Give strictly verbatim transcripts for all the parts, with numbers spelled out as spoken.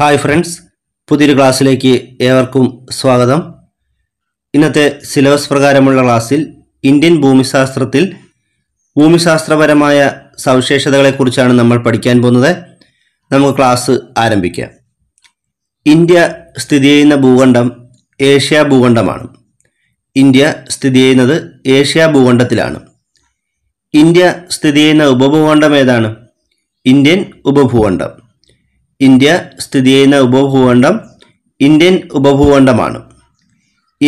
Hi friends, പുതിയൊരു ക്ലാസ്സിലേക്ക് ഏവർക്കും സ്വാഗതം. ഇന്നത്തെ സിലബസ് പ്രകാരമുള്ള ക്ലാസ്സിൽ ഇന്ത്യൻ ഭൂമിശാസ്ത്രത്തിൽ ഭൂമിശാസ്ത്രപരമായ സവിശേഷതകളെക്കുറിച്ചാണ് നമ്മൾ പഠിക്കാൻ പോകുന്നത്. നമുക്ക് ക്ലാസ് ആരംഭിക്കാം. ഇന്ത്യ സ്ഥിതി ചെയ്യുന്ന ഭൂഖണ്ഡം ഏഷ്യ ഭൂഖണ്ഡമാണ്. ഇന്ത്യ സ്ഥിതി ചെയ്യുന്നത് ഏഷ്യ ഭൂഖണ്ഡത്തിലാണ്. ഇന്ത്യ സ്ഥിതി ചെയ്യുന്ന ഉപഭൂഖണ്ഡം ഏതാണ്? ഇന്ത്യൻ ഉപഭൂഖണ്ഡം. ഇന്ത്യ സ്ഥിതി ചെയ്യുന്ന ഉപഭൂഖണ്ഡം ഇന്ത്യൻ ഉപഭൂഖണ്ഡമാണ്.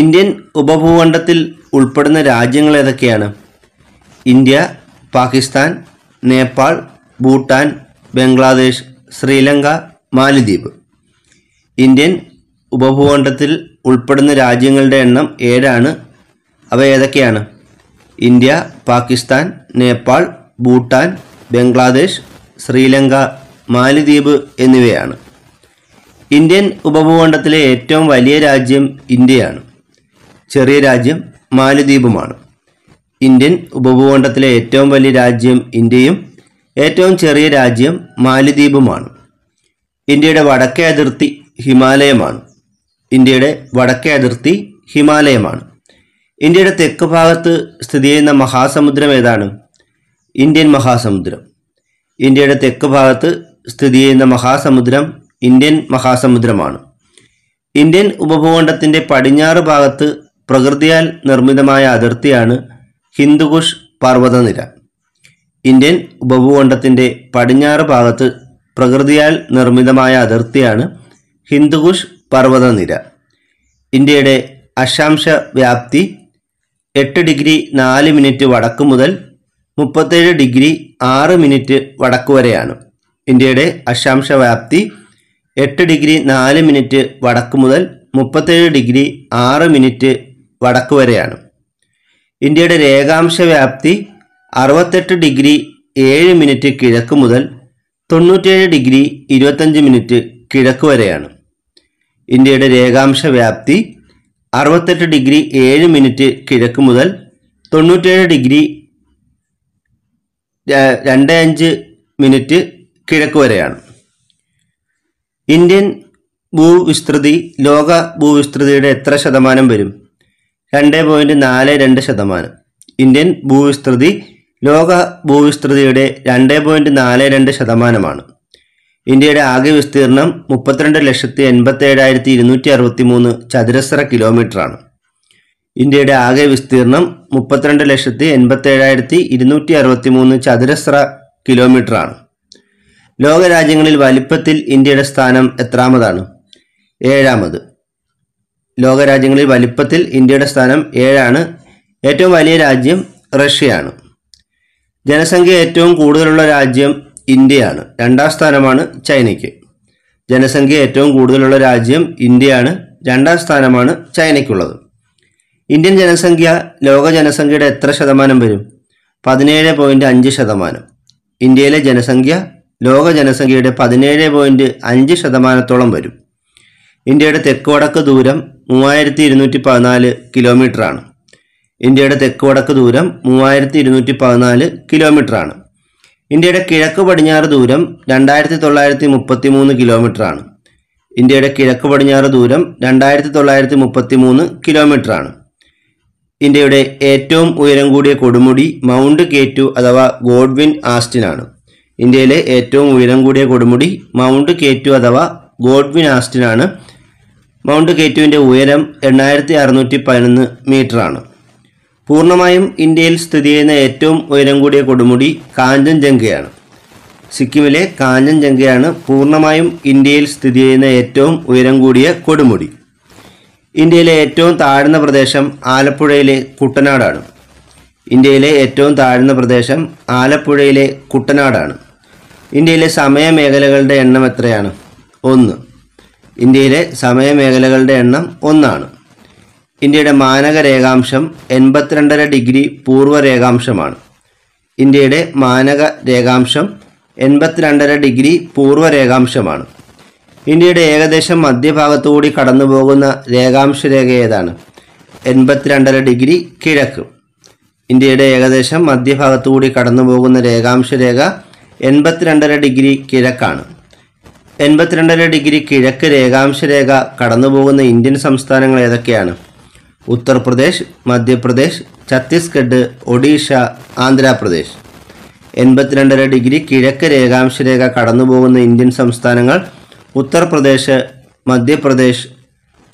ഇന്ത്യൻ ഉപഭൂഖണ്ഡത്തിൽ ഉൾപ്പെടുന്ന രാജ്യങ്ങൾ ഏതൊക്കെയാണ്? ഇന്ത്യ, പാകിസ്ഥാൻ, നേപ്പാൾ, ഭൂട്ടാൻ, ബംഗ്ലാദേശ്, ശ്രീലങ്ക, മാലിദ്വീപ്. ഇന്ത്യൻ ഉപഭൂഖണ്ഡത്തിൽ ഉൾപ്പെടുന്ന രാജ്യങ്ങളുടെ എണ്ണം ഏഴാണ്. അവ ഏതൊക്കെയാണ്? ഇന്ത്യ, പാകിസ്ഥാൻ, നേപ്പാൾ, ഭൂട്ടാൻ, ബംഗ്ലാദേശ്, ശ്രീലങ്ക, മാലിദ്വീപ് എന്നിവയാണ്. ഇന്ത്യൻ ഉപഭൂഖണ്ഡത്തിലെ ഏറ്റവും വലിയ രാജ്യം ഇന്ത്യയാണ്. ചെറിയ രാജ്യം മാലിദ്വീപുമാണ്. ഇന്ത്യൻ ഉപഭൂഖണ്ഡത്തിലെ ഏറ്റവും വലിയ രാജ്യം ഇന്ത്യയും ഏറ്റവും ചെറിയ രാജ്യം മാലിദ്വീപുമാണ്. ഇന്ത്യയുടെ വടക്കേ അതിർത്തി ഹിമാലയമാണ്. ഇന്ത്യയുടെ വടക്കേ അതിർത്തി ഹിമാലയമാണ്. ഇന്ത്യയുടെ തെക്ക് ഭാഗത്ത് സ്ഥിതി ചെയ്യുന്ന മഹാസമുദ്രം ഏതാണ്? ഇന്ത്യൻ മഹാസമുദ്രം. ഇന്ത്യയുടെ തെക്ക് ഭാഗത്ത് സ്ഥിതി ചെയ്യുന്ന മഹാസമുദ്രം ഇന്ത്യൻ മഹാസമുദ്രമാണ്. ഇന്ത്യൻ ഉപഭൂഖണ്ഡത്തിൻ്റെ പടിഞ്ഞാറ് ഭാഗത്ത് പ്രകൃതിയാൽ നിർമ്മിതമായ അതിർത്തിയാണ് ഹിന്ദുകുഷ് പർവ്വതനിര. ഇന്ത്യൻ ഉപഭൂഖണ്ഡത്തിൻ്റെ പടിഞ്ഞാറ് ഭാഗത്ത് പ്രകൃതിയാൽ നിർമ്മിതമായ അതിർത്തിയാണ് ഹിന്ദുകുഷ് പർവ്വതനിര. ഇന്ത്യയുടെ അക്ഷാംശ വ്യാപ്തി എട്ട് ഡിഗ്രി നാല് മിനിറ്റ് വടക്ക് മുതൽ മുപ്പത്തേഴ് ഡിഗ്രി ആറ് മിനിറ്റ് വടക്ക് വരെയാണ്. ഇന്ത്യയുടെ അക്ഷാംശ വ്യാപ്തി എട്ട് ഡിഗ്രി നാല് മിനിറ്റ് വടക്ക് മുതൽ മുപ്പത്തേഴ് ഡിഗ്രി ആറ് മിനിറ്റ് വടക്ക് വരെയാണ്. ഇന്ത്യയുടെ രേഖാംശ വ്യാപ്തി അറുപത്തെട്ട് ഡിഗ്രി ഏഴ് മിനിറ്റ് കിഴക്ക് മുതൽ തൊണ്ണൂറ്റേഴ് ഡിഗ്രി ഇരുപത്തഞ്ച് മിനിറ്റ് കിഴക്ക് വരെയാണ്. ഇന്ത്യയുടെ രേഖാംശ വ്യാപ്തി അറുപത്തെട്ട് ഡിഗ്രി ഏഴ് മിനിറ്റ് കിഴക്ക് മുതൽ തൊണ്ണൂറ്റേഴ് ഡിഗ്രി രണ്ട് അഞ്ച് മിനിറ്റ് കിഴക്ക് വരെയാണ്. ഇന്ത്യൻ ഭൂവിസ്തൃതി ലോക ഭൂവിസ്തൃതിയുടെ എത്ര ശതമാനം വരും? രണ്ട് പോയിൻറ്റ് നാല് രണ്ട് ശതമാനം. ഇന്ത്യൻ ഭൂവിസ്തൃതി ലോക ഭൂവിസ്തൃതിയുടെ രണ്ട് പോയിൻറ്റ് നാല് രണ്ട് ശതമാനമാണ്. ഇന്ത്യയുടെ ആകെ വിസ്തീർണം മുപ്പത്തിരണ്ട് ലക്ഷത്തി എൺപത്തേഴായിരത്തി ഇരുന്നൂറ്റി അറുപത്തി മൂന്ന് ചതുരശ്ര കിലോമീറ്ററാണ്. ഇന്ത്യയുടെ ആകെ വിസ്തീർണം മുപ്പത്തിരണ്ട് ലക്ഷത്തി എൺപത്തേഴായിരത്തി ഇരുന്നൂറ്റി അറുപത്തി മൂന്ന് ചതുരശ്ര കിലോമീറ്ററാണ്. ലോകരാജ്യങ്ങളിൽ വലിപ്പത്തിൽ ഇന്ത്യയുടെ സ്ഥാനം എത്രാമതാണ്? ഏഴാമത്. ലോകരാജ്യങ്ങളിൽ വലിപ്പത്തിൽ ഇന്ത്യയുടെ സ്ഥാനം ഏഴാണ്. ഏറ്റവും വലിയ രാജ്യം റഷ്യയാണ്. ജനസംഖ്യ ഏറ്റവും കൂടുതലുള്ള രാജ്യം ഇന്ത്യയാണ്. രണ്ടാം സ്ഥാനമാണ് ചൈനയ്ക്ക്. ജനസംഖ്യ ഏറ്റവും കൂടുതലുള്ള രാജ്യം ഇന്ത്യയാണ്. രണ്ടാം സ്ഥാനമാണ് ചൈനയ്ക്കുള്ളത്. ഇന്ത്യൻ ജനസംഖ്യ ലോക ജനസംഖ്യയുടെ എത്ര ശതമാനം വരും? പതിനേഴ് പോയിൻറ്റ് അഞ്ച് ശതമാനം. ഇന്ത്യയിലെ ജനസംഖ്യ ലോക ജനസംഖ്യയുടെ പതിനേഴ് പോയിൻറ്റ് അഞ്ച് ശതമാനത്തോളം വരും. ഇന്ത്യയുടെ തെക്ക് വടക്ക് ദൂരം മൂവായിരത്തി ഇരുന്നൂറ്റി പതിനാല് കിലോമീറ്ററാണ്. ഇന്ത്യയുടെ തെക്ക് വടക്ക് ദൂരം മൂവായിരത്തി ഇരുന്നൂറ്റി പതിനാല് കിലോമീറ്ററാണ്. ഇന്ത്യയുടെ കിഴക്ക് പടിഞ്ഞാറ് ദൂരം രണ്ടായിരത്തി തൊള്ളായിരത്തി മുപ്പത്തി മൂന്ന് കിലോമീറ്ററാണ്. ഇന്ത്യയുടെ കിഴക്ക് പടിഞ്ഞാറ് ദൂരം രണ്ടായിരത്തി തൊള്ളായിരത്തി മുപ്പത്തി മൂന്ന് കിലോമീറ്ററാണ്. ഇന്ത്യയുടെ ഏറ്റവും ഉയരം കൂടിയ കൊടുമുടി മൗണ്ട് കേറ്റു അഥവാ ഗോഡ്വിൻ ആസ്റ്റിനാണ്. ഇന്ത്യയിലെ ഏറ്റവും ഉയരം കൂടിയ കൊടുമുടി മൗണ്ട് കേറ്റു അഥവാ ഗോഡ്വിൻ ആസ്റ്റിനാണ്. മൗണ്ട് കേറ്റുവിൻ്റെ ഉയരം എണ്ണായിരത്തി അറുന്നൂറ്റി പതിനൊന്ന് മീറ്ററാണ്. പൂർണ്ണമായും ഇന്ത്യയിൽ സ്ഥിതി ചെയ്യുന്ന ഏറ്റവും ഉയരം കൂടിയ കൊടുമുടി കാഞ്ചൻജംഗയാണ്. സിക്കിമിലെ കാഞ്ചൻജംഗയാണ് പൂർണ്ണമായും ഇന്ത്യയിൽ സ്ഥിതി ചെയ്യുന്ന ഏറ്റവും ഉയരം കൂടിയ കൊടുമുടി. ഇന്ത്യയിലെ ഏറ്റവും താഴ്ന്ന പ്രദേശം ആലപ്പുഴയിലെ കുട്ടനാടാണ്. ഇന്ത്യയിലെ ഏറ്റവും താഴ്ന്ന പ്രദേശം ആലപ്പുഴയിലെ കുട്ടനാടാണ്. ഇന്ത്യയിലെ സമയമേഖലകളുടെ എണ്ണം എത്രയാണ്? ഒന്ന്. ഇന്ത്യയിലെ സമയമേഖലകളുടെ എണ്ണം ഒന്നാണ്. ഇന്ത്യയുടെ മാനക രേഖാംശം എൺപത്തിരണ്ടര ഡിഗ്രി പൂർവ്വ രേഖാംശമാണ്. ഇന്ത്യയുടെ മാനക രേഖാംശം എൺപത്തിരണ്ടര ഡിഗ്രി പൂർവ്വ രേഖാംശമാണ്. ഇന്ത്യയുടെ ഏകദേശം മധ്യഭാഗത്തുകൂടി കടന്നു പോകുന്ന രേഖാംശ രേഖ ഏതാണ്? എൺപത്തിരണ്ടര ഡിഗ്രി കിഴക്ക്. ഇന്ത്യയുടെ ഏകദേശം മധ്യഭാഗത്തുകൂടി കടന്നു പോകുന്ന രേഖാംശ രേഖ എൺപത്തിരണ്ടര ഡിഗ്രി കിഴക്കാണ്. എൺപത്തിരണ്ടര ഡിഗ്രി കിഴക്ക് രേഖാംശ രേഖ കടന്നുപോകുന്ന ഇന്ത്യൻ സംസ്ഥാനങ്ങൾ ഏതൊക്കെയാണ്? ഉത്തർപ്രദേശ്, മധ്യപ്രദേശ്, ഛത്തീസ്ഗഡ്, ഒഡീഷ, ആന്ധ്രാപ്രദേശ്. എൺപത്തിരണ്ടര ഡിഗ്രി കിഴക്ക് രേഖാംശ രേഖ കടന്നുപോകുന്ന ഇന്ത്യൻ സംസ്ഥാനങ്ങൾ ഉത്തർപ്രദേശ്, മധ്യപ്രദേശ്,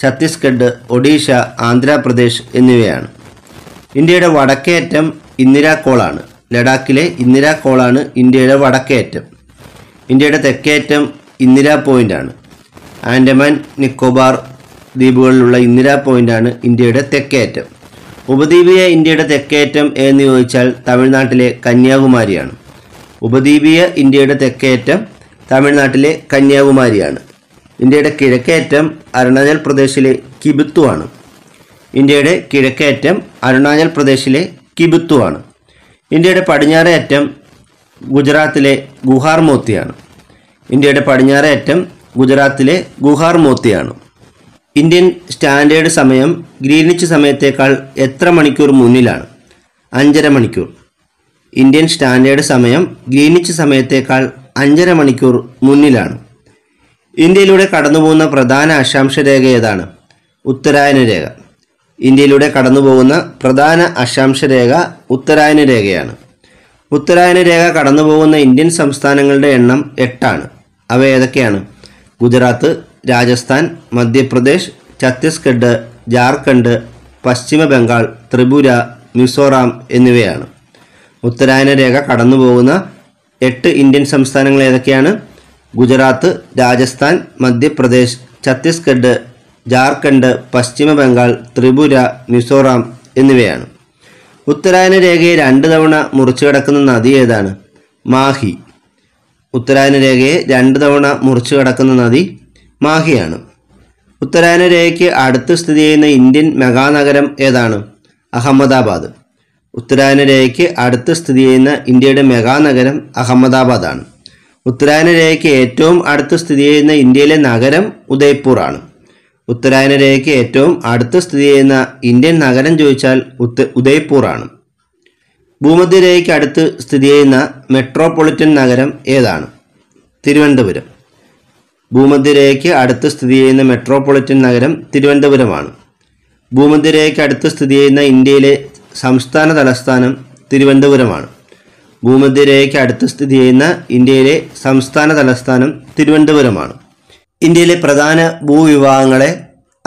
ഛത്തീസ്ഗഡ്, ഒഡീഷ, ആന്ധ്രാപ്രദേശ് എന്നിവയാണ്. ഇന്ത്യയുടെ വടക്കേയറ്റം ഇന്ദിരാകോളാണ്. ലഡാക്കിലെ ഇന്ദിരാകോളാണ് ഇന്ത്യയുടെ വടക്കേയറ്റം. ഇന്ത്യയുടെ തെക്കേയറ്റം ഇന്ദിരാ പോയിൻ്റാണ്. ആൻഡമാൻ നിക്കോബാർ ദ്വീപുകളിലുള്ള ഇന്ദിരാ പോയിൻ്റാണ് ഇന്ത്യയുടെ തെക്കേയറ്റം. ഉപദ്വീപീയ ഇന്ത്യയുടെ തെക്കേയറ്റം എന്ന് ചോദിച്ചാൽ തമിഴ്നാട്ടിലെ കന്യാകുമാരിയാണ്. ഉപദ്വീപീയ ഇന്ത്യയുടെ തെക്കേയറ്റം തമിഴ്നാട്ടിലെ കന്യാകുമാരിയാണ്. ഇന്ത്യയുടെ കിഴക്കേയറ്റം അരുണാചൽ പ്രദേശിലെ കിബിത്തുവാണ്. ഇന്ത്യയുടെ കിഴക്കേയറ്റം അരുണാചൽ പ്രദേശിലെ കിബിത്തുവാണ്. ഇന്ത്യയുടെ പടിഞ്ഞാറേയറ്റം ഗുജറാത്തിലെ ഗുഹാർമോത്തിയാണ്. ഇന്ത്യയുടെ പടിഞ്ഞാറേയറ്റം ഗുജറാത്തിലെ ഗുഹാർമോത്തിയാണ്. ഇന്ത്യൻ സ്റ്റാൻഡേർഡ് സമയം ഗ്രീനിച്ച് സമയത്തേക്കാൾ എത്ര മണിക്കൂർ മുന്നിലാണ്? അഞ്ചര മണിക്കൂർ. ഇന്ത്യൻ സ്റ്റാൻഡേർഡ് സമയം ഗ്രീനിച്ച് സമയത്തേക്കാൾ അഞ്ചര മണിക്കൂർ മുന്നിലാണ്. ഇന്ത്യയിലൂടെ കടന്നുപോകുന്ന പ്രധാന അക്ഷാംശ രേഖ ഏതാണ്? ഉത്തരായന രേഖ. ഇന്ത്യയിലൂടെ കടന്നുപോകുന്ന പ്രധാന അക്ഷാംശ രേഖ ഉത്തരായന രേഖയാണ്. ഉത്തരായന രേഖ കടന്നുപോകുന്ന ഇന്ത്യൻ സംസ്ഥാനങ്ങളുടെ എണ്ണം എട്ടാണ്. അവ ഏതൊക്കെയാണ്? ഗുജറാത്ത്, രാജസ്ഥാൻ, മധ്യപ്രദേശ്, ഛത്തീസ്ഗഡ്, ജാർഖണ്ഡ്, പശ്ചിമ ബംഗാൾ, ത്രിപുര, മിസോറാം എന്നിവയാണ്. ഉത്തരായന രേഖ കടന്നുപോകുന്ന എട്ട് ഇന്ത്യൻ സംസ്ഥാനങ്ങൾ ഏതൊക്കെയാണ്? ഗുജറാത്ത്, രാജസ്ഥാൻ, മധ്യപ്രദേശ്, ഛത്തീസ്ഗഡ്, ജാർഖണ്ഡ്, പശ്ചിമ ബംഗാൾ, ത്രിപുര, മിസോറാം എന്നിവയാണ്. ഉത്തരായന രേഖയെ രണ്ട് തവണ മുറിച്ചു കടക്കുന്ന നദി ഏതാണ്? മാഹി. ഉത്തരായന രേഖയെ രണ്ട് തവണ മുറിച്ചു കടക്കുന്ന നദി മാഹിയാണ്. ഉത്തരായന രേഖയ്ക്ക് അടുത്ത് സ്ഥിതി ചെയ്യുന്ന ഇന്ത്യൻ മെഗാനഗരം ഏതാണ്? അഹമ്മദാബാദ്. ഉത്തരായന രേഖയ്ക്ക് അടുത്ത് സ്ഥിതി ചെയ്യുന്ന ഇന്ത്യയുടെ മെഗാനഗരം അഹമ്മദാബാദാണ്. ഉത്തരായന രേഖയ്ക്ക് ഏറ്റവും അടുത്ത് സ്ഥിതി ചെയ്യുന്ന ഇന്ത്യയിലെ നഗരം ഉദയ്പൂർ ആണ്. ഉത്തരായന രേഖയ്ക്ക് ഏറ്റവും അടുത്ത് സ്ഥിതി ചെയ്യുന്ന ഇന്ത്യൻ നഗരം ചോദിച്ചാൽ ഉത്ത ഉദയ്പൂർ ആണ്. ഭൂമധ്യരേഖയ്ക്ക് അടുത്ത് സ്ഥിതി ചെയ്യുന്ന മെട്രോപൊളിറ്റൻ നഗരം ഏതാണ്? തിരുവനന്തപുരം. ഭൂമധ്യരേഖയ്ക്ക് അടുത്ത് സ്ഥിതി ചെയ്യുന്ന മെട്രോപൊളിറ്റൻ നഗരം തിരുവനന്തപുരമാണ്. ഭൂമധ്യരേഖയ്ക്ക് അടുത്ത് സ്ഥിതി ചെയ്യുന്ന ഇന്ത്യയിലെ സംസ്ഥാന തലസ്ഥാനം തിരുവനന്തപുരമാണ്. ഭൂമധ്യരേഖയ്ക്ക് അടുത്ത് സ്ഥിതി ചെയ്യുന്ന ഇന്ത്യയിലെ സംസ്ഥാന തലസ്ഥാനം തിരുവനന്തപുരമാണ്. ഇന്ത്യയിലെ പ്രധാന ഭൂവിഭാഗങ്ങളെ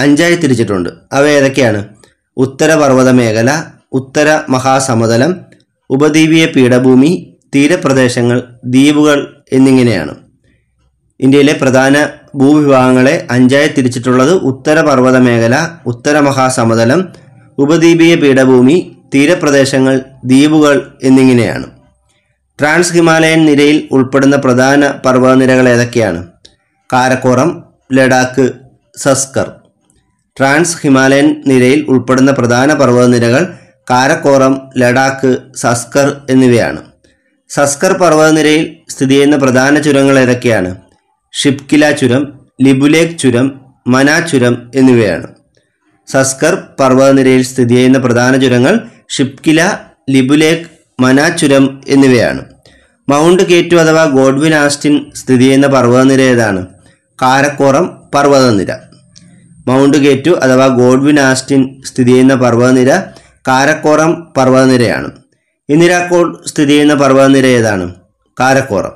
അഞ്ചായി തിരിച്ചിട്ടുണ്ട്. അവ ഏതൊക്കെയാണ്? ഉത്തരപർവ്വത മേഖല, ഉത്തര മഹാസമതലം, ഉപദ്വീപീയ പീഠഭൂമി, തീരപ്രദേശങ്ങൾ, ദ്വീപുകൾ എന്നിങ്ങനെയാണ്. ഇന്ത്യയിലെ പ്രധാന ഭൂവിഭാഗങ്ങളെ അഞ്ചായി തിരിച്ചിട്ടുള്ളത് ഉത്തരപർവ്വത മേഖല, ഉത്തര മഹാസമതലം, ഉപദ്വീപീയ പീഠഭൂമി, തീരപ്രദേശങ്ങൾ, ദ്വീപുകൾ എന്നിങ്ങനെയാണ്. ട്രാൻസ് ഹിമാലയൻ നിരയിൽ ഉൾപ്പെടുന്ന പ്രധാന പർവ്വതനിരകൾ ഏതൊക്കെയാണ്? കാരക്കോറം, ലഡാക്ക്, സസ്കർ. ട്രാൻസ് ഹിമാലയൻ നിരയിൽ ഉൾപ്പെടുന്ന പ്രധാന പർവ്വതനിരകൾ കാരക്കോറം, ലഡാക്ക്, സസ്കർ എന്നിവയാണ്. സസ്കർ പർവ്വതനിരയിൽ സ്ഥിതി ചെയ്യുന്ന പ്രധാന ചുരങ്ങൾ ഏതൊക്കെയാണ്? ഷിപ്കില ചുരം, ലിബുലേഖ് ചുരം, മനാ ചുരം എന്നിവയാണ്. സസ്കർ പർവ്വതനിരയിൽ സ്ഥിതി ചെയ്യുന്ന പ്രധാന ചുരങ്ങൾ ഷിപ്കില, ലിബുലേഖ്, മനാ ചുരം എന്നിവയാണ്. മൗണ്ട് കേറ്റു അഥവാ ഗോഡ്വിൻ ആസ്റ്റിൻ സ്ഥിതി ചെയ്യുന്ന പർവ്വതനിര ഏതാണ്? കാരക്കോറം പർവ്വതനിര. മൗണ്ട് കേറ്റു അഥവാ ഗോഡ്വിൻ ആസ്റ്റിൻ സ്ഥിതി ചെയ്യുന്ന പർവ്വതനിര കാരക്കോറം പർവ്വതനിരയാണ്. ഇന്ദിരാകോൾ സ്ഥിതി ചെയ്യുന്ന പർവ്വതനിര ഏതാണ്? കാരക്കോറം.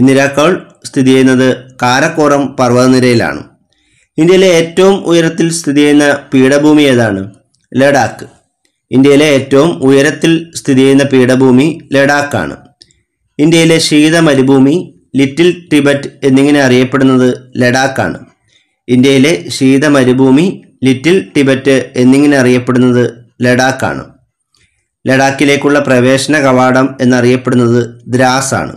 ഇന്ദിരാകോൾ സ്ഥിതി ചെയ്യുന്നത് കാരക്കോറം പർവ്വതനിരയിലാണ്. ഇന്ത്യയിലെ ഏറ്റവും ഉയരത്തിൽ സ്ഥിതി ചെയ്യുന്ന പീഠഭൂമി ഏതാണ്? ലഡാക്ക്. ഇന്ത്യയിലെ ഏറ്റവും ഉയരത്തിൽ സ്ഥിതി ചെയ്യുന്ന പീഠഭൂമി ലഡാക്കാണ്. ഇന്ത്യയിലെ ശീത മരുഭൂമി, ലിറ്റിൽ ടിബറ്റ് എന്നിങ്ങനെ അറിയപ്പെടുന്നത് ലഡാക്കാണ്. ഇന്ത്യയിലെ ശീത മരുഭൂമി, ലിറ്റിൽ ടിബറ്റ് എന്നിങ്ങനെ അറിയപ്പെടുന്നത് ലഡാക്കാണ്. ലഡാക്കിലേക്കുള്ള പ്രവേശന കവാടം എന്നറിയപ്പെടുന്നത് ദ്രാസാണ്.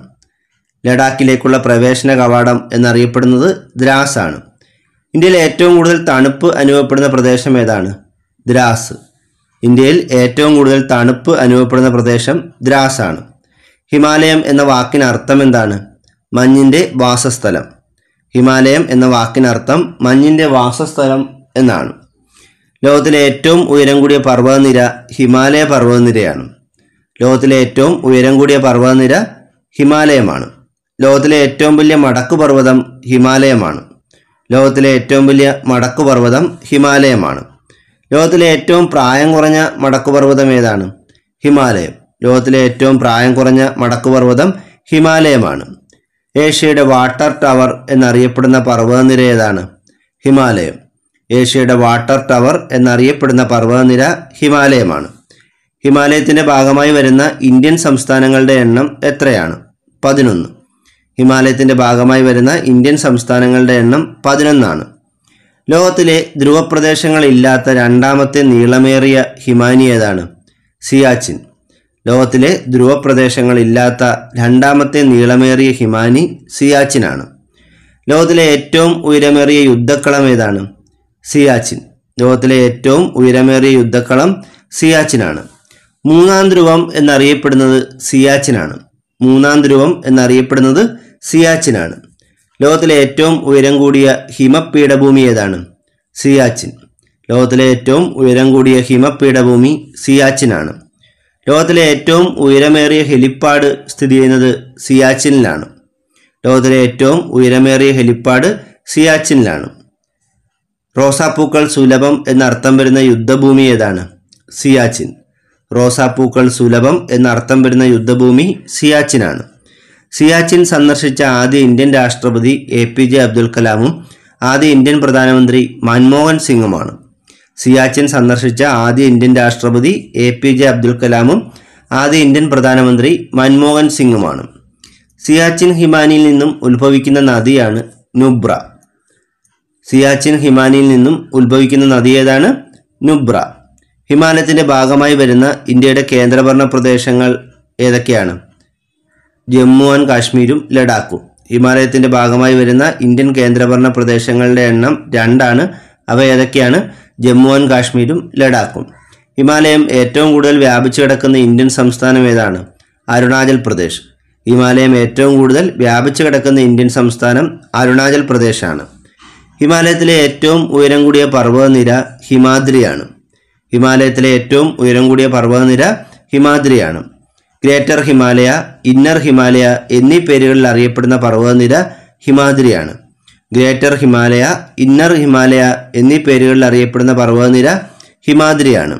ലഡാക്കിലേക്കുള്ള പ്രവേശന കവാടം എന്നറിയപ്പെടുന്നത് ദ്രാസാണ്. ഇന്ത്യയിൽ ഏറ്റവും കൂടുതൽ തണുപ്പ് അനുഭവപ്പെടുന്ന പ്രദേശം ഏതാണ്? ദ്രാസ്. ഇന്ത്യയിൽ ഏറ്റവും കൂടുതൽ തണുപ്പ് അനുഭവപ്പെടുന്ന പ്രദേശം ദ്രാസാണ്. ഹിമാലയം എന്ന വാക്കിനർത്ഥം എന്താണ്? മഞ്ഞിൻ്റെ വാസസ്ഥലം. ഹിമാലയം എന്ന വാക്കിനർത്ഥം മഞ്ഞിൻ്റെ വാസസ്ഥലം എന്നാണ്. ലോകത്തിലെ ഏറ്റവും ഉയരം കൂടിയ പർവ്വതനിര ഹിമാലയ പർവ്വതനിരയാണ്. ലോകത്തിലെ ഏറ്റവും ഉയരം കൂടിയ പർവ്വതനിര ഹിമാലയമാണ്. ലോകത്തിലെ ഏറ്റവും വലിയ മടക്കുപർവ്വതം ഹിമാലയമാണ്. ലോകത്തിലെ ഏറ്റവും വലിയ മടക്കുപർവ്വതം ഹിമാലയമാണ്. ലോകത്തിലെ ഏറ്റവും പ്രായം കുറഞ്ഞ മടക്കുപർവ്വതം ഏതാണ്? ഹിമാലയം. ലോകത്തിലെ ഏറ്റവും പ്രായം കുറഞ്ഞ മടക്കുപർവ്വതം ഹിമാലയമാണ്. ഏഷ്യയുടെ വാട്ടർ ടവർ എന്നറിയപ്പെടുന്ന പർവ്വതനിര ഏതാണ്? ഹിമാലയം. ഏഷ്യയുടെ വാട്ടർ ടവർ എന്നറിയപ്പെടുന്ന പർവ്വതനിര ഹിമാലയമാണ്. ഹിമാലയത്തിൻ്റെ ഭാഗമായി വരുന്ന ഇന്ത്യൻ സംസ്ഥാനങ്ങളുടെ എണ്ണം എത്രയാണ്? പതിനൊന്ന്. ഹിമാലയത്തിൻ്റെ ഭാഗമായി വരുന്ന ഇന്ത്യൻ സംസ്ഥാനങ്ങളുടെ എണ്ണം പതിനൊന്നാണ്. ലോകത്തിലെ ധ്രുവപ്രദേശങ്ങളില്ലാത്ത രണ്ടാമത്തെ നീളമേറിയ ഹിമാനി ഏതാണ്? സിയാച്ചിൻ. ലോകത്തിലെ ധ്രുവപ്രദേശങ്ങളില്ലാത്ത രണ്ടാമത്തെ നീളമേറിയ ഹിമാനി സിയാച്ചിനാണ്. ലോകത്തിലെ ഏറ്റവും ഉയരമേറിയ യുദ്ധക്കളം ഏതാണ്? സിയാച്ചിൻ. ലോകത്തിലെ ഏറ്റവും ഉയരമേറിയ യുദ്ധക്കളം സിയാച്ചിനാണ്. മൂന്നാം ധ്രുവം എന്നറിയപ്പെടുന്നത് സിയാച്ചിനാണ്. മൂന്നാം ധ്രുവം എന്നറിയപ്പെടുന്നത് സിയാച്ചിനാണ്. ലോകത്തിലെ ഏറ്റവും ഉയരം കൂടിയ ഹിമപീഠഭൂമി ഏതാണ്? സിയാച്ചിൻ. ലോകത്തിലെ ഏറ്റവും ഉയരം കൂടിയ ഹിമപീഠഭൂമി സിയാച്ചിനാണ്. ലോകത്തിലെ ഏറ്റവും ഉയരമേറിയ ഹെലിപ്പാഡ് സ്ഥിതി ചെയ്യുന്നത് സിയാച്ചിനിലാണ്. ലോകത്തിലെ ഏറ്റവും ഉയരമേറിയ ഹെലിപ്പാഡ് സിയാച്ചിനിലാണ്. റോസാപ്പൂക്കൾ സുലഭം എന്നർത്ഥം വരുന്ന യുദ്ധഭൂമി ഏതാണ്? സിയാച്ചിൻ. റോസാപ്പൂക്കൾ സുലഭം എന്നർത്ഥം വരുന്ന യുദ്ധഭൂമി സിയാച്ചിനാണ്. സിയാച്ചിൻ സന്ദർശിച്ച ആദ്യ ഇന്ത്യൻ രാഷ്ട്രപതി എ പി ജെ അബ്ദുൽ കലാമും ആദ്യ ഇന്ത്യൻ പ്രധാനമന്ത്രി മൻമോഹൻ സിംഗുമാണ്. സിയാച്ചിൻ സന്ദർശിച്ച ആദ്യ ഇന്ത്യൻ രാഷ്ട്രപതി എ പി ജെ അബ്ദുൽ കലാമും ആദ്യ ഇന്ത്യൻ പ്രധാനമന്ത്രി മൻമോഹൻ സിംഗുമാണ്. സിയാച്ചിൻ ഹിമാനിയിൽ നിന്നും ഉത്ഭവിക്കുന്ന നദിയാണ് നുബ്ര. സിയാച്ചിൻ ഹിമാനിയിൽ നിന്നും ഉത്ഭവിക്കുന്ന നദി ഏതാണ്? നുബ്ര. ഹിമാലയത്തിൻ്റെ ഭാഗമായി വരുന്ന ഇന്ത്യയുടെ കേന്ദ്രഭരണ പ്രദേശങ്ങൾ ഏതൊക്കെയാണ്? ജമ്മു ആൻഡ് കാശ്മീരും ലഡാക്കും. ഹിമാലയത്തിൻ്റെ ഭാഗമായി വരുന്ന ഇന്ത്യൻ കേന്ദ്രഭരണ പ്രദേശങ്ങളുടെ എണ്ണം രണ്ടാണ്. അവ ഏതൊക്കെയാണ്? ജമ്മു ആൻഡ് കാശ്മീരും ലഡാക്കും. ഹിമാലയം ഏറ്റവും കൂടുതൽ വ്യാപിച്ചു കിടക്കുന്ന ഇന്ത്യൻ സംസ്ഥാനം ഏതാണ്? അരുണാചൽ പ്രദേശ്. ഹിമാലയം ഏറ്റവും കൂടുതൽ വ്യാപിച്ചു കിടക്കുന്ന ഇന്ത്യൻ സംസ്ഥാനം അരുണാചൽ പ്രദേശാണ്. ഹിമാലയത്തിലെ ഏറ്റവും ഉയരം കൂടിയ പർവ്വതനിര ഹിമാദ്രിയാണ്. ഹിമാലയത്തിലെ ഏറ്റവും ഉയരം കൂടിയ പർവ്വതനിര ഹിമാദ്രിയാണ്. ഗ്രേറ്റർ ഹിമാലയ, ഇന്നർ ഹിമാലയ എന്നീ പേരുകളിൽ അറിയപ്പെടുന്ന പർവ്വതനിര ഹിമാദ്രിയാണ്. ഗ്രേറ്റർ ഹിമാലയ, ഇന്നർ ഹിമാലയ എന്നീ പേരുകളിൽ അറിയപ്പെടുന്ന പർവ്വതനിര ഹിമാദ്രിയാണ്.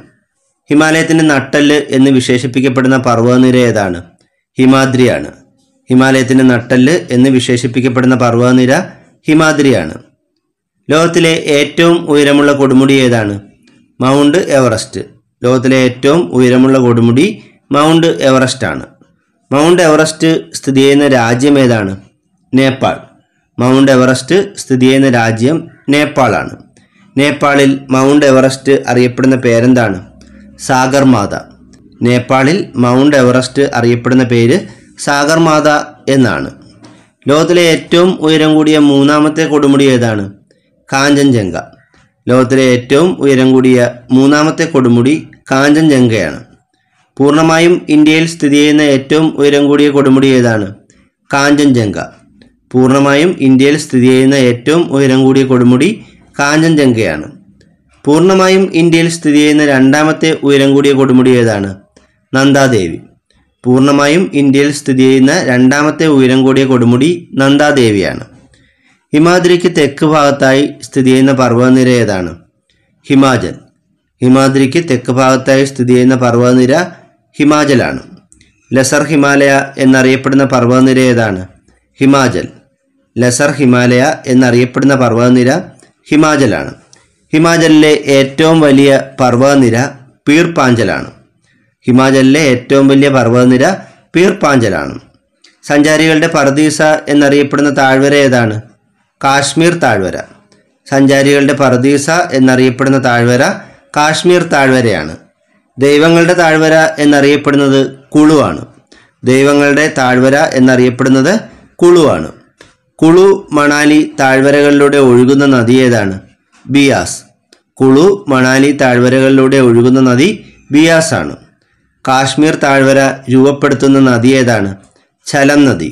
ഹിമാലയത്തിൻ്റെ നട്ടെല്ല് എന്ന് വിശേഷിപ്പിക്കപ്പെടുന്ന പർവ്വതനിര ഏതാണ്? ഹിമാദ്രിയാണ്. ഹിമാലയത്തിൻ്റെ നട്ടെല്ല് എന്ന് വിശേഷിപ്പിക്കപ്പെടുന്ന പർവ്വതനിര ഹിമാദ്രിയാണ്. ലോകത്തിലെ ഏറ്റവും ഉയരമുള്ള കൊടുമുടി ഏതാണ്? Mount Everest. ലോകത്തിലെ ഏറ്റവും ഉയരമുള്ള കൊടുമുടി മൗണ്ട് എവറസ്റ്റാണ്. മൗണ്ട് എവറസ്റ്റ് സ്ഥിതി ചെയ്യുന്ന രാജ്യം ഏതാണ്? നേപ്പാൾ. മൗണ്ട് എവറസ്റ്റ് സ്ഥിതി ചെയ്യുന്ന രാജ്യം നേപ്പാളാണ്. നേപ്പാളിൽ മൗണ്ട് എവറസ്റ്റ് അറിയപ്പെടുന്ന പേരെന്താണ്? സാഗർമാത. നേപ്പാളിൽ മൗണ്ട് എവറസ്റ്റ് അറിയപ്പെടുന്ന പേര് സാഗർമാത എന്നാണ്. ലോകത്തിലെ ഏറ്റവും ഉയരം കൂടിയ മൂന്നാമത്തെ കൊടുമുടി ഏതാണ്? കാഞ്ചൻജംഗ. ലോകത്തിലെ ഏറ്റവും ഉയരം കൂടിയ മൂന്നാമത്തെ കൊടുമുടി കാഞ്ചൻജംഗയാണ്. പൂർണ്ണമായും ഇന്ത്യയിൽ സ്ഥിതി ചെയ്യുന്ന ഏറ്റവും ഉയരം കൂടിയ കൊടുമുടി ഏതാണ്? കാഞ്ചൻജംഗ. പൂർണ്ണമായും ഇന്ത്യയിൽ സ്ഥിതി ചെയ്യുന്ന ഏറ്റവും ഉയരം കൂടിയ കൊടുമുടി കാഞ്ചൻജംഗയാണ്. പൂർണ്ണമായും ഇന്ത്യയിൽ സ്ഥിതി ചെയ്യുന്ന രണ്ടാമത്തെ ഉയരം കൂടിയ കൊടുമുടി ഏതാണ്? നന്ദാദേവി. പൂർണ്ണമായും ഇന്ത്യയിൽ സ്ഥിതി ചെയ്യുന്ന രണ്ടാമത്തെ ഉയരം കൂടിയ കൊടുമുടി നന്ദാദേവിയാണ്. ഹിമാദ്രിക്ക് തെക്ക് ഭാഗത്തായി സ്ഥിതി ചെയ്യുന്ന പർവ്വതനിര ഏതാണ്? ഹിമാചൽ. ഹിമാദ്രിക്ക് തെക്ക് ഭാഗത്തായി സ്ഥിതി ചെയ്യുന്ന പർവ്വതനിര ഹിമാചലാണ്. ലെസർ ഹിമാലയ എന്നറിയപ്പെടുന്ന പർവ്വതനിര ഏതാണ്? ഹിമാചൽ. ലെസർ ഹിമാലയ എന്നറിയപ്പെടുന്ന പർവ്വതനിര ഹിമാചലാണ്. ഹിമാചലിലെ ഏറ്റവും വലിയ പർവ്വതനിര പീർ പാഞ്ചലാണ്. ഹിമാചലിലെ ഏറ്റവും വലിയ പർവ്വതനിര പീർ പാഞ്ചലാണ്. സഞ്ചാരികളുടെ പർദീസ എന്നറിയപ്പെടുന്ന താഴ്വര ഏതാണ്? കാശ്മീർ താഴ്വര. സഞ്ചാരികളുടെ പർദീസ എന്നറിയപ്പെടുന്ന താഴ്വര കാശ്മീർ താഴ്വരയാണ്. ദൈവങ്ങളുടെ താഴ്വര എന്നറിയപ്പെടുന്നത് കുളുവാണ്. ദൈവങ്ങളുടെ താഴ്വര എന്നറിയപ്പെടുന്നത് കുളുവാണ്. കുളു, മണാലി താഴ്വരകളിലൂടെ ഒഴുകുന്ന നദി ഏതാണ്? ബിയാസ്. കുളു, മണാലി താഴ്വരകളിലൂടെ ഒഴുകുന്ന നദി ബിയാസ് ആണ്. കാശ്മീർ താഴ്വര രൂപപ്പെടുത്തുന്ന നദി ഏതാണ്? ഝലം നദി.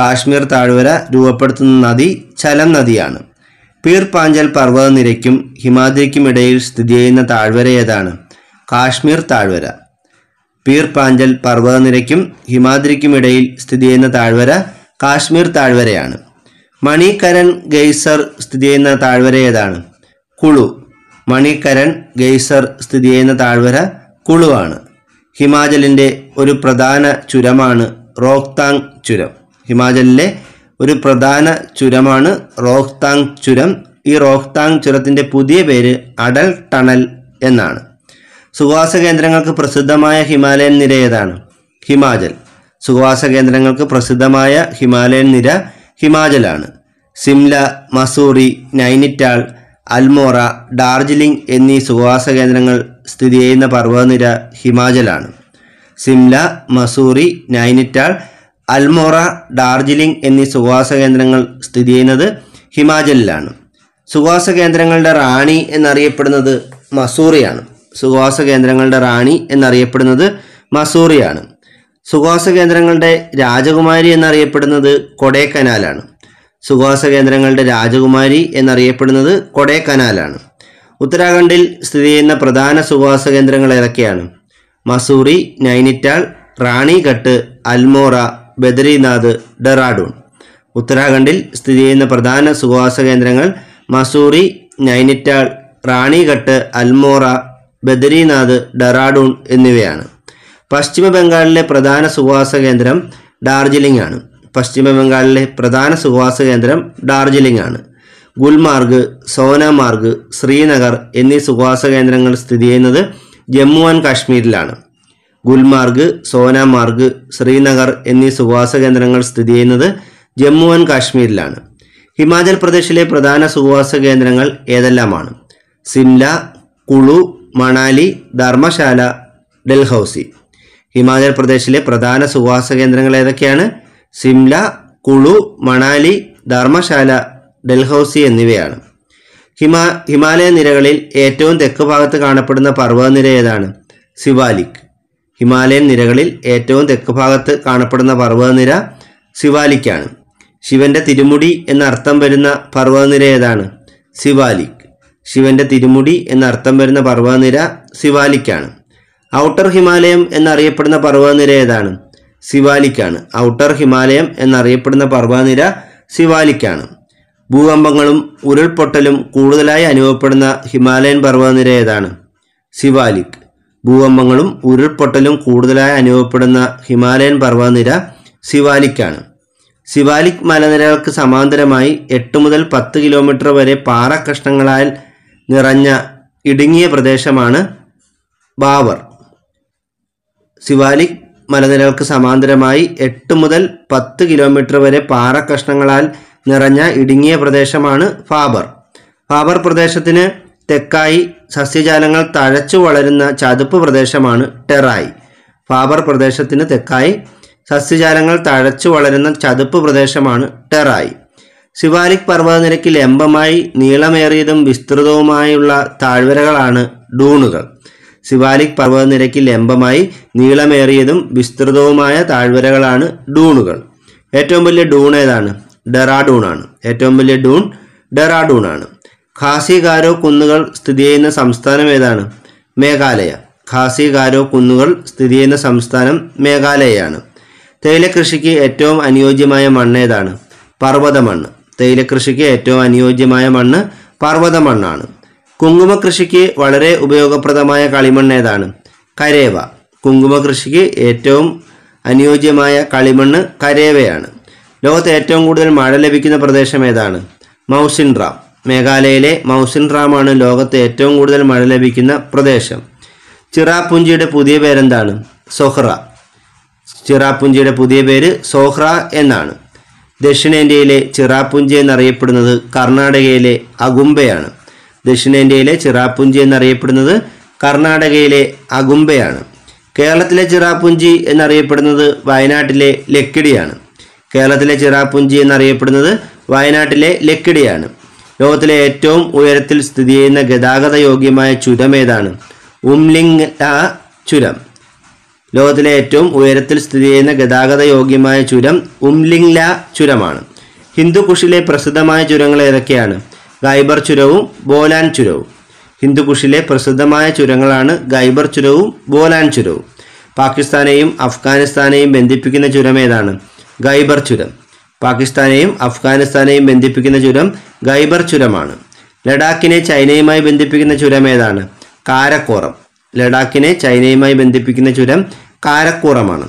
കാശ്മീർ താഴ്വര രൂപപ്പെടുത്തുന്ന നദി ഝലം നദിയാണ്. പീർ പാഞ്ചൽ പർവ്വതനിരയ്ക്കും ഹിമാദ്രിക്കുമിടയിൽ സ്ഥിതി ചെയ്യുന്ന താഴ്വര ഏതാണ്? കാശ്മീർ താഴ്വര. പീർ പാഞ്ചൽ പർവ്വതനിരയ്ക്കും ഹിമാദ്രിക്കുമിടയിൽ സ്ഥിതി ചെയ്യുന്ന താഴ്വര കാശ്മീർ താഴ്വരയാണ്. മണികരൺ ഗെയ്സർ സ്ഥിതി ചെയ്യുന്ന താഴ്വര ഏതാണ്? കുളു. മണികരൺ ഗെയ്സർ സ്ഥിതി ചെയ്യുന്ന താഴ്വര കുളുവാണ്. ഹിമാചലിൻ്റെ ഒരു പ്രധാന ചുരമാണ് റോഹ്താങ് ചുരം. ഹിമാചലിലെ ഒരു പ്രധാന ചുരമാണ് റോഹ്താങ് ചുരം. ഈ റോഹ്താങ് ചുരത്തിൻ്റെ പുതിയ പേര് അടൽ ടണൽ എന്നാണ്. സുഖവാസ കേന്ദ്രങ്ങൾക്ക് പ്രസിദ്ധമായ ഹിമാലയൻ നിര ഏതാണ്? ഹിമാചൽ. സുഖവാസ കേന്ദ്രങ്ങൾക്ക് പ്രസിദ്ധമായ ഹിമാലയൻ നിര ഹിമാചലാണ്. സിംല, മസൂറി, നൈനിറ്റാൾ, അൽമോറ, ഡാർജിലിംഗ് എന്നീ സുഖവാസ കേന്ദ്രങ്ങൾ സ്ഥിതി ചെയ്യുന്ന പർവ്വതനിര ഹിമാചലാണ്. സിംല, മസൂറി, നൈനിറ്റാൾ, അൽമോറ, ഡാർജിലിംഗ് എന്നീ സുഖവാസ കേന്ദ്രങ്ങൾ സ്ഥിതി ചെയ്യുന്നത് ഹിമാചലിലാണ്. സുഖവാസ കേന്ദ്രങ്ങളുടെ റാണി എന്നറിയപ്പെടുന്നത് മസൂറിയാണ്. സുഖവാസ കേന്ദ്രങ്ങളുടെ റാണി എന്നറിയപ്പെടുന്നത് മസൂറിയാണ്. സുഖവാസ കേന്ദ്രങ്ങളുടെ രാജകുമാരി എന്നറിയപ്പെടുന്നത് കൊടൈക്കനാലാണ്. സുഖവാസ കേന്ദ്രങ്ങളുടെ രാജകുമാരി എന്നറിയപ്പെടുന്നത് കൊടൈക്കനാലാണ്. ഉത്തരാഖണ്ഡിൽ സ്ഥിതി ചെയ്യുന്ന പ്രധാന സുഖവാസ കേന്ദ്രങ്ങൾ ഏതൊക്കെയാണ്? മസൂറി, നൈനിറ്റാൾ, റാണിഘട്ട്, അൽമോറ, ബദരീനാഥ്, ഡെറാഡൂൺ. ഉത്തരാഖണ്ഡിൽ സ്ഥിതി ചെയ്യുന്ന പ്രധാന സുഖവാസ കേന്ദ്രങ്ങൾ മസൂറി, നൈനിറ്റാൾ, റാണിഘട്ട്, അൽമോറ, ബദരീനാഥ്, ഡെറാഡൂൺ എന്നിവയാണ്. പശ്ചിമ ബംഗാളിലെ പ്രധാന സുഖവാസ കേന്ദ്രം ഡാർജിലിംഗ് ആണ്. പശ്ചിമ ബംഗാളിലെ പ്രധാന സുഖവാസ കേന്ദ്രം ഡാർജിലിംഗ് ആണ്. ഗുൽമാർഗ്, സോനമാർഗ്, ശ്രീനഗർ എന്നീ സുഖവാസ കേന്ദ്രങ്ങൾ സ്ഥിതി ചെയ്യുന്നത് ജമ്മു ആൻഡ് കാശ്മീരിലാണ്. ഗുൽമാർഗ്, സോനമാർഗ്, ശ്രീനഗർ എന്നീ സുഖവാസ കേന്ദ്രങ്ങൾ സ്ഥിതി ചെയ്യുന്നത് ജമ്മു ആൻഡ് കാശ്മീരിലാണ്. ഹിമാചൽ പ്രദേശിലെ പ്രധാന സുഖവാസ കേന്ദ്രങ്ങൾ ഏതെല്ലാമാണ്? സിംല, കുളു, മണാലി, ധർമ്മശാല, ഡൽഹൌസി. ഹിമാചൽ പ്രദേശിലെ പ്രധാന സുഖവാസ കേന്ദ്രങ്ങൾ ഏതൊക്കെയാണ്? സിംല, കുളു, മണാലി, ധർമ്മശാല, ഡൽഹൌസി എന്നിവയാണ്. ഹിമാ ഹിമാലയ നിരകളിൽ ഏറ്റവും തെക്ക് ഭാഗത്ത് കാണപ്പെടുന്ന പർവ്വതനിര ഏതാണ്? സിവാലിക്. ഹിമാലയൻ നിരകളിൽ ഏറ്റവും തെക്ക് ഭാഗത്ത് കാണപ്പെടുന്ന പർവ്വതനിര സിവാലിക്കാണ്. ശിവന്റെ തിരുമുടി എന്ന അർത്ഥം വരുന്ന പർവ്വതനിര ഏതാണ്? സിവാലിക്. ശിവന്റെ തിരുമുടി എന്ന അർത്ഥം വരുന്ന പർവ്വതനിര സിവാലിക്കാണ്. ഔട്ടർ ഹിമാലയം എന്നറിയപ്പെടുന്ന പർവ്വതനിര ഏതാണ്? സിവാലിക്കാണ്. ഔട്ടർ ഹിമാലയം എന്നറിയപ്പെടുന്ന പർവ്വതനിര സിവാലിക്കാണ്. ഭൂകമ്പങ്ങളും ഉരുൾപൊട്ടലും കൂടുതലായി അനുഭവപ്പെടുന്ന ഹിമാലയൻ പർവ്വതനിര ഏതാണ്? സിവാലിക്. ഭൂകമ്പങ്ങളും ഉരുൾപൊട്ടലും കൂടുതലായി അനുഭവപ്പെടുന്ന ഹിമാലയൻ പർവ്വതനിര സിവാലിക്കാണ്. സിവാലിക് മലനിരകൾക്ക് സമാന്തരമായി എട്ട് മുതൽ പത്ത് കിലോമീറ്റർ വരെ പാറക്കഷ്ണങ്ങളാൽ നിറഞ്ഞ ഇടുങ്ങിയ പ്രദേശമാണ് ബാവർ. സിവാലിക് മലനിരകൾക്ക് സമാന്തരമായി എട്ട് മുതൽ പത്ത് കിലോമീറ്റർ വരെ പാറക്കഷ്ണങ്ങളാൽ നിറഞ്ഞ ഇടുങ്ങിയ പ്രദേശമാണ് ഫാബർ. ഫാബർ പ്രദേശത്തിന് തെക്കായി സസ്യജാലങ്ങൾ തഴച്ചു വളരുന്ന ചതുപ്പ് പ്രദേശമാണ് ടെറായ്. ഫാബർ പ്രദേശത്തിന് തെക്കായി സസ്യജാലങ്ങൾ തഴച്ചു വളരുന്ന ചതുപ്പ് പ്രദേശമാണ് ടെറായ്. സിവാലിക് പർവ്വതനിരയ്ക്ക് ലംബമായി നീളമേറിയതും വിസ്തൃതവുമായുള്ള താഴ്വരകളാണ് ഡൂണുകൾ. സിവാലിക് പർവ്വതനിരയ്ക്ക് ലംബമായി നീളമേറിയതും വിസ്തൃതവുമായ താഴ്വരകളാണ് ഡൂണുകൾ. ഏറ്റവും വലിയ ഡൂൺ ഏതാണ്? ഡെറാഡൂണാണ്. ഏറ്റവും വലിയ ഡൂൺ ഡെറാഡൂണാണ്. ഖാസി ഗാരോ കുന്നുകൾ സ്ഥിതി ചെയ്യുന്ന സംസ്ഥാനം ഏതാണ്? മേഘാലയ. ഖാസി ഗാരോ കുന്നുകൾ സ്ഥിതി ചെയ്യുന്ന സംസ്ഥാനം മേഘാലയയാണ്. തേയിലകൃഷിക്ക് ഏറ്റവും അനുയോജ്യമായ മണ്ണ് ഏതാണ്? പർവ്വതമണ്ണ്. തേയിലകൃഷിക്ക് ഏറ്റവും അനുയോജ്യമായ മണ്ണ് പർവ്വതമണ്ണാണ്. കുങ്കുമകൃഷിക്ക് വളരെ ഉപയോഗപ്രദമായ കളിമണ്ണ് ഏതാണ്? കരേവ. കുങ്കുമകൃഷിക്ക് ഏറ്റവും അനുയോജ്യമായ കളിമണ്ണ് കരേവയാണ്. ലോകത്ത് ഏറ്റവും കൂടുതൽ മഴ ലഭിക്കുന്ന പ്രദേശം ഏതാണ്? മൗസിൻ റാം. മേഘാലയയിലെ മൗസിൻ റാമാണ് ലോകത്ത് ഏറ്റവും കൂടുതൽ മഴ ലഭിക്കുന്ന പ്രദേശം. ചിറാപുഞ്ചിയുടെ പുതിയ പേരെന്താണ്? സൊഹ്റ. ചിറാപുഞ്ചിയുടെ പുതിയ പേര് സൊഹ്റ എന്നാണ്. ദക്ഷിണേന്ത്യയിലെ ചിറാപുഞ്ചി എന്നറിയപ്പെടുന്നത് കർണാടകയിലെ അഗുംബയാണ്. ദക്ഷിണേന്ത്യയിലെ ചിറാപുഞ്ചി എന്നറിയപ്പെടുന്നത് കർണാടകയിലെ അഗുംബയാണ്. കേരളത്തിലെ ചിറാപുഞ്ചി എന്നറിയപ്പെടുന്നത് വയനാട്ടിലെ ലക്കിടിയാണ്. കേരളത്തിലെ ചിറാപുഞ്ചി എന്നറിയപ്പെടുന്നത് വയനാട്ടിലെ ലക്കിടിയാണ്. ലോകത്തിലെ ഏറ്റവും ഉയരത്തിൽ സ്ഥിതി ചെയ്യുന്ന ഗതാഗത യോഗ്യമായ ചുരം ഏതാണ്? ഉംലിംഗ്ല ചുരം. ലോകത്തിലെ ഏറ്റവും ഉയരത്തിൽ സ്ഥിതി ചെയ്യുന്ന ഗതാഗത യോഗ്യമായ ചുരം ഉംലിംഗ്ല ചുരമാണ്. ഹിന്ദുക്കുഷിലെ പ്രസിദ്ധമായ ചുരങ്ങൾ ഏതൊക്കെയാണ്? ഖൈബർ ചുരവും ബോലാൻ ചുരവും. ഹിന്ദുക്കുഷിലെ പ്രസിദ്ധമായ ചുരങ്ങളാണ് ഖൈബർ ചുരവും ബോലാൻ ചുരവും. പാകിസ്ഥാനെയും അഫ്ഗാനിസ്ഥാനെയും ബന്ധിപ്പിക്കുന്ന ചുരം ഏതാണ്? ഖൈബർ ചുരം. പാകിസ്ഥാനെയും അഫ്ഗാനിസ്ഥാനെയും ബന്ധിപ്പിക്കുന്ന ചുരം ഖൈബർ ചുരമാണ്. ലഡാക്കിനെ ചൈനയുമായി ബന്ധിപ്പിക്കുന്ന ചുരം ഏതാണ്? കാരക്കോറം. ലഡാക്കിനെ ചൈനയുമായി ബന്ധിപ്പിക്കുന്ന ചുരം കാരക്കോറമാണ്.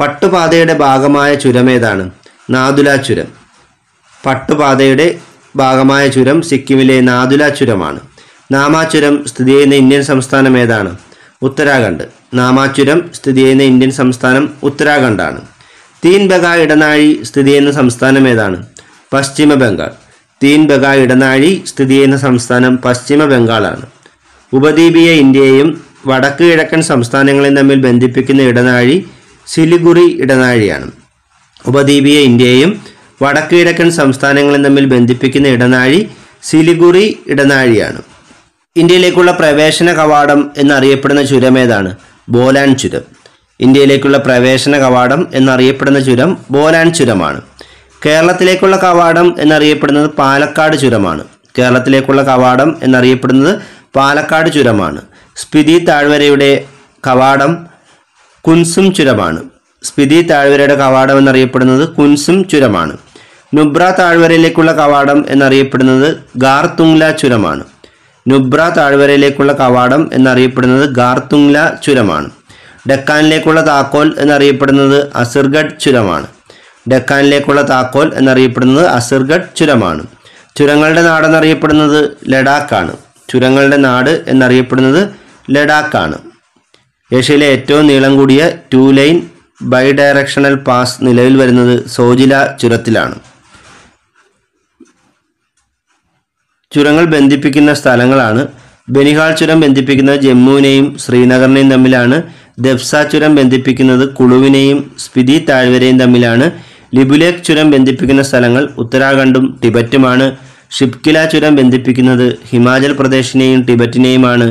പട്ടുപാതയുടെ ഭാഗമായ ചുരം ഏതാണ്? നാദുല ചുരം. പട്ടുപാതയുടെ ഭാഗമായ ചുരം സിക്കിമിലെ നാദുല ചുരമാണ്. നാമാചുരം സ്ഥിതി ചെയ്യുന്ന ഇന്ത്യൻ സംസ്ഥാനം ഏതാണ്? ഉത്തരാഖണ്ഡ്. നാമാചുരം സ്ഥിതി ചെയ്യുന്ന ഇന്ത്യൻ സംസ്ഥാനം ഉത്തരാഖണ്ഡാണ്. തീൻബഗ ഇടനാഴി സ്ഥിതി ചെയ്യുന്ന സംസ്ഥാനം ഏതാണ്? പശ്ചിമ ബംഗാൾ. തീൻബഗ ഇടനാഴി സ്ഥിതി ചെയ്യുന്ന സംസ്ഥാനം പശ്ചിമ ബംഗാളാണ്. ഉപദ്വീപീയ ഇന്ത്യയെയും വടക്ക് കിഴക്കൻ സംസ്ഥാനങ്ങളെയും തമ്മിൽ ബന്ധിപ്പിക്കുന്ന ഇടനാഴി സിലിഗുറി ഇടനാഴിയാണ്. ഉപദ്വീപീയ ഇന്ത്യയെയും വടക്ക് കിഴക്കൻ സംസ്ഥാനങ്ങളെയും തമ്മിൽ ബന്ധിപ്പിക്കുന്ന ഇടനാഴി സിലിഗുറി ഇടനാഴിയാണ്. ഇന്ത്യയിലേക്കുള്ള പ്രവേശന കവാടം എന്നറിയപ്പെടുന്ന ചുരം ഏതാണ്? ബോലാൻ ചുരം. ഇന്ത്യയിലേക്കുള്ള പ്രവേശന കവാടം എന്നറിയപ്പെടുന്ന ചുരം ബോലാൻ ചുരമാണ്. കേരളത്തിലേക്കുള്ള കവാടം എന്നറിയപ്പെടുന്നത് പാലക്കാട് ചുരമാണ്. കേരളത്തിലേക്കുള്ള കവാടം എന്നറിയപ്പെടുന്നത് പാലക്കാട് ചുരമാണ്. സ്പിതി താഴ്വരയുടെ കവാടം കുൻസും ചുരമാണ്. സ്പിതി താഴ്വരയുടെ കവാടം എന്നറിയപ്പെടുന്നത് കുൻസും ചുരമാണ്. നുബ്ര താഴ്വരയിലേക്കുള്ള കവാടം എന്നറിയപ്പെടുന്നത് ഗാർതുംഗ്ല ചുരമാണ്. നുബ്ര താഴ്വരയിലേക്കുള്ള കവാടം എന്നറിയപ്പെടുന്നത് ഗാർതുംഗ്ല ചുരമാണ്. ഡെക്കാനിലേക്കുള്ള താക്കോൽ എന്നറിയപ്പെടുന്നത് അസിർഗഡ് ചുരമാണ്. ഡെക്കാനിലേക്കുള്ള താക്കോൽ എന്നറിയപ്പെടുന്നത് അസിർഗഡ് ചുരമാണ്. ചുരങ്ങളുടെ നാടെന്നറിയപ്പെടുന്നത് ലഡാക്കാണ്. ചുരങ്ങളുടെ നാട് എന്നറിയപ്പെടുന്നത് ലഡാക്കാണ്. ഏഷ്യയിലെ ഏറ്റവും നീളം കൂടിയ two line bidirectional pass നിലവിൽ വരുന്നത് സോജില ചുരത്തിലാണ്. ചുരങ്ങൾ ബന്ധിപ്പിക്കുന്ന സ്ഥലങ്ങളാണ്. ബനിഹാൾ ചുരം ബന്ധിപ്പിക്കുന്നത് ജമ്മുവിനെയും ശ്രീനഗറിനെയും തമ്മിലാണ്. ദെബ്സ ചുരം ബന്ധിപ്പിക്കുന്നത് കുളുവിനെയും സ്പിതി താഴ്വരയും തമ്മിലാണ്. ലിബുലേക്ക് ചുരം ബന്ധിപ്പിക്കുന്ന സ്ഥലങ്ങൾ ഉത്തരാഖണ്ഡും ടിബറ്റുമാണ്. ഷിപ്കില ചുരം ബന്ധിപ്പിക്കുന്നത് ഹിമാചൽ പ്രദേശിനെയും ടിബറ്റിനെയുമാണ്.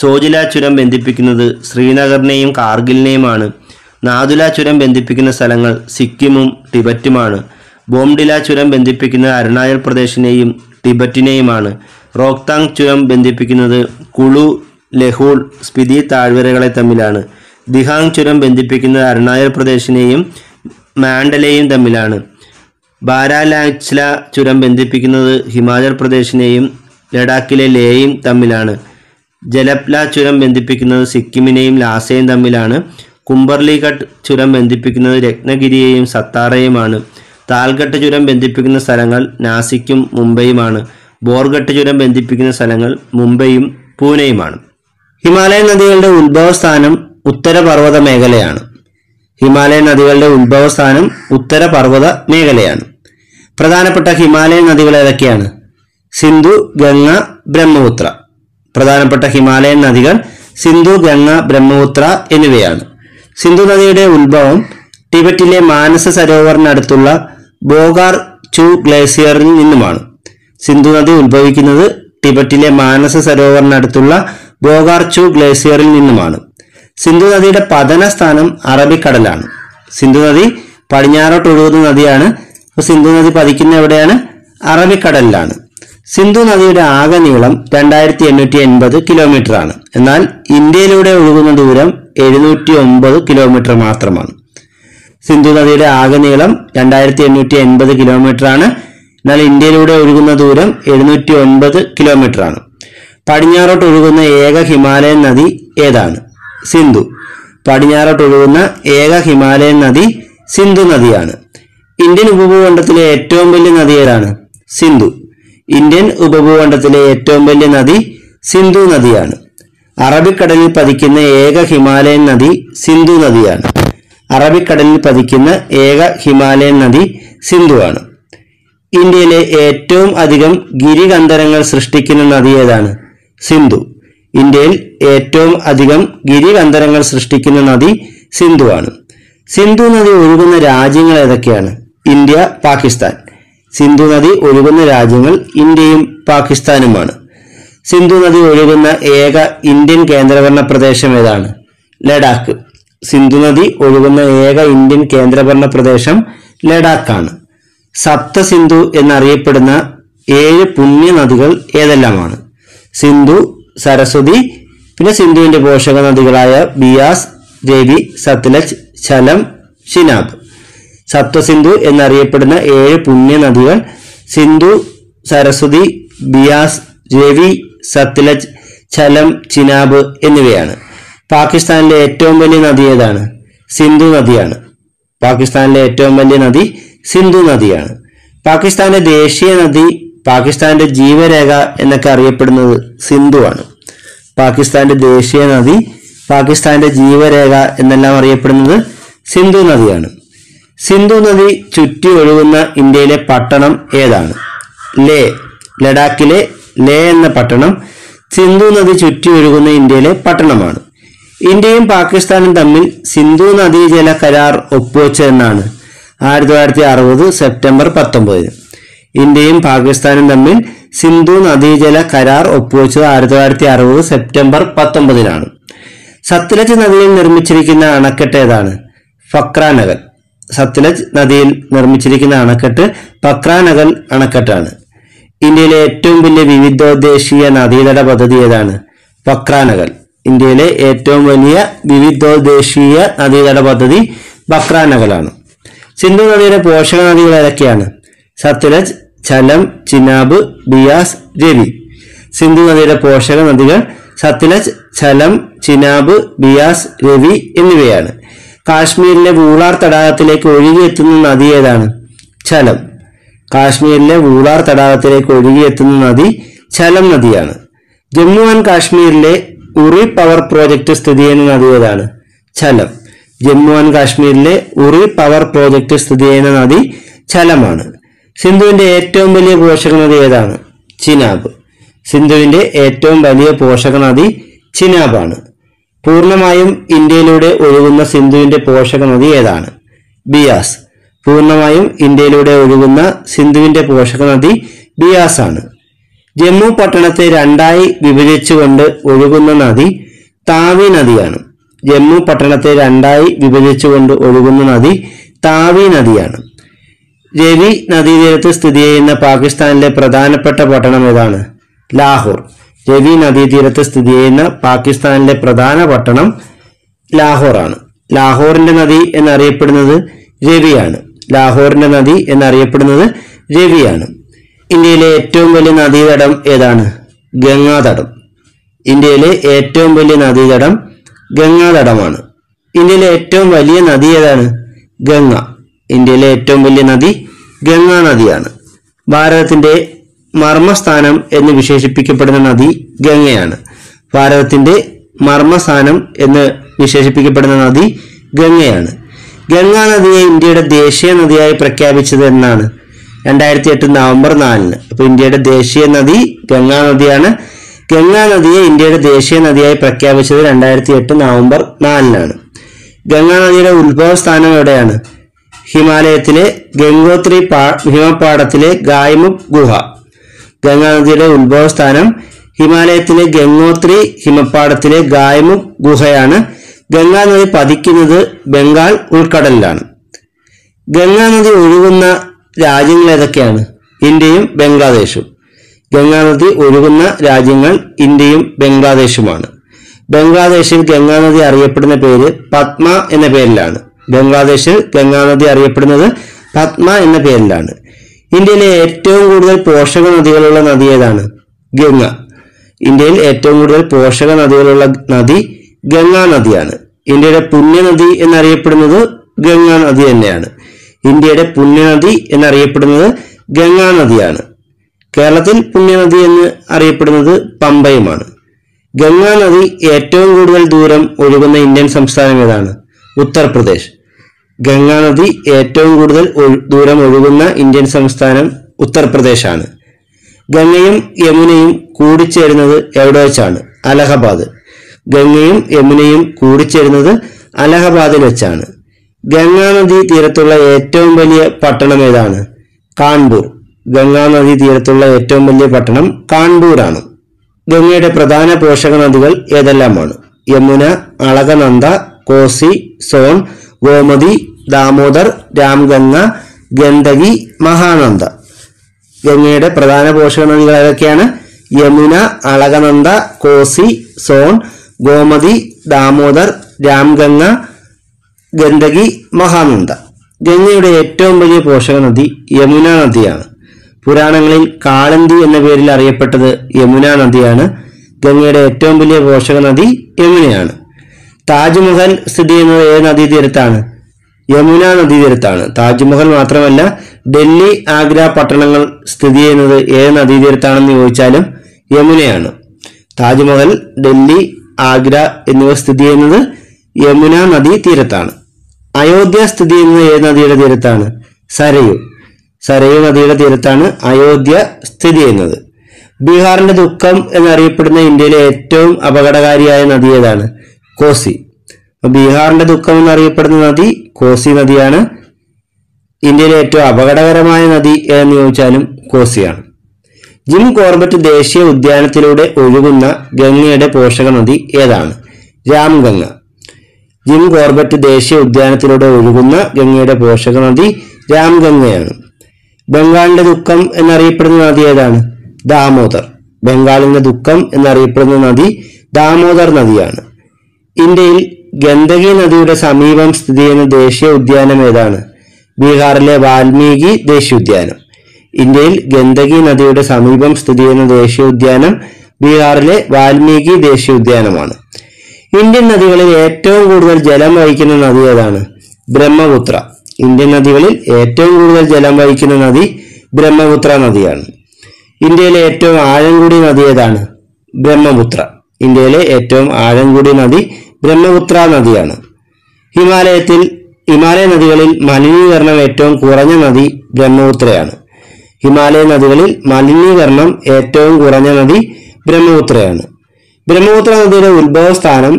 സോജില ചുരം ബന്ധിപ്പിക്കുന്നത് ശ്രീനഗറിനെയും കാർഗിലിനെയുമാണ്. നാദുല ചുരം ബന്ധിപ്പിക്കുന്ന സ്ഥലങ്ങൾ സിക്കിമും ടിബറ്റുമാണ്. ബോംഡില ചുരം ബന്ധിപ്പിക്കുന്നത് അരുണാചൽ പ്രദേശിനെയും ടിബറ്റിനെയുമാണ്. റോക്താങ് ചുരം ബന്ധിപ്പിക്കുന്നത് കുളു, ലഹൂൾ, സ്പിതി താഴ്വരകളെ തമ്മിലാണ്. ദിഹാങ് ചുരം ബന്ധിപ്പിക്കുന്നത് അരുണാചൽ പ്രദേശിനെയും മാൻഡലയും തമ്മിലാണ്. ബാരാലാച്ല ചുരം ബന്ധിപ്പിക്കുന്നത് ഹിമാചൽ പ്രദേശിനെയും ലഡാക്കിലെ ലേയും തമ്മിലാണ്. ജലപ്ല ചുരം ബന്ധിപ്പിക്കുന്നത് സിക്കിമിനെയും ലാസയും തമ്മിലാണ്. കുംബർലിഘട്ട് ചുരം ബന്ധിപ്പിക്കുന്നത് രത്നഗിരിയെയും സത്താറയുമാണ്. താൽഘട്ട് ചുരം ബന്ധിപ്പിക്കുന്ന സ്ഥലങ്ങൾ നാസിക്കും മുംബൈയുമാണ്. ബോർഘട്ട് ചുരം ബന്ധിപ്പിക്കുന്ന സ്ഥലങ്ങൾ മുംബൈയും പൂനെയുമാണ്. ഹിമാലയൻ നദികളുടെ ഉത്ഭവസ്ഥാനം ഉത്തരപർവ്വത മേഖലയാണ്. ഹിമാലയൻ നദികളുടെ ഉത്ഭവസ്ഥാനം ഉത്തരപർവ്വത മേഖലയാണ്. പ്രധാനപ്പെട്ട ഹിമാലയൻ നദികൾ ഏതൊക്കെയാണ്? സിന്ധു, ഗംഗ, ബ്രഹ്മപുത്ര. പ്രധാനപ്പെട്ട ഹിമാലയൻ നദികൾ സിന്ധു, ഗംഗ, ബ്രഹ്മപുത്ര എന്നിവയാണ്. സിന്ധു നദിയുടെ ഉത്ഭവം ടിബറ്റിലെ മാനസ സരോവറിനടുത്തുള്ള ബോഗാർ ചു ഗ്ലേസിയറിൽ നിന്നുമാണ്. സിന്ധു നദി ഉത്ഭവിക്കുന്നത് ടിബറ്റിലെ മാനസ സരോവറിനടുത്തുള്ള ബോഗാർ ചു ഗ്ലേസിയറിൽ നിന്നുമാണ്. സിന്ധു നദിയുടെ പതന സ്ഥാനം അറബിക്കടലാണ്. സിന്ധു നദി പടിഞ്ഞാറോട്ട് ഒഴുകുന്ന നദിയാണ്. സിന്ധു നദി പതിക്കുന്ന എവിടെയാണ്? അറബിക്കടലിലാണ്. സിന്ധു നദിയുടെ ആകെ നീളം രണ്ടായിരത്തി എണ്ണൂറ്റി എൺപത് കിലോമീറ്റർ ആണ്. എന്നാൽ ഇന്ത്യയിലൂടെ ഒഴുകുന്ന ദൂരം എഴുന്നൂറ്റി ഒമ്പത് കിലോമീറ്റർ മാത്രമാണ്. സിന്ധു നദിയുടെ ആകെ നീളം രണ്ടായിരത്തി എണ്ണൂറ്റി എൺപത് കിലോമീറ്റർ ആണ്. എന്നാൽ ഇന്ത്യയിലൂടെ ഒഴുകുന്ന ദൂരം എഴുന്നൂറ്റി ഒൻപത് കിലോമീറ്റർ ആണ്. പടിഞ്ഞാറോട്ട് ഒഴുകുന്ന ഏക ഹിമാലയൻ നദി ഏതാണ്? സിന്ധു. പടിഞ്ഞാറോട്ട് ഒഴുകുന്ന ഏക ഹിമാലയൻ നദി സിന്ധു നദിയാണ്. ഇന്ത്യൻ ഉപഭൂഖണ്ഡത്തിലെ ഏറ്റവും വലിയ നദി ഏതാണ്? സിന്ധു. ഇന്ത്യൻ ഉപഭൂഖണ്ഡത്തിലെ ഏറ്റവും വലിയ നദി സിന്ധു നദിയാണ്. അറബിക്കടലിൽ പതിക്കുന്ന ഏക ഹിമാലയൻ നദി സിന്ധു നദിയാണ്. അറബിക്കടലിൽ പതിക്കുന്ന ഏക ഹിമാലയൻ നദി സിന്ധുവാണ്. ഇന്ത്യയിലെ ഏറ്റവും അധികം ഗിരികന്ധരങ്ങൾ സൃഷ്ടിക്കുന്ന നദി ഏതാണ്? സിന്ധു. ഇന്ത്യയിൽ ഏറ്റവും അധികം ഗിരികന്ധരങ്ങൾ സൃഷ്ടിക്കുന്ന നദി സിന്ധുവാണ്. സിന്ധു നദി ഒഴുകുന്ന രാജ്യങ്ങൾ ഏതൊക്കെയാണ്? ഇന്ത്യ, പാകിസ്ഥാൻ. സിന്ധു നദി ഒഴുകുന്ന രാജ്യങ്ങൾ ഇന്ത്യയും പാകിസ്ഥാനുമാണ്. സിന്ധു നദി ഒഴുകുന്ന ഏക ഇന്ത്യൻ കേന്ദ്രഭരണ പ്രദേശം ഏതാണ്? ലഡാക്ക്. സിന്ധു നദി ഒഴുകുന്ന ഏക ഇന്ത്യൻ കേന്ദ്രഭരണ പ്രദേശം ലഡാക്കാണ്. സപ്ത സിന്ധു എന്നറിയപ്പെടുന്ന ഏഴ് പുണ്യ നദികൾ ഏതെല്ലാമാണ്? സിന്ധു, സരസ്വതി, പിന്നെ സിന്ധുവിന്റെ പോഷക നദികളായ ബിയാസ്, രവി, സത്ലജ്, ഝലം, ശിനാബ്. സപ്തസിന്ധു എന്നറിയപ്പെടുന്ന ഏഴ് പുണ്യ നദികൾ സിന്ധു, സരസ്വതി, ബിയാസ്, രവി, സത്ലജ്, ഝലം, ചിനാബ് എന്നിവയാണ്. പാകിസ്ഥാനിലെ ഏറ്റവും വലിയ നദി ഏതാണ്? സിന്ധു നദിയാണ്. പാകിസ്ഥാനിലെ ഏറ്റവും വലിയ നദി സിന്ധു നദിയാണ്. പാകിസ്ഥാന്റെ ദേശീയ നദി, പാകിസ്ഥാന്റെ ജീവരേഖ എന്നൊക്കെ അറിയപ്പെടുന്നത് സിന്ധുവാണ്. പാകിസ്ഥാന്റെ ദേശീയ നദി, പാകിസ്ഥാന്റെ ജീവരേഖ എന്നെല്ലാം അറിയപ്പെടുന്നത് സിന്ധു നദിയാണ്. സിന്ധു നദി ചുറ്റി ഒഴുകുന്ന ഇന്ത്യയിലെ പട്ടണം ഏതാണ്? ലേ. ലഡാക്കിലെ ലേ എന്ന പട്ടണം സിന്ധു നദി ചുറ്റി ഒഴുകുന്ന ഇന്ത്യയിലെ പട്ടണമാണ്. ഇന്ത്യയും പാകിസ്ഥാനും തമ്മിൽ സിന്ധു നദീജല കരാർ ഒപ്പുവെച്ചതെന്നാണ് ആയിരത്തി തൊള്ളായിരത്തി അറുപത് സെപ്റ്റംബർ പത്തൊമ്പതിന്. ഇന്ത്യയും പാകിസ്ഥാനും തമ്മിൽ സിന്ധു നദീജല കരാർ ഒപ്പുവെച്ചത് ആയിരത്തി തൊള്ളായിരത്തി അറുപത് സെപ്റ്റംബർ പത്തൊമ്പതിനാണ്. സത്ലജ് നദിയിൽ നിർമ്മിച്ചിരിക്കുന്ന അണക്കെട്ട് ഏതാണ്? ഫക്രാനഗൽ. സത്ലജ് നദിയിൽ നിർമ്മിച്ചിരിക്കുന്ന അണക്കെട്ട് ഫക്രാനഗൽ അണക്കെട്ടാണ്. ഇന്ത്യയിലെ ഏറ്റവും വലിയ വിവിധോദ്ദേശീയ നദീതട പദ്ധതി ഏതാണ്? ഫക്രാനഗൽ. ഇന്ത്യയിലെ ഏറ്റവും വലിയ വിവിധോദ്ദേശീയ നദീതട പദ്ധതി ഫക്രാനഗലാണ്. സിന്ധു നദിയുടെ പോഷക നദികൾ ഏതൊക്കെയാണ്? സത്ലജ്, ഝലം, ചിനാബ്, ബിയാസ്, രവി. സിന്ധു നദിയുടെ പോഷക നദികൾ സത്ലജ്, ഝലം, ചിനാബ്, ബിയാസ്, രവി എന്നിവയാണ്. കാശ്മീരിലെ വൂളാർ തടാകത്തിലേക്ക് ഒഴുകിയെത്തുന്ന നദി ഏതാണ്? ഝലം. കാശ്മീരിലെ വൂളാർ തടാകത്തിലേക്ക് ഒഴുകിയെത്തുന്ന നദി ഝലം നദിയാണ്. ജമ്മു ആൻഡ് കാശ്മീരിലെ ഉറി പവർ പ്രോജക്ട് സ്ഥിതി ചെയ്യുന്ന നദി ഏതാണ്? ഝലം. ജമ്മു ആൻഡ് കാശ്മീരിലെ ഉറി പവർ പ്രോജക്ട് സ്ഥിതി ചെയ്യുന്ന നദി ഝലമാണ്. സിന്ധുവിന്റെ ഏറ്റവും വലിയ പോഷക നദി ഏതാണ്? ചിനാബ്. സിന്ധുവിന്റെ ഏറ്റവും വലിയ പോഷക നദി ചിനാബാണ്. പൂർണ്ണമായും ഇന്ത്യയിലൂടെ ഒഴുകുന്ന സിന്ധുവിന്റെ പോഷക നദി ഏതാണ്? ബിയാസ്. പൂർണ്ണമായും ഇന്ത്യയിലൂടെ ഒഴുകുന്ന സിന്ധുവിന്റെ പോഷക നദി ബിയാസ് ആണ്. ജമ്മു പട്ടണത്തെ രണ്ടായി വിഭജിച്ചുകൊണ്ട് ഒഴുകുന്ന നദി താവി നദിയാണ്. ജമ്മു പട്ടണത്തെ രണ്ടായി വിഭജിച്ചുകൊണ്ട് ഒഴുകുന്ന നദി താവി നദിയാണ്. രവി നദീതീരത്ത് സ്ഥിതി ചെയ്യുന്ന പാകിസ്ഥാനിലെ പ്രധാനപ്പെട്ട പട്ടണം ഏതാണ്? ലാഹോർ. രവി നദീതീരത്ത് സ്ഥിതി ചെയ്യുന്ന പാകിസ്ഥാനിലെ പ്രധാന പട്ടണം ലാഹോറാണ്. ലാഹോറിന്റെ നദി എന്നറിയപ്പെടുന്നത് രവിയാണ്. ലാഹോറിന്റെ നദി എന്നറിയപ്പെടുന്നത് രവിയാണ്. ഇന്ത്യയിലെ ഏറ്റവും വലിയ നദീതടം ഏതാണ്? ഗംഗാതടം. ഇന്ത്യയിലെ ഏറ്റവും വലിയ നദീതടം ഗംഗാതടമാണ്. ഇന്ത്യയിലെ ഏറ്റവും വലിയ നദി ഏതാണ്? ഗംഗ. ഇന്ത്യയിലെ ഏറ്റവും വലിയ നദി ഗംഗാ നദിയാണ്. ഭാരതത്തിന്റെ മർമ്മസ്ഥാനം എന്ന് വിശേഷിപ്പിക്കപ്പെടുന്ന നദി ഗംഗയാണ്. ഭാരതത്തിന്റെ മർമ്മസ്ഥാനം എന്ന് വിശേഷിപ്പിക്കപ്പെടുന്ന നദി ഗംഗയാണ്. ഗംഗാ നദിയെ ഇന്ത്യയുടെ ദേശീയ നദിയായി പ്രഖ്യാപിച്ചത് എന്നാണ് രണ്ടായിരത്തി എട്ട് നവംബർ നാലിന്. അപ്പൊ ഇന്ത്യയുടെ ദേശീയ നദി ഗംഗാ നദിയാണ്. ഗംഗാ നദിയെ ഇന്ത്യയുടെ ദേശീയ നദിയായി പ്രഖ്യാപിച്ചത് രണ്ടായിരത്തി എട്ട് നവംബർ നാലിനാണ്. ഗംഗാ നദിയുടെ ഉത്ഭവസ്ഥാനം എവിടെയാണ്? ഹിമാലയത്തിലെ ഗംഗോത്രി പാ ഹിമപാടത്തിലെ ഗായ്മുഖ് ഗുഹ. ഗംഗാ നദിയുടെ ഉത്ഭവസ്ഥാനം ഹിമാലയത്തിലെ ഗംഗോത്രി ഹിമപാടത്തിലെ ഗായ്മുഖ് ഗുഹയാണ്. ഗംഗാ നദി പതിക്കുന്നത് ബംഗാൾ ഉൾക്കടലിലാണ്. ഗംഗാ നദി ഒഴുകുന്ന രാജ്യങ്ങൾ ഏതൊക്കെയാണ്? ഇന്ത്യയും ബംഗ്ലാദേശും. ഗംഗാ നദി ഒഴുകുന്ന രാജ്യങ്ങൾ ഇന്ത്യയും ബംഗ്ലാദേശുമാണ്. ബംഗ്ലാദേശിൽ ഗംഗാ നദി അറിയപ്പെടുന്ന പേര് പത്മ എന്ന പേരിലാണ്. ബംഗ്ലാദേശിൽ ഗംഗാനദി അറിയപ്പെടുന്നത് പത്മ എന്ന പേരിലാണ്. ഇന്ത്യയിലെ ഏറ്റവും കൂടുതൽ പോഷക നദികളുള്ള നദി ഏതാണ്? ഗംഗ. ഇന്ത്യയിൽ ഏറ്റവും കൂടുതൽ പോഷക നദികളുള്ള നദി ഗംഗാ നദിയാണ്. ഇന്ത്യയുടെ പുണ്യനദി എന്നറിയപ്പെടുന്നത് ഗംഗാ നദി തന്നെയാണ്. ഇന്ത്യയുടെ പുണ്യനദി എന്നറിയപ്പെടുന്നത് ഗംഗാ നദിയാണ്. കേരളത്തിൽ പുണ്യനദി എന്ന് അറിയപ്പെടുന്നത് പമ്പയുമാണ്. ഗംഗാ നദി ഏറ്റവും കൂടുതൽ ദൂരം ഒഴുകുന്ന ഇന്ത്യൻ സംസ്ഥാനം ഏതാണ്? ഉത്തർപ്രദേശ്. ഗംഗാനദി ഏറ്റവും കൂടുതൽ ദൂരം ഒഴുകുന്ന ഇന്ത്യൻ സംസ്ഥാനം ഉത്തർപ്രദേശാണ്. ഗംഗയും യമുനയും കൂടിച്ചേരുന്നത് എവിടെ വെച്ചാണ്? അലഹബാദ്. ഗംഗയും യമുനയും കൂടിച്ചേരുന്നത് അലഹബാദിൽ വെച്ചാണ്. ഗംഗാനദി തീരത്തുള്ള ഏറ്റവും വലിയ പട്ടണം ഏതാണ്? കാൺപൂർ. ഗംഗാനദി തീരത്തുള്ള ഏറ്റവും വലിയ പട്ടണം കാൺപൂരാണ്. ഗംഗയുടെ പ്രധാന പോഷക നദികൾ ഏതെല്ലാമാണ്? യമുന, അളകനന്ദ, കോസി, സോൺ, ഗോമതി, ദാമോദർ, രാംഗംഗ, ഗണ്ഡകി, മഹാനന്ദ. ഗംഗയുടെ പ്രധാന പോഷക നദികൾ ഏതൊക്കെയാണ്? യമുന, അളകനന്ദ, കോസി, സോൺ, ഗോമതി, ദാമോദർ, രാംഗംഗ, ഗണ്ഡകി, മഹാനന്ദ. ഗംഗയുടെ ഏറ്റവും വലിയ പോഷക നദി യമുന നദിയാണ്. പുരാണങ്ങളിൽ കാളന്തി എന്ന പേരിൽ അറിയപ്പെട്ടത് യമുന നദിയാണ്. ഗംഗയുടെ ഏറ്റവും വലിയ പോഷക നദി യമുനയാണ്. താജ്മഹൽ സ്ഥിതി ചെയ്യുന്നത് ഏത് നദീതീരത്താണ്? യമുന നദീതീരത്താണ്. താജ്മഹൽ മാത്രമല്ല ഡൽഹി, ആഗ്ര പട്ടണങ്ങൾ സ്ഥിതി ചെയ്യുന്നത് ഏത് നദീതീരത്താണെന്ന് ചോദിച്ചാലും യമുനയാണ്. താജ്മഹൽ, ഡൽഹി, ആഗ്ര എന്നിവ സ്ഥിതി ചെയ്യുന്നത് യമുന നദീ തീരത്താണ്. അയോധ്യ സ്ഥിതി ചെയ്യുന്നത് ഏത് നദിയുടെ തീരത്താണ്? സരയു. സരയു നദിയുടെ തീരത്താണ് അയോധ്യ സ്ഥിതി ചെയ്യുന്നത്. ബീഹാറിന്റെ ദുഃഖം എന്നറിയപ്പെടുന്ന ഇന്ത്യയിലെ ഏറ്റവും അപകടകാരിയായ നദി ഏതാണ്? കോസി. ബീഹാറിന്റെ ദുഃഖം എന്നറിയപ്പെടുന്ന നദി കോസി നദിയാണ്. ഇന്ത്യയിലെ ഏറ്റവും അപകടകരമായ നദി ഏതെന്ന് ചോദിച്ചാലും കോസിയാണ്. ജിം കോർബറ്റ് ദേശീയ ഉദ്യാനത്തിലൂടെ ഒഴുകുന്ന ഗംഗയുടെ പോഷക നദി ഏതാണ്? രാംഗംഗ. ജിം കോർബറ്റ് ദേശീയ ഉദ്യാനത്തിലൂടെ ഒഴുകുന്ന ഗംഗയുടെ പോഷക നദി രാംഗംഗയാണ്. ബംഗാളിന്റെ ദുഃഖം എന്നറിയപ്പെടുന്ന നദി ഏതാണ്? ദാമോദർ. ബംഗാളിന്റെ ദുഃഖം എന്നറിയപ്പെടുന്ന നദി ദാമോദർ നദിയാണ്. ഇന്ത്യയിൽ ഗണ്ഡകി നദിയുടെ സമീപം സ്ഥിതി ചെയ്യുന്ന ദേശീയ ഉദ്യാനം ഏതാണ്? ബീഹാറിലെ വാൽമീകി ദേശീയോദ്യാനം. ഇന്ത്യയിൽ ഗണ്ഡകി നദിയുടെ സമീപം സ്ഥിതി ചെയ്യുന്ന ദേശീയോദ്യാനം ബീഹാറിലെ വാൽമീകി ദേശീയോദ്യാനമാണ്. ഇന്ത്യൻ നദികളിൽ ഏറ്റവും കൂടുതൽ ജലം വഹിക്കുന്ന നദി ഏതാണ്? ബ്രഹ്മപുത്ര. ഇന്ത്യൻ നദികളിൽ ഏറ്റവും കൂടുതൽ ജലം വഹിക്കുന്ന നദി ബ്രഹ്മപുത്ര നദിയാണ്. ഇന്ത്യയിലെ ഏറ്റവും ആഴം കൂടിയ നദി ഏതാണ്? ബ്രഹ്മപുത്ര. ഇന്ത്യയിലെ ഏറ്റവും ആഴം കൂടിയ നദി ബ്രഹ്മപുത്ര നദിയാണ്. ഹിമാലയത്തിൽ ഹിമാലയ നദികളിൽ മലിനീകരണം ഏറ്റവും കുറഞ്ഞ നദി ബ്രഹ്മപുത്രയാണ്. ഹിമാലയ നദികളിൽ മലിനീകരണം ഏറ്റവും കുറഞ്ഞ നദി ബ്രഹ്മപുത്രയാണ്. ബ്രഹ്മപുത്ര നദിയുടെ ഉത്ഭവസ്ഥാനം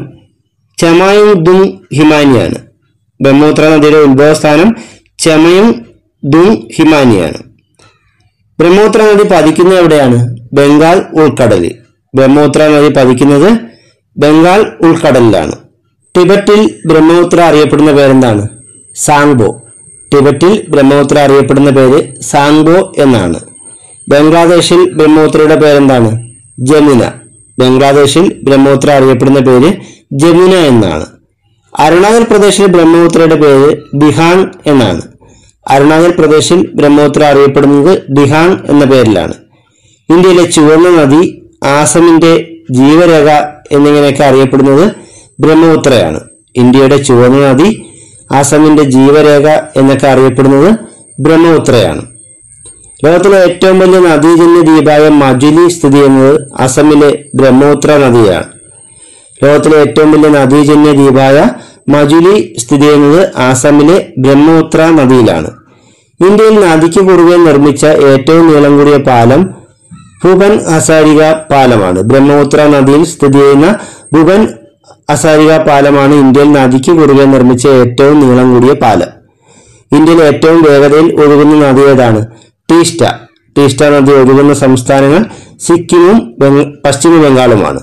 ചമായും ദും ഹിമാനിയാണ്. ബ്രഹ്മപുത്ര നദിയുടെ ഉത്ഭവസ്ഥാനം ചമയും ദും ഹിമാനിയാണ്. ബ്രഹ്മപുത്ര നദി പതിക്കുന്നത് എവിടെയാണ്? ബംഗാൾ ഉൾക്കടലിൽ. ബ്രഹ്മപുത്ര നദി പതിക്കുന്നത് ബംഗാൾ ഉൾക്കടലിലാണ്. ടിബറ്റിൽ ബ്രഹ്മപുത്ര അറിയപ്പെടുന്ന പേരെന്താണ്? സാംഗ്ബോ. ടിബറ്റിൽ ബ്രഹ്മപുത്ര അറിയപ്പെടുന്ന പേര് സാംഗ്ബോ എന്നാണ്. ബംഗ്ലാദേശിൽ ബ്രഹ്മപുത്രയുടെ പേരെന്താണ്? ജമുന. ബംഗ്ലാദേശിൽ ബ്രഹ്മപുത്ര അറിയപ്പെടുന്ന പേര് ജമുന എന്നാണ്. അരുണാചൽ പ്രദേശിൽ ബ്രഹ്മപുത്രയുടെ പേര് ദിഹാങ് എന്നാണ്. അരുണാചൽ പ്രദേശിൽ ബ്രഹ്മപുത്ര അറിയപ്പെടുന്നത് ദിഹാങ് എന്ന പേരിലാണ്. ഇന്ത്യയിലെ ചുവന്ന നദി, ആസമിന്റെ ജീവരേഖ എന്നിങ്ങനെയൊക്കെ അറിയപ്പെടുന്നത് ബ്രഹ്മപുത്രയാണ്. ഇന്ത്യയുടെ ചുവന്ന നദി, ആസാമിന്റെ ജീവരേഖ എന്നൊക്കെ അറിയപ്പെടുന്നത് ബ്രഹ്മപുത്രയാണ്. ലോകത്തിലെ ഏറ്റവും വലിയ നദീജന്യ ദ്വീപായ മജുലി സ്ഥിതി ചെയ്യുന്നത് അസമിലെ ബ്രഹ്മപുത്ര നദിയാണ്. ലോകത്തിലെ ഏറ്റവും വലിയ നദീജന്യ ദ്വീപായ മജുലി സ്ഥിതി ചെയ്യുന്നത് ആസാമിലെ ബ്രഹ്മപുത്ര നദിയിലാണ്. ഇന്ത്യയിൽ നദിക്ക് കുറുകെ നിർമ്മിച്ച ഏറ്റവും നീളം കൂടിയ പാലം ഭുപൻ ഹസാരിക പാലമാണ്. ബ്രഹ്മപുത്ര നദിയിൽ സ്ഥിതി ചെയ്യുന്ന ഭുപൻ ഹസാരിക പാലമാണ് ഇന്ത്യയിൽ നദിക്ക് കുറുകെ നിർമ്മിച്ച ഏറ്റവും നീളം കൂടിയ പാലം. ഇന്ത്യയിൽ ഏറ്റവും വേഗതയിൽ ഒഴുകുന്ന നദി ഏതാണ്? ടീസ്റ്റ. ടീസ്റ്റ നദി ഒഴുകുന്ന സംസ്ഥാനങ്ങൾ സിക്കിമും പശ്ചിമ ബംഗാളുമാണ്.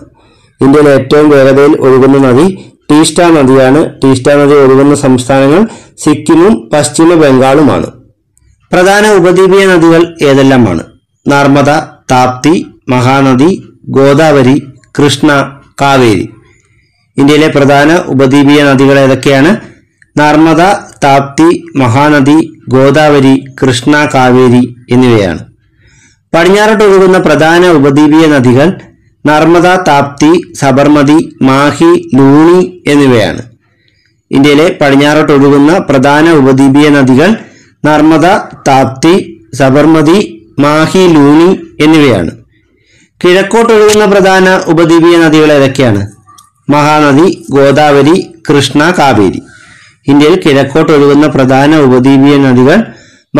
ഇന്ത്യയിലെ ഏറ്റവും വേഗതയിൽ ഒഴുകുന്ന നദി ടീസ്റ്റ നദിയാണ്. ടീസ്റ്റ നദി ഒഴുകുന്ന സംസ്ഥാനങ്ങൾ സിക്കിമും പശ്ചിമ ബംഗാളുമാണ്. പ്രധാന ഉപദ്വീപീയ നദികൾ ഏതെല്ലാമാണ്? നർമ്മദ, താപ്തി, മഹാനദി, ഗോദാവരി, കൃഷ്ണ, കാവേരി. ഇന്ത്യയിലെ പ്രധാന ഉപദ്വീപീയ നദികൾ ഏതൊക്കെയാണ്? നർമ്മദ, താപ്തി, മഹാനദി, ഗോദാവരി, കൃഷ്ണ, കാവേരി എന്നിവയാണ്. പടിഞ്ഞാറോട്ട് ഒഴുകുന്ന പ്രധാന ഉപദ്വീപീയ നദികൾ നർമ്മദ, താപ്തി, സബർമതി, മാഹി, ലൂണി എന്നിവയാണ്. ഇന്ത്യയിലെ പടിഞ്ഞാറോട്ട് ഒഴുകുന്ന പ്രധാന ഉപദ്വീപീയ നദികൾ നർമ്മദ, താപ്തി, സബർമതി, മാഹി, ലൂണി എന്നിവയാണ്. കിഴക്കോട്ടൊഴുകുന്ന പ്രധാന ഉപദ്വീപീയ നദികൾ ഏതൊക്കെയാണ്? മഹാനദി, ഗോദാവരി, കൃഷ്ണ, കാവേരി. ഇന്ത്യയിൽ കിഴക്കോട്ടൊഴുകുന്ന പ്രധാന ഉപദ്വീപീയ നദികൾ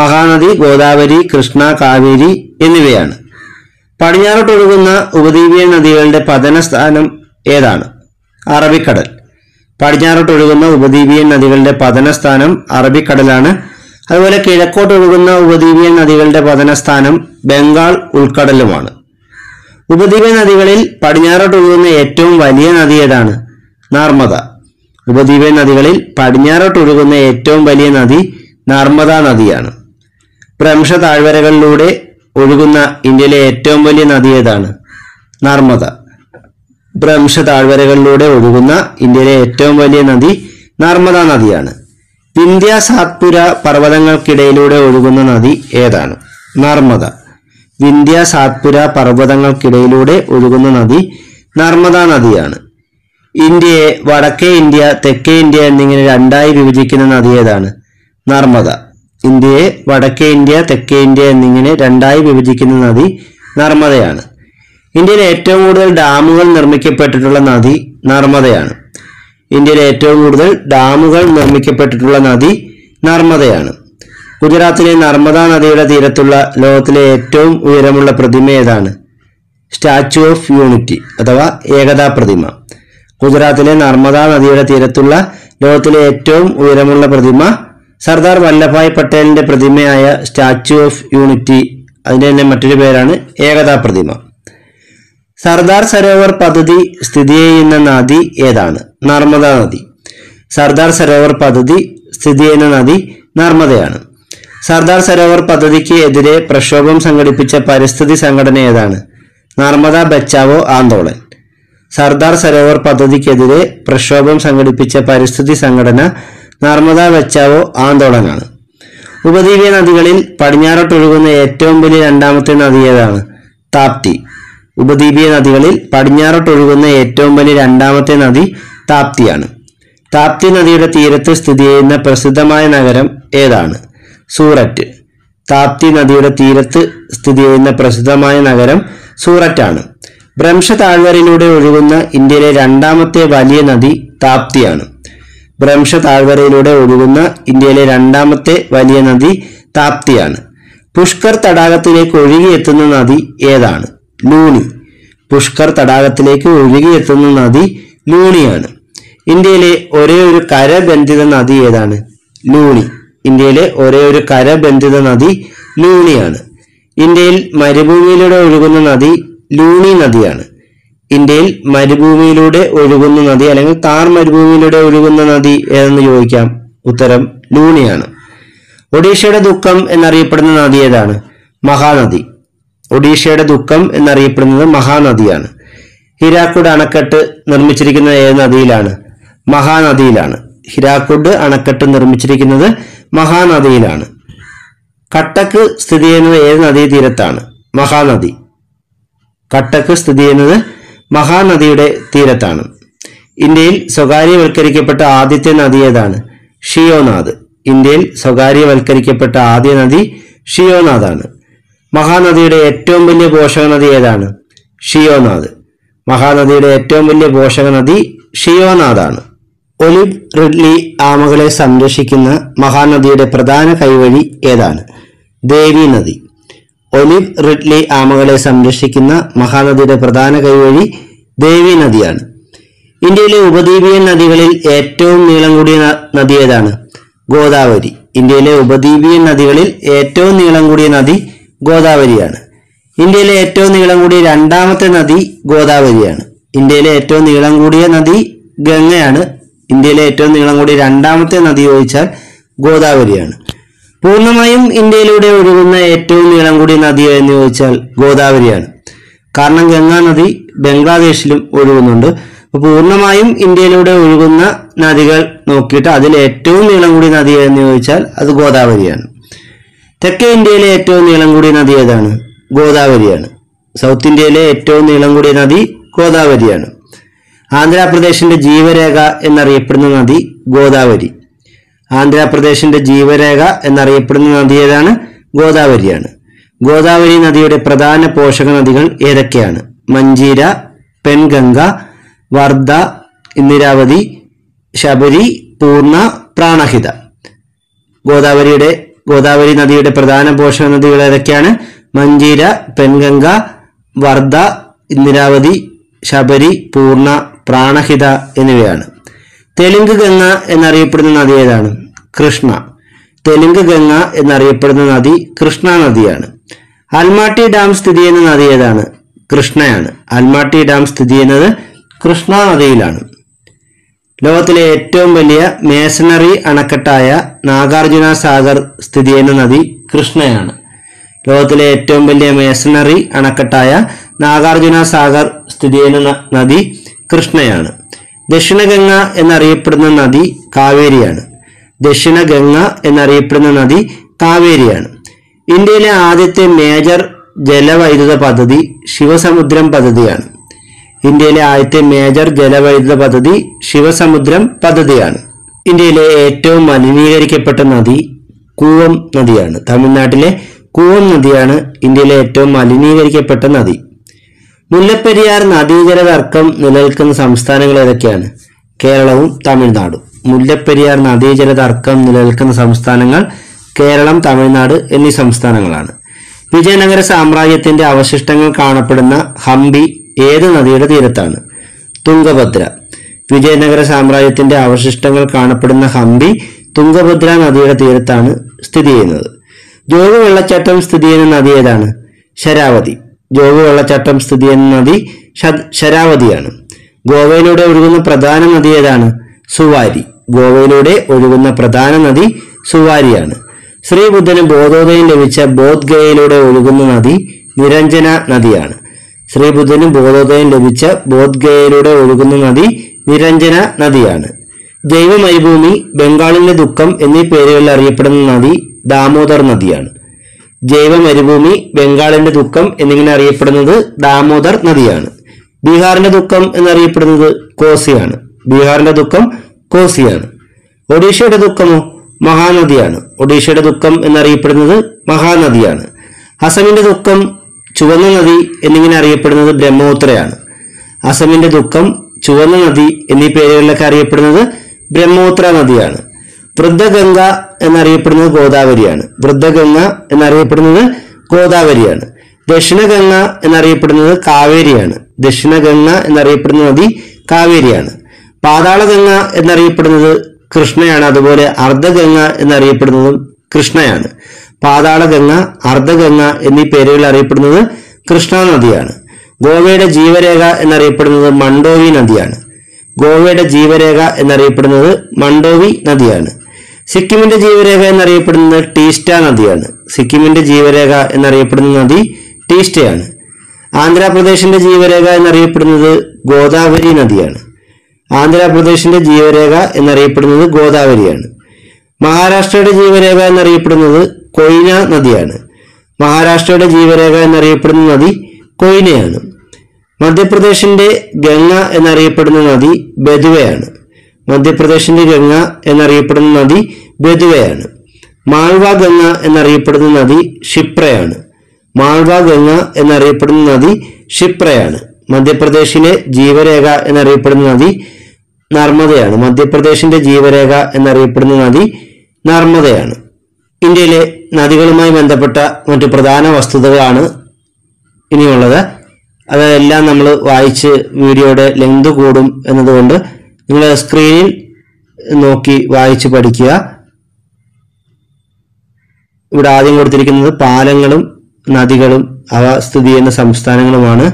മഹാനദി, ഗോദാവരി, കൃഷ്ണ, കാവേരി എന്നിവയാണ്. പടിഞ്ഞാറോട്ടൊഴുകുന്ന ഉപദ്വീപീയ നദികളുടെ പതന സ്ഥാനം ഏതാണ്? അറബിക്കടൽ. പടിഞ്ഞാറോട്ടൊഴുകുന്ന ഉപദ്വീപീയ നദികളുടെ പതന സ്ഥാനം അറബിക്കടലാണ്. അതുപോലെ കിഴക്കോട്ടൊഴുകുന്ന ഉപദ്വീപീയ നദികളുടെ പതന സ്ഥാനം ബംഗാൾ ഉൾക്കടലുമാണ്. ഉപദ്വീപ നദികളിൽ പടിഞ്ഞാറോട്ടൊഴുകുന്ന ഏറ്റവും വലിയ നദി ഏതാണ്? നർമ്മദ. ഉപദ്വീപ നദികളിൽ പടിഞ്ഞാറോട്ടൊഴുകുന്ന ഏറ്റവും വലിയ നദി നർമ്മദ നദിയാണ്. പ്രംശ താഴ്വരകളിലൂടെ ഒഴുകുന്ന ഇന്ത്യയിലെ ഏറ്റവും വലിയ നദി ഏതാണ്? നർമ്മദ. പ്രംശ താഴ്വരകളിലൂടെ ഒഴുകുന്ന ഇന്ത്യയിലെ ഏറ്റവും വലിയ നദി നർമ്മദ നദിയാണ്. വിന്ധ്യ സാത്പുര പർവ്വതങ്ങൾക്കിടയിലൂടെ ഒഴുകുന്ന നദി ഏതാണ്? നർമ്മദ. വിന്ധ്യ സാത്പുര പർവ്വതങ്ങൾക്കിടയിലൂടെ ഒഴുകുന്ന നദി നർമ്മദ നദിയാണ്. ഇന്ത്യയെ വടക്കേ ഇന്ത്യ, തെക്കേ ഇന്ത്യ എന്നിങ്ങനെ രണ്ടായി വിഭജിക്കുന്ന നദി ഏതാണ്? നർമ്മദ. ഇന്ത്യയെ വടക്കേ ഇന്ത്യ, തെക്കേ ഇന്ത്യ എന്നിങ്ങനെ രണ്ടായി വിഭജിക്കുന്ന നദി നർമ്മദയാണ്. ഇന്ത്യയിൽ ഏറ്റവും കൂടുതൽ ഡാമുകൾ നിർമ്മിക്കപ്പെട്ടിട്ടുള്ള നദി നർമ്മദയാണ്. ഇന്ത്യയിൽ ഏറ്റവും കൂടുതൽ ഡാമുകൾ നിർമ്മിക്കപ്പെട്ടിട്ടുള്ള നദി നർമ്മദയാണ്. ഗുജറാത്തിലെ നർമ്മദാ നദിയുടെ തീരത്തുള്ള ലോകത്തിലെ ഏറ്റവും ഉയരമുള്ള പ്രതിമ ഏതാണ്? സ്റ്റാച്യു ഓഫ് യൂണിറ്റി അഥവാ ഏകതാ പ്രതിമ. ഗുജറാത്തിലെ നർമ്മദാ നദിയുടെ തീരത്തുള്ള ലോകത്തിലെ ഏറ്റവും ഉയരമുള്ള പ്രതിമ സർദാർ വല്ലഭായ് പട്ടേലിന്റെ പ്രതിമയായ സ്റ്റാച്യു ഓഫ് യൂണിറ്റി, അതിന്റെ തന്നെ മറ്റൊരു പേരാണ് ഏകതാ പ്രതിമ. സർദാർ സരോവർ പദ്ധതി സ്ഥിതി ചെയ്യുന്ന നദി ഏതാണ്? നർമ്മദ നദി. സർദാർ സരോവർ പദ്ധതി സ്ഥിതി ചെയ്യുന്ന നദി നർമ്മദയാണ്. സർദാർ സരോവർ പദ്ധതിക്ക് എതിരെ പ്രക്ഷോഭം സംഘടിപ്പിച്ച പരിസ്ഥിതി സംഘടന ഏതാണ്? നർമ്മദ ബച്ചാവോ ആന്തോളൻ. സർദാർ സരോവർ പദ്ധതിക്കെതിരെ പ്രക്ഷോഭം സംഘടിപ്പിച്ച പരിസ്ഥിതി സംഘടന നർമ്മദ ബച്ചാവോ ആന്തോളനാണ്. ഉപദ്വീപീയ നദികളിൽ പടിഞ്ഞാറോട്ടൊഴുകുന്ന ഏറ്റവും വലിയ രണ്ടാമത്തെ നദി ഏതാണ്? താപ്തി. ഉപദ്വീപീയ നദികളിൽ പടിഞ്ഞാറോട്ടൊഴുകുന്ന ഏറ്റവും വലിയ രണ്ടാമത്തെ നദി താപ്തിയാണ്. താപ്തി നദിയുടെ തീരത്ത് സ്ഥിതി ചെയ്യുന്ന പ്രസിദ്ധമായ നഗരം ഏതാണ്? സൂററ്റ്. താപ്തി നദിയുടെ തീരത്ത് സ്ഥിതി ചെയ്യുന്ന പ്രസിദ്ധമായ നഗരം സൂററ്റാണ്. ബ്രഹ്മ താഴ്വരയിലൂടെ ഒഴുകുന്ന ഇന്ത്യയിലെ രണ്ടാമത്തെ വലിയ നദി താപ്തിയാണ്. ബ്രഹ്മ താഴ്വരയിലൂടെ ഒഴുകുന്ന ഇന്ത്യയിലെ രണ്ടാമത്തെ വലിയ നദി താപ്തിയാണ്. പുഷ്കർ തടാകത്തിലേക്ക് ഒഴുകിയെത്തുന്ന നദി ഏതാണ്? ലൂണി. പുഷ്കർ തടാകത്തിലേക്ക് ഒഴുകിയെത്തുന്ന നദി ലൂണിയാണ്. ഇന്ത്യയിലെ ഒരേ ഒരു കരബന്ധിത നദി ഏതാണ്? ലൂണി. ഇന്ത്യയിലെ ഒരേ ഒരു കരബന്ധിത നദി ലൂണിയാണ്. ഇന്ത്യയിൽ മരുഭൂമിയിലൂടെ ഒഴുകുന്ന നദി ലൂണി നദിയാണ്. ഇന്ത്യയിൽ മരുഭൂമിയിലൂടെ ഒഴുകുന്ന നദി അല്ലെങ്കിൽ താർ മരുഭൂമിയിലൂടെ ഒഴുകുന്ന നദി ഏതെന്ന് ചോദിക്കാം. ഉത്തരം ലൂണിയാണ്. ഒഡീഷയുടെ ദുഃഖം എന്നറിയപ്പെടുന്ന നദി ഏതാണ്? മഹാനദി. ഒഡീഷയുടെ ദുഃഖം എന്നറിയപ്പെടുന്നത് മഹാനദിയാണ്. ഹിരാക്കുഡ് അണക്കെട്ട് നിർമ്മിച്ചിരിക്കുന്നത് ഏത് നദിയിലാണ്? മഹാനദിയിലാണ്. ഹിരാക്കുഡ് അണക്കെട്ട് നിർമ്മിച്ചിരിക്കുന്നത് മഹാനദിയിലാണ്. കട്ടക്ക് സ്ഥിതി ചെയ്യുന്നത് ഏത് നദീതീരത്താണ്? മഹാനദി. കട്ടക്ക് സ്ഥിതി ചെയ്യുന്നത് മഹാനദിയുടെ തീരത്താണ്. ഇന്ത്യയിൽ സ്വകാര്യവൽക്കരിക്കപ്പെട്ട ആദ്യത്തെ നദി ഏതാണ്? ഷിയോനാഥ്. ഇന്ത്യയിൽ സ്വകാര്യവൽക്കരിക്കപ്പെട്ട ആദ്യ നദി ഷിയോനാഥാണ്. മഹാനദിയുടെ ഏറ്റവും വലിയ പോഷക നദി ഏതാണ്? ഷിയോനാഥ്. മഹാനദിയുടെ ഏറ്റവും വലിയ പോഷക നദി ഷിയോനാഥാണ്. ഒലിവ് റിഡ്ലി ആമകളെ സംരക്ഷിക്കുന്ന മഹാനദിയുടെ പ്രധാന കൈവഴി ഏതാണ്? ദേവി നദി. ഒലിവ് റിഡ്ലി ആമകളെ സംരക്ഷിക്കുന്ന മഹാനദിയുടെ പ്രധാന കൈവഴി ദേവി നദിയാണ്. ഇന്ത്യയിലെ ഉപദ്വീപീയ നദികളിൽ ഏറ്റവും നീളം കൂടിയ നദി ഏതാണ്? ഗോദാവരി. ഇന്ത്യയിലെ ഉപദ്വീപീയ നദികളിൽ ഏറ്റവും നീളം കൂടിയ നദി ഗോദാവരിയാണ്. ഇന്ത്യയിലെ ഏറ്റവും നീളം കൂടിയ രണ്ടാമത്തെ നദി ഗോദാവരിയാണ്. ഇന്ത്യയിലെ ഏറ്റവും നീളം കൂടിയ നദി ഗംഗയാണ്. ഇന്ത്യയിലെ ഏറ്റവും നീളം കൂടിയ രണ്ടാമത്തെ നദി ചോദിച്ചാൽ ഗോദാവരിയാണ്. പൂർണ്ണമായും ഇന്ത്യയിലൂടെ ഒഴുകുന്ന ഏറ്റവും നീളം കൂടിയ നദി എന്ന് ചോദിച്ചാൽ ഗോദാവരിയാണ്. കാരണം ഗംഗാ നദി ബംഗ്ലാദേശിലും ഒഴുകുന്നുണ്ട്. പൂർണ്ണമായും ഇന്ത്യയിലൂടെ ഒഴുകുന്ന നദികൾ നോക്കിയിട്ട് അതിൽ ഏറ്റവും നീളം കൂടിയ നദി എന്ന് ചോദിച്ചാൽ അത് ഗോദാവരിയാണ്. തെക്കേ ഇന്ത്യയിലെ ഏറ്റവും നീളം കൂടിയ നദി ഏതാണ്? ഗോദാവരിയാണ്. സൗത്ത് ഇന്ത്യയിലെ ഏറ്റവും നീളം കൂടിയ നദി ഗോദാവരിയാണ്. ആന്ധ്രാപ്രദേശിന്റെ ജീവരേഖ എന്നറിയപ്പെടുന്ന നദി ഗോദാവരി. ആന്ധ്രാപ്രദേശിന്റെ ജീവരേഖ എന്നറിയപ്പെടുന്ന നദി ഏതാണ്? ഗോദാവരിയാണ്. ഗോദാവരി നദിയുടെ പ്രധാന പോഷക നദികൾ ഏതൊക്കെയാണ്? മഞ്ജീര, പെൺഗംഗ, വർദ്ധ, ഇന്ദിരാവതി, ശബരി, പൂർണ, പ്രാണഹിത. ഗോദാവരിയുടെ ഗോദാവരി നദിയുടെ പ്രധാന പോഷക നദികൾ ഏതൊക്കെയാണ്? മഞ്ജീര, പെൺഗംഗ, വർദ്ധ, ഇന്ദിരാവതി, ശബരി, പൂർണ, പ്രാണഹിത എന്നിവയാണ്. തെലുങ്ക് ഗംഗ എന്നറിയപ്പെടുന്ന നദി ഏതാണ്? കൃഷ്ണ. തെലുങ്ക് ഗംഗ എന്നറിയപ്പെടുന്ന നദി കൃഷ്ണ നദിയാണ്. അൽമാട്ടി ഡാം സ്ഥിതി ചെയ്യുന്ന നദി ഏതാണ്? കൃഷ്ണയാണ്. അൽമാട്ടി ഡാം സ്ഥിതി ചെയ്യുന്നത് കൃഷ്ണ നദിയിലാണ്. ലോകത്തിലെ ഏറ്റവും വലിയ മേസണറി അണക്കെട്ടായ നാഗാർജുന സാഗർ സ്ഥിതി ചെയ്യുന്ന നദി കൃഷ്ണയാണ്. ലോകത്തിലെ ഏറ്റവും വലിയ മേസണറി അണക്കെട്ടായ നാഗാർജുന സാഗർ സ്ഥിതി ചെയ്യുന്ന നദി കൃഷ്ണയാണ്. ദക്ഷിണഗംഗ എന്നറിയപ്പെടുന്ന നദി കാവേരിയാണ്. ദക്ഷിണ ഗംഗ എന്നറിയപ്പെടുന്ന നദി കാവേരിയാണ്. ഇന്ത്യയിലെ ആദ്യത്തെ മേജർ ജലവൈദ്യുത പദ്ധതി ശിവസമുദ്രം പദ്ധതിയാണ്. ഇന്ത്യയിലെ ആദ്യത്തെ മേജർ ജലവൈദ്യുത പദ്ധതി ശിവസമുദ്രം പദ്ധതിയാണ്. ഇന്ത്യയിലെ ഏറ്റവും മലിനീകരിക്കപ്പെട്ട നദി കൂവം നദിയാണ്. തമിഴ്നാട്ടിലെ കൂവം നദിയാണ് ഇന്ത്യയിലെ ഏറ്റവും മലിനീകരിക്കപ്പെട്ട നദി. മുല്ലപ്പെരിയാർ നദീജല തർക്കം നിലനിൽക്കുന്ന സംസ്ഥാനങ്ങൾ ഏതൊക്കെയാണ്? കേരളവും തമിഴ്നാടും. മുല്ലപ്പെരിയാർ നദീജല തർക്കം നിലനിൽക്കുന്ന സംസ്ഥാനങ്ങൾ കേരളം, തമിഴ്നാട് എന്നീ സംസ്ഥാനങ്ങളാണ്. വിജയനഗര സാമ്രാജ്യത്തിന്റെ അവശിഷ്ടങ്ങൾ കാണപ്പെടുന്ന ഹംപി ഏത് നദിയുടെ തീരത്താണ്? തുംഗഭദ്ര. വിജയനഗര സാമ്രാജ്യത്തിന്റെ അവശിഷ്ടങ്ങൾ കാണപ്പെടുന്ന ഹംപി തുംഗഭദ്ര നദിയുടെ തീരത്താണ് സ്ഥിതി ചെയ്യുന്നത്. ജോഗ വെള്ളച്ചാട്ടം സ്ഥിതി ചെയ്യുന്ന നദി ഏതാണ്? ശരാവതി. ജോഗ വെള്ളച്ചാട്ടം സ്ഥിതി ചെയ്യുന്ന നദി ശരാവതിയാണ്. ഗോവയിലൂടെ ഒഴുകുന്ന പ്രധാന നദി ഏതാണ്? സുവാരി. ഗോവയിലൂടെ ഒഴുകുന്ന പ്രധാന നദി സുവാരിയാണ്. ശ്രീബുദ്ധന് ബോധോദയം ലഭിച്ച ബോധ് ഗയയിലൂടെ ഒഴുകുന്ന നദി നിരഞ്ജന നദിയാണ്. ശ്രീബുദ്ധന് ബോധോദയം ലഭിച്ച ബോധ് ഗയയിലൂടെ ഒഴുകുന്ന നദി നിരഞ്ജന നദിയാണ്. ജൈവ മരുഭൂമി, ബംഗാളിന്റെ ദുഃഖം എന്നീ പേരുകളിൽ അറിയപ്പെടുന്ന നദി ദാമോദർ നദിയാണ്. ജൈവ മരുഭൂമി, ബംഗാളിന്റെ ദുഃഖം എന്നിങ്ങനെ അറിയപ്പെടുന്നത് ദാമോദർ നദിയാണ്. ബീഹാറിന്റെ ദുഃഖം എന്നറിയപ്പെടുന്നത് കോസിയാണ്. ബീഹാറിന്റെ ദുഃഖം കോസിയാണ്. ഒഡീഷയുടെ ദുഃഖമോ മഹാനദിയാണ്. ഒഡീഷയുടെ ദുഃഖം എന്നറിയപ്പെടുന്നത് മഹാനദിയാണ്. അസമിന്റെ ദുഃഖം ചുവന്ന നദി എന്നിങ്ങനെ അറിയപ്പെടുന്നത് ബ്രഹ്മപുത്രയാണ്. അസമിന്റെ ദുഃഖം ചുവന്ന നദി എന്നീ പേരുകളിലൊക്കെ അറിയപ്പെടുന്നത് ബ്രഹ്മപുത്ര നദിയാണ്. വൃദ്ധഗംഗ എന്നറിയപ്പെടുന്നത് ഗോദാവരിയാണ്. വൃദ്ധഗംഗ എന്നറിയപ്പെടുന്നത് ഗോദാവരിയാണ്. ദക്ഷിണഗംഗ എന്നറിയപ്പെടുന്നത് കാവേരിയാണ്. ദക്ഷിണഗംഗ എന്നറിയപ്പെടുന്ന നദി കാവേരിയാണ്. പാതാളഗംഗ എന്നറിയപ്പെടുന്നത് കൃഷ്ണയാണ്. അതുപോലെ അർദ്ധഗംഗ എന്നറിയപ്പെടുന്നതും കൃഷ്ണയാണ്. പാതാളഗംഗ, അർദ്ധഗംഗ എന്നീ പേരുകളിൽ അറിയപ്പെടുന്നത് കൃഷ്ണ നദിയാണ്. ഗോവയുടെ ജീവരേഖ എന്നറിയപ്പെടുന്നത് മണ്ഡോവി നദിയാണ്. ഗോവയുടെ ജീവരേഖ എന്നറിയപ്പെടുന്നത് മണ്ഡോവി നദിയാണ്. സിക്കിമിന്റെ ജീവരേഖ എന്നറിയപ്പെടുന്നത് ടീസ്റ്റ നദിയാണ്. സിക്കിമിന്റെ ജീവരേഖ എന്നറിയപ്പെടുന്ന നദി ടീസ്റ്റയാണ്. ആന്ധ്രാപ്രദേശിന്റെ ജീവരേഖ എന്നറിയപ്പെടുന്നത് ഗോദാവരി നദിയാണ്. ആന്ധ്രാപ്രദേശിന്റെ ജീവരേഖ എന്നറിയപ്പെടുന്നത് ഗോദാവരിയാണ്. മഹാരാഷ്ട്രയുടെ ജീവരേഖ എന്നറിയപ്പെടുന്നത് കൊയ്ന നദിയാണ്. മഹാരാഷ്ട്രയുടെ ജീവരേഖ എന്നറിയപ്പെടുന്ന നദി കൊയ്നയാണ്. മധ്യപ്രദേശിന്റെ ഗംഗ എന്നറിയപ്പെടുന്ന നദി ബെതുവയാണ്. മധ്യപ്രദേശിന്റെ ഗംഗ എന്നറിയപ്പെടുന്ന നദി ബെതുവയാണ്. മാൾവ ഗംഗ എന്നറിയപ്പെടുന്ന നദി ക്ഷിപ്രയാണ്. മാൾവ ഗംഗ എന്നറിയപ്പെടുന്ന നദി ക്ഷിപ്രയാണ്. മധ്യപ്രദേശിലെ ജീവരേഖ എന്നറിയപ്പെടുന്ന നദി നർമ്മദയാണ്. മധ്യപ്രദേശിന്റെ ജീവരേഖ എന്നറിയപ്പെടുന്ന നദി നർമ്മദയാണ്. ഇന്ത്യയിലെ നദികളുമായി ബന്ധപ്പെട്ട മറ്റു പ്രധാന വസ്തുതകളാണ് ഇനിയുള്ളത്. അതെല്ലാം നമ്മൾ വായിച്ച് വീഡിയോയുടെ ലെങ്ത് കൂടും എന്നതുകൊണ്ട് നിങ്ങൾ സ്ക്രീനിൽ നോക്കി വായിച്ച് പഠിക്കുക. ഇവിടെ ആദ്യം കൊടുത്തിരിക്കുന്നത് പാലങ്ങളും നദികളും അവ സ്ഥിതി ചെയ്യുന്ന സംസ്ഥാനങ്ങളുമാണ്.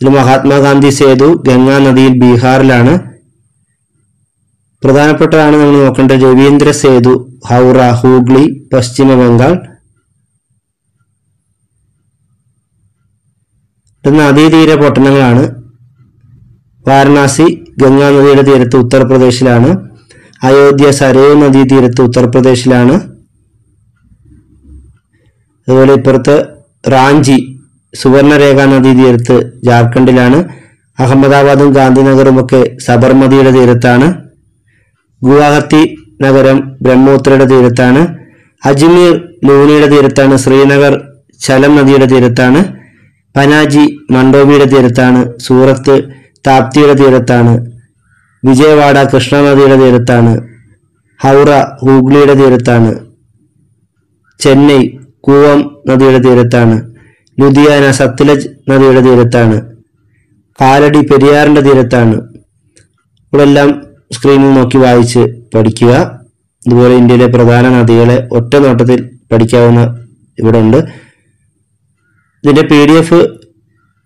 ഇതിൽ മഹാത്മാഗാന്ധി സേതു ഗംഗാ നദിയിൽ ബീഹാറിലാണ്. പ്രധാനപ്പെട്ടതാണ് നമ്മൾ നോക്കേണ്ടത് രവീന്ദ്ര സേതു ഹൗറ, ഹൂഗ്ലി, പശ്ചിമ ബംഗാൾ. നദീതീര പട്ടണങ്ങളാണ്. വാരണാസി ഗംഗാ നദിയുടെ തീരത്ത് ഉത്തർപ്രദേശിലാണ്. അയോധ്യ സരയൂ നദീ തീരത്ത് ഉത്തർപ്രദേശിലാണ്. അതുപോലെ ഇപ്പുറത്ത് റാഞ്ചി സുവർണരേഖ നദീ തീരത്ത് ജാർഖണ്ഡിലാണ്. അഹമ്മദാബാദും ഗാന്ധിനഗറും ഒക്കെ സബർമതിയുടെ തീരത്താണ്. ഗുവാഹത്തി നഗരം ബ്രഹ്മപുത്രയുടെ തീരത്താണ്. അജ്മീർ ലൂണിയുടെ തീരത്താണ്. ശ്രീനഗർ ഝലം നദിയുടെ തീരത്താണ്. പനാജി മണ്ഡോവിയുടെ തീരത്താണ്. സൂറത്ത് താപ്തിയുടെ തീരത്താണ്. വിജയവാഡ കൃഷ്ണ നദിയുടെ തീരത്താണ്. ഹൗറ ഹൂഗ്ലിയുടെ തീരത്താണ്. ചെന്നൈ കൂവം നദിയുടെ തീരത്താണ്. ലുധിയാന സത്ലജ് നദിയുടെ തീരത്താണ്. കാലടി പെരിയാറിന്റെ തീരത്താണ്. ഇവിടെല്ലാം സ്ക്രീനിൽ നോക്കി വായിച്ച് പഠിക്കുക. ഇതുപോലെ ഇന്ത്യയിലെ പ്രധാന നദികളെ ഒറ്റ നോട്ടത്തിൽ പഠിക്കാവുന്ന ഇവിടെ ഉണ്ട്. ഇതിന്റെ പി ഡി എഫ്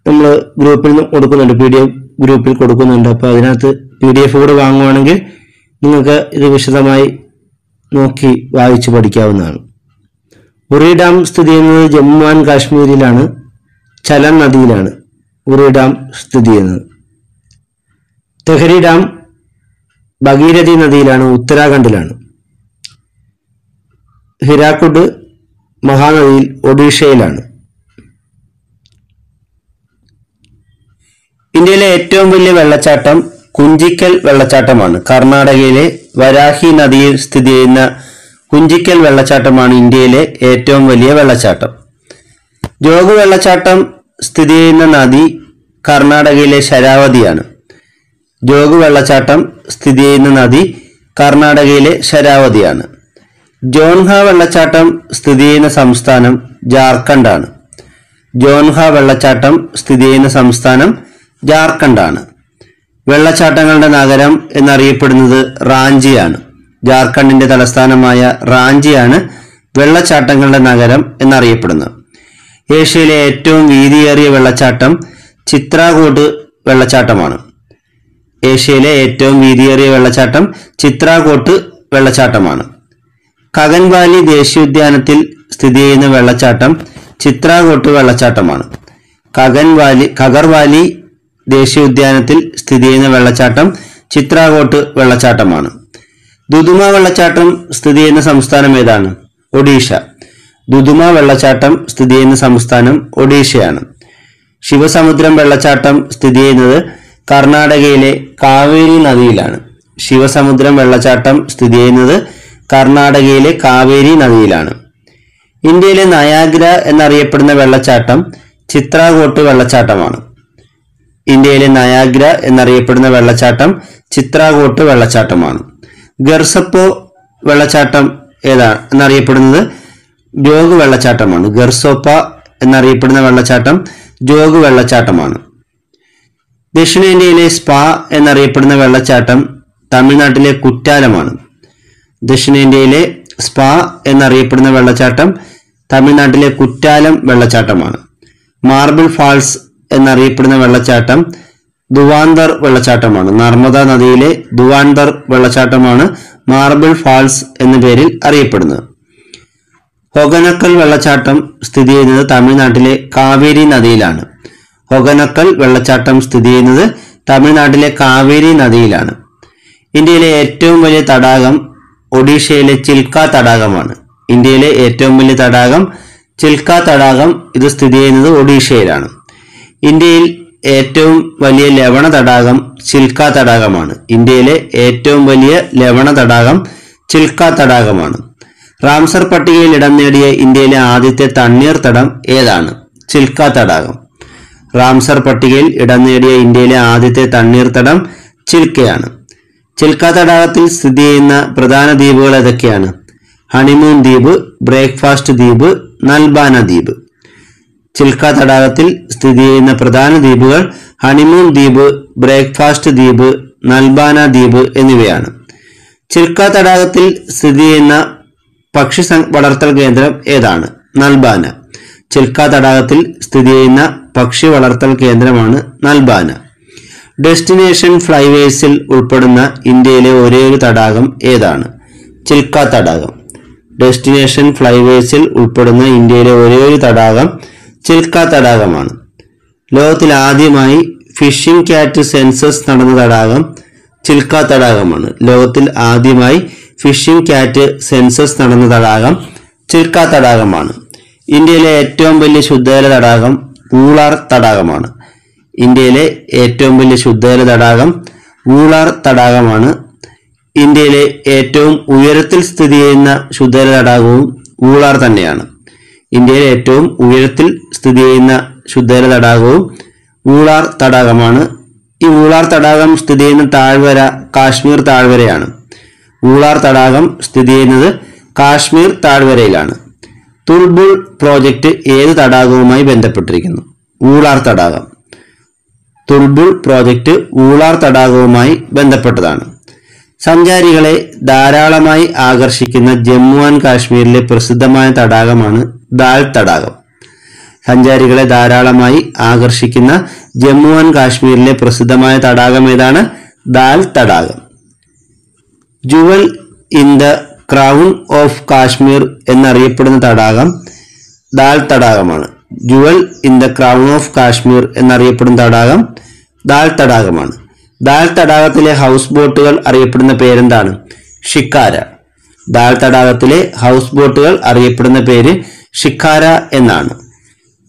നമ്മൾ ഗ്രൂപ്പിൽ കൊടുക്കുന്നുണ്ട്. പി ഡി എഫ് ഗ്രൂപ്പിൽ കൊടുക്കുന്നുണ്ട്. അപ്പോൾ അതിനകത്ത് പി ഡി എഫ് കൂടെ വാങ്ങുവാണെങ്കിൽ നിങ്ങൾക്ക് ഇത് വിശദമായി നോക്കി വായിച്ച് പഠിക്കാവുന്നതാണ്. ഉറി ഡാം സ്ഥിതി ചെയ്യുന്നത് ജമ്മു ആൻഡ് കാശ്മീരിലാണ്. ഝലം നദിയിലാണ് ഉറി ഡാം സ്ഥിതി ചെയ്യുന്നത്. തെഹരി ഡാം ഭഗീരഥി നദിയിലാണ്, ഉത്തരാഖണ്ഡിലാണ്. ഹിരാക്കുഡ് മഹാനദിയിൽ ഒഡീഷയിലാണ്. ഇന്ത്യയിലെ ഏറ്റവും വലിയ വെള്ളച്ചാട്ടം കുഞ്ചിക്കൽ വെള്ളച്ചാട്ടമാണ്. കർണാടകയിലെ വരാഹി നദിയിൽ സ്ഥിതി ചെയ്യുന്ന കുഞ്ചിക്കൽ വെള്ളച്ചാട്ടമാണ് ഇന്ത്യയിലെ ഏറ്റവും വലിയ വെള്ളച്ചാട്ടം. ജോഗ വെള്ളച്ചാട്ടം സ്ഥിതി ചെയ്യുന്ന നദി കർണാടകയിലെ ശരാവതിയാണ്. ജോഗ് വെള്ളച്ചാട്ടം സ്ഥിതി ചെയ്യുന്ന നദി കർണാടകയിലെ ശരാവതിയാണ്. ജോൺഹ വെള്ളച്ചാട്ടം സ്ഥിതി ചെയ്യുന്ന സംസ്ഥാനം ജാർഖണ്ഡാണ്. ജോൺഹ വെള്ളച്ചാട്ടം സ്ഥിതി ചെയ്യുന്ന സംസ്ഥാനം ജാർഖണ്ഡാണ്. വെള്ളച്ചാട്ടങ്ങളുടെ നഗരം എന്നറിയപ്പെടുന്നത് റാഞ്ചിയാണ്. ജാർഖണ്ഡിന്റെ തലസ്ഥാനമായ റാഞ്ചിയാണ് വെള്ളച്ചാട്ടങ്ങളുടെ നഗരം എന്നറിയപ്പെടുന്നത്. ഏഷ്യയിലെ ഏറ്റവും വീതിയേറിയ വെള്ളച്ചാട്ടം ചിത്രാകോട്ട് വെള്ളച്ചാട്ടമാണ്. ഏഷ്യയിലെ ഏറ്റവും വീതിയേറിയ വെള്ളച്ചാട്ടം ചിത്രാകോട്ട് വെള്ളച്ചാട്ടമാണ്. കഗൻവാലി ദേശീയോദ്യാനത്തിൽ സ്ഥിതി ചെയ്യുന്ന വെള്ളച്ചാട്ടം ചിത്രാകോട്ട് വെള്ളച്ചാട്ടമാണ്. കഗൻവാലി കഗർവാലി ദേശീയോദ്യാനത്തിൽ സ്ഥിതി ചെയ്യുന്ന വെള്ളച്ചാട്ടം ചിത്രാകോട്ട് വെള്ളച്ചാട്ടമാണ്. ദുദുമ വെള്ളച്ചാട്ടം സ്ഥിതി ചെയ്യുന്ന സംസ്ഥാനം ഏതാണ്? ഒഡീഷ. ദുദുമ വെള്ളച്ചാട്ടം സ്ഥിതി ചെയ്യുന്ന സംസ്ഥാനം ഒഡീഷയാണ്. ശിവസമുദ്രം വെള്ളച്ചാട്ടം സ്ഥിതി ചെയ്യുന്നത് കർണാടകയിലെ കാവേരി നദിയിലാണ്. ശിവസമുദ്രം വെള്ളച്ചാട്ടം സ്ഥിതി ചെയ്യുന്നത് കർണാടകയിലെ കാവേരി നദിയിലാണ്. ഇന്ത്യയിലെ നയാഗ്ര എന്നറിയപ്പെടുന്ന വെള്ളച്ചാട്ടം ചിത്രാകോട്ട് വെള്ളച്ചാട്ടമാണ്. ഇന്ത്യയിലെ നയാഗ്ര എന്നറിയപ്പെടുന്ന വെള്ളച്ചാട്ടം ചിത്രാകോട്ട് വെള്ളച്ചാട്ടമാണ്. ഗർസപ്പോ വെള്ളച്ചാട്ടം ഏതാ എന്നറിയപ്പെടുന്നത് ജോഗ് വെള്ളച്ചാട്ടമാണ്. ഗർസോപ്പ എന്നറിയപ്പെടുന്ന വെള്ളച്ചാട്ടം ജോഗ് വെള്ളച്ചാട്ടമാണ്. ദക്ഷിണേന്ത്യയിലെ സ്പാ എന്നറിയപ്പെടുന്ന വെള്ളച്ചാട്ടം തമിഴ്നാട്ടിലെ കുറ്റാലമാണ്. ദക്ഷിണേന്ത്യയിലെ സ്പാ എന്നറിയപ്പെടുന്ന വെള്ളച്ചാട്ടം തമിഴ്നാട്ടിലെ കുറ്റാലം വെള്ളച്ചാട്ടമാണ്. മാർബിൾ ഫാൾസ് എന്നറിയപ്പെടുന്ന വെള്ളച്ചാട്ടം ദുവാന്തർ വെള്ളച്ചാട്ടമാണ്. നർമ്മദ നദിയിലെ ദുവാന്തർ വെള്ളച്ചാട്ടമാണ് മാർബിൾ ഫാൾസ് എന്ന പേരിൽ അറിയപ്പെടുന്നത്. ഒകനക്കൽ വെള്ളച്ചാട്ടം സ്ഥിതി ചെയ്യുന്നത് തമിഴ്നാട്ടിലെ കാവേരി നദിയിലാണ്. ഒകനക്കൽ വെള്ളച്ചാട്ടം സ്ഥിതി ചെയ്യുന്നത് തമിഴ്നാട്ടിലെ കാവേരി നദിയിലാണ്. ഇന്ത്യയിലെ ഏറ്റവും വലിയ തടാകം ഒഡീഷയിലെ ചിൽക്ക തടാകമാണ്. ഇന്ത്യയിലെ ഏറ്റവും വലിയ തടാകം ചിൽക്ക തടാകം. ഇത് സ്ഥിതി ചെയ്യുന്നത് ഒഡീഷയിലാണ്. ഇന്ത്യയിൽ ഏറ്റവും വലിയ ലവണ തടാകം ചിൽക്ക തടാകമാണ്. ഇന്ത്യയിലെ ഏറ്റവും വലിയ ലവണ തടാകം ചിൽക്ക തടാകമാണ്. റാംസർ പട്ടികയിൽ ഇടം നേടിയ ഇന്ത്യയിലെ ആദ്യത്തെ തണ്ണീർത്തടം ഏതാണ്? ചിൽക്ക തടാകം. റാംസർ പട്ടികയിൽ ഇടം നേടിയ ഇന്ത്യയിലെ ആദ്യത്തെ തണ്ണീർത്തടം ചിൽക്കയാണ്. ചിൽക്ക തടാകത്തിൽ സ്ഥിതി ചെയ്യുന്ന പ്രധാന ദ്വീപുകൾ ഏതൊക്കെയാണ്? ഹണിമൂൺ ദ്വീപ്, ബ്രേക്ക്ഫാസ്റ്റ് ദ്വീപ്, നൽബാന ദ്വീപ്. ചിൽക്ക തടാകത്തിൽ സ്ഥിതി ചെയ്യുന്ന പ്രധാന ദ്വീപുകൾ ഹണിമൂൺ ദ്വീപ്, ബ്രേക്ക്ഫാസ്റ്റ് ദ്വീപ്, നൽബാന ദ്വീപ് എന്നിവയാണ്. ചിൽക്ക തടാകത്തിൽ സ്ഥിതി ചെയ്യുന്ന പക്ഷി വളർത്തൽ കേന്ദ്രം ഏതാണ്? നൽബാന. ചിൽക്ക തടാകത്തിൽ സ്ഥിതി ചെയ്യുന്ന പക്ഷി വളർത്തൽ കേന്ദ്രമാണ് നൽബാന. ഡെസ്റ്റിനേഷൻ ഫ്ലൈവേസിൽ ഉൾപ്പെടുന്ന ഇന്ത്യയിലെ ഒരേയൊരു തടാകം ഏതാണ്? ചിൽക്ക തടാകം. ഡെസ്റ്റിനേഷൻ ഫ്ലൈവേസിൽ ഉൾപ്പെടുന്ന ഇന്ത്യയിലെ ഒരേയൊരു തടാകം ചിൽക്ക തടാകമാണ്. ലോകത്തിൽ ആദ്യമായി ഫിഷിംഗ് ക്യാറ്റ് സെൻസസ് നടന്ന തടാകം ചിൽക്ക തടാകമാണ്. ലോകത്തിൽ ആദ്യമായി ഫിഷിംഗ് ക്യാറ്റ് സെൻസസ് നടന്ന തടാകം ചിൽക്ക തടാകമാണ്. ഇന്ത്യയിലെ ഏറ്റവും വലിയ ശുദ്ധജല തടാകം ഊളാർ തടാകമാണ്. ഇന്ത്യയിലെ ഏറ്റവും വലിയ ശുദ്ധജല തടാകം ഊളാർ തടാകമാണ്. ഇന്ത്യയിലെ ഏറ്റവും ഉയരത്തിൽ സ്ഥിതി ചെയ്യുന്ന ശുദ്ധജല തടാകവും ഊളാർ തന്നെയാണ്. ഇന്ത്യയിലെ ഏറ്റവും ഉയരത്തിൽ സ്ഥിതി ചെയ്യുന്ന ശുദ്ധജല തടാകവും ഊളാർ തടാകമാണ്. ഈ ഊളാർ തടാകം സ്ഥിതി ചെയ്യുന്ന താഴ്വര കാശ്മീർ താഴ്വരയാണ്. ഊളാർ തടാകം സ്ഥിതി ചെയ്യുന്നത് കാശ്മീർ താഴ്വരയിലാണ്. തുൾബുൾ പ്രോജക്റ്റ് ഏത് തടാകവുമായി ബന്ധപ്പെട്ടിരിക്കുന്നു? ഊളാർ തടാകം. തുൾബുൾ പ്രോജക്റ്റ് ഊളാർ തടാകവുമായി ബന്ധപ്പെട്ടതാണ്. സഞ്ചാരികളെ ധാരാളമായി ആകർഷിക്കുന്ന ജമ്മു ആൻഡ് കാശ്മീരിലെ പ്രസിദ്ധമായ തടാകമാണ് ദാൽ തടാകം. സഞ്ചാരികളെ ധാരാളമായി ആകർഷിക്കുന്ന ജമ്മു ആൻഡ് കാശ്മീരിലെ പ്രസിദ്ധമായ തടാകം ഏതാണ്? ദാൽ തടാകം. Jewel in the crown of Kashmir എന്നറിയപ്പെടുന്ന തടാകം ദാൽ തടാകമാണ്. Jewel in the crown of Kashmir എന്നറിയപ്പെടുന്ന തടാകം ദാൽ തടാകമാണ്. ദാൽ തടാകത്തിലെ ഹൗസ് ബോട്ടുകൾ അറിയപ്പെടുന്ന പേരെന്താണ്? ഷിക്കാര. താഴ്ത്തടാകത്തിലെ ഹൗസ് ബോട്ടുകൾ അറിയപ്പെടുന്ന പേര് ഷിക്കാര എന്നാണ്.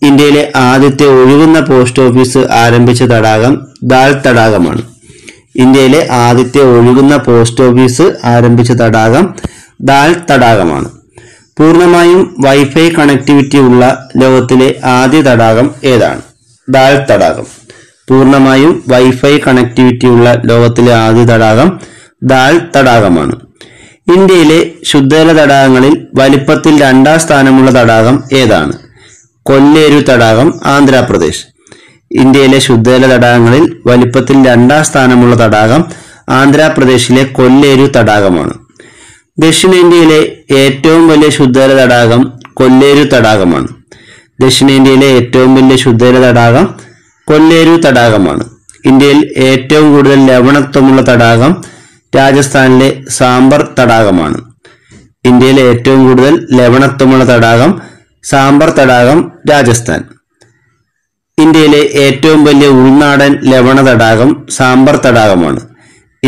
ഇന്ത്യയിലെ ആദ്യത്തെ ഒഴുകുന്ന പോസ്റ്റ് ഓഫീസ് ആരംഭിച്ച തടാകം ദാൽ തടാകമാണ്. ഇന്ത്യയിലെ ആദ്യത്തെ ഒഴുകുന്ന പോസ്റ്റ് ഓഫീസ് ആരംഭിച്ച തടാകം ദാൽ തടാകമാണ്. പൂർണ്ണമായും വൈഫൈ കണക്ടിവിറ്റി ഉള്ള ലോകത്തിലെ ആദ്യ തടാകം ഏതാണ്? ദാൽ തടാകം. പൂർണ്ണമായും വൈഫൈ കണക്ടിവിറ്റി ഉള്ള ലോകത്തിലെ ആദ്യ തടാകം ദാൽ തടാകമാണ്. ഇന്ത്യയിലെ ശുദ്ധജല തടാകങ്ങളിൽ വലിപ്പത്തിൽ രണ്ടാം സ്ഥാനമുള്ള തടാകം ഏതാണ്? കൊല്ലേരു തടാകം, ആന്ധ്രാപ്രദേശ്. ഇന്ത്യയിലെ ശുദ്ധജല തടാകങ്ങളിൽ വലിപ്പത്തിൽ രണ്ടാം സ്ഥാനമുള്ള തടാകം ആന്ധ്രാപ്രദേശിലെ കൊല്ലേരു തടാകമാണ്. ദക്ഷിണേന്ത്യയിലെ ഏറ്റവും വലിയ ശുദ്ധജല തടാകം കൊല്ലേരു തടാകമാണ്. ദക്ഷിണേന്ത്യയിലെ ഏറ്റവും വലിയ ശുദ്ധജല തടാകം കൊല്ലേരു തടാകമാണ്. ഇന്ത്യയിൽ ഏറ്റവും കൂടുതൽ ലവണത്വമുള്ള തടാകം രാജസ്ഥാനിലെ സാംബർ തടാകമാണ്. ഇന്ത്യയിലെ ഏറ്റവും കൂടുതൽ ലവണത്വമുള്ള തടാകം സാംബർ തടാകം, രാജസ്ഥാൻ. ഇന്ത്യയിലെ ഏറ്റവും വലിയ ഉൾനാടൻ ലവണ തടാകം സാംബർ തടാകമാണ്.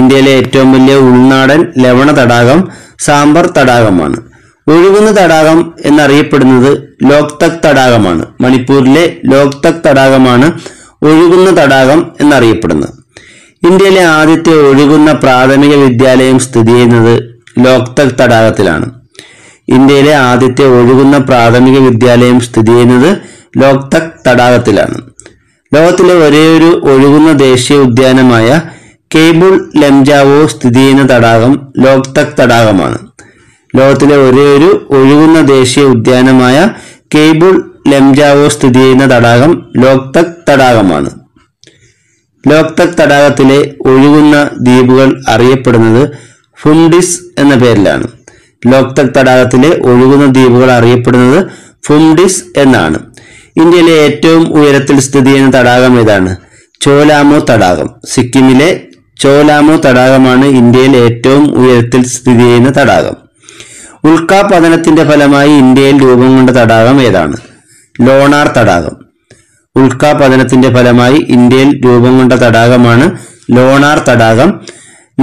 ഇന്ത്യയിലെ ഏറ്റവും വലിയ ഉൾനാടൻ ലവണ തടാകം സാംബർ തടാകമാണ്. ഒഴുകുന്ന തടാകം എന്നറിയപ്പെടുന്നത് ലോക്തക് തടാകമാണ്. മണിപ്പൂരിലെ ലോക്തക് തടാകമാണ് ഒഴുകുന്ന തടാകം എന്നറിയപ്പെടുന്നത്. ഇന്ത്യയിലെ ആദ്യത്തെ ഒഴുകുന്ന പ്രാഥമിക വിദ്യാലയം സ്ഥിതി ചെയ്യുന്നത് ലോക്തക് തടാകത്തിലാണ്. ഇന്ത്യയിലെ ആദ്യത്തെ ഒഴുകുന്ന പ്രാഥമിക വിദ്യാലയം സ്ഥിതി ചെയ്യുന്നത് ലോക്തക് തടാകത്തിലാണ്. ലോകത്തിലെ ഒരേയൊരു ഒഴുകുന്ന ദേശീയ ഉദ്യാനമായ കേബിൾ ലംജാവോ സ്ഥിതി ചെയ്യുന്ന തടാകം ലോക്തക് തടാകമാണ്. ലോകത്തിലെ ഒരേയൊരു ഒഴുകുന്ന ദേശീയ ഉദ്യാനമായ കേബിൾ ലംജാവോ സ്ഥിതി ചെയ്യുന്ന തടാകം ലോക്തക് തടാകമാണ്. ലോക്തക് തടാകത്തിലെ ഒഴുകുന്ന ദ്വീപുകൾ അറിയപ്പെടുന്നത് ഫുംഡിസ് എന്ന പേരിലാണ്. ലോക്തക് തടാകത്തിലെ ഒഴുകുന്ന ദ്വീപുകൾ അറിയപ്പെടുന്നത് ഫുംഡിസ് എന്നാണ്. ഇന്ത്യയിലെ ഏറ്റവും ഉയരത്തിൽ സ്ഥിതി ചെയ്യുന്ന തടാകം ഏതാണ്? ചോലാമോ തടാകം. സിക്കിമിലെ ചോലാമോ തടാകമാണ് ഇന്ത്യയിൽ ഏറ്റവും ഉയരത്തിൽ സ്ഥിതി ചെയ്യുന്ന തടാകം. ഉൽക്കാപതനത്തിന്റെ ഫലമായി ഇന്ത്യയിൽ രൂപം കൊണ്ട തടാകം ഏതാണ്? ലോണാർ തടാകം. ഉൽക്കാപതനത്തിന്റെ ഫലമായി ഇന്ത്യയിൽ രൂപം കൊണ്ട തടാകമാണ് ലോണാർ തടാകം.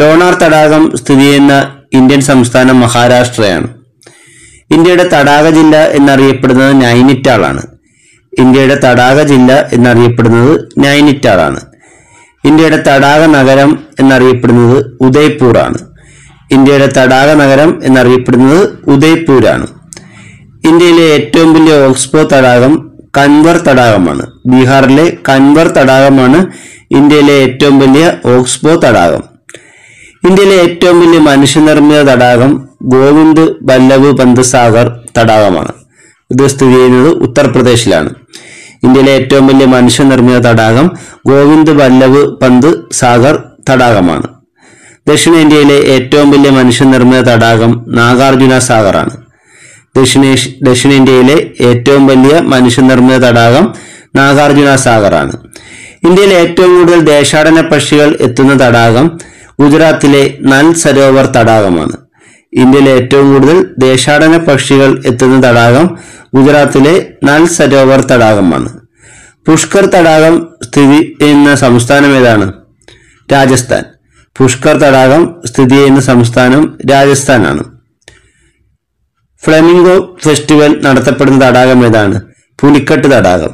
ലോണാർ തടാകം സ്ഥിതി ചെയ്യുന്ന ഇന്ത്യൻ സംസ്ഥാനം മഹാരാഷ്ട്രയാണ്. ഇന്ത്യയുടെ തടാക ജില്ല എന്നറിയപ്പെടുന്നത് നൈനിറ്റാളാണ്. ഇന്ത്യയുടെ തടാക ജില്ല എന്നറിയപ്പെടുന്നത് നൈനിറ്റാളാണ്. ഇന്ത്യയുടെ തടാക നഗരം എന്നറിയപ്പെടുന്നത് ഉദയ്പൂറാണ്. ഇന്ത്യയുടെ തടാക നഗരം എന്നറിയപ്പെടുന്നത് ഉദയ്പൂരാണ്. ഇന്ത്യയിലെ ഏറ്റവും വലിയ ഓക്സ്ബോ തടാകം കൻവർ തടാകമാണ്. ബീഹാറിലെ കൻവർ തടാകമാണ് ഇന്ത്യയിലെ ഏറ്റവും വലിയ ഓക്സ്ബോ തടാകം. ഇന്ത്യയിലെ ഏറ്റവും വലിയ മനുഷ്യനിർമ്മിത തടാകം ഗോവിന്ദ് ബല്ലഭ് പന്ത് സാഗർ തടാകമാണ്. ഇത് സ്ഥിതി ചെയ്യുന്നത് ഉത്തർപ്രദേശിലാണ്. ഇന്ത്യയിലെ ഏറ്റവും വലിയ മനുഷ്യനിർമ്മിത തടാകം ഗോവിന്ദ് ബല്ലഭ് പന്ത് സാഗർ തടാകമാണ്. ദക്ഷിണേന്ത്യയിലെ ഏറ്റവും വലിയ മനുഷ്യനിർമ്മിത തടാകം നാഗാർജുന സാഗറാണ്. ദക്ഷിണേ ദക്ഷിണേന്ത്യയിലെ ഏറ്റവും വലിയ മനുഷ്യനിർമ്മിത തടാകം നാഗാർജുന സാഗറാണ്. ഇന്ത്യയിലെ ഏറ്റവും കൂടുതൽ ദേശാടന പക്ഷികൾ എത്തുന്ന തടാകം ഗുജറാത്തിലെ നൽ സരോവർ തടാകമാണ്. ഇന്ത്യയിലെ ഏറ്റവും കൂടുതൽ ദേശാടന പക്ഷികൾ എത്തുന്ന തടാകം ഗുജറാത്തിലെ നൽ സരോവർ തടാകമാണ്. പുഷ്കർ തടാകം സ്ഥിതി ചെയ്യുന്ന സംസ്ഥാനം ഏതാണ്? രാജസ്ഥാൻ. പുഷ്കർ തടാകം സ്ഥിതി ചെയ്യുന്ന സംസ്ഥാനം രാജസ്ഥാനാണ്. ഫ്ലെമിംഗോ ഫെസ്റ്റിവൽ നടത്തപ്പെടുന്ന തടാകം ഏതാണ്? പുലിക്കട്ട് തടാകം.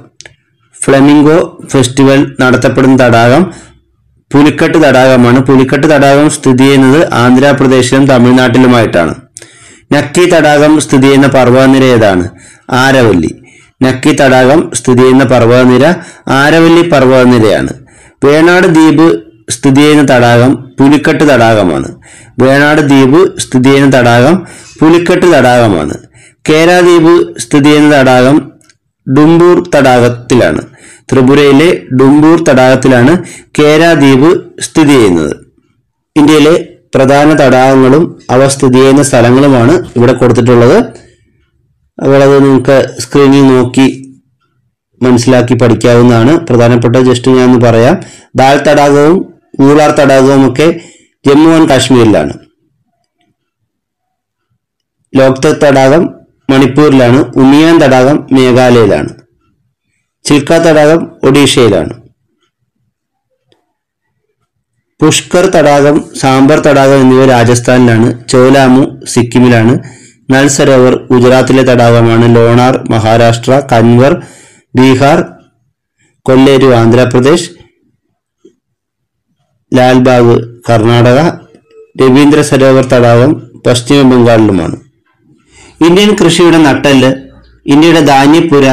ഫ്ലെമിംഗോ ഫെസ്റ്റിവൽ നടത്തപ്പെടുന്ന തടാകം പുലിക്കട്ട് തടാകമാണ്. പുലിക്കട്ട് തടാകം സ്ഥിതി ചെയ്യുന്നത് ആന്ധ്രാപ്രദേശിലും തമിഴ്നാട്ടിലുമായിട്ടാണ്. നക്കി തടാകം സ്ഥിതി ചെയ്യുന്ന പർവ്വതനിര ഏതാണ്? ആരവല്ലി. നക്കി തടാകം സ്ഥിതി ചെയ്യുന്ന പർവ്വതനിര ആരവല്ലി പർവ്വതനിരയാണ്. വേണാട് ദ്വീപ് സ്ഥിതി ചെയ്യുന്ന തടാകം പുലിക്കട്ട് തടാകമാണ്. വേണാട് ദ്വീപ് സ്ഥിതി ചെയ്യുന്ന തടാകം പുലിക്കട്ട് തടാകമാണ്. കേരളദ്വീപ് സ്ഥിതി ചെയ്യുന്ന തടാകം ഡുംബൂർ തടാകത്തിലാണ്. ത്രിപുരയിലെ ഡുംബൂർ തടാകത്തിലാണ് കേരളദ്വീപ് സ്ഥിതി ചെയ്യുന്നത്. ഇന്ത്യയിലെ പ്രധാന തടാകങ്ങളും അവ സ്ഥിതി ചെയ്യുന്ന സ്ഥലങ്ങളുമാണ് ഇവിടെ കൊടുത്തിട്ടുള്ളത്. അതുപോലെ നിങ്ങൾക്ക് സ്ക്രീനിൽ നോക്കി മനസ്സിലാക്കി പഠിക്കാവുന്നതാണ്. പ്രധാനപ്പെട്ട ജസ്റ്റ് ഞാൻ ഒന്ന് പറയാം. ദാൽ തടാകവും ഊളാർ തടാകവും ഒക്കെ ജമ്മു ആൻഡ് കാശ്മീരിലാണ്. ലോക്തക് തടാകം മണിപ്പൂരിലാണ്. ഉമിയാൻ തടാകം മേഘാലയയിലാണ്. ചിൽക്ക തടാകം ഒഡീഷയിലാണ്. പുഷ്കർ തടാകം, സാംബർ തടാകം എന്നിവ രാജസ്ഥാനിലാണ്. ചോലാമു സിക്കിമിലാണ്. നൽ സരോവർ ഗുജറാത്തിലെ തടാകമാണ്. ലോണാർ മഹാരാഷ്ട്ര. കൻവർ ബീഹാർ. കൊല്ലേരു ആന്ധ്രാപ്രദേശ്. ലാൽബാഗ് കർണാടക. രവീന്ദ്ര സരോവർ തടാകം പശ്ചിമ ബംഗാളിലുമാണ്. ഇന്ത്യൻ കൃഷിയുടെ നട്ടെല്ല്, ഇന്ത്യയുടെ ധാന്യപ്പുര,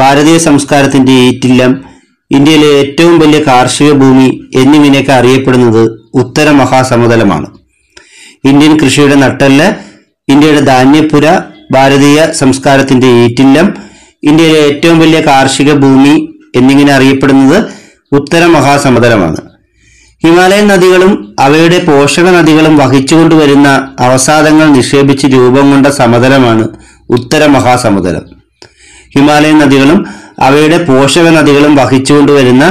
ഭാരതീയ സംസ്കാരത്തിന്റെ ഏറ്റില്ലം, ഇന്ത്യയിലെ ഏറ്റവും വലിയ കാർഷിക ഭൂമി എന്നിങ്ങനെയൊക്കെ അറിയപ്പെടുന്നത് ഉത്തര മഹാസമതലമാണ്. ഇന്ത്യൻ കൃഷിയുടെ നട്ടെല്ല്, ഇന്ത്യയുടെ ധാന്യപ്പുര, ഭാരതീയ സംസ്കാരത്തിന്റെ ഏറ്റില്ലം, ഇന്ത്യയിലെ ഏറ്റവും വലിയ കാർഷിക ഭൂമി എന്നിങ്ങനെ അറിയപ്പെടുന്നത് ഉത്തര മഹാസമതലമാണ്. ഹിമാലയൻ നദികളും അവയുടെ പോഷക നദികളും വഹിച്ചുകൊണ്ടുവരുന്ന അവസാദങ്ങൾ നിക്ഷേപിച്ച് രൂപം കൊണ്ട സമതലമാണ് ഉത്തര മഹാസമതലം. ഹിമാലയൻ നദികളും അവയുടെ പോഷക നദികളും വഹിച്ചുകൊണ്ടുവരുന്ന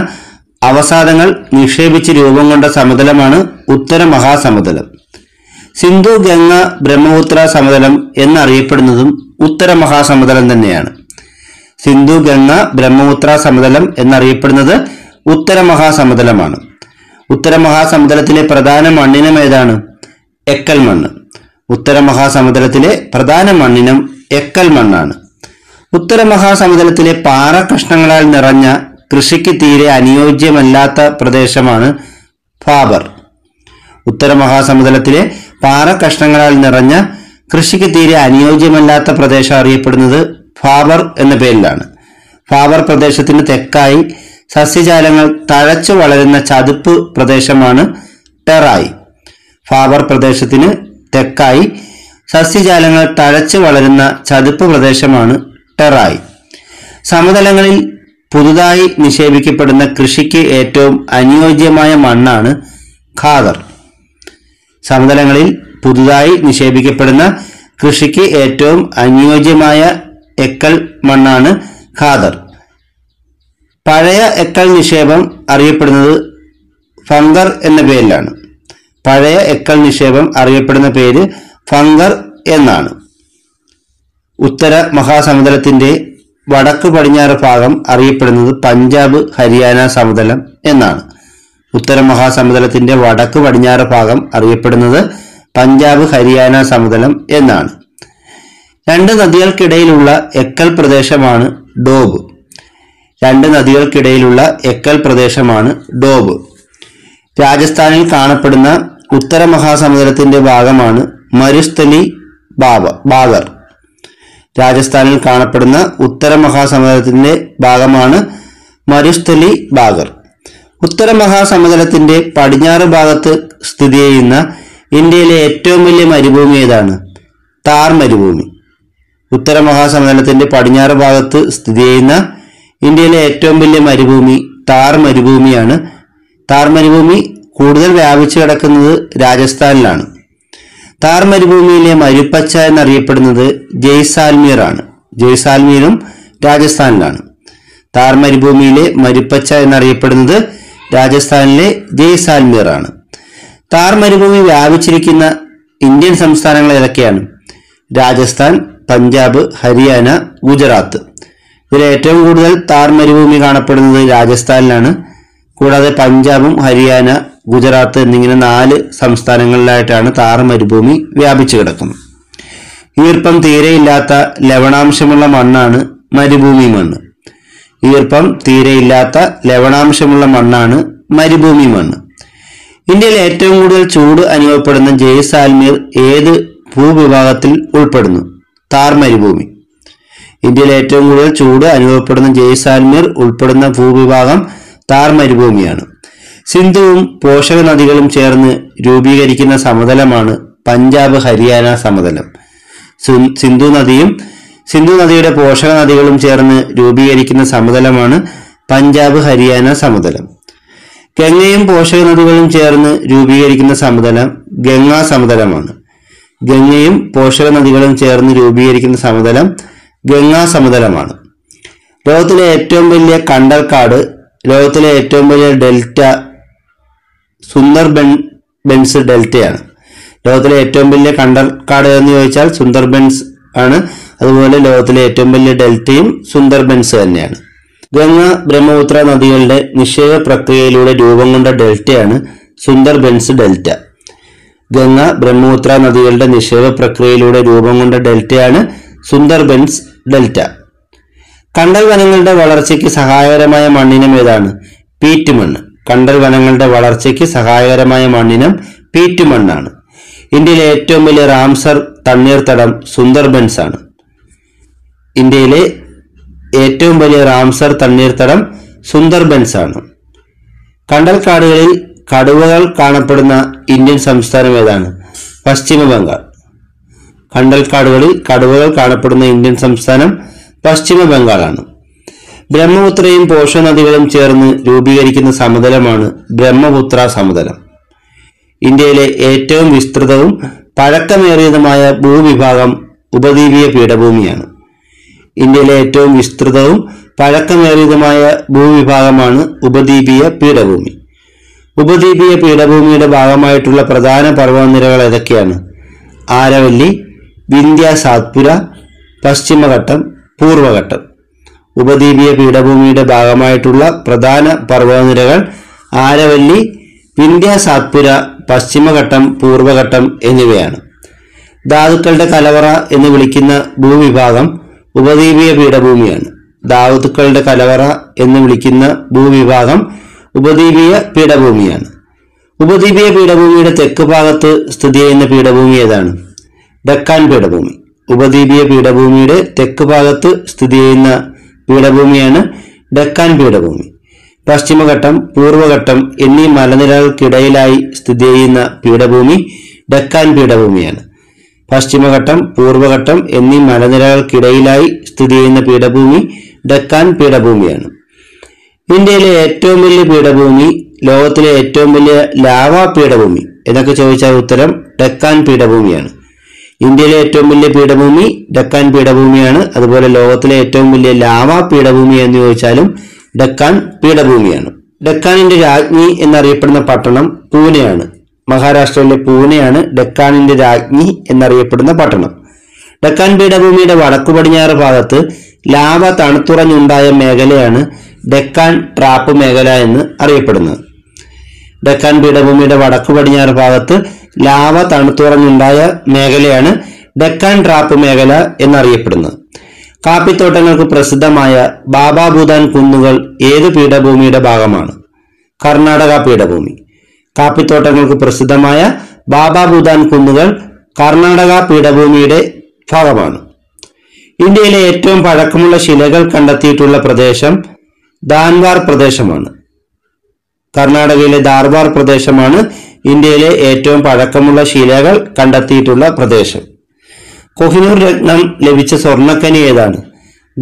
അവസാദങ്ങൾ നിക്ഷേപിച്ച് രൂപം കൊണ്ട സമതലമാണ് ഉത്തര മഹാസമതലം. സിന്ധു, ഗംഗ, ബ്രഹ്മപുത്ര സമതലം എന്നറിയപ്പെടുന്നതും ഉത്തര മഹാസമതലം തന്നെയാണ്. സിന്ധു, ഗംഗ, ബ്രഹ്മപുത്ര സമതലം എന്നറിയപ്പെടുന്നത് ഉത്തര മഹാസമതലമാണ്. ഉത്തര മഹാസമതലത്തിലെ പ്രധാന മണ്ണിനം ഏതാണ്? എക്കൽ മണ്ണ്. ഉത്തര മഹാസമതലത്തിലെ പ്രധാന മണ്ണിനം എക്കൽ മണ്ണാണ്. ഉത്തര മഹാസമതലത്തിലെ പാറ കഷ്ണങ്ങളാൽ നിറഞ്ഞ കൃഷിക്ക് തീരെ അനുയോജ്യമല്ലാത്ത പ്രദേശമാണ് ഫാബർ. ഉത്തര മഹാസമതലത്തിലെ പാറ കഷ്ണങ്ങളാൽ നിറഞ്ഞ കൃഷിക്ക് തീരെ അനുയോജ്യമല്ലാത്ത പ്രദേശം അറിയപ്പെടുന്നത് ഫാബർ എന്ന പേരിലാണ്. ഫാബർ പ്രദേശത്തിന് തെക്കായി സസ്യജാലങ്ങൾ തഴച്ചു വളരുന്ന ചതുപ്പ് പ്രദേശമാണ് ടെറായ്. ഫാബർ പ്രദേശത്തിന് തെക്കായി സസ്യജാലങ്ങൾ തഴച്ചു വളരുന്ന ചതുപ്പ് പ്രദേശമാണ് ടെറായ്. സമതലങ്ങളിൽ പുതുതായി നിക്ഷേപിക്കപ്പെടുന്ന കൃഷിക്ക് ഏറ്റവും അനുയോജ്യമായ മണ്ണാണ് ഖാദർ. സമതലങ്ങളിൽ പുതുതായി നിക്ഷേപിക്കപ്പെടുന്ന കൃഷിക്ക് ഏറ്റവും അനുയോജ്യമായ എക്കൽ മണ്ണാണ് ഖാദർ. പഴയ എക്കൽ നിക്ഷേപം അറിയപ്പെടുന്നത് ഫംഗർ എന്ന പേരിലാണ്. പഴയ എക്കൽ നിക്ഷേപം അറിയപ്പെടുന്ന പേര് ഫംഗർ എന്നാണ്. ഉത്തര മഹാസമതലത്തിന്റെ വടക്ക് പടിഞ്ഞാറ് ഭാഗം അറിയപ്പെടുന്നത് പഞ്ചാബ്, ഹരിയാന സമതലം എന്നാണ്. ഉത്തര മഹാസമതലത്തിന്റെ വടക്ക് പടിഞ്ഞാറ് ഭാഗം അറിയപ്പെടുന്നത് പഞ്ചാബ്, ഹരിയാന സമതലം എന്നാണ്. രണ്ട് നദികൾക്കിടയിലുള്ള എക്കൽ പ്രദേശമാണ് ഡോബ്. രണ്ട് നദികൾക്കിടയിലുള്ള എക്കൽ പ്രദേശമാണ് ഡോബ്. രാജസ്ഥാനിൽ കാണപ്പെടുന്ന ഉത്തര മഹാസമതലത്തിന്റെ ഭാഗമാണ് മരുസ്ഥലി ഭാഗർ. രാജസ്ഥാനിൽ കാണപ്പെടുന്ന ഉത്തര മഹാസമതലത്തിന്റെ ഭാഗമാണ് മരുസ്ഥലി ഭാഗർ. ഉത്തര മഹാസമതലത്തിന്റെ പടിഞ്ഞാറ് ഭാഗത്ത് സ്ഥിതി ചെയ്യുന്ന ഇന്ത്യയിലെ ഏറ്റവും വലിയ മരുഭൂമി ഏതാണ്? താർ മരുഭൂമി. ഉത്തര മഹാസമതലത്തിന്റെ പടിഞ്ഞാറ് ഭാഗത്ത് സ്ഥിതി ചെയ്യുന്ന ഇന്ത്യയിലെ ഏറ്റവും വലിയ മരുഭൂമി താർ മരുഭൂമിയാണ്. താർ മരുഭൂമി കൂടുതൽ വ്യാപിച്ചു കിടക്കുന്നത് രാജസ്ഥാനിലാണ്. താർ മരുഭൂമിയിലെ മരുപ്പച്ച എന്നറിയപ്പെടുന്നത് ജയ്സാൽമീർ ആണ്. ജയ്സാൽമീറും രാജസ്ഥാനിലാണ്. താർ മരുഭൂമിയിലെ മരുപ്പച്ച എന്നറിയപ്പെടുന്നത് രാജസ്ഥാനിലെ ജയ്സാൽമീർ ആണ്. താർ മരുഭൂമി വ്യാപിച്ചിരിക്കുന്ന ഇന്ത്യൻ സംസ്ഥാനങ്ങൾ ഏതൊക്കെയാണ്? രാജസ്ഥാൻ, പഞ്ചാബ്, ഹരിയാന, ഗുജറാത്ത്. ഇതിൽ ഏറ്റവും കൂടുതൽ താർ മരുഭൂമി കാണപ്പെടുന്നത് രാജസ്ഥാനിലാണ്. കൂടാതെ പഞ്ചാബും ഹരിയാന, ഗുജറാത്ത് എന്നിങ്ങനെ നാല് സംസ്ഥാനങ്ങളിലായിട്ടാണ് താർ മരുഭൂമി വ്യാപിച്ചു കിടക്കുന്നത്. ഈർപ്പം തീരെയില്ലാത്ത ലവണാംശമുള്ള മണ്ണാണ് മരുഭൂമി മണ്ണ്. ഈർപ്പം തീരെയില്ലാത്ത ലവണാംശമുള്ള മണ്ണാണ് മരുഭൂമി മണ്ണ്. ഇന്ത്യയിൽ ഏറ്റവും കൂടുതൽ ചൂട് അനുഭവപ്പെടുന്ന ജയ്സാൽമീർ ഏത് ഭൂവിഭാഗത്തിൽ ഉൾപ്പെടുന്നു? താർ മരുഭൂമി. ഇന്ത്യയിൽ ഏറ്റവും കൂടുതൽ ചൂട് അനുഭവപ്പെടുന്ന ജയ്സാൽമീർ ഉൾപ്പെടുന്ന ഭൂവിഭാഗം താർ മരുഭൂമിയാണ്. സിന്ധുവും പോഷക നദികളും ചേർന്ന് രൂപീകരിക്കുന്ന സമതലമാണ് പഞ്ചാബ്, ഹരിയാന സമതലം. സിന്ധു നദിയും സിന്ധു നദിയുടെ പോഷക നദികളും ചേർന്ന് രൂപീകരിക്കുന്ന സമതലമാണ് പഞ്ചാബ്, ഹരിയാന സമതലം. ഗംഗയും പോഷക നദികളും ചേർന്ന് രൂപീകരിക്കുന്ന സമതലം ഗംഗാ സമതലമാണ്. ഗംഗയും പോഷക നദികളും ചേർന്ന് രൂപീകരിക്കുന്ന സമതലം ഗംഗാ സമതലമാണ്. ലോകത്തിലെ ഏറ്റവും വലിയ കണ്ടൽക്കാട്, ലോകത്തിലെ ഏറ്റവും വലിയ ഡെൽറ്റ സുന്ദർ ബൻ ബെൻസ് ഡെൽറ്റയാണ്. ലോകത്തിലെ ഏറ്റവും വലിയ കണ്ടൽക്കാട് എന്ന് ചോദിച്ചാൽ സുന്ദർ ബെൻസ് ആണ്. അതുപോലെ ലോകത്തിലെ ഏറ്റവും വലിയ ഡെൽറ്റയും സുന്ദർ ബെൻസ് തന്നെയാണ്. ഗംഗ, ബ്രഹ്മപുത്ര നദികളുടെ നിക്ഷേപ പ്രക്രിയയിലൂടെ രൂപം കൊണ്ട ഡെൽറ്റയാണ് സുന്ദർബൻസ് ഡെൽറ്റ. ഗംഗ ബ്രഹ്മപുത്ര നദികളുടെ നിക്ഷേപ പ്രക്രിയയിലൂടെ രൂപം കൊണ്ട ഡെൽറ്റയാണ് സുന്ദർബൻസ് ഡെൽറ്റ. കണ്ടൽ വനങ്ങളുടെ വളർച്ചയ്ക്ക് സഹായകരമായ മണ്ണിനം ഏതാണ്? പീറ്റ് മണ്ണ്. കണ്ടൽ വനങ്ങളുടെ വളർച്ചയ്ക്ക് സഹായകരമായ മണ്ണിനം പീറ്റ് മണ്ണാണ്. ഇന്ത്യയിലെ ഏറ്റവും വലിയ റാംസർ തണ്ണീർത്തടം സുന്ദർബൻസ് ആണ്. ഇന്ത്യയിലെ ഏറ്റവും വലിയ റാംസർ തണ്ണീർത്തടം സുന്ദർബൻസ് ആണ്. കണ്ടൽക്കാടുകളിൽ കടുവകൾ കാണപ്പെടുന്ന ഇന്ത്യൻ സംസ്ഥാനം ഏതാണ്? പശ്ചിമ ബംഗാൾ. കണ്ടൽക്കാടുകളിൽ കടുവകൾ കാണപ്പെടുന്ന ഇന്ത്യൻ സംസ്ഥാനം പശ്ചിമ ബംഗാളാണ്. ബ്രഹ്മപുത്രയും പോഷ നദികളും ചേർന്ന് രൂപീകരിക്കുന്ന സമതലമാണ് ബ്രഹ്മപുത്ര സമതലം. ഇന്ത്യയിലെ ഏറ്റവും വിസ്തൃതവും പഴക്കമേറിയതുമായ ഭൂവിഭാഗം ഉപദ്വീപീയ പീഠഭൂമിയാണ്. ഇന്ത്യയിലെ ഏറ്റവും വിസ്തൃതവും പഴക്കമേറിയതുമായ ഭൂവിഭാഗമാണ് ഉപദ്വീപീയ പീഠഭൂമി. ഉപദ്വീപീയ പീഠഭൂമിയുടെ ഭാഗമായിട്ടുള്ള പ്രധാന പർവ്വതനിരകൾ ഏതൊക്കെയാണ്? ആരവല്ലി, വിന്ധ്യ, സാത്പുര, പശ്ചിമഘട്ടം, പൂർവഘട്ടം. ഉപദ്വീപീയ പീഠഭൂമിയുടെ ഭാഗമായിട്ടുള്ള പ്രധാന പർവ്വതനിരകൾ ആരവല്ലി, വിന്ധ്യ, സാത്പുര, പശ്ചിമഘട്ടം, പൂർവഘട്ടം എന്നിവയാണ്. ധാതുക്കളുടെ കലവറ എന്ന് വിളിക്കുന്ന ഭൂവിഭാഗം ഉപദ്വീപീയ പീഠഭൂമിയാണ്. ധാതുക്കളുടെ കലവറ എന്ന് വിളിക്കുന്ന ഭൂവിഭാഗം ഉപദ്വീപീയ പീഠഭൂമിയാണ്. ഉപദ്വീപീയ പീഠഭൂമിയുടെ തെക്ക് ഭാഗത്ത് സ്ഥിതി ചെയ്യുന്ന പീഠഭൂമി ഏതാണ്? ഡക്കാൻ പീഠഭൂമി. ഉപദ്വീപീയ പീഠഭൂമിയുടെ തെക്ക് ഭാഗത്ത് സ്ഥിതി ചെയ്യുന്ന പീഠഭൂമിയാണ് ഡക്കാൻ പീഠഭൂമി. പശ്ചിമഘട്ടം, പൂർവഘട്ടം എന്നീ മലനിരകൾക്കിടയിലായി സ്ഥിതി ചെയ്യുന്ന പീഠഭൂമി ഡക്കാൻ പീഠഭൂമിയാണ്. പശ്ചിമഘട്ടം, പൂർവഘട്ടം എന്നീ മലനിരകൾക്കിടയിലായി സ്ഥിതി ചെയ്യുന്ന പീഠഭൂമി ഡക്കാൻ പീഠഭൂമിയാണ്. ഇന്ത്യയിലെ ഏറ്റവും വലിയ പീഠഭൂമി, ലോകത്തിലെ ഏറ്റവും വലിയ ലാവാ പീഠഭൂമി എന്നൊക്കെ ചോദിച്ചാൽ ഉത്തരം ഡക്കാൻ പീഠഭൂമിയാണ്. ഇന്ത്യയിലെ ഏറ്റവും വലിയ പീഠഭൂമി ഡക്കാൻ പീഠഭൂമിയാണ്. അതുപോലെ ലോകത്തിലെ ഏറ്റവും വലിയ ലാവാ പീഠഭൂമി എന്ന് ചോദിച്ചാലും ഡക്കാൻ പീഠഭൂമിയാണ്. ഡക്കാനിന്റെ രാജ്ഞി എന്നറിയപ്പെടുന്ന പട്ടണം പൂനെയാണ്. മഹാരാഷ്ട്രയിലെ പൂനെയാണ് ഡക്കാനിന്റെ രാജ്ഞി എന്നറിയപ്പെടുന്ന പട്ടണം. ഡക്കാൻ പീഠഭൂമിയുടെ വടക്കു പടിഞ്ഞാറ് ഭാഗത്ത് ലാവ തണുത്തുറഞ്ഞുണ്ടായ മേഖലയാണ് ഡക്കാൻ ട്രാപ്പ് മേഖല എന്ന് അറിയപ്പെടുന്നത്. ഡക്കാൻ പീഠഭൂമിയുടെ വടക്കു പടിഞ്ഞാറ് ഭാഗത്ത് ലാവ തണുത്തുറഞ്ഞുണ്ടായ മേഖലയാണ് ഡക്കാൻ ട്രാപ്പ് മേഖല എന്നറിയപ്പെടുന്നത്. കാപ്പിത്തോട്ടങ്ങൾക്ക് പ്രസിദ്ധമായ ബാബാ ഭൂതാൻ കുന്നുകൾ ഏത് പീഠഭൂമിയുടെ ഭാഗമാണ്? കർണാടക പീഠഭൂമി. കാപ്പിത്തോട്ടങ്ങൾക്ക് പ്രസിദ്ധമായ ബാബാ ഭൂതാൻ കുന്നുകൾ കർണാടക പീഠഭൂമിയുടെ ഭാഗമാണ്. ഇന്ത്യയിലെ ഏറ്റവും പഴക്കമുള്ള ശിലകൾ കണ്ടെത്തിയിട്ടുള്ള പ്രദേശം ധാർവാർ പ്രദേശമാണ്. കർണാടകയിലെ ധാർവാർ പ്രദേശമാണ് ഇന്ത്യയിലെ ഏറ്റവും പഴക്കമുള്ള ശിലകൾ കണ്ടെത്തിയിട്ടുള്ള പ്രദേശം. കൊഹിനൂർ രത്നം ലഭിച്ച സ്വർണ്ണക്കനി ഏതാണ്?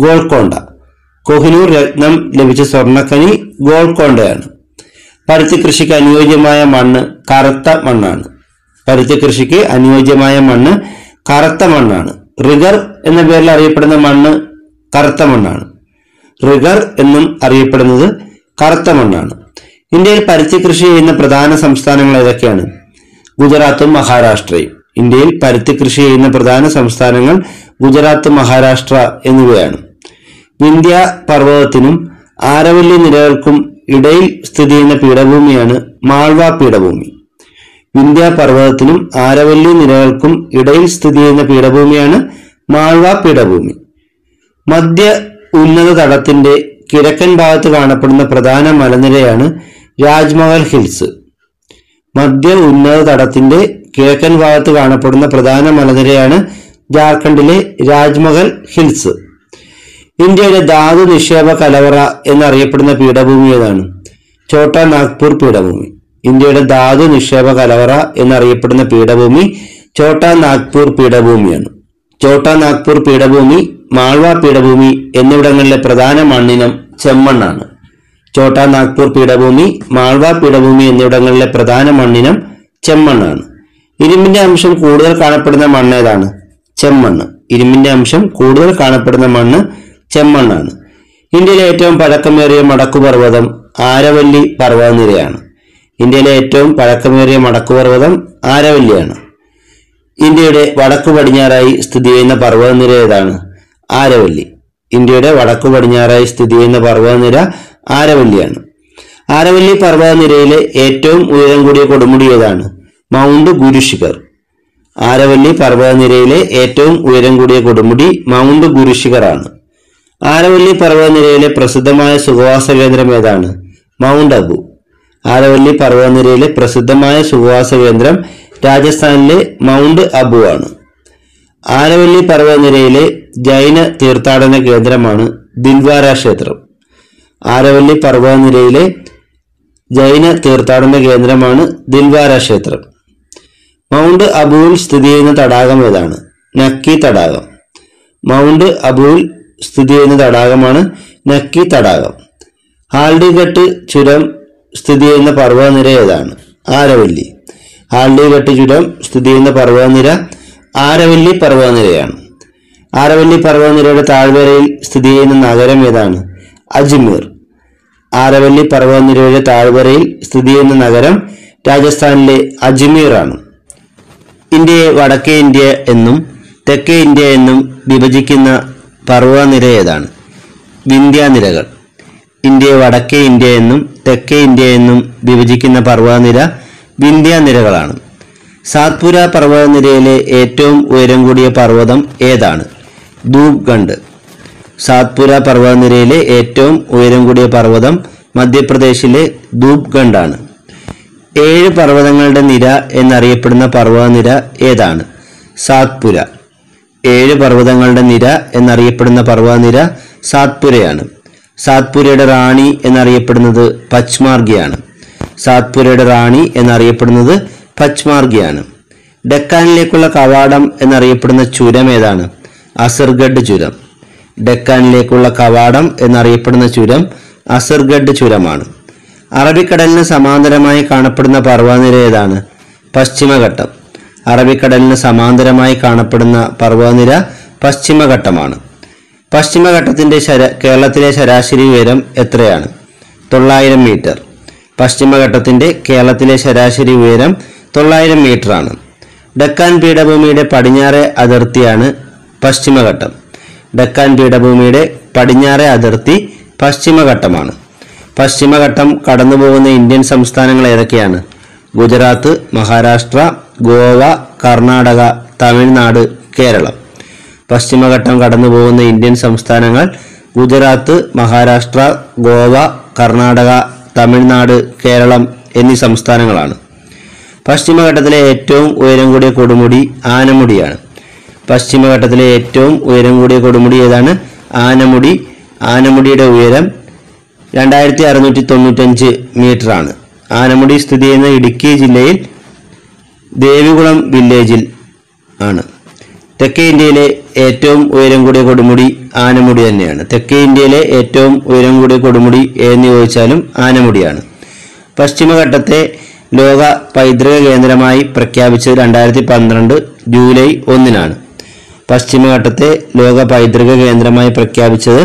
ഗോൾക്കൊണ്ട. കൊഹിനൂർ രത്നം ലഭിച്ച സ്വർണ്ണക്കനി ഗോൾക്കൊണ്ടയാണ്. പരുത്തി കൃഷിക്ക് അനുയോജ്യമായ മണ്ണ് കറുത്ത മണ്ണാണ്. പരുത്തി കൃഷിക്ക് അനുയോജ്യമായ മണ്ണ് കറുത്ത മണ്ണാണ്. റിഗർ എന്ന പേരിൽ അറിയപ്പെടുന്ന മണ്ണ് കറുത്ത മണ്ണാണ്. റിഗർ എന്നും അറിയപ്പെടുന്നത് കറുത്ത മണ്ണാണ്. ഇന്ത്യയിൽ പരുത്തി കൃഷി ചെയ്യുന്ന പ്രധാന സംസ്ഥാനങ്ങൾ ഏതൊക്കെയാണ്? ഗുജറാത്തും മഹാരാഷ്ട്രയും. ഇന്ത്യയിൽ പരുത്തി കൃഷി ചെയ്യുന്ന പ്രധാന സംസ്ഥാനങ്ങൾ ഗുജറാത്ത്, മഹാരാഷ്ട്ര എന്നിവയാണ്. വിന്ധ്യ പർവ്വതത്തിനും ആരവല്ലി നിരകൾക്കും ഇടയിൽ സ്ഥിതി ചെയ്യുന്ന പീഠഭൂമിയാണ് മാൾവ പീഠഭൂമി. വിന്ധ്യ പർവ്വതത്തിനും ആരവല്ലി നിരകൾക്കും ഇടയിൽ സ്ഥിതി ചെയ്യുന്ന പീഠഭൂമിയാണ് മാൾവ പീഠഭൂമി. മധ്യ ഉന്നത തടത്തിന്റെ കിഴക്കൻ ഭാഗത്ത് കാണപ്പെടുന്ന പ്രധാന മലനിരയാണ് രാജ്മഹൽ ഹിൽസ്. മധ്യ ഉന്നത തടത്തിന്റെ കിഴക്കൻ ഭാഗത്ത് കാണപ്പെടുന്ന പ്രധാന മലനിരയാണ് ജാർഖണ്ഡിലെ രാജ്മഹൽ ഹിൽസ്. ഇന്ത്യയുടെ ധാതു നിക്ഷേപ കലവറ എന്നറിയപ്പെടുന്ന പീഠഭൂമി ഏതാണ്? ഛോട്ടാ നാഗ്പൂർ പീഠഭൂമി. ഇന്ത്യയുടെ ധാതു നിക്ഷേപ കലവറ എന്നറിയപ്പെടുന്ന പീഠഭൂമി ഛോട്ടാ നാഗ്പൂർ പീഠഭൂമിയാണ്. ഛോട്ടാ നാഗ്പൂർ പീഠഭൂമി, മാൾവ പീഠഭൂമി എന്നിവിടങ്ങളിലെ പ്രധാന മണ്ണിനം ചെമ്മണ്ണാണ്. ഛോട്ടാ നാഗ്പൂർ പീഠഭൂമി, മാൾവ പീഠഭൂമി എന്നിവിടങ്ങളിലെ പ്രധാന മണ്ണിനം ചെമ്മണ്ണാണ്. ഇരുമ്പിന്റെ അംശം കൂടുതൽ കാണപ്പെടുന്ന മണ്ണ് ഏതാണ്? ചെമ്മണ്ണ്. ഇരുമ്പിന്റെ അംശം കൂടുതൽ കാണപ്പെടുന്ന മണ്ണ് ചെമ്മണ്ണാണ്. ഇന്ത്യയിലെ ഏറ്റവും പഴക്കമേറിയ മടക്കുപർവ്വതം ആരവല്ലി പർവ്വതനിരയാണ്. ഇന്ത്യയിലെ ഏറ്റവും പഴക്കമേറിയ മടക്കുപർവ്വതം ആരവല്ലിയാണ്. ഇന്ത്യയുടെ വടക്കു പടിഞ്ഞാറായി സ്ഥിതി ചെയ്യുന്ന പർവ്വതനിര ഏതാണ്? ആരവല്ലി. ഇന്ത്യയുടെ വടക്കു പടിഞ്ഞാറായി സ്ഥിതി ചെയ്യുന്ന പർവ്വതനിര ആരവല്ലിയാണ്. ആരവല്ലി പർവ്വതനിരയിലെ ഏറ്റവും ഉയരം കൂടിയ കൊടുമുടി ഏതാണ്? മൗണ്ട് ഗുരു ശിഖർ. ആരവല്ലി പർവ്വതനിരയിലെ ഏറ്റവും ഉയരം കൂടിയ കൊടുമുടി മൗണ്ട് ഗുരു ശിഖർ ആണ്. ആരവല്ലി പർവ്വതനിരയിലെ പ്രസിദ്ധമായ സുഖവാസ കേന്ദ്രം ഏതാണ്? മൗണ്ട് അബു. ആരവല്ലി പർവ്വതനിരയിലെ പ്രസിദ്ധമായ സുഖവാസ കേന്ദ്രം രാജസ്ഥാനിലെ മൗണ്ട് അബു ആണ്. ആരവല്ലി പർവ്വതനിരയിലെ ജൈന തീർത്ഥാടന കേന്ദ്രമാണ് ദിൽവാര ക്ഷേത്രം. ആരവല്ലി പർവ്വതനിരയിലെ ജൈന തീർത്ഥാടന കേന്ദ്രമാണ് ദിൽവാര ക്ഷേത്രം. മൗണ്ട് അബുവിൽ സ്ഥിതി ചെയ്യുന്ന തടാകം ഏതാണ്? നക്കി തടാകം. മൗണ്ട് അബുവിൽ സ്ഥിതി ചെയ്യുന്ന തടാകമാണ് നക്കി തടാകം. ഹാൽഡിഘട്ട് ചുരം സ്ഥിതി ചെയ്യുന്ന പർവ്വതനിര ഏതാണ്? ആരവല്ലി. ഹാൽഡിഘട്ട് ചുരം സ്ഥിതി ചെയ്യുന്ന പർവ്വതനിര ആരവല്ലി പർവ്വതനിരയാണ്. ആരവല്ലി പർവ്വതനിരയുടെ താഴ്വരയിൽ സ്ഥിതി ചെയ്യുന്ന നഗരം ഏതാണ്? അജ്മീർ. ആരവല്ലി പർവ്വതനിരയുടെ താഴ്വരയിൽ സ്ഥിതി ചെയ്യുന്ന നഗരം രാജസ്ഥാനിലെ അജ്മീർ ആണ്. ഇന്ത്യയെ വടക്കേ ഇന്ത്യ എന്നും തെക്കേ ഇന്ത്യ എന്നും വിഭജിക്കുന്ന പർവ്വതനിര ഏതാണ്? വിന്ധ്യാനിരകൾ. ഇന്ത്യയെ വടക്കേ ഇന്ത്യ എന്നും തെക്കേ ഇന്ത്യ എന്നും വിഭജിക്കുന്ന പർവ്വതനിര വിന്ധ്യാനിരകളാണ്. സാത്പുര പർവ്വതനിരയിലെ ഏറ്റവും ഉയരം കൂടിയ പർവ്വതം ഏതാണ്? ധൂപ്ഖണ്ഡ്. സാത്പുര പർവ്വതനിരയിലെ ഏറ്റവും ഉയരം കൂടിയ പർവ്വതം മധ്യപ്രദേശിലെ ധൂപ്ഖണ്ഡാണ്. ഏഴ് പർവ്വതങ്ങളുടെ നിര എന്നറിയപ്പെടുന്ന പർവ്വതനിര ഏതാണ്? സാത്പുര. ഏഴ് പർവ്വതങ്ങളുടെ നിര എന്നറിയപ്പെടുന്ന പർവ്വതനിര സാത്പുരയാണ്. സാത്പുരയുടെ റാണി എന്നറിയപ്പെടുന്നത് പച്മാർഗിയാണ്. സാത്പുരയുടെ റാണി എന്നറിയപ്പെടുന്നത് പച്മാർഗിയാണ്. ഡെക്കാനിലേക്കുള്ള കവാടം എന്നറിയപ്പെടുന്ന ചുരം ഏതാണ്? അസർഗഡ് ചുരം. ഡെക്കാനിലേക്കുള്ള കവാടം എന്നറിയപ്പെടുന്ന ചുരം അസർഗഡ് ചുരമാണ്. അറബിക്കടലിന് സമാന്തരമായി കാണപ്പെടുന്ന പർവ്വതനിര ഏതാണ്? പശ്ചിമഘട്ടം. അറബിക്കടലിന് സമാന്തരമായി കാണപ്പെടുന്ന പർവ്വതനിര പശ്ചിമഘട്ടമാണ്. പശ്ചിമഘട്ടത്തിന്റെ ശരാ കേരളത്തിലെ ശരാശരി ഉയരം എത്രയാണ്? തൊള്ളായിരം മീറ്റർ. പശ്ചിമഘട്ടത്തിന്റെ കേരളത്തിലെ ശരാശരി ഉയരം തൊള്ളായിരം മീറ്റർ ആണ്. ഡക്കാൻ പീഠഭൂമിയുടെ പടിഞ്ഞാറെ അതിർത്തിയാണ് പശ്ചിമഘട്ടം. ഡക്കാൻ പീഠഭൂമിയുടെ പടിഞ്ഞാറെ അതിർത്തി പശ്ചിമഘട്ടമാണ്. പശ്ചിമഘട്ടം കടന്നുപോകുന്ന ഇന്ത്യൻ സംസ്ഥാനങ്ങൾ ഏതൊക്കെയാണ്? ഗുജറാത്ത്, മഹാരാഷ്ട്ര, ഗോവ, കർണാടക, തമിഴ്നാട്, കേരളം. പശ്ചിമഘട്ടം കടന്നുപോകുന്ന ഇന്ത്യൻ സംസ്ഥാനങ്ങൾ ഗുജറാത്ത്, മഹാരാഷ്ട്ര, ഗോവ, കർണാടക, തമിഴ്നാട്, കേരളം എന്നീ സംസ്ഥാനങ്ങളാണ്. പശ്ചിമഘട്ടത്തിലെ ഏറ്റവും ഉയരം കൂടിയ കൊടുമുടി ആനമുടിയാണ്. പശ്ചിമഘട്ടത്തിലെ ഏറ്റവും ഉയരം കൂടിയ കൊടുമുടി ഏതാണ്? ആനമുടി. ആനമുടിയുടെ ഉയരം രണ്ടായിരത്തി അറുന്നൂറ്റി തൊണ്ണൂറ്റഞ്ച് മീറ്ററാണ്. ആനമുടി സ്ഥിതി ചെയ്യുന്ന ഇടുക്കി ജില്ലയിൽ ദേവികുളം വില്ലേജിൽ ആണ്. തെക്കേ ഇന്ത്യയിലെ ഏറ്റവും ഉയരം കൂടിയ കൊടുമുടി ആനമുടി തന്നെയാണ്. തെക്കേ ഇന്ത്യയിലെ ഏറ്റവും ഉയരം കൂടിയ കൊടുമുടി എന്ന് ചോദിച്ചാലും ആനമുടിയാണ്. പശ്ചിമഘട്ടത്തെ ലോക പൈതൃക കേന്ദ്രമായി പ്രഖ്യാപിച്ചത് രണ്ടായിരത്തി പന്ത്രണ്ട് ജൂലൈ ഒന്നിനാണ്. പശ്ചിമഘട്ടത്തെ ലോക പൈതൃക കേന്ദ്രമായി പ്രഖ്യാപിച്ചത്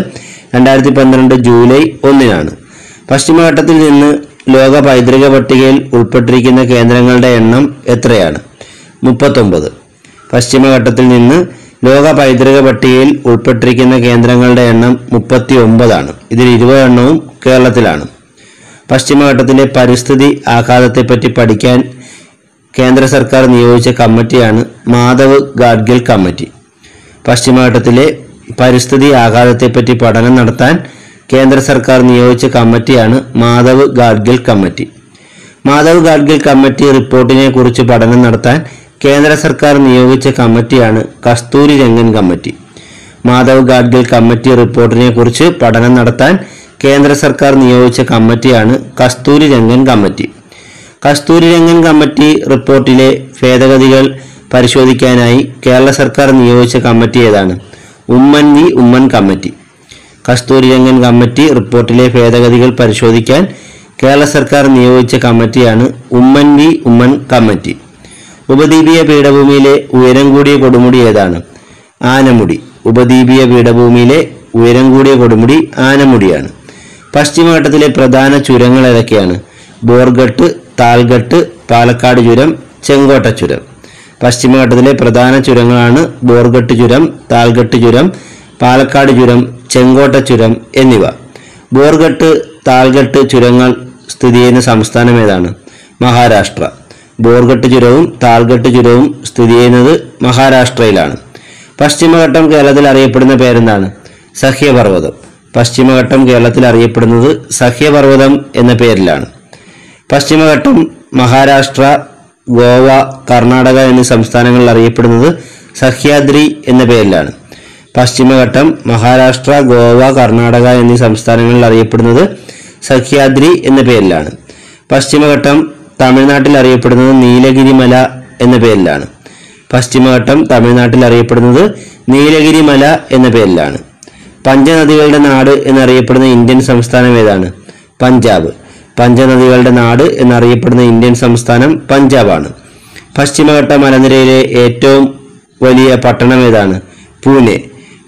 രണ്ടായിരത്തി പന്ത്രണ്ട് ജൂലൈ ഒന്നിനാണ്. പശ്ചിമഘട്ടത്തിൽ നിന്ന് ലോക പൈതൃക പട്ടികയിൽ ഉൾപ്പെട്ടിരിക്കുന്ന കേന്ദ്രങ്ങളുടെ എണ്ണം എത്രയാണ്? മുപ്പത്തൊമ്പത്. പശ്ചിമഘട്ടത്തിൽ നിന്ന് ലോക പൈതൃക പട്ടികയിൽ ഉൾപ്പെട്ടിരിക്കുന്ന കേന്ദ്രങ്ങളുടെ എണ്ണം മുപ്പത്തി ഒമ്പതാണ്. ഇതിൽ ഇരുപത് എണ്ണവും കേരളത്തിലാണ്. പശ്ചിമഘട്ടത്തിലെ പരിസ്ഥിതി ആഘാതത്തെപ്പറ്റി പഠിക്കാൻ കേന്ദ്ര സർക്കാർ നിയോഗിച്ച കമ്മിറ്റിയാണ് മാധവ് ഗാഡ്ഗിൽ കമ്മിറ്റി. പശ്ചിമഘട്ടത്തിലെ പരിസ്ഥിതി ആഘാതത്തെപ്പറ്റി പഠനം നടത്താൻ കേന്ദ്ര സർക്കാർ നിയോഗിച്ച കമ്മിറ്റിയാണ് മാധവ് ഗാഡ്ഗിൽ കമ്മിറ്റി. മാധവ് ഗാഡ്ഗിൽ കമ്മിറ്റി റിപ്പോർട്ടിനെ കുറിച്ച് പഠനം നടത്താൻ കേന്ദ്ര സർക്കാർ നിയോഗിച്ച കമ്മിറ്റിയാണ് കസ്തൂരി രംഗൻ കമ്മിറ്റി. മാധവ് ഗാഡ്ഗിൽ കമ്മിറ്റി റിപ്പോർട്ടിനെ കുറിച്ച് പഠനം നടത്താൻ കേന്ദ്ര സർക്കാർ നിയോഗിച്ച കമ്മിറ്റിയാണ് കസ്തൂരി രംഗൻ കമ്മിറ്റി. കസ്തൂരി രംഗൻ കമ്മിറ്റി റിപ്പോർട്ടിലെ ഭേദഗതികൾ പരിശോധിക്കാനായി കേരള സർക്കാർ നിയോഗിച്ച കമ്മിറ്റി ഏതാണ്? Oommen V Oommen committee. Kasturirangan committee റിപ്പോർട്ടിലെ ഭേദഗതികൾ പരിശോധിക്കാൻ കേരള സർക്കാർ നിയോഗിച്ച കമ്മിറ്റിയാണ് ഉമ്മൻ വി ഉമ്മൻ കമ്മിറ്റി. ഉപദ്വീപീയ പീഠഭൂമിയിലെ ഉയരം കൂടിയ കൊടുമുടി ഏതാണ്? ആനമുടി. ഉപദ്വീപീയ പീഠഭൂമിയിലെ ഉയരം കൂടിയ കൊടുമുടി ആനമുടിയാണ്. പശ്ചിമഘട്ടത്തിലെ പ്രധാന ചുരങ്ങൾ ഏതൊക്കെയാണ്? ബോർഗട്ട്, താൽഘട്ട്, പാലക്കാട് ചുരം, ചെങ്കോട്ട ചുരം. പശ്ചിമഘട്ടത്തിലെ പ്രധാന ചുരങ്ങളാണ് ബോർഗട്ട് ചുരം, താൽഘട്ട് ചുരം, പാലക്കാട് ചുരം, ചെങ്കോട്ട ചുരം എന്നിവ. ബോർഗട്ട്, താൽഘട്ട് ചുരങ്ങൾ സ്ഥിതി ചെയ്യുന്ന സംസ്ഥാനം ഏതാണ്? മഹാരാഷ്ട്ര. ബോർഗട്ട് ചുരവും താൽഗട്ട് ചുരവും സ്ഥിതി ചെയ്യുന്നത് മഹാരാഷ്ട്രയിലാണ്. പശ്ചിമഘട്ടം കേരളത്തിൽ അറിയപ്പെടുന്ന പേരെന്താണ്? സഹ്യപർവ്വതം. പശ്ചിമഘട്ടം കേരളത്തിൽ അറിയപ്പെടുന്നത് സഹ്യപർവ്വതം എന്ന പേരിലാണ്. പശ്ചിമഘട്ടം മഹാരാഷ്ട്ര, ഗോവ, കർണാടക എന്നീ സംസ്ഥാനങ്ങളിൽ അറിയപ്പെടുന്നത് സഹ്യാദ്രി എന്ന പേരിലാണ്. പശ്ചിമഘട്ടം മഹാരാഷ്ട്ര, ഗോവ, കർണാടക എന്നീ സംസ്ഥാനങ്ങളിൽ അറിയപ്പെടുന്നത് സഹ്യാദ്രി എന്ന പേരിലാണ്. പശ്ചിമഘട്ടം തമിഴ്നാട്ടിൽ അറിയപ്പെടുന്നത് നീലഗിരിമല എന്ന പേരിലാണ്. പശ്ചിമഘട്ടം തമിഴ്നാട്ടിൽ അറിയപ്പെടുന്നത് നീലഗിരിമല എന്ന പേരിലാണ്. പഞ്ചനദികളുടെ നാട് എന്നറിയപ്പെടുന്ന ഇന്ത്യൻ സംസ്ഥാനം ഏതാണ്? പഞ്ചാബ്. പഞ്ചനദികളുടെ നാട് എന്നറിയപ്പെടുന്ന ഇന്ത്യൻ സംസ്ഥാനം പഞ്ചാബാണ്. പശ്ചിമഘട്ട മലനിരയിലെ ഏറ്റവും വലിയ പട്ടണം ഏതാണ്? പൂനെ.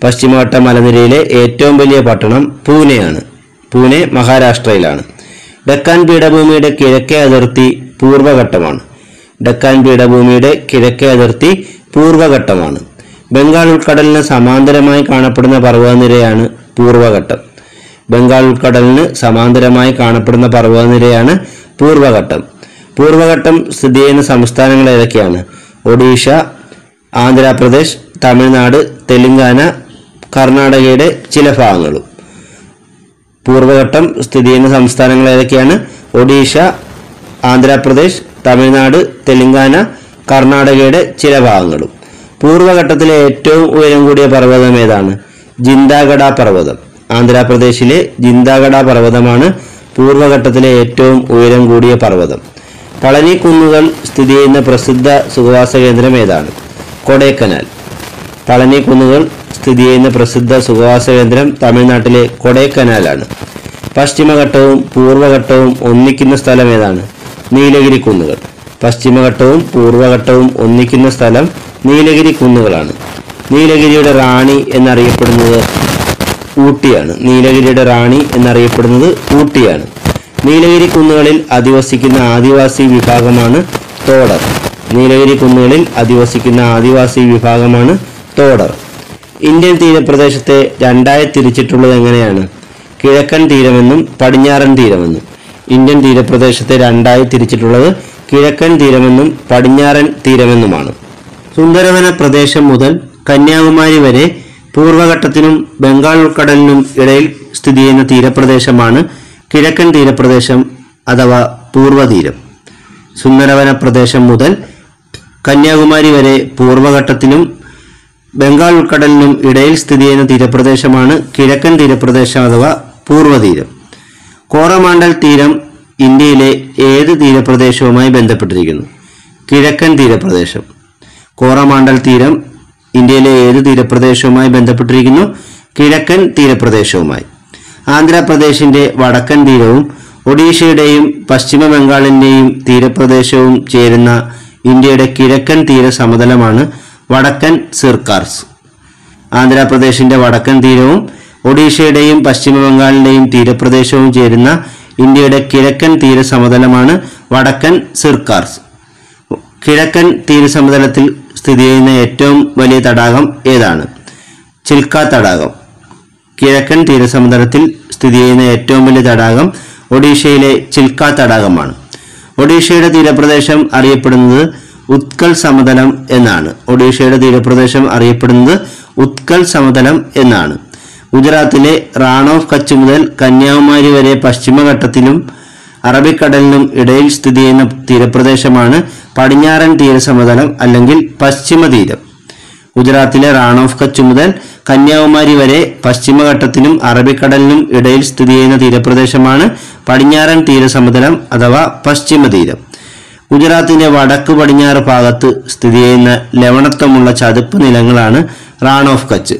പശ്ചിമഘട്ട മലനിരയിലെ ഏറ്റവും വലിയ പട്ടണം പൂനെയാണ്. പൂനെ മഹാരാഷ്ട്രയിലാണ്. ഡക്കാൻ പീഠഭൂമിയുടെ കിഴക്കേ അതിർത്തി പൂർവ്വഘട്ടമാണ്. ഡക്കാൻ പീഠഭൂമിയുടെ കിഴക്കേ അതിർത്തി പൂർവ്വഘട്ടമാണ്. ബംഗാൾ ഉൾക്കടലിന് സമാന്തരമായി കാണപ്പെടുന്ന പർവ്വതനിരയാണ് പൂർവ്വഘട്ടം. ബംഗാൾ ഉൾക്കടലിന് സമാന്തരമായി കാണപ്പെടുന്ന പർവ്വതനിരയാണ് പൂർവ്വഘട്ടം. പൂർവ്വഘട്ടം സ്ഥിതി ചെയ്യുന്ന സംസ്ഥാനങ്ങൾ ഏതൊക്കെയാണ്? ഒഡീഷ, ആന്ധ്രാപ്രദേശ്, തമിഴ്നാട്, തെലുങ്കാന, കർണാടകയുടെ ചില ഭാഗങ്ങളും. പൂർവ്വഘട്ടം സ്ഥിതി ചെയ്യുന്ന സംസ്ഥാനങ്ങൾ ഏതൊക്കെയാണ്? ഒഡീഷ, ആന്ധ്രാപ്രദേശ്, തമിഴ്നാട്, തെലുങ്കാന, കർണാടകയുടെ ചില ഭാഗങ്ങളും. പൂർവ്വഘട്ടത്തിലെ ഏറ്റവും ഉയരം കൂടിയ പർവ്വതം ഏതാണ്? ജിന്താഗഡ പർവ്വതം. ആന്ധ്രാപ്രദേശിലെ ജിന്താഗഡ പർവ്വതമാണ് പൂർവ്വഘട്ടത്തിലെ ഏറ്റവും ഉയരം കൂടിയ പർവ്വതം. പളനി കുന്നുകൾ സ്ഥിതി ചെയ്യുന്ന പ്രസിദ്ധ സുഖവാസ കേന്ദ്രം ഏതാണ്? കൊടൈക്കനാൽ. പളനി കുന്നുകൾ സ്ഥിതി ചെയ്യുന്ന പ്രസിദ്ധ സുഖവാസ കേന്ദ്രം തമിഴ്നാട്ടിലെ കൊടൈക്കനാലാണ്. പശ്ചിമഘട്ടവും പൂർവ്വഘട്ടവും ഒന്നിക്കുന്ന സ്ഥലം ഏതാണ്? നീലഗിരി കുന്നുകൾ. പശ്ചിമഘട്ടവും പൂർവ്വഘട്ടവും ഒന്നിക്കുന്ന സ്ഥലം നീലഗിരി കുന്നുകളാണ്. നീലഗിരിയുടെ റാണി എന്നറിയപ്പെടുന്നത് ഊട്ടിയാണ്. നീലഗിരിയുടെ റാണി എന്നറിയപ്പെടുന്നത് ഊട്ടിയാണ്. നീലഗിരി കുന്നുകളിൽ അധിവസിക്കുന്ന ആദിവാസി വിഭാഗമാണ് തോടർ. നീലഗിരി കുന്നുകളിൽ അധിവസിക്കുന്ന ആദിവാസി വിഭാഗമാണ് തോടർ. ഇന്ത്യൻ തീരപ്രദേശത്തെ രണ്ടായി തിരിച്ചിട്ടുള്ളത് എങ്ങനെയാണ്? കിഴക്കൻ തീരമെന്നും പടിഞ്ഞാറൻ തീരമെന്നും. ഇന്ത്യൻ തീരപ്രദേശത്തെ രണ്ടായി തിരിച്ചിട്ടുള്ളത് കിഴക്കൻ തീരമെന്നും പടിഞ്ഞാറൻ തീരമെന്നുമാണ്. സുന്ദരവന പ്രദേശം മുതൽ കന്യാകുമാരി വരെ പൂർവ്വഘട്ടത്തിനും ബംഗാൾ ഉൾക്കടലിനും ഇടയിൽ സ്ഥിതി ചെയ്യുന്ന തീരപ്രദേശമാണ് കിഴക്കൻ തീരപ്രദേശം അഥവാ പൂർവ്വതീരം. സുന്ദരവന പ്രദേശം മുതൽ കന്യാകുമാരി വരെ പൂർവ്വഘട്ടത്തിനും ബംഗാൾ ഉൾക്കടലിനും ഇടയിൽ സ്ഥിതി ചെയ്യുന്ന തീരപ്രദേശമാണ് കിഴക്കൻ തീരപ്രദേശം അഥവാ പൂർവ്വതീരം. കോറമാണ്ടൽ തീരം ഇന്ത്യയിലെ ഏത് തീരപ്രദേശവുമായി ബന്ധപ്പെട്ടിരിക്കുന്നു? കിഴക്കൻ തീരപ്രദേശം. കോറമാണ്ടൽ തീരം ഇന്ത്യയിലെ ഏത് തീരപ്രദേശവുമായി ബന്ധപ്പെട്ടിരിക്കുന്നു? കിഴക്കൻ തീരപ്രദേശവുമായി. ആന്ധ്രാപ്രദേശിന്റെ വടക്കൻ തീരവും ഒഡീഷയുടെയും പശ്ചിമ ബംഗാളിന്റെയും തീരപ്രദേശവും ചേരുന്ന ഇന്ത്യയുടെ കിഴക്കൻ തീര സമതലമാണ് വടക്കൻ സിർകാർസ്. ആന്ധ്രാപ്രദേശിന്റെ വടക്കൻ തീരവും ഒഡീഷയുടെയും പശ്ചിമ ബംഗാളിന്റെയും തീരപ്രദേശവും ചേരുന്ന ഇന്ത്യയുടെ കിഴക്കൻ തീര സമതലമാണ് വടക്കൻ സിർകാർസ്. കിഴക്കൻ തീരസമതലത്തിൽ സ്ഥിതി ചെയ്യുന്ന ഏറ്റവും വലിയ തടാകം ഏതാണ്? ചിൽക്ക തടാകം. കിഴക്കൻ തീരസമതലത്തിൽ സ്ഥിതി ചെയ്യുന്ന ഏറ്റവും വലിയ തടാകം ഒഡീഷയിലെ ചിൽക്ക തടാകമാണ്. ഒഡീഷയുടെ തീരപ്രദേശം അറിയപ്പെടുന്നത് ഉത്കൽ സമതലം എന്നാണ്. ഒഡീഷയുടെ തീരപ്രദേശം അറിയപ്പെടുന്നത് ഉത്കൽ സമതലം എന്നാണ്. ഗുജറാത്തിലെ റാൺ ഓഫ് കച്ച് മുതൽ കന്യാകുമാരി വരെ പശ്ചിമഘട്ടത്തിലും അറബിക്കടലിനും ഇടയിൽ സ്ഥിതി ചെയ്യുന്ന തീരപ്രദേശമാണ് പടിഞ്ഞാറൻ തീരസമതലം അല്ലെങ്കിൽ പശ്ചിമ തീരം. ഗുജറാത്തിലെ റാൺ ഓഫ് കച്ച് മുതൽ കന്യാകുമാരി വരെ പശ്ചിമഘട്ടത്തിനും അറബിക്കടലിനും ഇടയിൽ സ്ഥിതി ചെയ്യുന്ന തീരപ്രദേശമാണ് പടിഞ്ഞാറൻ തീരസമതലം അഥവാ പശ്ചിമ തീരം. ഗുജറാത്തിന്റെ വടക്ക് പടിഞ്ഞാറ് ഭാഗത്ത് സ്ഥിതി ചെയ്യുന്ന ലവണത്വമുള്ള ചതുപ്പ് നിലങ്ങളാണ് റാൺ ഓഫ് കച്ച്.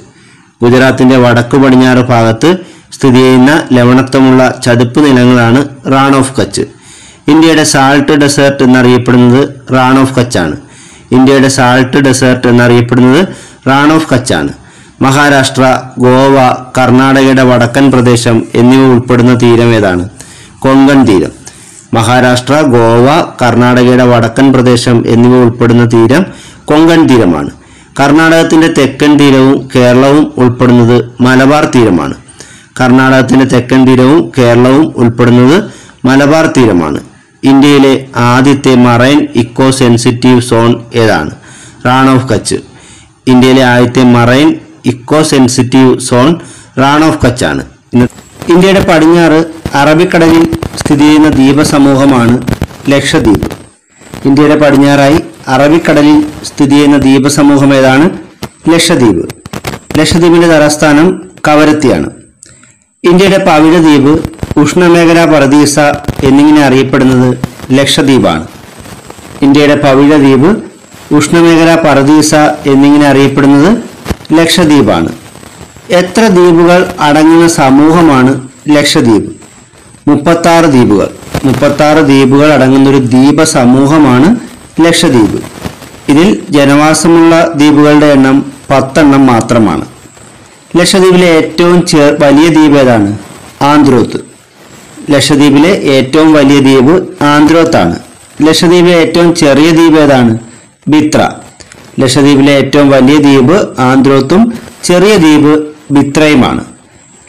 ഗുജറാത്തിന്റെ വടക്ക് പടിഞ്ഞാറ് ഭാഗത്ത് സ്ഥിതി ചെയ്യുന്ന ലവണത്വമുള്ള ചതുപ്പ് നിലങ്ങളാണ് റാൺ ഓഫ് കച്ച്. ഇന്ത്യയുടെ സാൾട്ട് ഡെസേർട്ട് എന്നറിയപ്പെടുന്നത് റാൺ ഓഫ് കച്ചാണ്. ഇന്ത്യയുടെ സാൾട്ട് ഡെസേർട്ട് എന്നറിയപ്പെടുന്നത് റാൺ ഓഫ് കച്ചാണ്. മഹാരാഷ്ട്ര, ഗോവ, കർണാടകയുടെ വടക്കൻ പ്രദേശം എന്നിവ ഉൾപ്പെടുന്ന തീരം ഏതാണ്? കൊങ്കൺ തീരം. മഹാരാഷ്ട്ര, ഗോവ, കർണാടകയുടെ വടക്കൻ പ്രദേശം എന്നിവ ഉൾപ്പെടുന്ന തീരം കൊങ്കൺ തീരമാണ്. കർണാടകത്തിന്റെ തെക്കൻ തീരവും കേരളവും ഉൾപ്പെടുന്നത് മലബാർ തീരമാണ്. കർണാടകത്തിന്റെ തെക്കൻ തീരവും കേരളവും ഉൾപ്പെടുന്നത് മലബാർ തീരമാണ്. ഇന്ത്യയിലെ ആദ്യത്തെ മറൈൻ ഇക്കോ സെൻസിറ്റീവ് സോൺ ഏതാണ്? റാൺ ഓഫ് കച്ച്. ഇന്ത്യയിലെ ആദ്യത്തെ marine eco sensitive zone Rann of Kutch ആണ്. ഇന്ത്യയുടെ പടിഞ്ഞാറ് അറബിക്കടലിൽ സ്ഥിതി ചെയ്യുന്ന ദ്വീപസമൂഹമാണ് ലക്ഷദ്വീപ്. ഇന്ത്യയുടെ പടിഞ്ഞാറായി അറബിക്കടലിൽ സ്ഥിതി ചെയ്യുന്ന ദ്വീപസമൂഹം ഏതാണ്? ലക്ഷദ്വീപ്. ലക്ഷദ്വീപിന്റെ തലസ്ഥാനം കവരത്തിയാണ്. ഇന്ത്യയുടെ പവിഴദ്വീപ്, ഉഷ്ണമേഖലാ പർദീസ എന്നിങ്ങനെ അറിയപ്പെടുന്നത് ലക്ഷദ്വീപാണ്. ഇന്ത്യയുടെ പവിഴദ്വീപ്, ഉഷ്ണമേഖലാ പർദീസ എന്നിങ്ങനെ അറിയപ്പെടുന്നത് ലക്ഷദ്വീപാണ്. എത്ര ദ്വീപുകൾ അടങ്ങുന്ന സമൂഹമാണ് ലക്ഷദ്വീപ്? മുപ്പത്താറ് ദ്വീപുകൾ. മുപ്പത്താറ് ദ്വീപുകൾ അടങ്ങുന്നൊരു ദ്വീപ സമൂഹമാണ് ലക്ഷദ്വീപ്. ഇതിൽ ജനവാസമുള്ള ദ്വീപുകളുടെ എണ്ണം പത്തെണ്ണം മാത്രമാണ്. ലക്ഷദ്വീപിലെ ഏറ്റവും ചെറു വലിയ ദ്വീപ് ഏതാണ്? ആന്ത്രോത്ത്. ലക്ഷദ്വീപിലെ ഏറ്റവും വലിയ ദ്വീപ് ആന്ത്രോത്താണ്. ലക്ഷദ്വീപിലെ ഏറ്റവും ചെറിയ ദ്വീപ് ഏതാണ്? ബിത്ര. ലക്ഷദ്വീപിലെ ഏറ്റവും വലിയ ദ്വീപ് ആന്ത്രോത്തും ചെറിയ ദ്വീപ് ബിത്രയുമാണ്.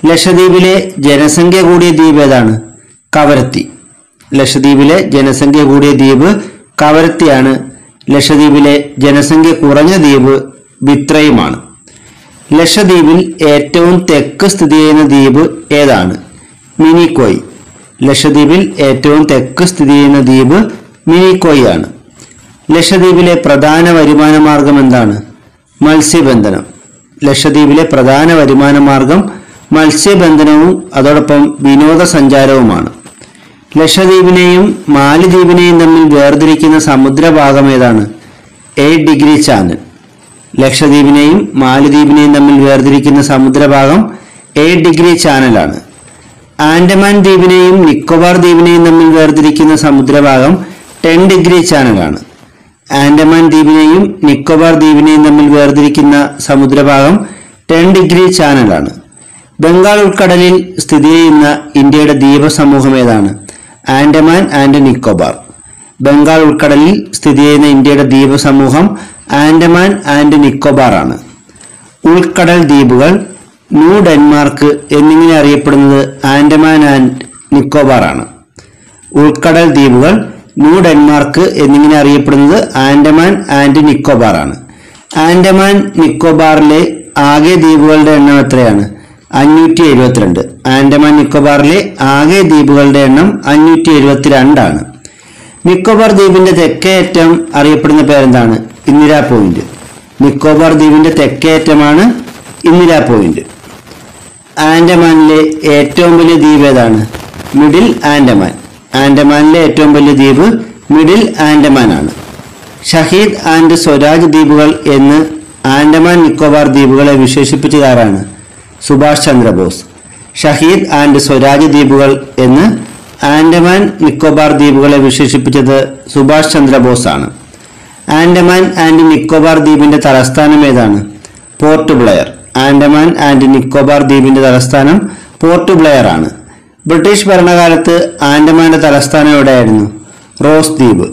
ലക്ഷദ്വീപിലെ ജനസംഖ്യ കൂടിയ ദ്വീപ് ഏതാണ്? കവരത്തി. ലക്ഷദ്വീപിലെ ജനസംഖ്യ കൂടിയ ദ്വീപ് കവരത്തിയാണ്. ലക്ഷദ്വീപിലെ ജനസംഖ്യ കുറഞ്ഞ ദ്വീപ് ബിത്രയുമാണ്. ലക്ഷദ്വീപിൽ ഏറ്റവും തെക്ക് സ്ഥിതി ചെയ്യുന്ന ദ്വീപ് ഏതാണ്? മിനിക്കോയ്. ലക്ഷദ്വീപിൽ ഏറ്റവും തെക്ക് സ്ഥിതി ചെയ്യുന്ന ദ്വീപ് മിനിക്കോയ് ആണ്. ലക്ഷദ്വീപിലെ പ്രധാന വരുമാന മാർഗം എന്താണ്? മത്സ്യബന്ധനം. ലക്ഷദ്വീപിലെ പ്രധാന വരുമാന മാർഗം മത്സ്യബന്ധനവും അതോടൊപ്പം വിനോദസഞ്ചാരവുമാണ്. ലക്ഷദ്വീപിനെയും മാലിദ്വീപിനെയും തമ്മിൽ വേർതിരിക്കുന്ന സമുദ്രഭാഗം ഏതാണ്? എട്ട് ഡിഗ്രി ചാനൽ. ലക്ഷദ്വീപിനെയും മാലിദ്വീപിനെയും തമ്മിൽ വേർതിരിക്കുന്ന സമുദ്രഭാഗം എട്ട് ഡിഗ്രി ചാനലാണ്. ആൻഡമാൻ ദ്വീപിനെയും നിക്കോബാർ ദ്വീപിനെയും തമ്മിൽ വേർതിരിക്കുന്ന സമുദ്രഭാഗം പത്ത് ഡിഗ്രി ചാനലാണ്. ആൻഡമാൻ ദ്വീപിനെയും നിക്കോബാർ ദ്വീപിനെയും തമ്മിൽ വേർതിരിക്കുന്ന സമുദ്രഭാഗം പത്ത് ഡിഗ്രി ചാനലാണ്. ബംഗാൾ ഉൾക്കടലിൽ സ്ഥിതി ചെയ്യുന്ന ഇന്ത്യയുടെ ദ്വീപസമൂഹം ഏതാണ്? ആൻഡമാൻ ആൻഡ് നിക്കോബാർ. ബംഗാൾ ഉൾക്കടലിൽ സ്ഥിതി ചെയ്യുന്ന ഇന്ത്യയുടെ ദ്വീപസമൂഹം ആൻഡമാൻ ആൻഡ് നിക്കോബാർ ആണ്. ഉൾക്കടൽ ദ്വീപുകൾ, ന്യൂ ഡെൻമാർക്ക് എന്നിങ്ങനെ അറിയപ്പെടുന്നത് ആൻഡമാൻ ആൻഡ് നിക്കോബാർ ആണ്. ഉൾക്കടൽ ദ്വീപുകൾ, ന്യൂ ഡെൻമാർക്ക് എന്നിങ്ങനെ അറിയപ്പെടുന്നത് ആൻഡമാൻ ആൻഡ് നിക്കോബാർ ആണ്. ആൻഡമാൻ നിക്കോബാറിലെ ആകെ ദ്വീപുകളുടെ എണ്ണം എത്രയാണ്? അഞ്ഞൂറ്റി എഴുപത്തിരണ്ട്. ആൻഡമാൻ നിക്കോബാറിലെ ആകെ ദ്വീപുകളുടെ എണ്ണം അഞ്ഞൂറ്റി എഴുപത്തിരണ്ടാണ്. നിക്കോബാർ ദ്വീപിന്റെ തെക്കേയറ്റം അറിയപ്പെടുന്ന പേരെന്താണ്? ഇന്ദിരാ പോയിന്റ്. നിക്കോബാർ ദ്വീപിന്റെ തെക്കേയറ്റമാണ് ഇന്ദിരാ പോയിന്റ്. ആൻഡമാനിലെ ഏറ്റവും വലിയ ദ്വീപ് ഏതാണ്? മിഡിൽ ആൻഡമാൻ. ആൻഡമാനിലെ ഏറ്റവും വലിയ ദ്വീപ് മിഡിൽ ആൻഡമാൻ ആണ്. ഷഹീദ് ആൻഡ് സ്വരാജ് ദ്വീപുകൾ എന്ന് ആൻഡമാൻ നിക്കോബാർ ദ്വീപുകളെ വിശേഷിപ്പിച്ചതാരാണ്? സുഭാഷ് ചന്ദ്രബോസ്. ഷഹീദ് ആൻഡ് സ്വരാജ് ദ്വീപുകൾ എന്ന് ആൻഡമാൻ നിക്കോബാർ ദ്വീപുകളെ വിശേഷിപ്പിച്ചത് സുഭാഷ് ചന്ദ്രബോസ് ആണ്. ആൻഡമാൻ ആൻഡ് നിക്കോബാർ ദ്വീപിന്റെ തലസ്ഥാനം ഏതാണ്? പോർട്ട് ബ്ലെയർ. ആൻഡമാൻ ആൻഡ് നിക്കോബാർ ദ്വീപിന്റെ തലസ്ഥാനം പോർട്ട് ബ്ലെയർ ആണ്. ബ്രിട്ടീഷ് ഭരണകാലത്ത് ആൻഡമാന്റെ തലസ്ഥാനം എവിടെയായിരുന്നു? റോസ് ദ്വീപ്.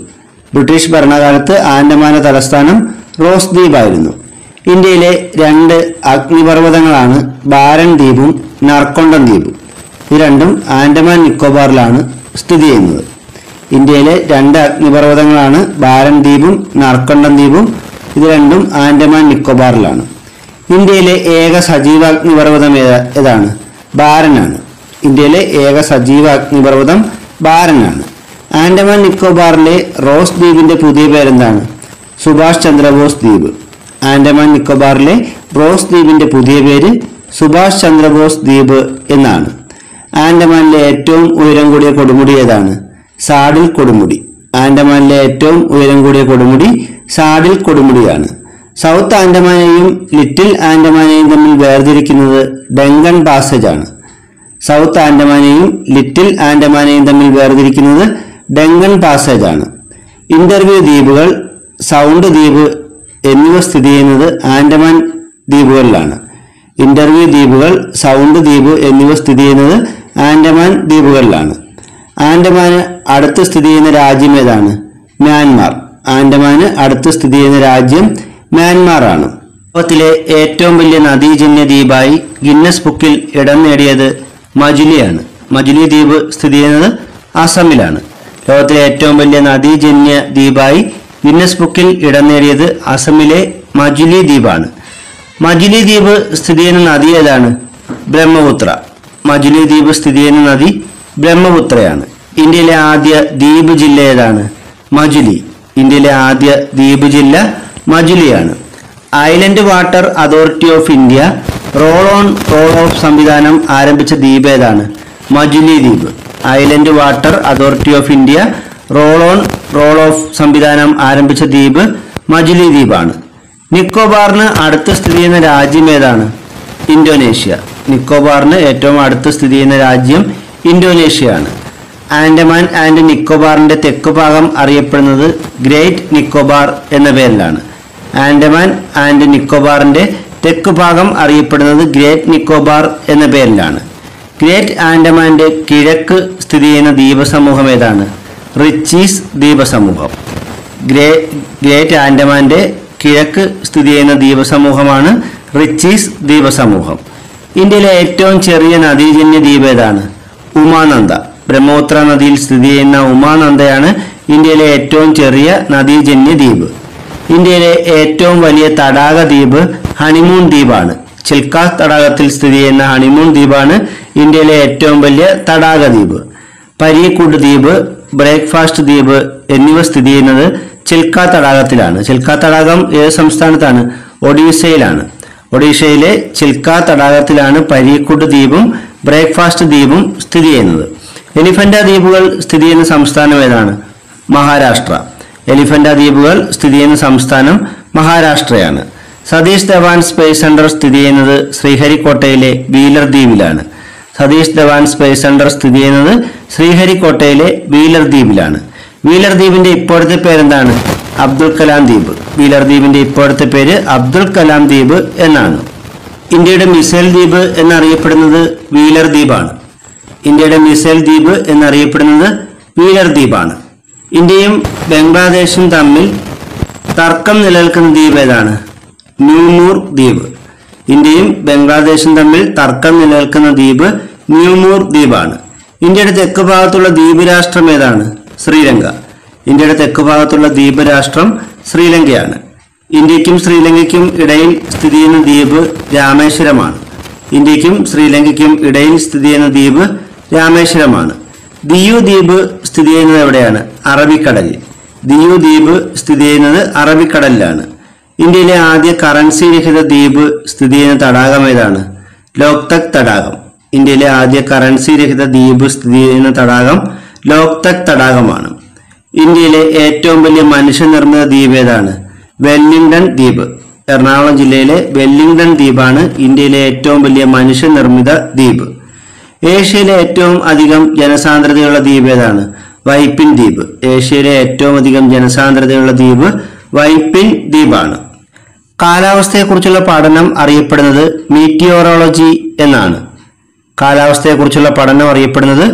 ബ്രിട്ടീഷ് ഭരണകാലത്ത് ആൻഡമാന്റെ തലസ്ഥാനം റോസ് ദ്വീപായിരുന്നു. ഇന്ത്യയിലെ രണ്ട് അഗ്നിപർവ്വതങ്ങളാണ് ബാരൻ ദ്വീപും നർക്കൊണ്ടം ദ്വീപും. ഇത് രണ്ടും ആൻഡമാൻ നിക്കോബാറിലാണ് സ്ഥിതി ചെയ്യുന്നത്. ഇന്ത്യയിലെ രണ്ട് അഗ്നിപർവ്വതങ്ങളാണ് ബാരൻ ദ്വീപും നർക്കൊണ്ടം ദ്വീപും. ഇത് രണ്ടും ആൻഡമാൻ നിക്കോബാറിലാണ്. ഇന്ത്യയിലെ ഏക സജീവ അഗ്നിപർവ്വതം ഏതാണ്? ബാരനാണ്. ഇന്ത്യയിലെ ഏക സജീവ അഗ്നിപർവ്വതം ബാരനാണ്. ആൻഡമാൻ നിക്കോബാറിലെ റോസ് ദ്വീപിന്റെ പുതിയ പേരെന്താണ്? സുഭാഷ് ചന്ദ്രബോസ് ദ്വീപ്. ആൻഡമാൻ നിക്കോബാറിലെ റോസ് ദ്വീപിന്റെ പുതിയ പേര് സുഭാഷ് ചന്ദ്രബോസ് ദ്വീപ് എന്നാണ്. ആൻഡമാനിലെ ഏറ്റവും ഉയരം കൂടിയ കൊടുമുടി ഏതാണ്? സാഡിൽ കൊടുമുടി. ആൻഡമാനിലെ ഏറ്റവും ഉയരം കൂടിയ കൊടുമുടി സാഡിൽ കൊടുമുടിയാണ്. സൗത്ത് ആൻഡമാനെയും ലിറ്റിൽ ആൻഡമാനെയും തമ്മിൽ വേർതിരിക്കുന്നത് ഡെങ്കൺ പാസേജ് ആണ്. സൗത്ത് ആൻഡമാനെയും ലിറ്റിൽ ആൻഡമാനെയും തമ്മിൽ വേർതിരിക്കുന്നത് ഡെങ്കൺ പാസേജ് ആണ്. ഇന്റർവ്യൂ ദ്വീപുകൾ, സൗണ്ട് ദ്വീപ് എന്നിവ സ്ഥിതി ചെയ്യുന്നത് ആൻഡമാൻ ദ്വീപുകളിലാണ്. ഇന്റർവ്യൂ ദ്വീപുകൾ, സൗണ്ട് ദ്വീപ് എന്നിവ സ്ഥിതി ചെയ്യുന്നത് ആൻഡമാൻ ദ്വീപുകളിലാണ്. ആൻഡമാന് അടുത്ത് സ്ഥിതി ചെയ്യുന്ന രാജ്യം ഏതാണ്? മ്യാൻമാർ. ആൻഡമാന് അടുത്ത് സ്ഥിതി ചെയ്യുന്ന രാജ്യം മ്യാൻമാർ ആണ്. ലോകത്തിലെ ഏറ്റവും വലിയ നദീജന്യ ദ്വീപായി ഗിന്നസ് ബുക്കിൽ ഇടം നേടിയത് മജുലിയാണ്. മജുലി ദ്വീപ് സ്ഥിതി ചെയ്യുന്നത് ആസാമിലാണ്. ലോകത്തിലെ ഏറ്റവും വലിയ നദീജന്യ ദ്വീപായി ഗിന്നസ് ബുക്കിൽ ഇടം നേടിയത് അസമിലെ മജുലി ദ്വീപാണ്. മജുലി ദ്വീപ് സ്ഥിതി ചെയ്യുന്ന നദി ഏതാണ്? ബ്രഹ്മപുത്ര. മജുലി ദ്വീപ് സ്ഥിതി ചെയ്യുന്ന നദി ബ്രഹ്മപുത്രയാണ്. ഇന്ത്യയിലെ ആദ്യ ദ്വീപ് ജില്ല ഏതാണ്? മജുലി. ഇന്ത്യയിലെ ആദ്യ ദ്വീപ് ജില്ല മജുലിയാണ്. Island water authority of India roll on roll off സംവിധാനം ആരംഭിച്ച ദ്വീപ് ഏതാണ്? മജുലി ദ്വീപ്. Island water authority of India roll on roll off സംവിധാനം ആരംഭിച്ച ദ്വീപ് മജുലി ദ്വീപാണ്. നിക്കോബാറിന് അടുത്ത് സ്ഥിതി ചെയ്യുന്ന രാജ്യം ഏതാണ്? ഇന്തോനേഷ്യ. നിക്കോബാറിന് ഏറ്റവും അടുത്ത് സ്ഥിതി ചെയ്യുന്ന രാജ്യം ഇന്തോനേഷ്യയാണ്. ആൻഡമാൻ ആൻഡ് നിക്കോബാറിന്റെ തെക്ക് ഭാഗം അറിയപ്പെടുന്നത് ഗ്രേറ്റ് നിക്കോബാർ എന്ന പേരിലാണ്. ആൻഡമാൻ ആൻഡ് നിക്കോബാറിന്റെ തെക്ക് ഭാഗം അറിയപ്പെടുന്നത് ഗ്രേറ്റ് നിക്കോബാർ എന്ന പേരിലാണ്. ഗ്രേറ്റ് ആൻഡമാന്റെ കിഴക്ക് സ്ഥിതി ചെയ്യുന്ന ദ്വീപസമൂഹം ഏതാണ്? റിച്ചീസ് ദ്വീപസമൂഹം. ഗ്രേ ഗ്രേറ്റ് ആൻഡമാന്റെ കിഴക്ക് സ്ഥിതി ചെയ്യുന്ന ദ്വീപസമൂഹമാണ് റിച്ചീസ് ദ്വീപസമൂഹം. ഇന്ത്യയിലെ ഏറ്റവും ചെറിയ നദീജന്യ ദ്വീപ് ഏതാണ്? ഉമാനന്ദ. ബ്രഹ്മപുത്ര നദിയിൽ സ്ഥിതി ചെയ്യുന്ന ഉമാനന്ദയാണ് ഇന്ത്യയിലെ ഏറ്റവും ചെറിയ നദീജന്യ ദ്വീപ്. ഇന്ത്യയിലെ ഏറ്റവും വലിയ തടാക ദ്വീപ് ഹണിമൂൺ ദ്വീപാണ്. ചിൽക്ക തടാകത്തിൽ സ്ഥിതി ചെയ്യുന്ന ഹണിമൂൺ ദ്വീപാണ് ഇന്ത്യയിലെ ഏറ്റവും വലിയ തടാക ദ്വീപ്. പരീക്കുട് ദ്വീപ്, ബ്രേക്ക്ഫാസ്റ്റ് ദ്വീപ് എന്നിവ സ്ഥിതി ചെയ്യുന്നത് ചിൽക്ക തടാകത്തിലാണ്. ചിൽക്ക തടാകം ഏത് സംസ്ഥാനത്താണ്? ഒഡീഷയിലാണ്. ഒഡീഷയിലെ ചിൽക്ക തടാകത്തിലാണ് പരീക്കുട് ദ്വീപും ബ്രേക്ക്ഫാസ്റ്റ് ദ്വീപും സ്ഥിതി ചെയ്യുന്നത്. എലിഫന്റ ദ്വീപുകൾ സ്ഥിതി ചെയ്യുന്ന സംസ്ഥാനം ഏതാണ്? മഹാരാഷ്ട്ര. എലിഫന്റ ദ്വീപുകൾ സ്ഥിതി ചെയ്യുന്ന സംസ്ഥാനം മഹാരാഷ്ട്രയാണ്. സതീഷ് ധവാൻ സ്പേസ് സെന്റർ സ്ഥിതി ചെയ്യുന്നത് ശ്രീഹരിക്കോട്ടയിലെ വീലർ ദ്വീപിലാണ്. സതീഷ് ധവാൻ സ്പേസ് സെന്റർ സ്ഥിതി ചെയ്യുന്നത് ശ്രീഹരിക്കോട്ടയിലെ വീലർ ദ്വീപിലാണ്. വീലർ ദ്വീപിന്റെ ഇപ്പോഴത്തെ പേരെന്താണ്? അബ്ദുൽ കലാം ദ്വീപ്. വീലർ ദ്വീപിന്റെ ഇപ്പോഴത്തെ പേര് അബ്ദുൽ കലാം ദ്വീപ് എന്നാണ്. ഇന്ത്യയുടെ മിസൈൽ ദ്വീപ് എന്നറിയപ്പെടുന്നത് വീലർ ദ്വീപാണ്. ഇന്ത്യയുടെ മിസൈൽ ദ്വീപ് എന്നറിയപ്പെടുന്നത് വീലർ ദ്വീപാണ്. ഇന്ത്യയും ബംഗ്ലാദേശും തമ്മിൽ തർക്കം നിലനിൽക്കുന്ന ദ്വീപ് ഏതാണ്? ന്യൂമൂർ ദ്വീപ്. ഇന്ത്യയും ബംഗ്ലാദേശും തമ്മിൽ തർക്കം നിലനിൽക്കുന്ന ദ്വീപ് ന്യൂമൂർ ദ്വീപാണ്. ഇന്ത്യയുടെ തെക്ക് ഭാഗത്തുള്ള ദ്വീപ് രാഷ്ട്രം ഏതാണ്? ശ്രീലങ്ക. ഇന്ത്യയുടെ തെക്ക് ഭാഗത്തുള്ള ദ്വീപ് രാഷ്ട്രം ശ്രീലങ്കയാണ്. ഇന്ത്യക്കും ശ്രീലങ്കയ്ക്കും ഇടയിൽ സ്ഥിതി ചെയ്യുന്ന ദ്വീപ് രാമേശ്വരമാണ്. ഇന്ത്യക്കും ശ്രീലങ്കയ്ക്കും ഇടയിൽ സ്ഥിതി ചെയ്യുന്ന ദ്വീപ് രാമേശ്വരമാണ്. ദിയു ദ്വീപ് സ്ഥിതി ചെയ്യുന്നത് എവിടെയാണ്? അറബിക്കടലിൽ. ദിയു ദ്വീപ് സ്ഥിതി ചെയ്യുന്നത് അറബിക്കടലിലാണ്. ഇന്ത്യയിലെ ആദ്യ കറൻസി രഹിത ദ്വീപ് സ്ഥിതി ചെയ്യുന്ന തടാകം ഏതാണ്? ലോക്തക് തടാകം. ഇന്ത്യയിലെ ആദ്യ കറൻസി രഹിത ദ്വീപ് സ്ഥിതി ചെയ്യുന്ന തടാകം ലോക്തക് തടാകമാണ്. ഇന്ത്യയിലെ ഏറ്റവും വലിയ മനുഷ്യനിർമ്മിത ദ്വീപ് ഏതാണ്? വെല്ലിംഗ്ടൺ ദ്വീപ്. എറണാകുളം ജില്ലയിലെ വെല്ലിംഗ്ടൺ ദ്വീപാണ് ഇന്ത്യയിലെ ഏറ്റവും വലിയ മനുഷ്യനിർമ്മിത ദ്വീപ്. ഏഷ്യയിലെ ഏറ്റവും അധികം ജനസാന്ദ്രതയുള്ള ദ്വീപ് ഏതാണ്? വൈപ്പിൻ ദ്വീപ്. ഏഷ്യയിലെ ഏറ്റവും അധികം ജനസാന്ദ്രതയുള്ള ദ്വീപ് വൈപ്പിൻ ദ്വീപാണ്. കാലാവസ്ഥയെക്കുറിച്ചുള്ള പഠനം അറിയപ്പെടുന്നത് മീറ്റിയോറോളജി എന്നാണ്. കാലാവസ്ഥയെക്കുറിച്ചുള്ള പഠനം അറിയപ്പെടുന്നത്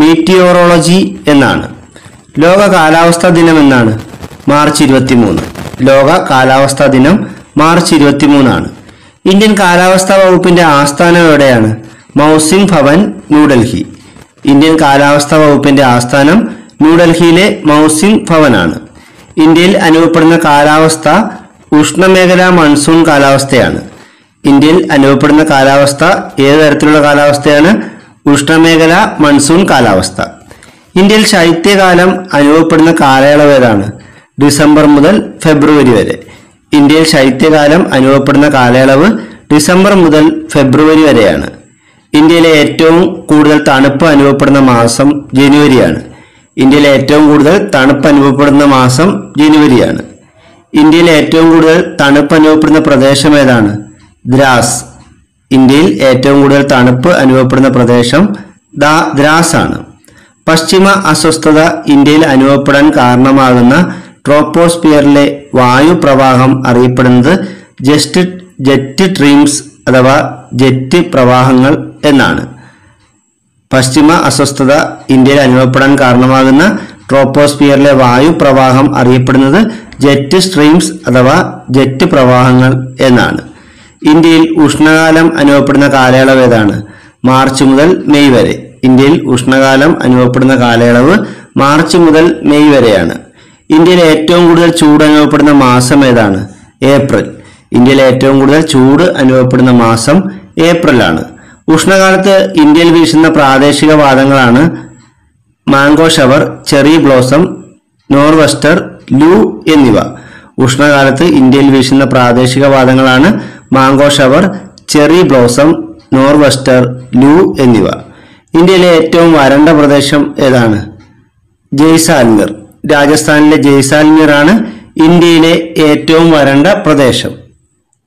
മീറ്റിയോറോളജി എന്നാണ്. ലോക കാലാവസ്ഥാ ദിനം എന്നാണ്? മാർച്ച് ഇരുപത്തിമൂന്ന്. ലോക കാലാവസ്ഥാ ദിനം മാർച്ച് ഇരുപത്തിമൂന്നാണ്. ഇന്ത്യൻ കാലാവസ്ഥാ വകുപ്പിന്റെ ആസ്ഥാനം എവിടെയാണ്? മൗസിം ഭവൻ, ന്യൂഡൽഹി. ഇന്ത്യൻ കാലാവസ്ഥാ വകുപ്പിന്റെ ആസ്ഥാനം ന്യൂഡൽഹിയിലെ മൗസിം ഭവനാണ്. ഇന്ത്യയിൽ അനുഭവപ്പെടുന്ന കാലാവസ്ഥ ഉഷ്ണമേഖലാ മൺസൂൺ കാലാവസ്ഥയാണ്. ഇന്ത്യയിൽ അനുഭവപ്പെടുന്ന കാലാവസ്ഥ ഏത് തരത്തിലുള്ള കാലാവസ്ഥയാണ്? ഉഷ്ണമേഖല മൺസൂൺ കാലാവസ്ഥ. ഇന്ത്യയിൽ ശൈത്യകാലം അനുഭവപ്പെടുന്ന കാലയളവ് ഏതാണ്? ഡിസംബർ മുതൽ ഫെബ്രുവരി വരെ. ഇന്ത്യയിൽ ശൈത്യകാലം അനുഭവപ്പെടുന്ന കാലയളവ് ഡിസംബർ മുതൽ ഫെബ്രുവരി വരെയാണ്. ഇന്ത്യയിലെ ഏറ്റവും കൂടുതൽ തണുപ്പ് അനുഭവപ്പെടുന്ന മാസം ജനുവരിയാണ്. ഇന്ത്യയിലെ ഏറ്റവും കൂടുതൽ തണുപ്പ് അനുഭവപ്പെടുന്ന മാസം ജനുവരിയാണ്. ഇന്ത്യയിലെ ഏറ്റവും കൂടുതൽ തണുപ്പ് അനുഭവപ്പെടുന്ന പ്രദേശം ഏതാണ്? ദ്രാസ്. ഇന്ത്യയിൽ ഏറ്റവും കൂടുതൽ തണുപ്പ് അനുഭവപ്പെടുന്ന പ്രദേശം ദ്രാസ് ആണ്. പശ്ചിമ അസ്വസ്ഥത ഇന്ത്യയിൽ അനുഭവപ്പെടാൻ കാരണമാകുന്ന ട്രോപ്പോസ്ഫിയറിലെ വായു പ്രവാഹം അറിയപ്പെടുന്നത് ജസ്റ്റ് ജെറ്റ് സ്ട്രീംസ് അഥവാ ജെറ്റ് പ്രവാഹങ്ങൾ എന്നാണ്. പശ്ചിമ അസ്വസ്ഥത ഇന്ത്യയിൽ അനുഭവപ്പെടാൻ കാരണമാകുന്ന ട്രോപ്പോസ്ഫിയറിലെ വായു പ്രവാഹം അറിയപ്പെടുന്നത് ജെറ്റ് സ്ട്രീംസ് അഥവാ ജെറ്റ് പ്രവാഹങ്ങൾ എന്നാണ്. ഇന്ത്യയിൽ ഉഷ്ണകാലം അനുഭവപ്പെടുന്ന കാലയളവ് ഏതാണ്? മാർച്ച് മുതൽ മെയ് വരെ. ഇന്ത്യയിൽ ഉഷ്ണകാലം അനുഭവപ്പെടുന്ന കാലയളവ് മാർച്ച് മുതൽ മെയ് വരെയാണ്. ഇന്ത്യയിൽ ഏറ്റവും കൂടുതൽ ചൂട് അനുഭവപ്പെടുന്ന മാസം ഏതാണ്? ഏപ്രിൽ. ഇന്ത്യയിൽ ഏറ്റവും കൂടുതൽ ചൂട് അനുഭവപ്പെടുന്ന മാസം ഏപ്രിൽ ആണ്. ഉഷ്ണകാലത്ത് ഇന്ത്യയിൽ വീശുന്ന പ്രാദേശിക വാദങ്ങളാണ് mango shower, cherry blossom, norwester, Loo എന്നിവ. ഉഷ്ണകാലത്ത് ഇന്ത്യയിൽ വീശുന്ന പ്രാദേശിക വാദങ്ങളാണ് mango shower, cherry blossom, norwester, Loo എന്നിവ. ഇന്ത്യയിലെ ഏറ്റവും വരണ്ട പ്രദേശം ഏതാണ്? ജയ്സാൽമീർ. രാജസ്ഥാനിലെ ജയ്സാൽമീർ ആണ് ഇന്ത്യയിലെ ഏറ്റവും വരണ്ട പ്രദേശം.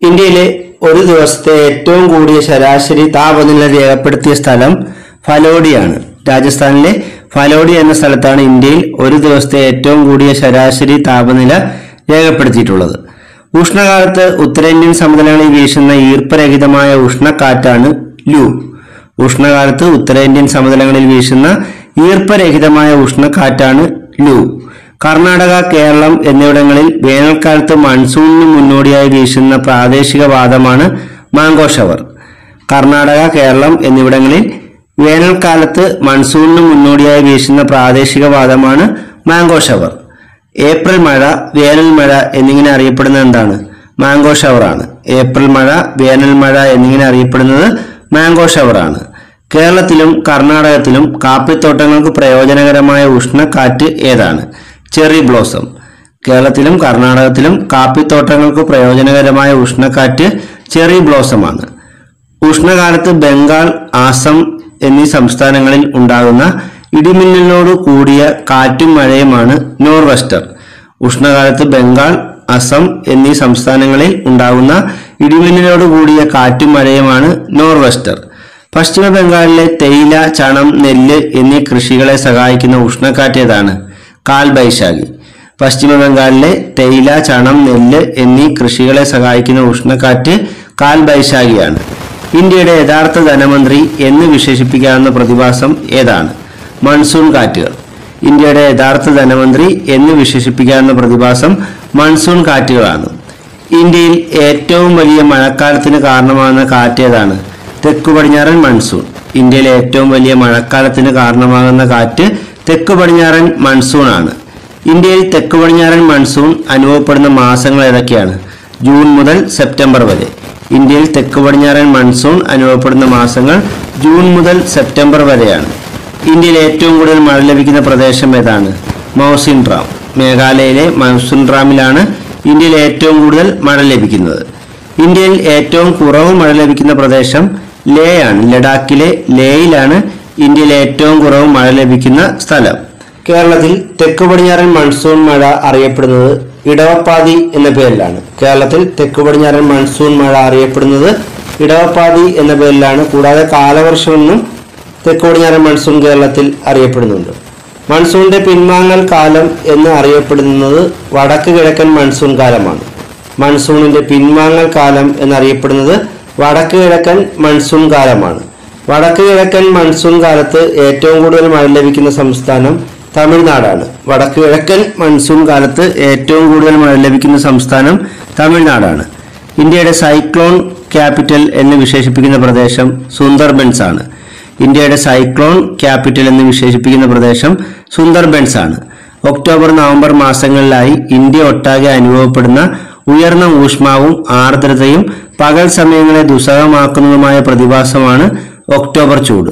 ഇന്ത്യയിലെ ഒരു ദിവസത്തെ ഏറ്റവും കൂടിയ ശരാശരി താപനില രേഖപ്പെടുത്തിയ സ്ഥലം ഫലോഡിയാണ്. രാജസ്ഥാനിലെ ഫലോഡി എന്ന സ്ഥലത്താണ് ഇന്ത്യയിൽ ഒരു ദിവസത്തെ ഏറ്റവും കൂടിയ ശരാശരി താപനില രേഖപ്പെടുത്തിയിട്ടുള്ളത്. ഉഷ്ണകാലത്ത് ഉത്തരേന്ത്യൻ സമതലങ്ങളിൽ വീശുന്ന ഈർപ്പരഹിതമായ ഉഷ്ണക്കാറ്റാണ് ലൂ. ഉഷ്ണകാലത്ത് ഉത്തരേന്ത്യൻ സമതലങ്ങളിൽ വീശുന്ന ഈർപ്പരഹിതമായ ഉഷ്ണക്കാറ്റാണ് ലൂ. കർണാടക, കേരളം എന്നിവിടങ്ങളിൽ വേനൽക്കാലത്ത് മൺസൂണിന് മുന്നോടിയായി വീശുന്ന പ്രാദേശിക വാദമാണ് മാംഗോ ഷവർ. കർണാടക, കേരളം എന്നിവിടങ്ങളിൽ വേനൽക്കാലത്ത് മൺസൂണിന് മുന്നോടിയായി വീശുന്ന പ്രാദേശിക വാദമാണ് മാംഗോ ഷവർ. ഏപ്രിൽ മഴ, വേനൽ മഴ എന്നിങ്ങനെ അറിയപ്പെടുന്നത് എന്താണ്? മാംഗോ ഷവറാണ്. ഏപ്രിൽ മഴ, വേനൽ മഴ എന്നിങ്ങനെ അറിയപ്പെടുന്നത് മാംഗോ ഷവറാണ്. കേരളത്തിലും കർണാടകത്തിലും കാപ്പിത്തോട്ടങ്ങൾക്ക് പ്രയോജനകരമായ ഉഷ്ണക്കാറ്റ് ഏതാണ്? Cherry blossom. കേരളത്തിലും കർണാടകത്തിലും കാപ്പിത്തോട്ടങ്ങൾക്ക് പ്രയോജനകരമായ ഉഷ്ണക്കാറ്റ് ചെറി ബ്ലോസമാണ്. ഉഷ്ണകാലത്ത് ബംഗാൾ, ആസം എന്നീ സംസ്ഥാനങ്ങളിൽ ഉണ്ടാകുന്ന ഇടിമിന്നലോട് കൂടിയ കാറ്റും മഴയുമാണ് നോർവെസ്റ്റർ. ഉഷ്ണകാലത്ത് ബംഗാൾ, അസം എന്നീ സംസ്ഥാനങ്ങളിൽ ഉണ്ടാകുന്ന ഇടിമിന്നലോട് കൂടിയ കാറ്റും മഴയുമാണ് നോർവെസ്റ്റർ. പശ്ചിമ ബംഗാളിലെ തേയില, ചണം, നെല്ല് എന്നീ കൃഷികളെ സഹായിക്കുന്ന ഉഷ്ണക്കാറ്റ് ഏതാണ്? കാൽബൈശാഖി. പശ്ചിമ ബംഗാളിലെ തേയില, ചണം, നെല്ല് എന്നീ കൃഷികളെ സഹായിക്കുന്ന ഉഷ്ണക്കാറ്റ് കാൽബൈശാഖിയാണ്. ഇന്ത്യയുടെ യഥാർത്ഥ ധനമന്ത്രി എന്ന് വിശേഷിപ്പിക്കാവുന്ന പ്രതിഭാസം ഏതാണ്? മൺസൂൺ കാറ്റുകൾ. ഇന്ത്യയുടെ യഥാർത്ഥ ധനമന്ത്രി എന്ന് വിശേഷിപ്പിക്കാവുന്ന പ്രതിഭാസം മൺസൂൺ കാറ്റുകളാണ്. ഇന്ത്യയിൽ ഏറ്റവും വലിയ മഴക്കാലത്തിന് കാരണമാകുന്ന കാറ്റ് ഏതാണ്? തെക്കു പടിഞ്ഞാറൻ മൺസൂൺ. ഇന്ത്യയിലെ ഏറ്റവും വലിയ മഴക്കാലത്തിന് കാരണമാകുന്ന കാറ്റ് തെക്കു പടിഞ്ഞാറൻ മൺസൂൺ ആണ്. ഇന്ത്യയിൽ തെക്കു പടിഞ്ഞാറൻ മൺസൂൺ അനുഭവപ്പെടുന്ന മാസങ്ങൾ ഏതൊക്കെയാണ്? ജൂൺ മുതൽ സെപ്റ്റംബർ വരെ. ഇന്ത്യയിൽ തെക്കു പടിഞ്ഞാറൻ മൺസൂൺ അനുഭവപ്പെടുന്ന മാസങ്ങൾ ജൂൺ മുതൽ സെപ്റ്റംബർ വരെയാണ്. ഇന്ത്യയിൽ ഏറ്റവും കൂടുതൽ മഴ ലഭിക്കുന്ന പ്രദേശം ഏതാണ്? മൗസിൻ ഡ്രാം. മേഘാലയയിലെ മൗസിൻ ഡ്രാമിലാണ് ഇന്ത്യയിൽ ഏറ്റവും കൂടുതൽ മഴ ലഭിക്കുന്നത്. ഇന്ത്യയിൽ ഏറ്റവും കുറവ് മഴ ലഭിക്കുന്ന പ്രദേശം ലേ ആണ്. ലഡാക്കിലെ ലേയിലാണ് ഇന്ത്യയിൽ ഏറ്റവും കുറവ് മഴ ലഭിക്കുന്ന സ്ഥലം. കേരളത്തിൽ തെക്കു പടിഞ്ഞാറൻ മൺസൂൺ മഴ അറിയപ്പെടുന്നത് ഇടവപ്പാതി എന്ന പേരിലാണ്. കേരളത്തിൽ തെക്കു പടിഞ്ഞാറൻ മൺസൂൺ മഴ അറിയപ്പെടുന്നത് ഇടവപ്പാതി എന്ന പേരിലാണ്. കൂടാതെ കാലവർഷമെന്നും തെക്കു പടിഞ്ഞാറൻ മൺസൂൺ കേരളത്തിൽ അറിയപ്പെടുന്നുണ്ട്. മൺസൂണിന്റെ പിൻവാങ്ങൽ കാലം എന്ന് അറിയപ്പെടുന്നത് വടക്ക് കിഴക്കൻ മൺസൂൺ കാലമാണ്. മൺസൂണിന്റെ പിൻവാങ്ങൽ കാലം എന്നറിയപ്പെടുന്നത് വടക്ക് കിഴക്കൻ മൺസൂൺ കാലമാണ്. വടക്ക് കിഴക്കൻ മൺസൂൺ കാലത്ത് ഏറ്റവും കൂടുതൽ മഴ ലഭിക്കുന്ന സംസ്ഥാനം തമിഴ്നാടാണ്. വടക്ക് കിഴക്കൻ മൺസൂൺ കാലത്ത് ഏറ്റവും കൂടുതൽ മഴ ലഭിക്കുന്ന സംസ്ഥാനം തമിഴ്നാടാണ്. ഇന്ത്യയുടെ സൈക്ലോൺ ക്യാപിറ്റൽ എന്ന് വിശേഷിപ്പിക്കുന്ന പ്രദേശം സുന്ദർബൻസ് ആണ്. ഇന്ത്യയുടെ സൈക്ലോൺ ക്യാപിറ്റൽ എന്ന് വിശേഷിപ്പിക്കുന്ന പ്രദേശം സുന്ദർബൻസ് ആണ്. ഒക്ടോബർ, നവംബർ മാസങ്ങളിലായി ഇന്ത്യ ഒട്ടാകെ അനുഭവപ്പെടുന്ന ഉയർന്ന ഊഷ്മാവും ആർദ്രതയും പകൽ സമയങ്ങളെ ദുസ്സഹമാക്കുന്നതുമായ പ്രതിഭാസമാണ് ഒക്ടോബർ ചൂട്.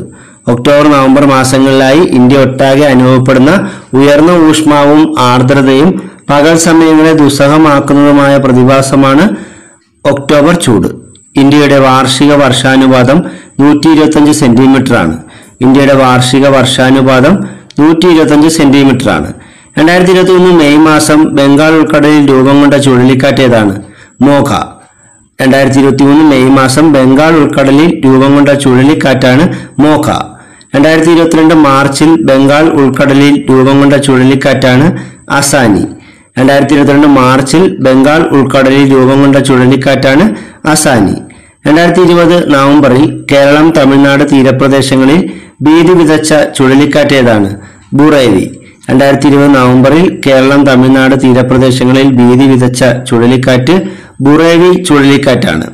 ഒക്ടോബർ, നവംബർ മാസങ്ങളിലായി ഇന്ത്യ ഒട്ടാകെ അനുഭവപ്പെടുന്ന ഉയർന്ന ഊഷ്മാവും ആർദ്രതയും പകൽ സമയങ്ങളെ ദുസ്സഹമാക്കുന്നതുമായ പ്രതിഭാസമാണ് ഒക്ടോബർ ചൂട്. ഇന്ത്യയുടെ വാർഷിക വർഷാനുപാതം നൂറ്റി ഇരുപത്തഞ്ച് സെന്റിമീറ്റർ ആണ്. ഇന്ത്യയുടെ വാർഷിക വർഷാനുപാതം നൂറ്റി ഇരുപത്തഞ്ച് സെന്റിമീറ്റർ ആണ്. രണ്ടായിരത്തി ഇരുപത്തി ഒന്ന് മെയ് മാസം ബംഗാൾ ഉൾക്കടലിൽ രൂപം കൊണ്ട ചുഴലിക്കാറ്റ് ഏതാണ്? മോഖ. രണ്ടായിരത്തി ഇരുപത്തി മൂന്ന് മെയ് മാസം ബംഗാൾ ഉൾക്കടലിൽ രൂപം കൊണ്ട ചുഴലിക്കാറ്റാണ് മോഖ. രണ്ടായിരത്തി ഇരുപത്തിരണ്ട് മാർച്ചിൽ ബംഗാൾ ഉൾക്കടലിൽ രൂപം കൊണ്ട ചുഴലിക്കാറ്റാണ് അസാനി. രണ്ടായിരത്തി ഇരുപത്തിരണ്ട് മാർച്ചിൽ ബംഗാൾ ഉൾക്കടലിൽ രൂപം കൊണ്ട ചുഴലിക്കാറ്റാണ് അസാനി. രണ്ടായിരത്തി ഇരുപത് നവംബറിൽ കേരളം, തമിഴ്നാട് തീരപ്രദേശങ്ങളിൽ ഭീതി വിതച്ച ചുഴലിക്കാറ്റ് ഏതാണ്? ബുറേവി. രണ്ടായിരത്തി ഇരുപത് നവംബറിൽ കേരളം, തമിഴ്നാട് തീരപ്രദേശങ്ങളിൽ ഭീതി വിതച്ച ചുഴലിക്കാറ്റ് ബുറേവി ചുഴലിക്കാറ്റാണ്.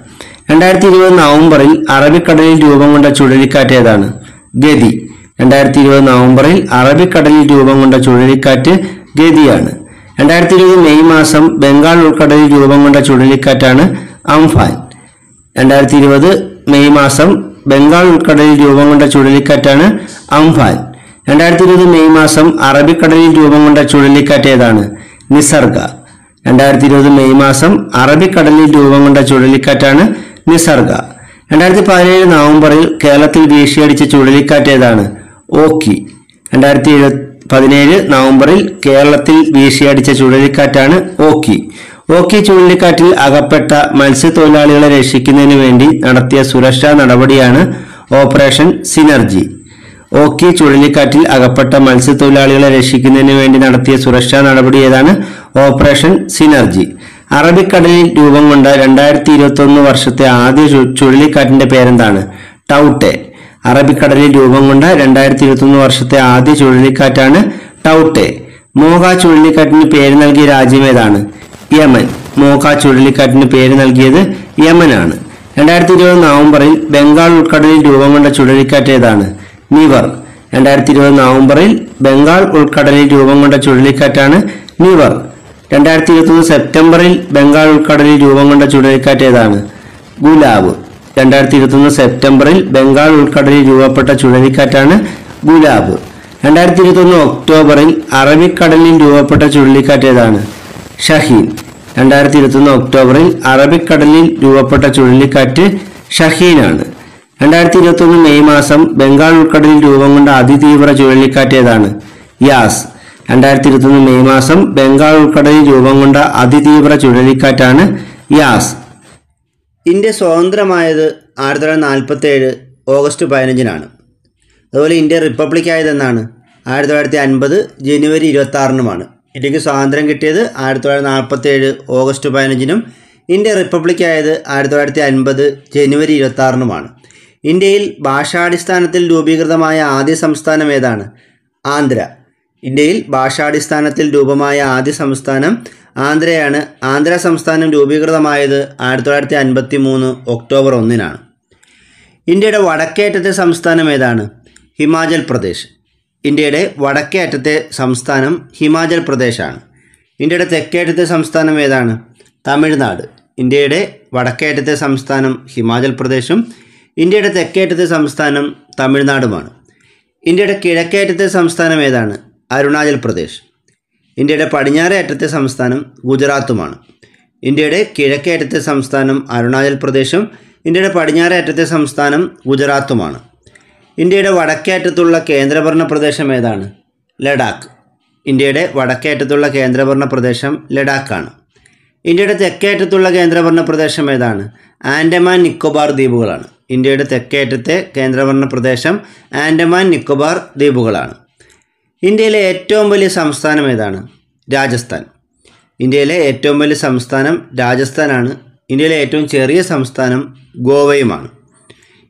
രണ്ടായിരത്തി ഇരുപത് നവംബറിൽ അറബിക്കടലിൽ രൂപം കൊണ്ട ചുഴലിക്കാറ്റ് ഏതാണ്? ഗതി. രണ്ടായിരത്തി ഇരുപത് നവംബറിൽ അറബിക്കടലിൽ രൂപം കൊണ്ട ചുഴലിക്കാറ്റ് ഗതിയാണ്. രണ്ടായിരത്തി ഇരുപത് മെയ് മാസം ബംഗാൾ ഉൾക്കടലിൽ രൂപം കൊണ്ട ചുഴലിക്കാറ്റാണ് അംഫാൻ. രണ്ടായിരത്തി ഇരുപത് മെയ് മാസം ബംഗാൾ ഉൾക്കടലിൽ രൂപം കൊണ്ട ചുഴലിക്കാറ്റാണ് അംഫാൻ. രണ്ടായിരത്തി ഇരുപത് മെയ് മാസം അറബിക്കടലിൽ രൂപം കൊണ്ട ചുഴലിക്കാറ്റ് ഏതാണ്? നിസർഗ. രണ്ടായിരത്തി ഇരുപത് മെയ് മാസം അറബിക്കടലിൽ രൂപം കൊണ്ട ചുഴലിക്കാറ്റാണ് നിസർഗ. രണ്ടായിരത്തി പതിനേഴ് നവംബറിൽ കേരളത്തിൽ വീശിയടിച്ച ചുഴലിക്കാറ്റ് ഏതാണ്? ഓക്കി. രണ്ടായിരത്തി പതിനേഴ് നവംബറിൽ കേരളത്തിൽ വീശിയടിച്ച ചുഴലിക്കാറ്റാണ് ഓക്കി. ഓക്കി ചുഴലിക്കാറ്റിൽ അകപ്പെട്ട മത്സ്യത്തൊഴിലാളികളെ രക്ഷിക്കുന്നതിന് വേണ്ടി നടത്തിയ സുരക്ഷാ നടപടിയാണ് ഓപ്പറേഷൻ സിനർജി. ഓക്കി ചുഴലിക്കാറ്റിൽ അകപ്പെട്ട മത്സ്യത്തൊഴിലാളികളെ രക്ഷിക്കുന്നതിന് വേണ്ടി നടത്തിയ സുരക്ഷാ നടപടി ഏതാണ്? Operation synergy. അറബിക്കടലിൽ രൂപം കൊണ്ട രണ്ടായിരത്തി ഇരുപത്തി ഒന്ന് വർഷത്തെ ആദ്യ ചുഴലിക്കാറ്റിന്റെ പേരെന്താണ്? ടൗട്ടെ. അറബിക്കടലിൽ രൂപം കൊണ്ട രണ്ടായിരത്തി ഇരുപത്തി ഒന്ന് വർഷത്തെ ആദ്യ ചുഴലിക്കാറ്റാണ് ടൗട്ടെ. മോക ചുഴലിക്കാറ്റിന് പേര് നൽകിയ രാജ്യം ഏതാണ്? യമൻ. മോക ചുഴലിക്കാറ്റിന് പേര് നൽകിയത് യമനാണ്. രണ്ടായിരത്തി ഇരുപത് നവംബറിൽ ബംഗാൾ ഉൾക്കടലിൽ രൂപം കൊണ്ട ചുഴലിക്കാറ്റ് ഏതാണ്? നിവർ. രണ്ടായിരത്തി ഇരുപത് നവംബറിൽ ബംഗാൾ ഉൾക്കടലിൽ രൂപം കൊണ്ട ചുഴലിക്കാറ്റാണ് നിവർ. രണ്ടായിരത്തി ഇരുപത്തൊന്ന് സെപ്റ്റംബറിൽ ബംഗാൾ ഉൾക്കടലിൽ രൂപം കൊണ്ട ചുഴലിക്കാറ്റ് ഏതാണ്? ഗുലാബ്. രണ്ടായിരത്തി ഇരുപത്തൊന്ന് സെപ്റ്റംബറിൽ ബംഗാൾ ഉൾക്കടലിൽ രൂപപ്പെട്ട ചുഴലിക്കാറ്റാണ് ഗുലാബ്. രണ്ടായിരത്തി ഇരുപത്തൊന്ന് ഒക്ടോബറിൽ അറബിക്കടലിൽ രൂപപ്പെട്ട ചുഴലിക്കാറ്റ് ഏതാണ്? ഷഹീൻ. രണ്ടായിരത്തി ഇരുപത്തൊന്ന് ഒക്ടോബറിൽ അറബിക്കടലിൽ രൂപപ്പെട്ട ചുഴലിക്കാറ്റ് ഷഹീനാണ്. രണ്ടായിരത്തി ഇരുപത്തൊന്ന് മെയ് മാസം ബംഗാൾ ഉൾക്കടലിൽ രൂപം കൊണ്ട അതിതീവ്ര ചുഴലിക്കാറ്റ് ഏതാണ്? യാസ്. രണ്ടായിരത്തി ഇരുപത്തൊന്ന് മെയ് മാസം ബംഗാൾ ഉൾക്കടലിൽ രൂപം കൊണ്ട അതിതീവ്ര ചുഴലിക്കാറ്റാണ് യാസ്. ഇന്ത്യ സ്വതന്ത്രമായത് ആയിരത്തി തൊള്ളായിരത്തി നാൽപ്പത്തി ഏഴ് ഓഗസ്റ്റ് പതിനഞ്ചിനാണ്. അതുപോലെ ഇന്ത്യ റിപ്പബ്ലിക് ആയതെന്നാണ്? ആയിരത്തി തൊള്ളായിരത്തി അൻപത് ജനുവരി ഇരുപത്തി ആറിനുമാണ്. ഇന്ത്യക്ക് സ്വാതന്ത്ര്യം കിട്ടിയത് ആയിരത്തി തൊള്ളായിരത്തി നാൽപ്പത്തി ഏഴ് ഓഗസ്റ്റ് പതിനഞ്ചിനും ഇന്ത്യ റിപ്പബ്ലിക് ആയത് ആയിരത്തി തൊള്ളായിരത്തി അൻപത് ജനുവരി ഇരുപത്തി ആറിനുമാണ്. ഇന്ത്യയിൽ ഭാഷാടിസ്ഥാനത്തിൽ രൂപീകൃതമായ ആദ്യ സംസ്ഥാനം ഏതാണ്? ആന്ധ്ര. ഇന്ത്യയിൽ ഭാഷാടിസ്ഥാനത്തിൽ രൂപമായ ആദ്യ സംസ്ഥാനം ആന്ധ്രയാണ്. ആന്ധ്ര സംസ്ഥാനം രൂപീകൃതമായത് ആയിരത്തി തൊള്ളായിരത്തി അൻപത്തി മൂന്ന് ഒക്ടോബർ ഒന്നിനാണ്. ഇന്ത്യയുടെ വടക്കേ അറ്റത്തെ സംസ്ഥാനം ഏതാണ്? ഹിമാചൽ പ്രദേശ്. ഇന്ത്യയുടെ വടക്കേ അറ്റത്തെ സംസ്ഥാനം ഹിമാചൽ പ്രദേശാണ്. ഇന്ത്യയുടെ തെക്കേ അറ്റത്തെ സംസ്ഥാനം ഏതാണ്? തമിഴ്നാട്. ഇന്ത്യയുടെ വടക്കേ അറ്റത്തെ സംസ്ഥാനം ഹിമാചൽ പ്രദേശും ഇന്ത്യയുടെ തെക്കേ അറ്റത്തെ സംസ്ഥാനം തമിഴ്നാടുമാണ്. ഇന്ത്യയുടെ കിഴക്കേ അറ്റത്തെ സംസ്ഥാനം ഏതാണ്? അരുണാചൽ പ്രദേശ്. ഇന്ത്യയുടെ പടിഞ്ഞാറേ അറ്റത്തെ സംസ്ഥാനം ഗുജറാത്തുമാണ്. ഇന്ത്യയുടെ കിഴക്കേ അറ്റത്തെ സംസ്ഥാനം അരുണാചൽ പ്രദേശും ഇന്ത്യയുടെ പടിഞ്ഞാറേ അറ്റത്തെ സംസ്ഥാനം ഗുജറാത്തുമാണ്. ഇന്ത്യയുടെ വടക്കേ അറ്റത്തുള്ള കേന്ദ്രഭരണ പ്രദേശം ഏതാണ്? ലഡാക്ക്. ഇന്ത്യയുടെ വടക്കേ അറ്റത്തുള്ള കേന്ദ്രഭരണ പ്രദേശം ലഡാക്കാണ്. ഇന്ത്യയുടെ തെക്കേ അറ്റത്തുള്ള കേന്ദ്രഭരണ പ്രദേശം ഏതാണ്? ആൻഡമാൻ നിക്കോബാർ ദ്വീപുകളാണ്. ഇന്ത്യയുടെ തെക്കേ അറ്റത്തെ കേന്ദ്രഭരണ പ്രദേശം ആൻഡമാൻ നിക്കോബാർ ദ്വീപുകളാണ്. ഇന്ത്യയിലെ ഏറ്റവും വലിയ സംസ്ഥാനം ഏതാണ്? രാജസ്ഥാൻ. ഇന്ത്യയിലെ ഏറ്റവും വലിയ സംസ്ഥാനം രാജസ്ഥാനാണ്. ഇന്ത്യയിലെ ഏറ്റവും ചെറിയ സംസ്ഥാനം ഗോവയുമാണ്.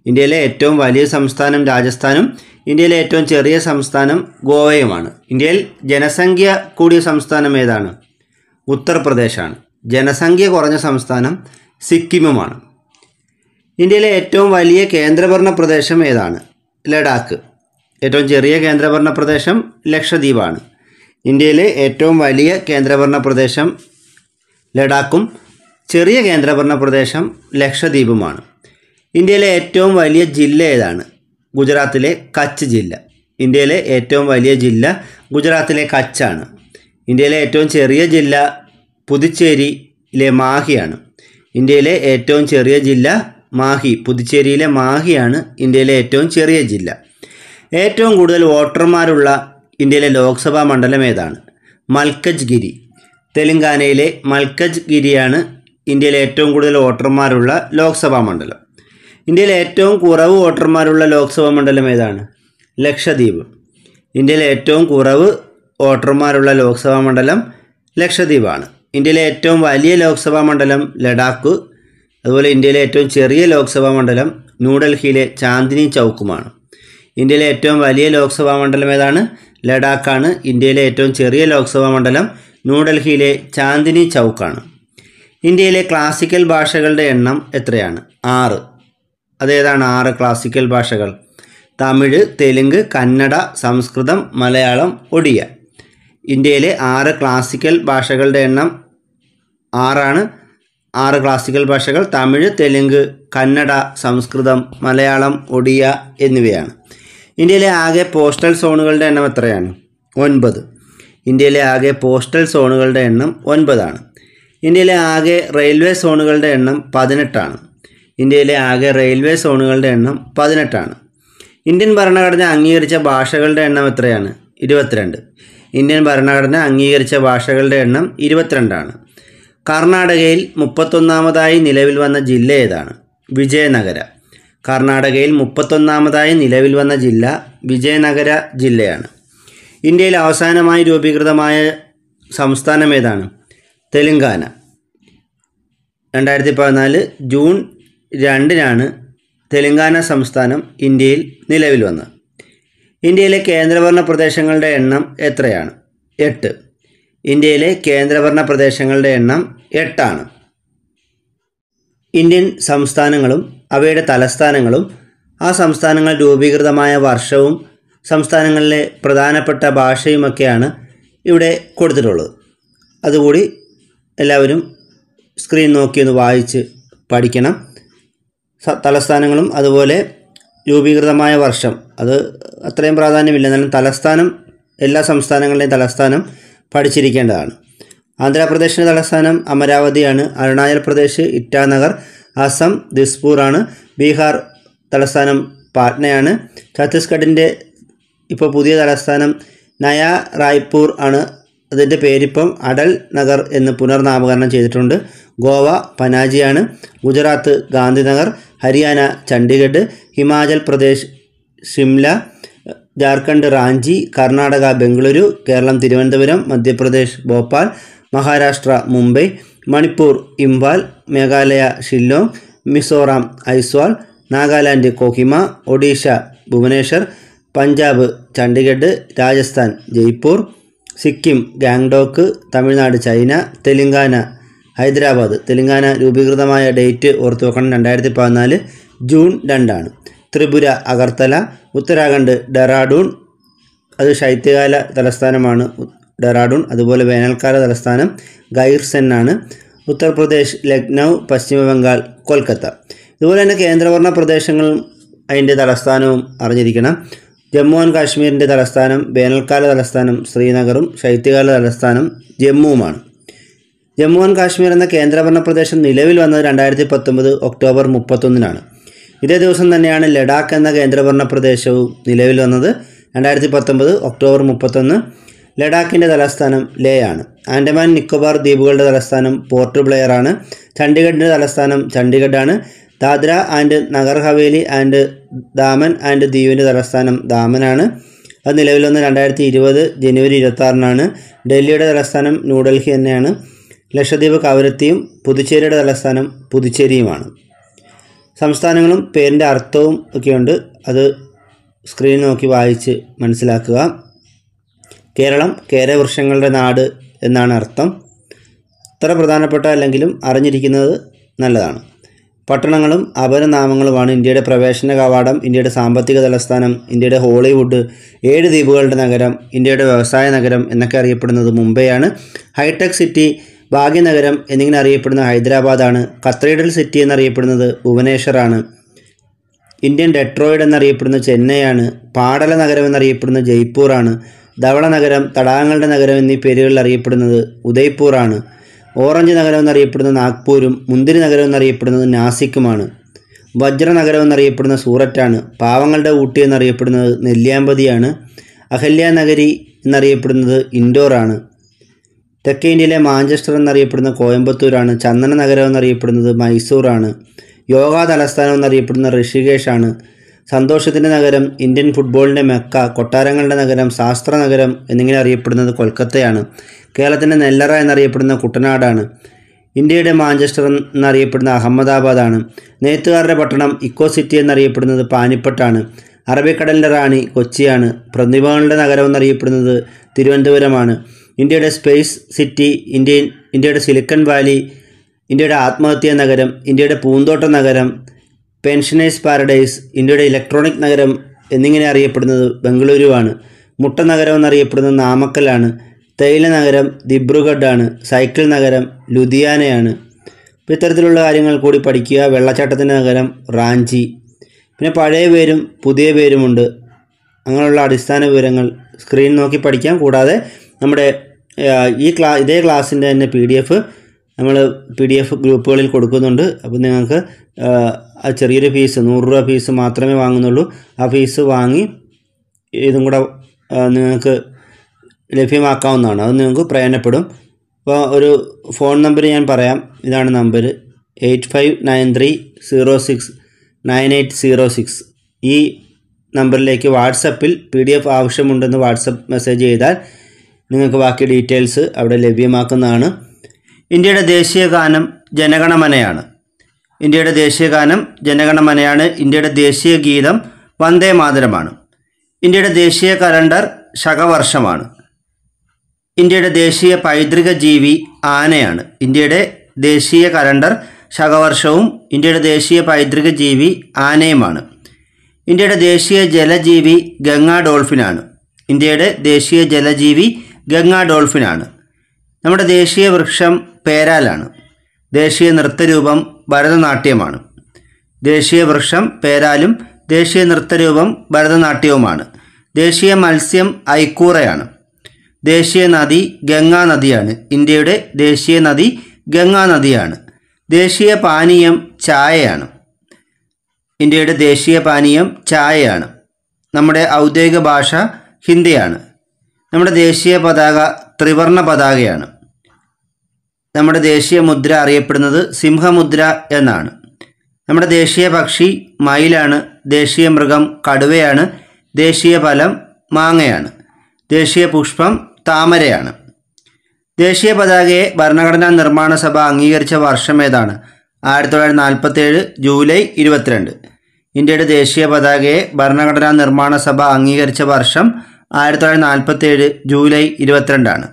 ഇന്ത്യയിലെ ഏറ്റവും വലിയ സംസ്ഥാനം രാജസ്ഥാനും ഇന്ത്യയിലെ ഏറ്റവും ചെറിയ സംസ്ഥാനം ഗോവയുമാണ്. ഇന്ത്യയിൽ ജനസംഖ്യ കൂടിയ സംസ്ഥാനം ഏതാണ്? ഉത്തർപ്രദേശാണ്. ജനസംഖ്യ കുറഞ്ഞ സംസ്ഥാനം സിക്കിമുമാണ്. ഇന്ത്യയിലെ ഏറ്റവും വലിയ കേന്ദ്രഭരണ പ്രദേശം ഏതാണ്? ലഡാക്ക്. ഏറ്റവും ചെറിയ കേന്ദ്രഭരണ പ്രദേശം ലക്ഷദ്വീപാണ്. ഇന്ത്യയിലെ ഏറ്റവും വലിയ കേന്ദ്രഭരണ പ്രദേശം ലഡാക്കും ചെറിയ കേന്ദ്രഭരണ പ്രദേശം ലക്ഷദ്വീപുമാണ്. ഇന്ത്യയിലെ ഏറ്റവും വലിയ ജില്ല ഏതാണ്? ഗുജറാത്തിലെ കച്ച് ജില്ല. ഇന്ത്യയിലെ ഏറ്റവും വലിയ ജില്ല ഗുജറാത്തിലെ കച്ചാണ്. ഇന്ത്യയിലെ ഏറ്റവും ചെറിയ ജില്ല പുതുച്ചേരിയിലെ മാഹിയാണ്. ഇന്ത്യയിലെ ഏറ്റവും ചെറിയ ജില്ല മാഹി പുതുച്ചേരിയിലെ മാഹിയാണ് ഇന്ത്യയിലെ ഏറ്റവും ചെറിയ ജില്ല. ഏറ്റവും കൂടുതൽ വോട്ടർമാരുള്ള ഇന്ത്യയിലെ ലോക്സഭാ മണ്ഡലം ഏതാണ്? മൽക്കജ് ഗിരി. തെലുങ്കാനയിലെ മൽക്കജ് ഗിരിയാണ് ഇന്ത്യയിലെ ഏറ്റവും കൂടുതൽ വോട്ടർമാരുള്ള ലോക്സഭാ മണ്ഡലം. ഇന്ത്യയിലെ ഏറ്റവും കുറവ് വോട്ടർമാരുള്ള ലോക്സഭാ മണ്ഡലം ഏതാണ്? ലക്ഷദ്വീപ്. ഇന്ത്യയിലെ ഏറ്റവും കുറവ് വോട്ടർമാരുള്ള ലോക്സഭാ മണ്ഡലം ലക്ഷദ്വീപാണ്. ഇന്ത്യയിലെ ഏറ്റവും വലിയ ലോക്സഭാ മണ്ഡലം ലഡാക്ക്. അതുപോലെ ഇന്ത്യയിലെ ഏറ്റവും ചെറിയ ലോക്സഭാ മണ്ഡലം ന്യൂഡൽഹിയിലെ ചാന്ദിനി ചൗക്കുമാണ്. ഇന്ത്യയിലെ ഏറ്റവും വലിയ ലോക്സഭാ മണ്ഡലം ഏതാണ്? ലഡാക്കാണ്. ഇന്ത്യയിലെ ഏറ്റവും ചെറിയ ലോക്സഭാ മണ്ഡലം ന്യൂഡൽഹിയിലെ ചാന്ദിനി ചൗക്കാണ്. ഇന്ത്യയിലെ ക്ലാസിക്കൽ ഭാഷകളുടെ എണ്ണം എത്രയാണ്? ആറ്. അതേതാണ് ആറ് ക്ലാസിക്കൽ ഭാഷകൾ? തമിഴ്, തെലുങ്ക്, കന്നഡ, സംസ്കൃതം, മലയാളം, ഒഡിയ. ഇന്ത്യയിലെ ആറ് ക്ലാസിക്കൽ ഭാഷകളുടെ എണ്ണം ആറാണ്. ആറ് ക്ലാസിക്കൽ ഭാഷകൾ തമിഴ്, തെലുങ്ക്, കന്നഡ, സംസ്കൃതം, മലയാളം, ഒഡിയ എന്നിവയാണ്. ഇന്ത്യയിലെ ആകെ പോസ്റ്റൽ സോണുകളുടെ എണ്ണം എത്രയാണ്? ഒൻപത്. ഇന്ത്യയിലെ ആകെ പോസ്റ്റൽ സോണുകളുടെ എണ്ണം ഒൻപതാണ്. ഇന്ത്യയിലെ ആകെ റെയിൽവേ സോണുകളുടെ എണ്ണം പതിനെട്ടാണ്. ഇന്ത്യയിലെ ആകെ റെയിൽവേ സോണുകളുടെ എണ്ണം പതിനെട്ടാണ്. ഇന്ത്യൻ ഭരണഘടന അംഗീകരിച്ച ഭാഷകളുടെ എണ്ണം എത്രയാണ്? ഇരുപത്തിരണ്ട്. ഇന്ത്യൻ ഭരണഘടന അംഗീകരിച്ച ഭാഷകളുടെ എണ്ണം ഇരുപത്തിരണ്ടാണ്. കർണാടകയിൽ മുപ്പത്തൊന്നാമതായി നിലവിൽ വന്ന ജില്ല ഏതാണ്? വിജയനഗര. കർണാടകയിൽ മുപ്പത്തൊന്നാമതായി നിലവിൽ വന്ന ജില്ല വിജയനഗര ജില്ലയാണ്. ഇന്ത്യയിൽ അവസാനമായി രൂപീകൃതമായ സംസ്ഥാനം ഏതാണ്? തെലുങ്കാന. രണ്ടായിരത്തി പതിനാല് ജൂൺ രണ്ടിനാണ് തെലുങ്കാന സംസ്ഥാനം ഇന്ത്യയിൽ നിലവിൽ വന്നത്. ഇന്ത്യയിലെ കേന്ദ്രഭരണ പ്രദേശങ്ങളുടെ എണ്ണം എത്രയാണ്? എട്ട്. ഇന്ത്യയിലെ കേന്ദ്രഭരണ പ്രദേശങ്ങളുടെ എണ്ണം എട്ടാണ്. ഇന്ത്യൻ സംസ്ഥാനങ്ങളും അവയുടെ തലസ്ഥാനങ്ങളും ആ സംസ്ഥാനങ്ങൾ രൂപീകൃതമായ വർഷവും സംസ്ഥാനങ്ങളിലെ പ്രധാനപ്പെട്ട ഭാഷയുമൊക്കെയാണ് ഇവിടെ കൊടുത്തിട്ടുള്ളത്. അതുകൂടി എല്ലാവരും സ്ക്രീൻ നോക്കി ഒന്ന് വായിച്ച് പഠിക്കണം. തലസ്ഥാനങ്ങളും അതുപോലെ രൂപീകൃതമായ വർഷം, അത് അത്രയും പ്രാധാന്യമില്ല, എന്നാലും തലസ്ഥാനം, എല്ലാ സംസ്ഥാനങ്ങളുടെയും തലസ്ഥാനം പഠിച്ചിരിക്കേണ്ടതാണ്. ആന്ധ്രാപ്രദേശിൻ്റെ തലസ്ഥാനം അമരാവതിയാണ്. അരുണാചൽ പ്രദേശ് ഇറ്റാനഗർ. അസം ദിസ്പൂറാണ്. ബീഹാർ തലസ്ഥാനം പാട്നയാണ്. ഛത്തീസ്ഗഡിൻ്റെ ഇപ്പോൾ പുതിയ തലസ്ഥാനം നയാ റായ്പൂർ ആണ്. അതിൻ്റെ പേരിപ്പം അടൽ നഗർ എന്ന് പുനർനാമകരണം ചെയ്തിട്ടുണ്ട്. ഗോവ പനാജിയാണ്. ഗുജറാത്ത് ഗാന്ധിനഗർ. ഹരിയാന ചണ്ഡീഗഡ്. ഹിമാചൽ പ്രദേശ് ഷിംല. ജാർഖണ്ഡ് റാഞ്ചി. കർണാടക ബംഗളൂരു. കേരളം തിരുവനന്തപുരം. മധ്യപ്രദേശ് ഭോപ്പാൽ. മഹാരാഷ്ട്ര മുംബൈ. മണിപ്പൂർ ഇംഫാൽ. മേഘാലയ ഷില്ലോങ്. മിസോറാം ഐസ്വാൾ. നാഗാലാൻഡ് കൊഹിമ. ഒഡീഷ ഭുവനേശ്വർ. പഞ്ചാബ് ചണ്ഡീഗഡ്. രാജസ്ഥാൻ ജയ്പൂർ. സിക്കിം ഗാംഗ്ടോക്ക്. തമിഴ്നാട് ചൈന. തെലുങ്കാന ഹൈദരാബാദ്. തെലുങ്കാന രൂപീകൃതമായ ഡേറ്റ് ഓർത്തു വെക്കണം, രണ്ടായിരത്തി പതിനാല് ജൂൺ രണ്ടാണ്. ത്രിപുര അഗർത്തല. ഉത്തരാഖണ്ഡ് ഡെറാഡൂൺ, അത് ശൈത്യകാല തലസ്ഥാനമാണ് ഡെറാഡൂൺ, അതുപോലെ വേനൽക്കാല തലസ്ഥാനം ഗൈർസെൻ ആണ്. ഉത്തർപ്രദേശ് ലക്നൗ. പശ്ചിമ ബംഗാൾ കൊൽക്കത്ത. ഇതുപോലെ തന്നെ കേന്ദ്രഭരണ പ്രദേശങ്ങളും അതിൻ്റെ തലസ്ഥാനവും അറിഞ്ഞിരിക്കണം. ജമ്മു ആൻഡ് കാശ്മീരിൻ്റെ തലസ്ഥാനം, വേനൽക്കാല തലസ്ഥാനം ശ്രീനഗറും ശൈത്യകാല തലസ്ഥാനം ജമ്മുവുമാണ്. ജമ്മു ആൻഡ് കാശ്മീർ എന്ന കേന്ദ്രഭരണ പ്രദേശം നിലവിൽ വന്നത് രണ്ടായിരത്തി പത്തൊമ്പത് ഒക്ടോബർ മുപ്പത്തൊന്നിനാണ്. ഇതേ ദിവസം തന്നെയാണ് ലഡാക്ക് എന്ന കേന്ദ്രഭരണ പ്രദേശവും നിലവിൽ വന്നത്, രണ്ടായിരത്തി പത്തൊമ്പത് ഒക്ടോബർ മുപ്പത്തൊന്ന്. ലഡാക്കിൻ്റെ തലസ്ഥാനം ലേ ആണ്. ആൻഡമാൻ നിക്കോബാർ ദ്വീപുകളുടെ തലസ്ഥാനം പോർട്ട് ബ്ലെയർ ആണ്. ചണ്ഡീഗഡിൻ്റെ തലസ്ഥാനം ചണ്ഡീഗഡാണ്. Dadra and Nagar Haveli and Daman and ദ്വീപിൻ്റെ തലസ്ഥാനം ദാമനാണ്. അത് നിലവിൽ വന്ന് രണ്ടായിരത്തി ഇരുപത് ജനുവരി ഇരുപത്തി ആറിനാണ്. ഡൽഹിയുടെ തലസ്ഥാനം ന്യൂഡൽഹി തന്നെയാണ്. ലക്ഷദ്വീപ് കവരത്തിയും പുതുച്ചേരിയുടെ തലസ്ഥാനം പുതുച്ചേരിയുമാണ്. സംസ്ഥാനങ്ങളും പേരിൻ്റെ അർത്ഥവും ഒക്കെയുണ്ട്, അത് സ്ക്രീൻ നോക്കി വായിച്ച് മനസ്സിലാക്കുക. കേരളം കേരവൃക്ഷങ്ങളുടെ നാട് എന്നാണ് അർത്ഥം. അത്ര പ്രധാനപ്പെട്ട അല്ലെങ്കിലും അറിഞ്ഞിരിക്കുന്നത് നല്ലതാണ്. പട്ടണങ്ങളും അപരനാമങ്ങളുമാണ് ഇന്ത്യയുടെ പ്രവേശന കവാടം, ഇന്ത്യയുടെ സാമ്പത്തിക തലസ്ഥാനം, ഇന്ത്യയുടെ ഹോളിവുഡ്, ഏഴ് ദ്വീപുകളുടെ നഗരം, ഇന്ത്യയുടെ വ്യവസായ നഗരം എന്നൊക്കെ അറിയപ്പെടുന്നത് മുംബൈയാണ്. ഹൈടെക് സിറ്റി, ഭാഗ്യനഗരം എന്നിങ്ങനെ അറിയപ്പെടുന്ന ഹൈദരാബാദാണ്. കത്തീഡ്രൽ സിറ്റി എന്നറിയപ്പെടുന്നത് ഭുവനേശ്വറാണ്. ഇന്ത്യൻ ഡെട്രോയിഡ് എന്നറിയപ്പെടുന്നത് ചെന്നൈയാണ്. പാടല നഗരം എന്നറിയപ്പെടുന്ന ജയ്പൂറാണ്. ധവള നഗരം, തടാകങ്ങളുടെ നഗരം എന്നീ പേരുകളിൽ അറിയപ്പെടുന്നത് ഉദയ്പൂറാണ്. ഓറഞ്ച് നഗരം എന്നറിയപ്പെടുന്നത് നാഗ്പൂരും മുന്തിരി നഗരം എന്നറിയപ്പെടുന്നത് നാസിക്കുമാണ്. വജ്രനഗരം എന്നറിയപ്പെടുന്ന സൂററ്റാണ്. പാവങ്ങളുടെ ഊട്ടി എന്നറിയപ്പെടുന്നത് നെല്ലിയാമ്പതിയാണ്. അഹല്യാനഗരി എന്നറിയപ്പെടുന്നത് ഇൻഡോറാണ്. തെക്കേ ഇന്ത്യയിലെ മാഞ്ചസ്റ്റർ എന്നറിയപ്പെടുന്ന കോയമ്പത്തൂരാണ്. ചന്ദന നഗരം എന്നറിയപ്പെടുന്നത് മൈസൂറാണ്. യോഗ തലസ്ഥാനം എന്നറിയപ്പെടുന്ന ഋഷികേഷാണ്. സന്തോഷത്തിൻ്റെ നഗരം, ഇന്ത്യൻ ഫുട്ബോളിൻ്റെ മെക്ക, കൊട്ടാരങ്ങളുടെ നഗരം, ശാസ്ത്ര നഗരം എന്നിങ്ങനെ അറിയപ്പെടുന്നത് കൊൽക്കത്തയാണ്. കേരളത്തിൻ്റെ നെല്ലറ എന്നറിയപ്പെടുന്ന കുട്ടനാടാണ്. ഇന്ത്യയുടെ മാഞ്ചസ്റ്റർ എന്നറിയപ്പെടുന്ന അഹമ്മദാബാദാണ്. നെയ്ത്തുകാരുടെ പട്ടണം, ഇക്കോ സിറ്റി എന്നറിയപ്പെടുന്നത് പാനിപ്പട്ടാണ്. അറബിക്കടലിൻ്റെ റാണി കൊച്ചിയാണ്. പ്രതിഭകളുടെ നഗരം എന്നറിയപ്പെടുന്നത് തിരുവനന്തപുരമാണ്. ഇന്ത്യയുടെ സ്പേസ് സിറ്റി, ഇന്ത്യൻ ഇന്ത്യയുടെ സിലിക്കൺ വാലി, ഇന്ത്യയുടെ ആത്മഹത്യ നഗരം, ഇന്ത്യയുടെ പൂന്തോട്ട നഗരം, പെൻഷനേഴ്സ് പാരഡൈസ്, ഇന്ത്യയുടെ ഇലക്ട്രോണിക് നഗരം എന്നിങ്ങനെ അറിയപ്പെടുന്നത് ബംഗളൂരുവാണ്. മുട്ട നഗരം എന്നറിയപ്പെടുന്ന നാമക്കലാണ്. തേയില നഗരം ദിബ്രുഗഡാണ്. സൈക്കിൾ നഗരം ലുധിയാനയാണ്. അപ്പോൾ ഇത്തരത്തിലുള്ള കാര്യങ്ങൾ കൂടി പഠിക്കുക. വെള്ളച്ചാട്ടത്തിൻ്റെ നഗരം റാഞ്ചി. പിന്നെ പഴയ പേരും പുതിയ പേരുമുണ്ട്. അങ്ങനെയുള്ള അടിസ്ഥാന വിവരങ്ങൾ സ്ക്രീൻ നോക്കി പഠിക്കാം. കൂടാതെ നമ്മുടെ ഈ ക്ലാ ഇതേ ക്ലാസ്സിൻ്റെ തന്നെ പി ഡി എഫ് നമ്മൾ പി ഡി എഫ് ഗ്രൂപ്പുകളിൽ കൊടുക്കുന്നുണ്ട്. അപ്പോൾ നിങ്ങൾക്ക് ആ ചെറിയൊരു ഫീസ് നൂറ് രൂപ ഫീസ് മാത്രമേ വാങ്ങുന്നുള്ളൂ. ആ ഫീസ് വാങ്ങി ഇതും കൂടെ നിങ്ങൾക്ക് ലഭ്യമാക്കാവുന്നതാണ്. അത് നിങ്ങൾക്ക് പ്രയോജനപ്പെടും. അപ്പോൾ ഒരു ഫോൺ നമ്പർ ഞാൻ പറയാം. ഇതാണ് number eight five nine three zero six nine eight zero six. ഈ നമ്പറിലേക്ക് വാട്സപ്പിൽ പി ഡി എഫ് ആവശ്യമുണ്ടെന്ന് വാട്സപ്പ് മെസ്സേജ് ചെയ്താൽ നിങ്ങൾക്ക് ബാക്കി ഡീറ്റെയിൽസ് അവിടെ ലഭ്യമാക്കുന്നതാണ്. ഇന്ത്യയുടെ ദേശീയ ഗാനം ജനഗണമനയാണ്. ഇന്ത്യയുടെ ദേശീയ ഗാനം ജനഗണമനയാണ്. ഇന്ത്യയുടെ ദേശീയ ഗീതം വന്ദേ മാതരമാണ്. ഇന്ത്യയുടെ ദേശീയ കലണ്ടർ ശകവർഷമാണ്. ഇന്ത്യയുടെ ദേശീയ പൈതൃക ജീവി ആനയാണ്. ഇന്ത്യയുടെ ദേശീയ കലണ്ടർ ശകവർഷവും ഇന്ത്യയുടെ ദേശീയ പൈതൃക ജീവി ആനയുമാണ്. ഇന്ത്യയുടെ ദേശീയ ജലജീവി ഗംഗാ ഡോൾഫിനാണ്. ഇന്ത്യയുടെ ദേശീയ ജലജീവി ഗംഗാ ഡോൾഫിനാണ്. നമ്മുടെ ദേശീയ വൃക്ഷം പേരാലാണ്. ദേശീയ നൃത്തരൂപം ഭരതനാട്യമാണ്. ദേശീയ വൃക്ഷം പേരാലും ദേശീയ നൃത്തരൂപം ഭരതനാട്യവുമാണ്. ദേശീയ മത്സ്യം ഐക്കൂറയാണ്. ദേശീയ നദി ഗംഗാ നദിയാണ്. ഇന്ത്യയുടെ ദേശീയ നദി ഗംഗാ നദിയാണ്. ദേശീയ പാനീയം ചായയാണ്. ഇന്ത്യയുടെ ദേശീയ പാനീയം ചായയാണ്. നമ്മുടെ ഔദ്യോഗിക ഭാഷ ഹിന്ദിയാണ്. നമ്മുടെ ദേശീയ പതാക ത്രിവർണ പതാകയാണ്. നമ്മുടെ ദേശീയ മുദ്ര അറിയപ്പെടുന്നത് സിംഹമുദ്ര എന്നാണ്. നമ്മുടെ ദേശീയ പക്ഷി മയിലാണ്. ദേശീയ മൃഗം കടുവയാണ്. ദേശീയ ഫലം മാങ്ങയാണ്. ദേശീയ പുഷ്പം താമരയാണ്. ദേശീയ പതാകയെ ഭരണഘടനാ നിർമ്മാണ സഭ അംഗീകരിച്ച വർഷം ഏതാണ്? ആയിരത്തി തൊള്ളായിരത്തി നാൽപ്പത്തി ഏഴ് ജൂലൈ ഇരുപത്തിരണ്ട്. ഇന്ത്യയുടെ ദേശീയ പതാകയെ ഭരണഘടനാ നിർമ്മാണ സഭ അംഗീകരിച്ച വർഷം ആയിരത്തി തൊള്ളായിരത്തി നാൽപ്പത്തി ഏഴ് ജൂലൈ ഇരുപത്തിരണ്ടാണ്.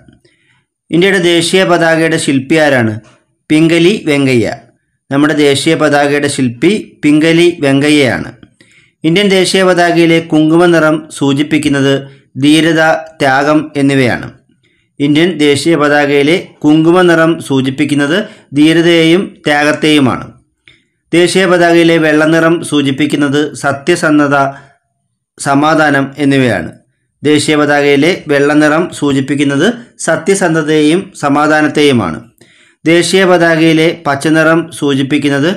ഇന്ത്യയുടെ ദേശീയ പതാകയുടെ ശില്പി ആരാണ്? പിംഗലി വെങ്കയ്യ. നമ്മുടെ ദേശീയ പതാകയുടെ ശില്പി പിംഗലി വെങ്കയ്യയാണ്. ഇന്ത്യൻ ദേശീയ പതാകയിലെ കുങ്കുമ നിറം സൂചിപ്പിക്കുന്നത് ധീരത, ത്യാഗം എന്നിവയാണ്. ഇന്ത്യൻ ദേശീയ പതാകയിലെ കുങ്കുമ നിറം സൂചിപ്പിക്കുന്നത് ധീരതയെയും ത്യാഗത്തെയുമാണ്. ദേശീയ പതാകയിലെ വെള്ളനിറം സൂചിപ്പിക്കുന്നത് സത്യസന്ധത, സമാധാനം എന്നിവയാണ്. ദേശീയ പതാകയിലെ വെള്ളനിറം സൂചിപ്പിക്കുന്നത് സത്യസന്ധതയെയും സമാധാനത്തെയുമാണ്. ദേശീയ പതാകയിലെ പച്ചനിറം സൂചിപ്പിക്കുന്നത്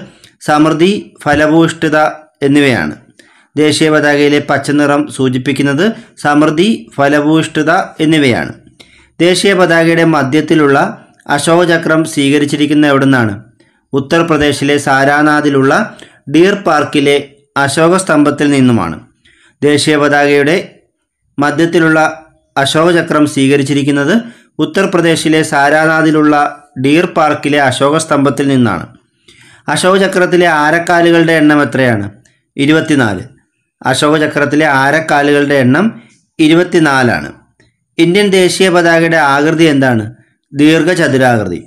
സമൃദ്ധി, ഫലഭൂയിഷ്ഠത എന്നിവയാണ്. ദേശീയ പതാകയിലെ പച്ചനിറം സൂചിപ്പിക്കുന്നത് സമൃദ്ധി, ഫലഭൂയിഷ്ഠത എന്നിവയാണ്. ദേശീയ പതാകയുടെ മധ്യത്തിലുള്ള അശോകചക്രം സ്വീകരിച്ചിരിക്കുന്നത് എവിടുന്നാണ്? ഉത്തർപ്രദേശിലെ സാരാനാഥിലുള്ള ഡീർ പാർക്കിലെ അശോക സ്തംഭത്തിൽ നിന്നുമാണ്. ദേശീയ പതാകയുടെ മധ്യത്തിലുള്ള അശോകചക്രം സ്വീകരിച്ചിരിക്കുന്നത് ഉത്തർപ്രദേശിലെ സാരാനാഥിലുള്ള ഡീർ പാർക്കിലെ അശോക സ്തംഭത്തിൽ നിന്നാണ്. അശോകചക്രത്തിലെ ആരക്കാലുകളുടെ എണ്ണം എത്രയാണ്? ഇരുപത്തിനാല്. അശോകചക്രത്തിലെ ആരക്കാലുകളുടെ എണ്ണം ഇരുപത്തിനാലാണ്. ഇന്ത്യൻ ദേശീയ പതാകയുടെ ആകൃതി എന്താണ്? ദീർഘചതുരാകൃതി.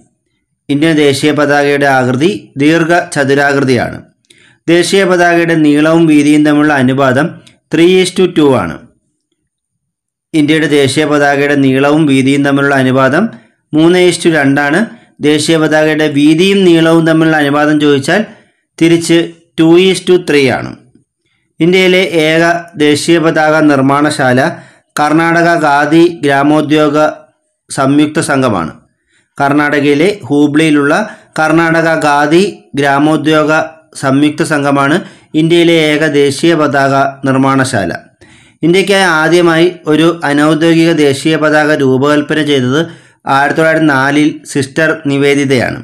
ഇന്ത്യൻ ദേശീയ പതാകയുടെ ആകൃതി ദീർഘചതുരാകൃതിയാണ്. ദേശീയ പതാകയുടെ നീളവും വീതിയും തമ്മിലുള്ള അനുപാതം ത്രീ ഈസ്റ്റു ടു ആണ്. ഇന്ത്യയുടെ ദേശീയ പതാകയുടെ നീളവും വീതിയും തമ്മിലുള്ള അനുപാതം മൂന്ന് ഈസ്റ്റു രണ്ടാണ്. ദേശീയ പതാകയുടെ വീതിയും നീളവും തമ്മിലുള്ള അനുപാതം ചോദിച്ചാൽ തിരിച്ച് ടു ഈസ്റ്റു ത്രീ ആണ്. ഇന്ത്യയിലെ ഏക ദേശീയ പതാക നിർമ്മാണശാല കർണാടക ഖാദി ഗ്രാമോദ്യോഗ സംയുക്ത സംഘമാണ്. കർണാടകയിലെ ഹൂബ്ലിയിലുള്ള കർണാടക ഖാദി ഗ്രാമോദ്യോഗ സംയുക്ത സംഘമാണ് ഇന്ത്യയിലെ ഏക ദേശീയ പതാക നിർമ്മാണശാല. ഇന്ത്യക്കായി ആദ്യമായി ഒരു അനൗദ്യോഗിക ദേശീയ പതാക രൂപകൽപ്പന ചെയ്തത് ആയിരത്തി തൊള്ളായിരത്തി നാലിൽ സിസ്റ്റർ നിവേദിതയാണ്.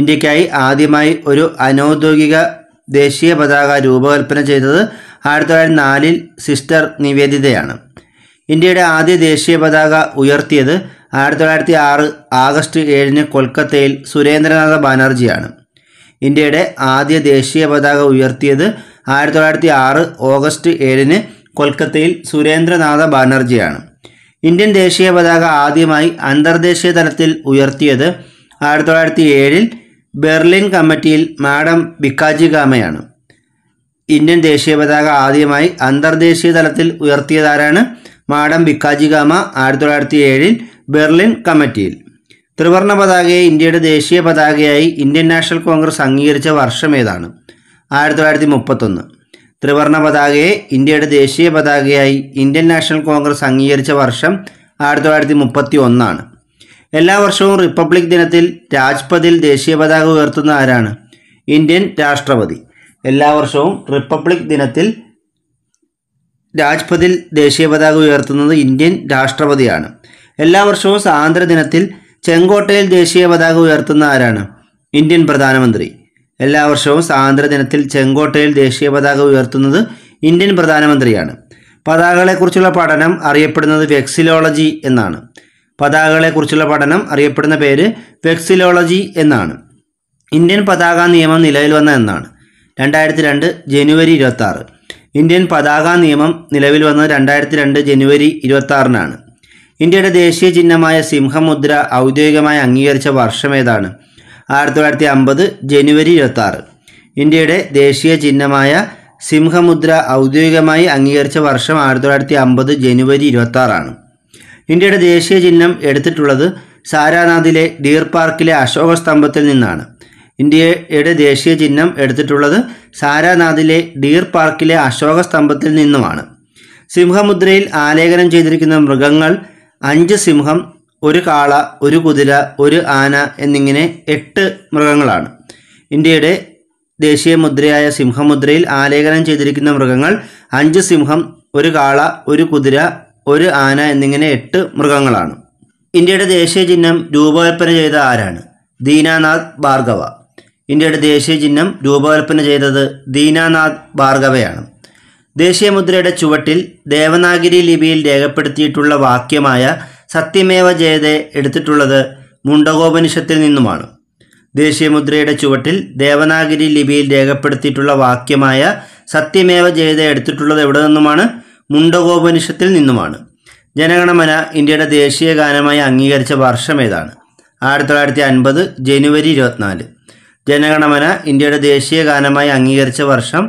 ഇന്ത്യക്കായി ആദ്യമായി ഒരു അനൗദ്യോഗിക ദേശീയ പതാക രൂപകൽപ്പന ചെയ്തത് ആയിരത്തി തൊള്ളായിരത്തി നാലിൽ സിസ്റ്റർ നിവേദിതയാണ്. ഇന്ത്യയുടെ ആദ്യ ദേശീയ പതാക ഉയർത്തിയത് ആയിരത്തി തൊള്ളായിരത്തി ആറ് ആഗസ്റ്റ് ഏഴിന് കൊൽക്കത്തയിൽ സുരേന്ദ്രനാഥ ബാനർജിയാണ്. ഇന്ത്യയുടെ ആദ്യ ദേശീയ പതാക ഉയർത്തിയത് ആയിരത്തി തൊള്ളായിരത്തി ആറ് ഓഗസ്റ്റ് ഏഴിന് കൊൽക്കത്തയിൽ സുരേന്ദ്രനാഥ ബാനർജിയാണ്. ഇന്ത്യൻ ദേശീയ പതാക ആദ്യമായി അന്തർദേശീയ തലത്തിൽ ഉയർത്തിയത് ആയിരത്തി തൊള്ളായിരത്തി ഏഴിൽ ബെർലിൻ കമ്മിറ്റിയിൽ മാഡം ബിക്കാജി ഗാമയാണ്. ഇന്ത്യൻ ദേശീയ പതാക ആദ്യമായി അന്തർദേശീയ തലത്തിൽ ഉയർത്തിയതാരാണ്? മാഡം ഭിക്കാജി കാമ ആയിരത്തി തൊള്ളായിരത്തി ഏഴിൽ ബെർലിൻ കമ്മിറ്റിയിൽ. ത്രിവർണ പതാകയെ ഇന്ത്യയുടെ ദേശീയ പതാകയായി ഇന്ത്യൻ നാഷണൽ കോൺഗ്രസ് അംഗീകരിച്ച വർഷം ഏതാണ്? ആയിരത്തി തൊള്ളായിരത്തി മുപ്പത്തൊന്ന്. ത്രിവർണ പതാകയെ ഇന്ത്യയുടെ ദേശീയ പതാകയായി ഇന്ത്യൻ നാഷണൽ കോൺഗ്രസ് അംഗീകരിച്ച വർഷം ആയിരത്തി തൊള്ളായിരത്തി മുപ്പത്തി ഒന്നാണ്. എല്ലാ വർഷവും റിപ്പബ്ലിക് ദിനത്തിൽ രാജ്പഥിൽ ദേശീയ പതാക ഉയർത്തുന്ന ആരാണ്? ഇന്ത്യൻ രാഷ്ട്രപതി. എല്ലാ വർഷവും റിപ്പബ്ലിക് ദിനത്തിൽ രാജ്പഥിൽ ദേശീയ പതാക ഉയർത്തുന്നത് ഇന്ത്യൻ രാഷ്ട്രപതിയാണ്. എല്ലാ വർഷവും സ്വാതന്ത്ര്യദിനത്തിൽ ചെങ്കോട്ടയിൽ ദേശീയ പതാക ഉയർത്തുന്ന ആരാണ്? ഇന്ത്യൻ പ്രധാനമന്ത്രി. എല്ലാ വർഷവും സ്വാതന്ത്ര്യദിനത്തിൽ ചെങ്കോട്ടയിൽ ദേശീയ പതാക ഉയർത്തുന്നത് ഇന്ത്യൻ പ്രധാനമന്ത്രിയാണ്. പതാകകളെക്കുറിച്ചുള്ള പഠനം അറിയപ്പെടുന്നത് വെക്സിലോളജി എന്നാണ്. പതാകകളെക്കുറിച്ചുള്ള പഠനം അറിയപ്പെടുന്ന പേര് വെക്സിലോളജി എന്നാണ്. ഇന്ത്യൻ പതാക നിയമം നിലവിൽ വന്ന എന്നാണ്? രണ്ടായിരത്തി രണ്ട് ജനുവരി ഇരുപത്തി ആറ്. ഇന്ത്യൻ പതാക നിയമം നിലവിൽ വന്നത് രണ്ടായിരത്തി രണ്ട് ജനുവരി ഇരുപത്തി ആറിനാണ്. ഇന്ത്യയുടെ ദേശീയ ചിഹ്നമായ സിംഹമുദ്ര ഔദ്യോഗികമായി അംഗീകരിച്ച വർഷം ഏതാണ്? ആയിരത്തി തൊള്ളായിരത്തി അമ്പത് ജനുവരി ഇരുപത്തി ആറ്. ഇന്ത്യയുടെ ദേശീയ ചിഹ്നമായ സിംഹമുദ്ര ഔദ്യോഗികമായി അംഗീകരിച്ച വർഷം ആയിരത്തി തൊള്ളായിരത്തി അമ്പത് ജനുവരി ഇരുപത്തി ആറാണ്. ഇന്ത്യയുടെ ദേശീയ ചിഹ്നം എടുത്തിട്ടുള്ളത് സാരാനാഥിലെ ഡീർ പാർക്കിലെ അശോക സ്തംഭത്തിൽ നിന്നാണ്. ഇന്ത്യയുടെ ദേശീയ ചിഹ്നം എടുത്തിട്ടുള്ളത് സാരാനാഥിലെ ഡീർ പാർക്കിലെ അശോക സ്തംഭത്തിൽ നിന്നുമാണ്. സിംഹമുദ്രയിൽ ആലേഖനം ചെയ്തിരിക്കുന്ന മൃഗങ്ങൾ അഞ്ച് സിംഹം, ഒരു കാള, ഒരു കുതിര, ഒരു ആന എന്നിങ്ങനെ എട്ട് മൃഗങ്ങളാണ്. ഇന്ത്യയുടെ ദേശീയ മുദ്രയായ സിംഹമുദ്രയിൽ ആലേഖനം ചെയ്തിരിക്കുന്ന മൃഗങ്ങൾ അഞ്ച് സിംഹം, ഒരു കാള, ഒരു കുതിര, ഒരു ആന എന്നിങ്ങനെ എട്ട് മൃഗങ്ങളാണ്. ഇന്ത്യയുടെ ദേശീയ ചിഹ്നം രൂപകൽപ്പന ചെയ്ത ആരാണ്? ദീനാനാഥ് ഭാർഗവ. ഇന്ത്യയുടെ ദേശീയ ചിഹ്നം രൂപകൽപ്പന ചെയ്തത് ദീനാനാഥ് ഭാർഗവയാണ്. ദേശീയ മുദ്രയുടെ ചുവട്ടിൽ ദേവനാഗിരി ലിപിയിൽ രേഖപ്പെടുത്തിയിട്ടുള്ള വാക്യമായ സത്യമേവ ജയതേ എടുത്തിട്ടുള്ളത് മുണ്ടകോപനിഷത്തിൽ നിന്നുമാണ്. ദേശീയ മുദ്രയുടെ ചുവട്ടിൽ ദേവനാഗിരി ലിപിയിൽ രേഖപ്പെടുത്തിയിട്ടുള്ള വാക്യമായ സത്യമേവ ജയതേ എടുത്തിട്ടുള്ളത് എവിടെ നിന്നുമാണ്? മുണ്ടകോപനിഷത്തിൽ നിന്നുമാണ്. ജനഗണമന ഇന്ത്യയുടെ ദേശീയ ഗാനമായി അംഗീകരിച്ച വർഷം ഏതാണ്? ആയിരത്തി തൊള്ളായിരത്തി അൻപത് ജനുവരി ഇരുപത്തിനാല്. ജനഗണമന ഇന്ത്യയുടെ ദേശീയ ഗാനമായി അംഗീകരിച്ച വർഷം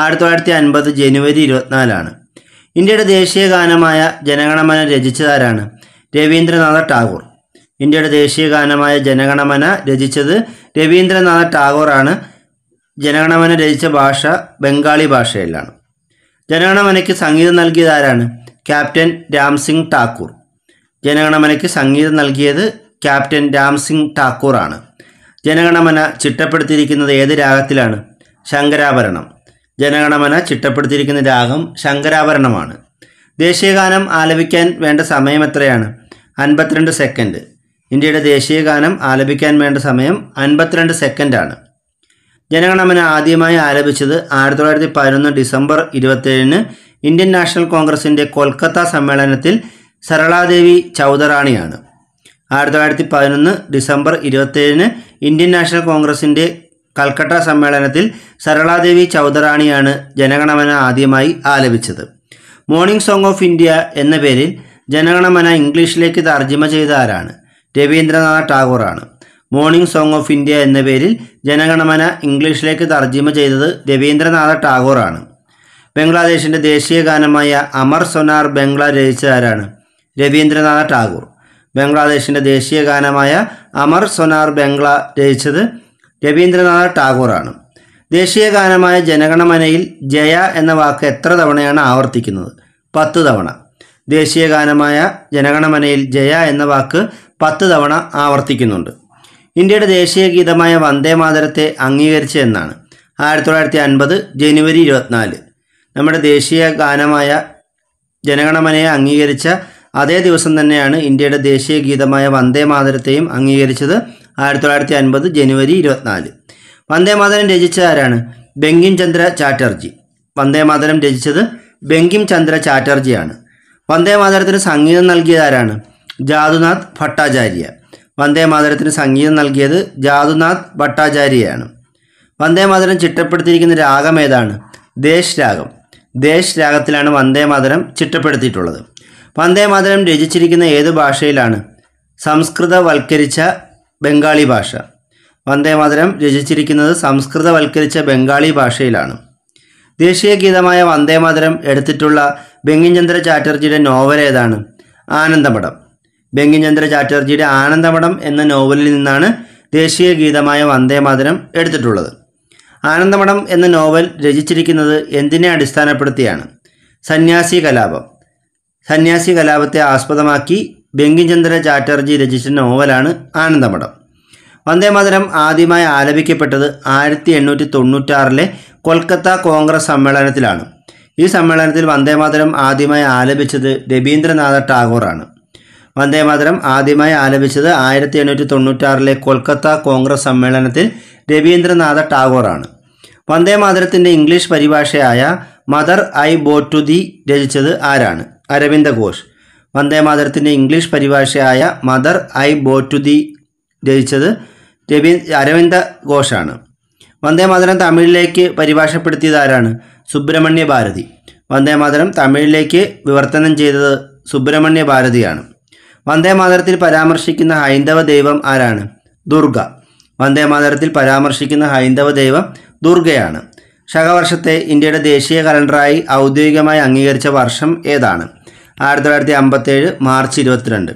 ആയിരത്തി തൊള്ളായിരത്തി അൻപത് ജനുവരി ഇരുപത്തിനാലാണ്. ഇന്ത്യയുടെ ദേശീയ ഗാനമായ ജനഗണമന രചിച്ചതാരാണ്? രവീന്ദ്രനാഥ ടാഗോർ. ഇന്ത്യയുടെ ദേശീയ ഗാനമായ ജനഗണമന രചിച്ചത് രവീന്ദ്രനാഥ ടാഗോറാണ്. ജനഗണമന രചിച്ച ഭാഷ ബംഗാളി ഭാഷയിലാണ്. ജനഗണമനയ്ക്ക് സംഗീതം നൽകിയത് ആരാണ്? ക്യാപ്റ്റൻ രാം സിംഗ് ടാക്കൂർ. ജനഗണമനയ്ക്ക് സംഗീതം നൽകിയത് ക്യാപ്റ്റൻ രാം സിംഗ് ടാക്കൂറാണ്. ജനഗണമന ചിട്ടപ്പെടുത്തിയിരിക്കുന്നത് ഏത് രാഗത്തിലാണ്? ശങ്കരാഭരണം. ജനഗണമന ചിട്ടപ്പെടുത്തിയിരിക്കുന്ന രാഗം ശങ്കരാഭരണമാണ്. ദേശീയഗാനം ആലപിക്കാൻ വേണ്ട സമയം എത്രയാണ്? അൻപത്തിരണ്ട് സെക്കൻഡ്. ഇന്ത്യയുടെ ദേശീയഗാനം ആലപിക്കാൻ വേണ്ട സമയം അൻപത്തിരണ്ട് സെക്കൻഡാണ്. ജനഗണമന ആദ്യമായി ആലപിച്ചത് ആയിരത്തി തൊള്ളായിരത്തി പതിനൊന്ന് ഡിസംബർ ഇരുപത്തേഴിന് ഇന്ത്യൻ നാഷണൽ കോൺഗ്രസിൻ്റെ കൊൽക്കത്ത സമ്മേളനത്തിൽ സരളാദേവി ചൗധറാണിയാണ്. ആയിരത്തി തൊള്ളായിരത്തി പതിനൊന്ന് ഡിസംബർ ഇരുപത്തേഴിന് ഇന്ത്യൻ നാഷണൽ കോൺഗ്രസിൻ്റെ കൽക്കട്ട സമ്മേളനത്തിൽ സരളാദേവി ചൗധറാണിയാണ് ജനഗണമന ആദ്യമായി ആലപിച്ചത്. മോർണിംഗ് സോങ് ഓഫ് ഇന്ത്യ എന്ന പേരിൽ ജനഗണമന ഇംഗ്ലീഷിലേക്ക് തർജ്ജിമ ചെയ്ത ആരാണ്? രവീന്ദ്രനാഥ് ടാഗോറാണ്. മോർണിംഗ് സോങ് ഓഫ് ഇന്ത്യ എന്ന പേരിൽ ജനഗണമന ഇംഗ്ലീഷിലേക്ക് തർജ്ജിമ ചെയ്തത് രവീന്ദ്രനാഥ ടാഗോറാണ്. ബംഗ്ലാദേശിൻ്റെ ദേശീയ ഗാനമായ അമർ സോനാർ ബംഗ്ല രചിച്ച ആരാണ്? രവീന്ദ്രനാഥ ടാഗോർ. ബംഗ്ലാദേശിൻ്റെ ദേശീയ ഗാനമായ അമർ സോനാർ ബംഗ്ല രചിച്ചത് രവീന്ദ്രനാഥ ടാഗോറാണ്. ദേശീയ ഗാനമായ ജനഗണമനയിൽ ജയ എന്ന വാക്ക് എത്ര തവണയാണ് ആവർത്തിക്കുന്നത്? പത്ത് തവണ. ദേശീയ ഗാനമായ ജനഗണമനയിൽ ജയ എന്ന വാക്ക് പത്ത് തവണ ആവർത്തിക്കുന്നുണ്ട്. ഇന്ത്യയുടെ ദേശീയ ഗീതമായ വന്ദേ മാതരത്തെ അംഗീകരിച്ച എന്നാണ്? ആയിരത്തി തൊള്ളായിരത്തി അൻപത് ജനുവരി ഇരുപത്തിനാല്. നമ്മുടെ ദേശീയ ഗാനമായ ജനഗണമനയെ അംഗീകരിച്ച അതേ ദിവസം തന്നെയാണ് ഇന്ത്യയുടെ ദേശീയ ഗീതമായ വന്ദേ മാതരത്തെയും അംഗീകരിച്ചത്. ആയിരത്തി തൊള്ളായിരത്തി അൻപത് ജനുവരി ഇരുപത്തിനാല്. വന്ദേമാതരം രചിച്ച ആരാണ്? ബങ്കിം ചന്ദ്ര ചാറ്റർജി. വന്ദേമാതരം രചിച്ചത് ബങ്കിം ചന്ദ്ര ചാറ്റർജിയാണ്. വന്ദേമാതരത്തിന് സംഗീതം നൽകിയത് ആരാണ്? ജാദുനാഥ് ഭട്ടാചാര്യ. വന്ദേമാതരത്തിന് സംഗീതം നൽകിയത് ജാദുനാഥ് ഭട്ടാചാര്യയാണ്. വന്ദേമാതരം ചിട്ടപ്പെടുത്തിയിരിക്കുന്ന രാഗം ഏതാണ്? ദേശ് രാഗം. ദേശ് രാഗത്തിലാണ് വന്ദേമാതരം ചിട്ടപ്പെടുത്തിയിട്ടുള്ളത്. വന്ദേമാതരം രചിച്ചിരിക്കുന്ന ഏത് ഭാഷയിലാണ്? സംസ്കൃതവൽക്കരിച്ച ബംഗാളി ഭാഷ. വന്ദേമാതരം രചിച്ചിരിക്കുന്നത് സംസ്കൃതവൽക്കരിച്ച ബംഗാളി ഭാഷയിലാണ്. ദേശീയ ഗീതമായ വന്ദേമാതരം എടുത്തിട്ടുള്ള ബങ്കിംചന്ദ്ര ചാറ്റർജിയുടെ നോവൽ ഏതാണ്? ആനന്ദമഠം. ബങ്കിംചന്ദ്ര ചാറ്റർജിയുടെ ആനന്ദമഠം എന്ന നോവലിൽ നിന്നാണ് ദേശീയ ഗീതമായ വന്ദേമാതരം എടുത്തിട്ടുള്ളത്. ആനന്ദമഠം എന്ന നോവൽ രചിച്ചിരിക്കുന്നത് എന്തിനെ അടിസ്ഥാനപ്പെടുത്തിയാണ്? സന്യാസി കലാപം. സന്യാസി കലാപത്തെ ആസ്പദമാക്കി ബങ്കിംചന്ദ്ര ചാറ്റർജി രചിച്ച നോവലാണ് ആനന്ദമഠം. വന്ദേമാതരം ആദ്യമായി ആലപിക്കപ്പെട്ടത് ആയിരത്തി എണ്ണൂറ്റി തൊണ്ണൂറ്റാറിലെ കൊൽക്കത്ത കോൺഗ്രസ് സമ്മേളനത്തിലാണ്. ഈ സമ്മേളനത്തിൽ വന്ദേമാതരം ആദ്യമായി ആലപിച്ചത് രവീന്ദ്രനാഥ ടാഗോറാണ്. വന്ദേമാതരം ആദ്യമായി ആലപിച്ചത് ആയിരത്തി എണ്ണൂറ്റി തൊണ്ണൂറ്റാറിലെ കൊൽക്കത്ത കോൺഗ്രസ് സമ്മേളനത്തിൽ രവീന്ദ്രനാഥ ടാഗോറാണ്. വന്ദേമാതരത്തിൻ്റെ ഇംഗ്ലീഷ് പരിഭാഷയായ mother I bow to the രചിച്ചത് ആരാണ്? അരവിന്ദ ഘോഷ്. വന്ദേമാതരത്തിൻ്റെ ഇംഗ്ലീഷ് പരിഭാഷയായ mother I bow to the രചിച്ചത് രവീ അരവിന്ദ ഘോഷാണ്. വന്ദേമാതരം തമിഴിലേക്ക് പരിഭാഷപ്പെടുത്തിയത് ആരാണ്? സുബ്രഹ്മണ്യ ഭാരതി. വന്ദേമാതരം തമിഴിലേക്ക് വിവർത്തനം ചെയ്തത് സുബ്രഹ്മണ്യ ഭാരതിയാണ്. വന്ദേമാതരത്തിൽ പരാമർശിക്കുന്ന ഹൈന്ദവ ദൈവം ആരാണ്? ദുർഗ. വന്ദേമാതരത്തിൽ പരാമർശിക്കുന്ന ഹൈന്ദവ ദൈവം ദുർഗയാണ്. ശകവർഷത്തെ ഇന്ത്യയുടെ ദേശീയ കലണ്ടറായി ഔദ്യോഗികമായി അംഗീകരിച്ച വർഷം ഏതാണ്? ആയിരത്തി തൊള്ളായിരത്തി അമ്പത്തേഴ് മാർച്ച് ഇരുപത്തിരണ്ട്.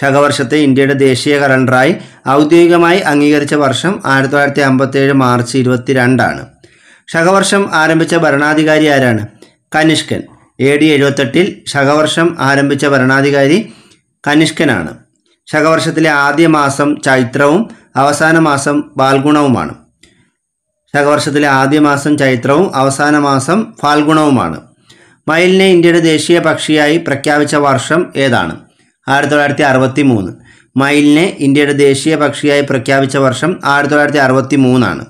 ശകവർഷത്തെ ഇന്ത്യയുടെ ദേശീയ കലണ്ടറായി ഔദ്യോഗികമായി അംഗീകരിച്ച വർഷം ആയിരത്തി തൊള്ളായിരത്തി അമ്പത്തേഴ് മാർച്ച് ഇരുപത്തിരണ്ടാണ്. ശകവർഷം ആരംഭിച്ച ഭരണാധികാരി ആരാണ്? കനിഷ്കൻ. എ ഡി എഴുപത്തെട്ടിൽ ശകവർഷം ആരംഭിച്ച ഭരണാധികാരി കനിഷ്കനാണ്. ശകവർഷത്തിലെ ആദ്യ മാസം ചൈത്രവും അവസാന മാസം ഫാൽഗുണവുമാണ്. ശകവർഷത്തിലെ ആദ്യ മാസം ചൈത്രവും അവസാന മാസം ഫാൽഗുണവുമാണ്. മയിലിനെ ഇന്ത്യയുടെ ദേശീയ പക്ഷിയായി പ്രഖ്യാപിച്ച വർഷം ഏതാണ്? ആയിരത്തി തൊള്ളായിരത്തി അറുപത്തി മൂന്ന്. മയിലിനെ ഇന്ത്യയുടെ ദേശീയ പക്ഷിയായി പ്രഖ്യാപിച്ച വർഷം ആയിരത്തി തൊള്ളായിരത്തി അറുപത്തി മൂന്നാണ്.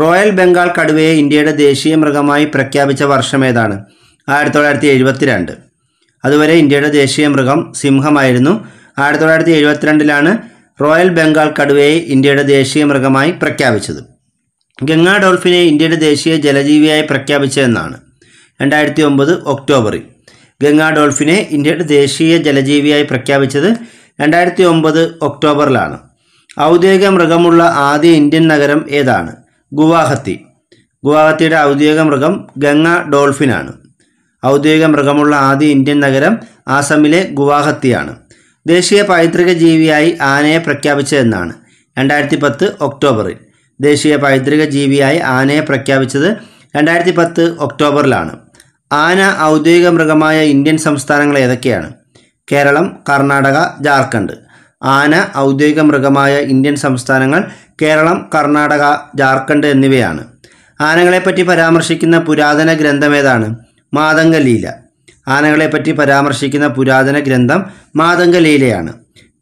റോയൽ ബംഗാൾ കടുവയെ ഇന്ത്യയുടെ ദേശീയ മൃഗമായി പ്രഖ്യാപിച്ച വർഷം ഏതാണ്? ആയിരത്തി തൊള്ളായിരത്തി എഴുപത്തിരണ്ട്. അതുവരെ ഇന്ത്യയുടെ ദേശീയ മൃഗം സിംഹമായിരുന്നു. ആയിരത്തി തൊള്ളായിരത്തി എഴുപത്തിരണ്ടിലാണ് റോയൽ ബംഗാൾ കടുവയെ ഇന്ത്യയുടെ ദേശീയ മൃഗമായി പ്രഖ്യാപിച്ചത്. ഗംഗാ ഡോൾഫിനെ ഇന്ത്യയുടെ ദേശീയ ജലജീവിയായി പ്രഖ്യാപിച്ചതെന്നാണ് രണ്ടായിരത്തി ഒമ്പത് ഒക്ടോബറിൽ. ഗംഗാ ഡോൾഫിനെ ഇന്ത്യയുടെ ദേശീയ ജലജീവിയായി പ്രഖ്യാപിച്ചത് രണ്ടായിരത്തി ഒമ്പത് ഒക്ടോബറിലാണ്. ഔദ്യോഗിക മൃഗമുള്ള ആദ്യ ഇന്ത്യൻ നഗരം ഏതാണ്? ഗുവാഹത്തി. ഗുവാഹത്തിയുടെ ഔദ്യോഗിക മൃഗം ഗംഗാ ഡോൾഫിനാണ്. ഔദ്യോഗിക മൃഗമുള്ള ആദ്യ ഇന്ത്യൻ നഗരം ആസാമിലെ ഗുവാഹത്തിയാണ്. ദേശീയ പൈതൃക ജീവിയായി ആനയെ പ്രഖ്യാപിച്ചതെന്നാണ് രണ്ടായിരത്തി പത്ത് ഒക്ടോബറിൽ. ദേശീയ പൈതൃക ജീവിയായി ആനയെ പ്രഖ്യാപിച്ചത് രണ്ടായിരത്തി പത്ത് ഒക്ടോബറിലാണ്. ആന ഔദ്യോഗിക മൃഗമായ ഇന്ത്യൻ സംസ്ഥാനങ്ങൾ ഏതൊക്കെയാണ്? കേരളം, കർണാടക, ജാർഖണ്ഡ്. ആന ഔദ്യോഗിക മൃഗമായ ഇന്ത്യൻ സംസ്ഥാനങ്ങൾ കേരളം, കർണാടക, ജാർഖണ്ഡ് എന്നിവയാണ്. ആനകളെപ്പറ്റി പരാമർശിക്കുന്ന പുരാതന ഗ്രന്ഥം ഏതാണ്? മാതംഗലീല. ആനകളെപ്പറ്റി പരാമർശിക്കുന്ന പുരാതന ഗ്രന്ഥം മാതംഗലീലയാണ്.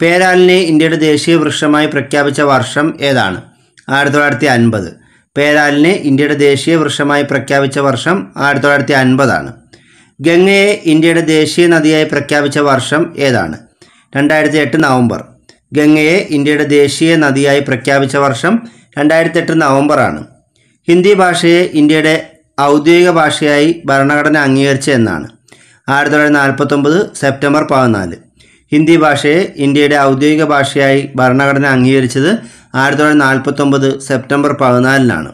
പേരാലിനെ ഇന്ത്യയുടെ ദേശീയ വൃക്ഷമായി പ്രഖ്യാപിച്ച വർഷം ഏതാണ്? ആയിരത്തി തൊള്ളായിരത്തി അൻപത്. പേരാലിനെ ഇന്ത്യയുടെ ദേശീയ വൃക്ഷമായി പ്രഖ്യാപിച്ച വർഷം ആയിരത്തി തൊള്ളായിരത്തി അൻപതാണ്. ഗംഗയെ ഇന്ത്യയുടെ ദേശീയ നദിയായി പ്രഖ്യാപിച്ച വർഷം ഏതാണ്? രണ്ടായിരത്തി എട്ട് നവംബർ. ഗംഗയെ ഇന്ത്യയുടെ ദേശീയ നദിയായി പ്രഖ്യാപിച്ച വർഷം രണ്ടായിരത്തി എട്ട് നവംബറാണ്. ഹിന്ദി ഭാഷയെ ഇന്ത്യയുടെ ഔദ്യോഗിക ഭാഷയായി ഭരണഘടന അംഗീകരിച്ച എന്നാണ് ആയിരത്തി തൊള്ളായിരത്തി നാൽപ്പത്തൊമ്പത് സെപ്റ്റംബർ പതിനാല്. ഹിന്ദി ഭാഷയെ ഇന്ത്യയുടെ ഔദ്യോഗിക ഭാഷയായി ഭരണഘടന അംഗീകരിച്ചത് ആയിരത്തി തൊള്ളായിരത്തി നാൽപ്പത്തൊമ്പത് സെപ്റ്റംബർ പതിനാലിനാണ്.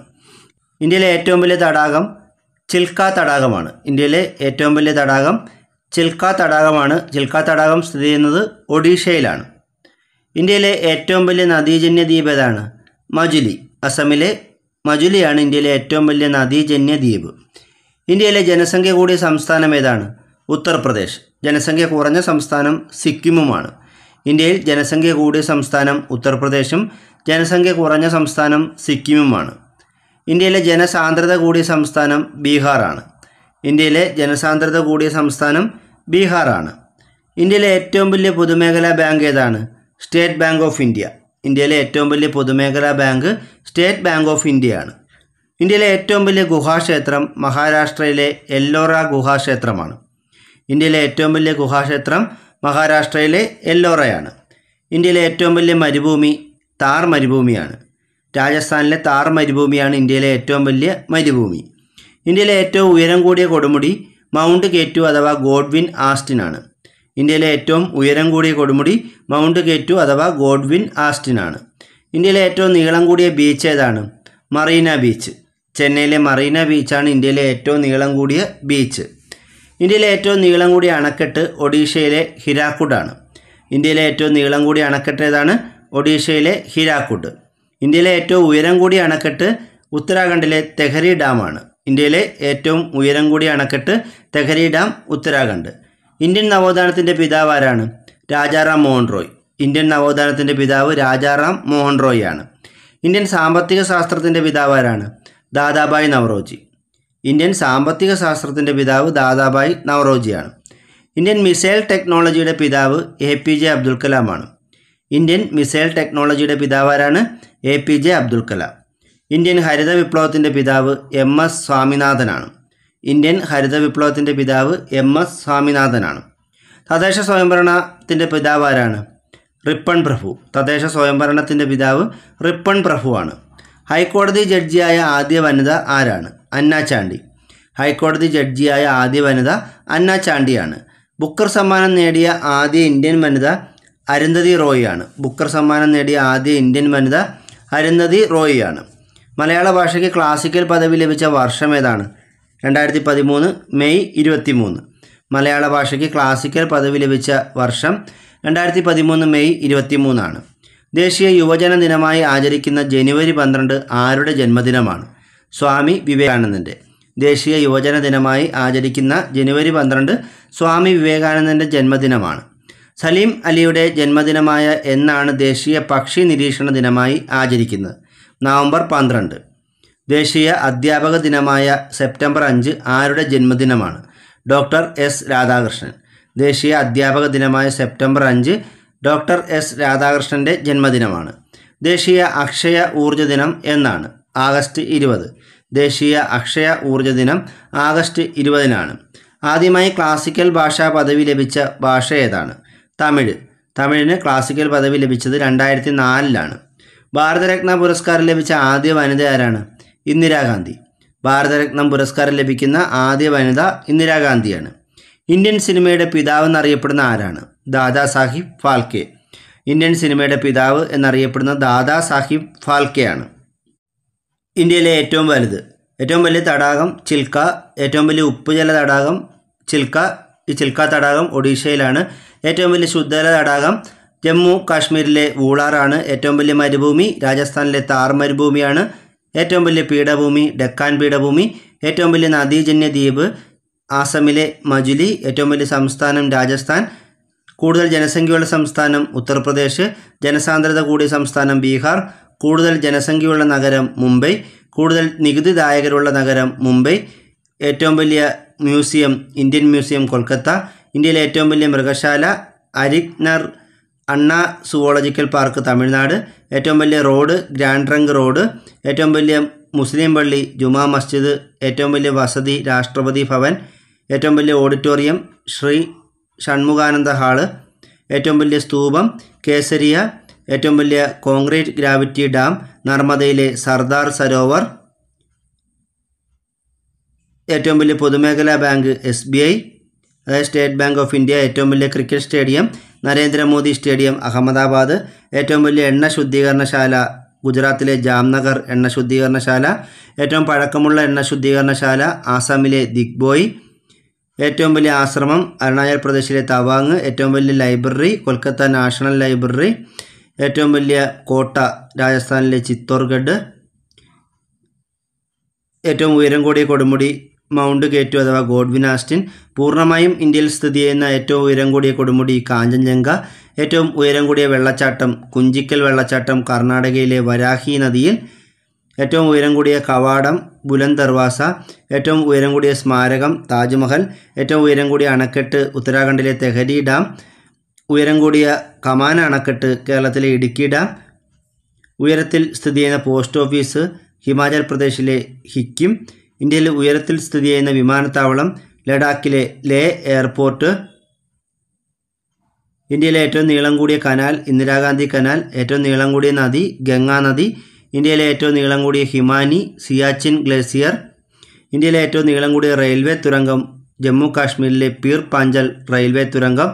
ഇന്ത്യയിലെ ഏറ്റവും വലിയ തടാകം ചിൽക്ക തടാകമാണ്. ഇന്ത്യയിലെ ഏറ്റവും വലിയ തടാകം ചിൽക്ക തടാകമാണ്. ചിൽക്ക തടാകം സ്ഥിതി ചെയ്യുന്നത് ഒഡീഷയിലാണ്. ഇന്ത്യയിലെ ഏറ്റവും വലിയ നദീജന്യ ദ്വീപ് ഏതാണ്? മജുലി. അസമിലെ മജുലിയാണ് ഇന്ത്യയിലെ ഏറ്റവും വലിയ നദീജന്യ ദ്വീപ്. ഇന്ത്യയിലെ ജനസംഖ്യ കൂടിയ സംസ്ഥാനം ഏതാണ്? ഉത്തർപ്രദേശ്. ജനസംഖ്യ കുറഞ്ഞ സംസ്ഥാനം സിക്കിമുമാണ്. ഇന്ത്യയിൽ ജനസംഖ്യ കൂടിയ സംസ്ഥാനം ഉത്തർപ്രദേശും ജനസംഖ്യ കുറഞ്ഞ സംസ്ഥാനം സിക്കിമുമാണ്. ഇന്ത്യയിലെ ജനസാന്ദ്രത കൂടിയ സംസ്ഥാനം ബീഹാറാണ്. ഇന്ത്യയിലെ ജനസാന്ദ്രത കൂടിയ സംസ്ഥാനം ബീഹാറാണ്. ഇന്ത്യയിലെ ഏറ്റവും വലിയ പൊതുമേഖലാ ബാങ്ക് ഏതാണ്? State bank of India. ഇന്ത്യയിലെ ഏറ്റവും വലിയ പൊതുമേഖലാ ബാങ്ക് സ്റ്റേറ്റ് ബാങ്ക് ഓഫ് ഇന്ത്യയാണ്. ഇന്ത്യയിലെ ഏറ്റവും വലിയ ഗുഹാക്ഷേത്രം മഹാരാഷ്ട്രയിലെ എല്ലോറ ഗുഹാക്ഷേത്രമാണ്. ഇന്ത്യയിലെ ഏറ്റവും വലിയ ഗുഹാക്ഷേത്രം മഹാരാഷ്ട്രയിലെ എല്ലോറയാണ്. ഇന്ത്യയിലെ ഏറ്റവും വലിയ മരുഭൂമി താർ മരുഭൂമിയാണ്. രാജസ്ഥാനിലെ താർ മരുഭൂമിയാണ് ഇന്ത്യയിലെ ഏറ്റവും വലിയ മരുഭൂമി. ഇന്ത്യയിലെ ഏറ്റവും ഉയരം കൂടിയ കൊടുമുടി മൗണ്ട് കേറ്റു അഥവാ ഗോഡ്വിൻ ആസ്റ്റിനാണ്. ഇന്ത്യയിലെ ഏറ്റവും ഉയരം കൂടിയ കൊടുമുടി മൗണ്ട് കേറ്റു അഥവാ ഗോഡ്വിൻ ആസ്റ്റിനാണ്. ഇന്ത്യയിലെ ഏറ്റവും നീളം കൂടിയ ബീച്ച് ഏതാണ്? Marina beach. ചെന്നൈയിലെ മറീന ബീച്ചാണ് ഇന്ത്യയിലെ ഏറ്റവും നീളം കൂടിയ ബീച്ച്. ഇന്ത്യയിലെ ഏറ്റവും നീളം കൂടിയ അണക്കെട്ട് ഒഡീഷയിലെ ഹിരാക്കുഡാണ്. ഇന്ത്യയിലെ ഏറ്റവും നീളം കൂടിയ അണക്കെട്ട് ഏതാണ്? ഒഡീഷയിലെ ഹിരാക്കുഡ്. ഇന്ത്യയിലെ ഏറ്റവും ഉയരം കൂടിയ അണക്കെട്ട് ഉത്തരാഖണ്ഡിലെ തെഹരി ഡാമാണ്. ഇന്ത്യയിലെ ഏറ്റവും ഉയരം കൂടിയ അണക്കെട്ട് തെഹരി ഡാം, ഉത്തരാഖണ്ഡ്. ഇന്ത്യൻ നവോത്ഥാനത്തിൻ്റെ പിതാവ് ആരാണ്? രാജാറാം മോഹൻ റോയ്. ഇന്ത്യൻ നവോത്ഥാനത്തിൻ്റെ പിതാവ് രാജാറാം മോഹൻ റോയ് ആണ്. ഇന്ത്യൻ സാമ്പത്തിക ശാസ്ത്രത്തിൻ്റെ പിതാവ് ആരാണ്? ദാദാഭായ് നവറോജി. ഇന്ത്യൻ സാമ്പത്തിക ശാസ്ത്രത്തിൻ്റെ പിതാവ് ദാദാഭായ് നവറോജിയാണ്. ഇന്ത്യൻ മിസൈൽ ടെക്നോളജിയുടെ പിതാവ് എ പി ജെ അബ്ദുൽ കലാമാണ്. ഇന്ത്യൻ മിസൈൽ ടെക്നോളജിയുടെ പിതാവ് ആരാണ്? A P J Abdul Kalam. Indian ഹരിത വിപ്ലവത്തിൻ്റെ പിതാവ് എം എസ് സ്വാമിനാഥനാണ്. ഇന്ത്യൻ ഹരിത വിപ്ലവത്തിൻ്റെ പിതാവ് എം എസ് സ്വാമിനാഥനാണ്. തദ്ദേശ സ്വയംഭരണത്തിൻ്റെ പിതാവ് ആരാണ്? റിപ്പൺ പ്രഭു. തദ്ദേശ സ്വയംഭരണത്തിൻ്റെ പിതാവ് റിപ്പൺ പ്രഭുവാണ്. ഹൈക്കോടതി ജഡ്ജിയായ ആദ്യ വനിത ആരാണ്? അന്ന ചാണ്ടി. ഹൈക്കോടതി ജഡ്ജിയായ ആദ്യ വനിത അന്ന ചാണ്ടിയാണ്. ബുക്കർ സമ്മാനം നേടിയ ആദ്യ ഇന്ത്യൻ വനിത അരുന്ധതി റോയിയാണ്. ബുക്കർ സമ്മാനം നേടിയ ആദ്യ ഇന്ത്യൻ വനിത അരുന്ധതി റോയിയാണ്. മലയാള ഭാഷയ്ക്ക് ക്ലാസിക്കൽ പദവി ലഭിച്ച വർഷം ഏതാണ്? രണ്ടായിരത്തി പതിമൂന്ന് മെയ് ഇരുപത്തിമൂന്ന്. മലയാള ഭാഷയ്ക്ക് ക്ലാസിക്കൽ പദവി ലഭിച്ച വർഷം രണ്ടായിരത്തി പതിമൂന്ന് മെയ് ഇരുപത്തിമൂന്നാണ്. ദേശീയ യുവജന ദിനമായി ആചരിക്കുന്ന ജനുവരി പന്ത്രണ്ട് ആരുടെ ജന്മദിനമാണ്? സ്വാമി വിവേകാനന്ദൻ്റെ. ദേശീയ യുവജന ദിനമായി ആചരിക്കുന്ന ജനുവരി പന്ത്രണ്ട് സ്വാമി വിവേകാനന്ദൻ്റെ ജന്മദിനമാണ്. സലീം അലിയുടെ ജന്മദിനമായ എന്നാണ് ദേശീയ പക്ഷി നിരീക്ഷണ ദിനമായി ആചരിക്കുന്നത്? നവംബർ പന്ത്രണ്ട്. ദേശീയ അധ്യാപക ദിനമായ സെപ്റ്റംബർ അഞ്ച് ആരുടെ ജന്മദിനമാണ്? Doctor S Radhakrishnan. ദേശീയ അധ്യാപക ദിനമായ സെപ്റ്റംബർ അഞ്ച് ഡോക്ടർ എസ് രാധാകൃഷ്ണൻ്റെ ജന്മദിനമാണ്. ദേശീയ അക്ഷയ ഊർജ്ജ ദിനം എന്നാണ്? ആഗസ്റ്റ് ഇരുപത്. ദേശീയ അക്ഷയ ഊർജ്ജ ദിനം ആഗസ്റ്റ് ഇരുപതിനാണ്. ആദ്യമായി ക്ലാസിക്കൽ ഭാഷാ പദവി ലഭിച്ച ഭാഷ ഏതാണ്? തമിഴ്. തമിഴിന് ക്ലാസിക്കൽ പദവി ലഭിച്ചത് രണ്ടായിരത്തി നാലിലാണ്. ഭാരതരത്ന പുരസ്കാരം ലഭിച്ച ആദ്യ വനിത ആരാണ്? ഇന്ദിരാഗാന്ധി. ഭാരതരത്നം പുരസ്കാരം ലഭിക്കുന്ന ആദ്യ വനിത ഇന്ദിരാഗാന്ധിയാണ്. ഇന്ത്യൻ സിനിമയുടെ പിതാവ് എന്നറിയപ്പെടുന്ന ആരാണ്? ദാദാ സാഹിബ് ഫാൽക്കെ. ഇന്ത്യൻ സിനിമയുടെ പിതാവ് എന്നറിയപ്പെടുന്ന ദാദാ സാഹിബ് ഫാൽക്കെയാണ്. ഇന്ത്യയിലെ ഏറ്റവും വലുത് ഏറ്റവും വലിയ തടാകം ചിൽക്ക. ഏറ്റവും വലിയ ഉപ്പുജല തടാകം ചിൽക്ക. ഈ ചിൽക്ക തടാകം ഒഡീഷയിലാണ്. ഏറ്റവും വലിയ ശുദ്ധജല തടാകം ജമ്മു കാശ്മീരിലെ വൂളാറാണ്. ഏറ്റവും വലിയ മരുഭൂമി രാജസ്ഥാനിലെ താർ മരുഭൂമിയാണ്. ഏറ്റവും വലിയ പീഠഭൂമി ഡെക്കാൻ പീഠഭൂമി. ഏറ്റവും വലിയ നദീജന്യ ദ്വീപ് ആസാമിലെ മജുലി. ഏറ്റവും വലിയ സംസ്ഥാനം രാജസ്ഥാൻ. കൂടുതൽ ജനസംഖ്യയുള്ള സംസ്ഥാനം ഉത്തർപ്രദേശ്. ജനസാന്ദ്രത കൂടിയ സംസ്ഥാനം ബീഹാർ. കൂടുതൽ ജനസംഖ്യയുള്ള നഗരം മുംബൈ. കൂടുതൽ നികുതിദായകരുള്ള നഗരം മുംബൈ. ഏറ്റവും വലിയ മ്യൂസിയം ഇന്ത്യൻ മ്യൂസിയം കൊൽക്കത്ത. ഇന്ത്യയിലെ ഏറ്റവും വലിയ മൃഗശാല അരിക്നർ അണ്ണാ സുവോളജിക്കൽ പാർക്ക് തമിഴ്നാട്. ഏറ്റവും വലിയ റോഡ് ഗ്രാൻഡ് ട്രങ്ക് റോഡ്. ഏറ്റവും വലിയ മുസ്ലിം പള്ളി ജുമാ മസ്ജിദ്. ഏറ്റവും വലിയ വസതി രാഷ്ട്രപതി ഭവൻ. ഏറ്റവും വലിയ ഓഡിറ്റോറിയം ശ്രീ ഷൺമുഖാനന്ദ ഹാള്. ഏറ്റവും വലിയ സ്തൂപം കേസരിയ. ഏറ്റവും വലിയ കോൺക്രീറ്റ് ഗ്രാവിറ്റി ഡാം നർമ്മദയിലെ സർദാർ സരോവർ. ഏറ്റവും വലിയ പൊതുമേഖലാ ബാങ്ക് എസ് ബി ഐ, അതായത് സ്റ്റേറ്റ് ബാങ്ക് ഓഫ് ഇന്ത്യ. ഏറ്റവും വലിയ cricket stadium Narendra Modi stadium Ahmedabad. ഏറ്റവും വലിയ എണ്ണ ശുദ്ധീകരണശാല ഗുജറാത്തിലെ ജാംനഗർ എണ്ണ ശുദ്ധീകരണശാല. ഏറ്റവും പഴക്കമുള്ള എണ്ണ ശുദ്ധീകരണശാല ആസാമിലെ ദിഗ്ബോയ്. ഏറ്റവും വലിയ ആശ്രമം അരുണാചൽ പ്രദേശിലെ തവാങ്. ഏറ്റവും വലിയ ലൈബ്രറി കൊൽക്കത്ത നാഷണൽ ലൈബ്രറി. ഏറ്റവും വലിയ കോട്ട രാജസ്ഥാനിലെ ചിത്തോർഗഡ്. ഏറ്റവും ഉയരം കൂടിയ കൊടുമുടി മൗണ്ട് കേറ്റു അഥവാ ഗോഡ്വിൻ ആസ്റ്റിൻ. പൂർണ്ണമായും ഇന്ത്യയിൽ സ്ഥിതി ചെയ്യുന്ന ഏറ്റവും ഉയരം കൂടിയ കൊടുമുടി കാഞ്ചൻജംഗ. ഏറ്റവും ഉയരം കൂടിയ വെള്ളച്ചാട്ടം കുഞ്ചിക്കൽ വെള്ളച്ചാട്ടം കർണാടകയിലെ വരാഹി നദിയിൽ. ഏറ്റവും ഉയരം കൂടിയ കവാടം ബുലന്ദ് ദർവാസ. ഏറ്റവും ഉയരം കൂടിയ സ്മാരകം താജ്മഹൽ. ഏറ്റവും ഉയരം കൂടിയ അണക്കെട്ട് ഉത്തരാഖണ്ഡിലെ തെഹരി ഡാം. ഉയരം കൂടിയ കമാന അണക്കെട്ട് കേരളത്തിലെ ഇടുക്കി ഡാം. ഉയരത്തിൽ സ്ഥിതി ചെയ്യുന്ന പോസ്റ്റ് ഓഫീസ് ഹിമാചൽ പ്രദേശിലെ സിക്കിം. ഇന്ത്യയിലെ ഉയരത്തിൽ സ്ഥിതി ചെയ്യുന്ന വിമാനത്താവളം ലഡാക്കിലെ ലേ എയർപോർട്ട്. ഇന്ത്യയിലെ ഏറ്റവും നീളം കൂടിയ കനാൽ ഇന്ദിരാഗാന്ധി കനാൽ. ഏറ്റവും നീളം കൂടിയ നദി ഗംഗാ നദി. ഇന്ത്യയിലെ ഏറ്റവും നീളം കൂടിയ ഹിമാനി സിയാച്ചിൻ ഗ്ലേസിയർ. ഇന്ത്യയിലെ ഏറ്റവും നീളം കൂടിയ റെയിൽവേ തുരങ്കം ജമ്മു കാശ്മീരിലെ പീർ പാഞ്ചൽ റെയിൽവേ തുരങ്കം.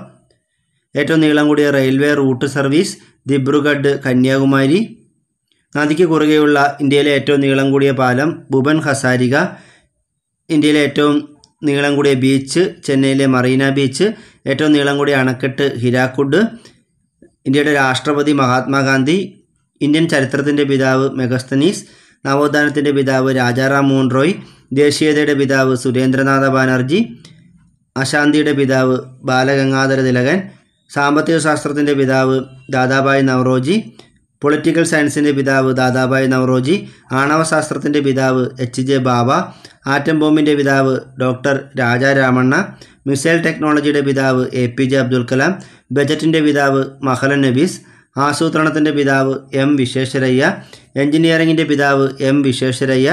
ഏറ്റവും നീളം കൂടിയ railway route service Dibrugarh Kanyakumari. നദിക്ക് കുറുകെയുള്ള ഇന്ത്യയിലെ ഏറ്റവും നീളം കൂടിയ പാലം ഭുവൻ ഹസാരിക, ഇന്ത്യയിലെ ഏറ്റവും നീളം കൂടിയ ബീച്ച് ചെന്നൈയിലെ മറീന ബീച്ച്, ഏറ്റവും നീളം കൂടിയ അണക്കെട്ട് ഹിരാക്കുഡ്, ഇന്ത്യയുടെ രാഷ്ട്രപതി മഹാത്മാഗാന്ധി, ഇന്ത്യൻ ചരിത്രത്തിൻ്റെ പിതാവ് മെഗസ്തനീസ്, നവോത്ഥാനത്തിൻ്റെ പിതാവ് രാജാറാം മോഹൻ റോയ്, ദേശീയതയുടെ പിതാവ് സുരേന്ദ്രനാഥ ബാനർജി, അശാന്തിയുടെ പിതാവ് ബാലഗംഗാധര തിലകൻ, സാമ്പത്തിക ശാസ്ത്രത്തിൻ്റെ പിതാവ് ദാദാഭായ് നവറോജി, പൊളിറ്റിക്കൽ സയൻസിൻ്റെ പിതാവ് ദാദാഭായ് നവറോജി, ആണവശാസ്ത്രത്തിൻ്റെ പിതാവ് എച്ച് ജെ ബാബ, ആറ്റം ബോംബിൻ്റെ പിതാവ് ഡോക്ടർ രാജാരാമണ്ണ, മിസൈൽ ടെക്നോളജിയുടെ പിതാവ് A P J Abdul Kalam, ബജറ്റിൻ്റെ പിതാവ് മഹലൻ നബീസ്, ആസൂത്രണത്തിൻ്റെ പിതാവ് എം വിശ്വേശ്വരയ്യ, എഞ്ചിനീയറിംഗിൻ്റെ പിതാവ് എം വിശ്വേശ്വരയ്യ,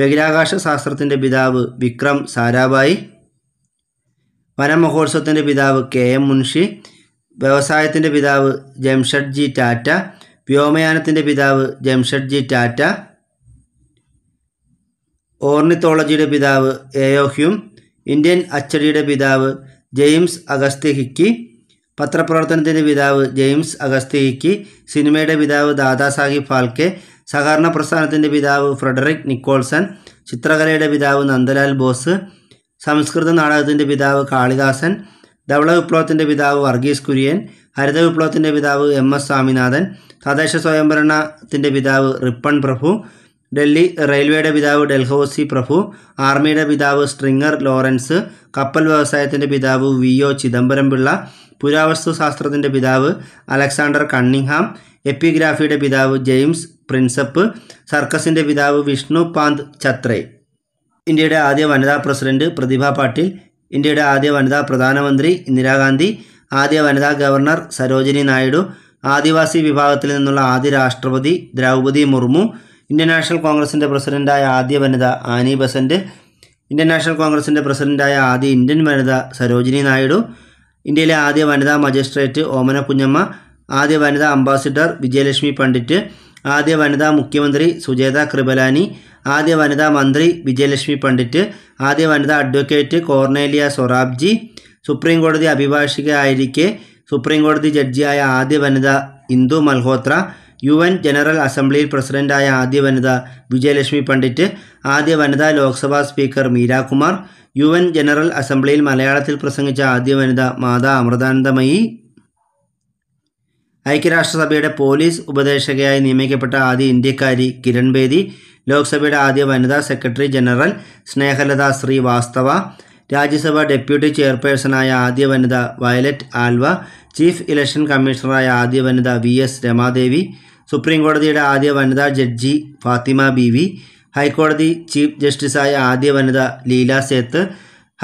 ബഹിരാകാശ ശാസ്ത്രത്തിൻ്റെ പിതാവ് വിക്രം സാരാഭായി, വനം മഹോത്സവത്തിൻ്റെ പിതാവ് കെ എം മുൻഷി, വ്യവസായത്തിൻ്റെ പിതാവ് ജംഷഡ്ജി ടാറ്റ, വ്യോമയാനത്തിൻ്റെ പിതാവ് ജംഷഡ്ജി ടാറ്റ, ഓർണിത്തോളജിയുടെ പിതാവ് എയോ ഹ്യൂം, ഇന്ത്യൻ അച്ചടിയുടെ പിതാവ് ജെയിംസ് അഗസ്ത്യ ഹിക്കി, പത്രപ്രവർത്തനത്തിൻ്റെ പിതാവ് ജെയിംസ് അഗസ്ത്യ ഹിക്കി, സിനിമയുടെ പിതാവ് ദാദാസാഹിബ് ഫാൽക്കെ, സഹകരണ പ്രസ്ഥാനത്തിൻ്റെ പിതാവ് ഫ്രെഡറിക് നിക്കോൾസൺ, ചിത്രകലയുടെ പിതാവ് നന്ദലാൽ ബോസ്, സംസ്കൃത നാടകത്തിൻ്റെ പിതാവ് കാളിദാസൻ, ധവള വിപ്ലവത്തിൻ്റെ പിതാവ് വർഗീസ് കുര്യൻ, ഹരിത വിപ്ലവത്തിൻ്റെ പിതാവ് എം എസ് സ്വാമിനാഥൻ, തദ്ദേശ സ്വയംഭരണത്തിൻ്റെ പിതാവ് റിപ്പൺ പ്രഭു, ഡൽഹി റെയിൽവേയുടെ പിതാവ് ഡൽഹൌസി പ്രഭു, ആർമിയുടെ പിതാവ് സ്ട്രിംഗർ ലോറൻസ്, കപ്പൽ വ്യവസായത്തിൻ്റെ പിതാവ് വി ഒ ചിദംബരം പിള്ള, പുരാവസ്തുശാസ്ത്രത്തിൻ്റെ പിതാവ് അലക്സാണ്ടർ കണ്ണിംഗ്ഹാം, എപ്പിഗ്രാഫിയുടെ പിതാവ് ജെയിംസ് പ്രിൻസപ്പ്, സർക്കസിൻ്റെ പിതാവ് വിഷ്ണു പാന്ത് ഛത്രേ, ഇന്ത്യയുടെ ആദ്യ വനിതാ പ്രസിഡന്റ് പ്രതിഭ പാട്ടീൽ, ഇന്ത്യയുടെ ആദ്യ വനിതാ പ്രധാനമന്ത്രി ഇന്ദിരാഗാന്ധി, ആദ്യ വനിതാ ഗവർണർ സരോജിനി നായിഡു, ആദിവാസി വിഭാഗത്തിൽ നിന്നുള്ള ആദ്യ രാഷ്ട്രപതി ദ്രൗപദി മുർമു, ഇന്ത്യൻ നാഷണൽ കോൺഗ്രസിൻ്റെ പ്രസിഡന്റായ ആദ്യ വനിത ആനി ബസന്റ്, ഇന്ത്യൻ നാഷണൽ കോൺഗ്രസിൻ്റെ പ്രസിഡന്റായ ആദ്യ ഇന്ത്യൻ വനിത സരോജിനി നായിഡു, ഇന്ത്യയിലെ ആദ്യ വനിതാ മജിസ്ട്രേറ്റ് ഓമന കുഞ്ഞമ്മ, ആദ്യ വനിതാ അംബാസിഡർ വിജയലക്ഷ്മി പണ്ഡിറ്റ്, ആദ്യ വനിതാ മുഖ്യമന്ത്രി സുജേത കൃപലാനി, ആദ്യ വനിതാ മന്ത്രി വിജയലക്ഷ്മി പണ്ഡിറ്റ്, ആദ്യ വനിതാ അഡ്വക്കേറ്റ് കോർണേലിയ സൊറാബ്ജി, സുപ്രീം കോടതി അഭിഭാഷകയായിരിക്കെ സുപ്രീം കോടതി ജഡ്ജിയായ ആദ്യ വനിത Indu Malhotra, U N general അസംബ്ലിയിൽ പ്രസിഡന്റായ ആദ്യ വനിത വിജയലക്ഷ്മി പണ്ഡിറ്റ്, ആദ്യ വനിതാ Lok Sabha speaker Meira Kumar, U N general അസംബ്ലിയിൽ മലയാളത്തിൽ പ്രസംഗിച്ച ആദ്യ വനിത മാതാ അമൃതാനന്ദമയി, ഐക്യരാഷ്ട്രസഭയുടെ പോലീസ് ഉപദേശകയായി നിയമിക്കപ്പെട്ട ആദ്യ ഇന്ത്യക്കാരി കിരൺ ബേദി, ലോക്സഭയുടെ ആദ്യ വനിതാ secretary general Snehalata Srivastava, Rajya Sabha deputy ചെയർപേഴ്സണായ ആദ്യ വനിത വയലറ്റ് ആൽവ, ചീഫ് ഇലക്ഷൻ കമ്മീഷണറായ ആദ്യ വനിത വി എസ് രമാദേവി, സുപ്രീം കോടതിയുടെ ആദ്യ വനിതാ ജഡ്ജി ഫാത്തിമ ബീവി, ഹൈക്കോടതി ചീഫ് ജസ്റ്റിസായ ആദ്യ വനിത ലീല സേത്ത്,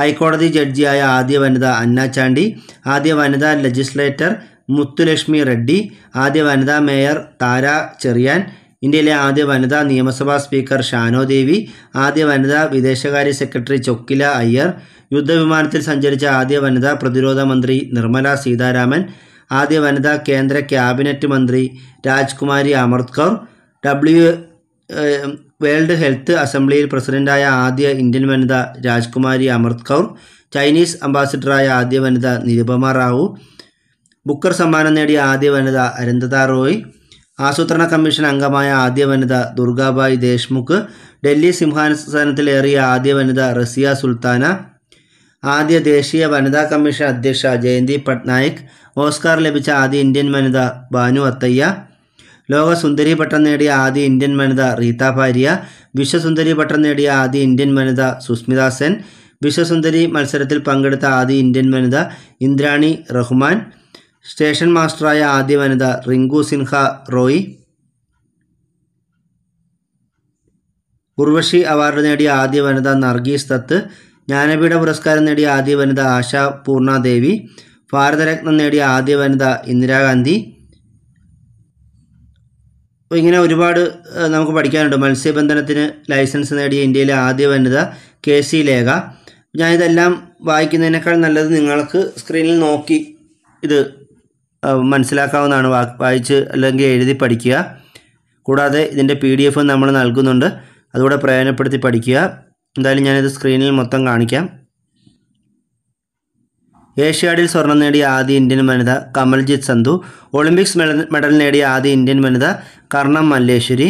ഹൈക്കോടതി ജഡ്ജിയായ ആദ്യ വനിത അന്ന ചാണ്ടി, ആദ്യ വനിതാ ലെജിസ്ലേറ്റർ മുത്തുലക്ഷ്മി റെഡ്ഡി, ആദ്യ വനിതാ മേയർ താര ചെറിയാൻ, ഇന്ത്യയിലെ ആദ്യ വനിതാ നിയമസഭാ സ്പീക്കർ ഷാനോ ദേവി, ആദ്യ വനിതാ വിദേശകാര്യ സെക്രട്ടറി ചൊക്കില അയ്യർ, യുദ്ധവിമാനത്തിൽ സഞ്ചരിച്ച ആദ്യ വനിതാ പ്രതിരോധ മന്ത്രി നിർമ്മല സീതാരാമൻ, ആദ്യ വനിതാ കേന്ദ്ര ക്യാബിനറ്റ് മന്ത്രി Rajkumari Amrit Kaur, W world health അസംബ്ലിയിൽ പ്രസിഡന്റായ ആദ്യ ഇന്ത്യൻ വനിത രാജ്കുമാരി അമൃത് കൗർ, ചൈനീസ് അംബാസിഡറായ ആദ്യ വനിത നിരുപമ റാവു, ബുക്കർ സമ്മാനം നേടിയ ആദ്യ വനിത അരുന്ധത റോയ്, ആസൂത്രണ കമ്മീഷൻ അംഗമായ ആദ്യ വനിത ദുർഗാബായ് ദേശ്മുഖ്, ഡൽഹി സിംഹാസനത്തിലേറിയ ആദ്യ വനിത റസിയ സുൽത്താന, ആദ്യ ദേശീയ വനിതാ കമ്മീഷൻ അധ്യക്ഷ ജയന്തി പട്നായിക്, ഓസ്കാർ ലഭിച്ച ആദ്യ ഇന്ത്യൻ വനിത ബാനു അത്തയ്യ, ലോക സുന്ദരി പട്ടം നേടിയ ആദ്യ ഇന്ത്യൻ വനിത റീത ഭാരിയ, വിശ്വസുന്ദരി പട്ടം നേടിയ ആദ്യ ഇന്ത്യൻ വനിത സുസ്മിത സെൻ, വിശ്വസുന്ദരി മത്സരത്തിൽ പങ്കെടുത്ത ആദ്യ ഇന്ത്യൻ വനിത ഇന്ദ്രാണി റഹ്മാൻ, സ്റ്റേഷൻ മാസ്റ്ററായ ആദ്യ വനിത റിങ്കു സിൻഹ റോയി, ഉർവശി അവാർഡ് നേടിയ ആദ്യ വനിത നർഗീസ് ദത്ത്, ജ്ഞാനപീഠ പുരസ്കാരം നേടിയ ആദ്യ വനിത ആശ പൂർണാദേവി, ഭാരതരത്നം നേടിയ ആദ്യ വനിത ഇന്ദിരാഗാന്ധി. ഇങ്ങനെ ഒരുപാട് നമുക്ക് പഠിക്കാനുണ്ട്. മത്സ്യബന്ധനത്തിന് ലൈസൻസ് നേടിയ ഇന്ത്യയിലെ ആദ്യ വനിത കെ സി ലേഖ. ഞാനിതെല്ലാം വായിക്കുന്നതിനേക്കാൾ നല്ലത് നിങ്ങൾക്ക് സ്ക്രീനിൽ നോക്കി ഇത് മനസ്സിലാക്കാവുന്നതാണ്. വായിച്ച് അല്ലെങ്കിൽ എഴുതി പഠിക്കുക. കൂടാതെ ഇതിൻ്റെ പി ഡി എഫ് നമ്മൾ നൽകുന്നുണ്ട്, അതുകൂടെ പ്രയോജനപ്പെടുത്തി പഠിക്കുക. എന്തായാലും ഞാനിത് സ്ക്രീനിൽ മൊത്തം കാണിക്കാം. ഏഷ്യാഡിൽ സ്വർണം നേടിയ ആദ്യ ഇന്ത്യൻ വനിത കമൽജിത്ത് സന്ധു. ഒളിമ്പിക്സ് മെഡൽ നേടിയ ആദ്യ ഇന്ത്യൻ വനിത കർണം മല്ലേശ്വരി.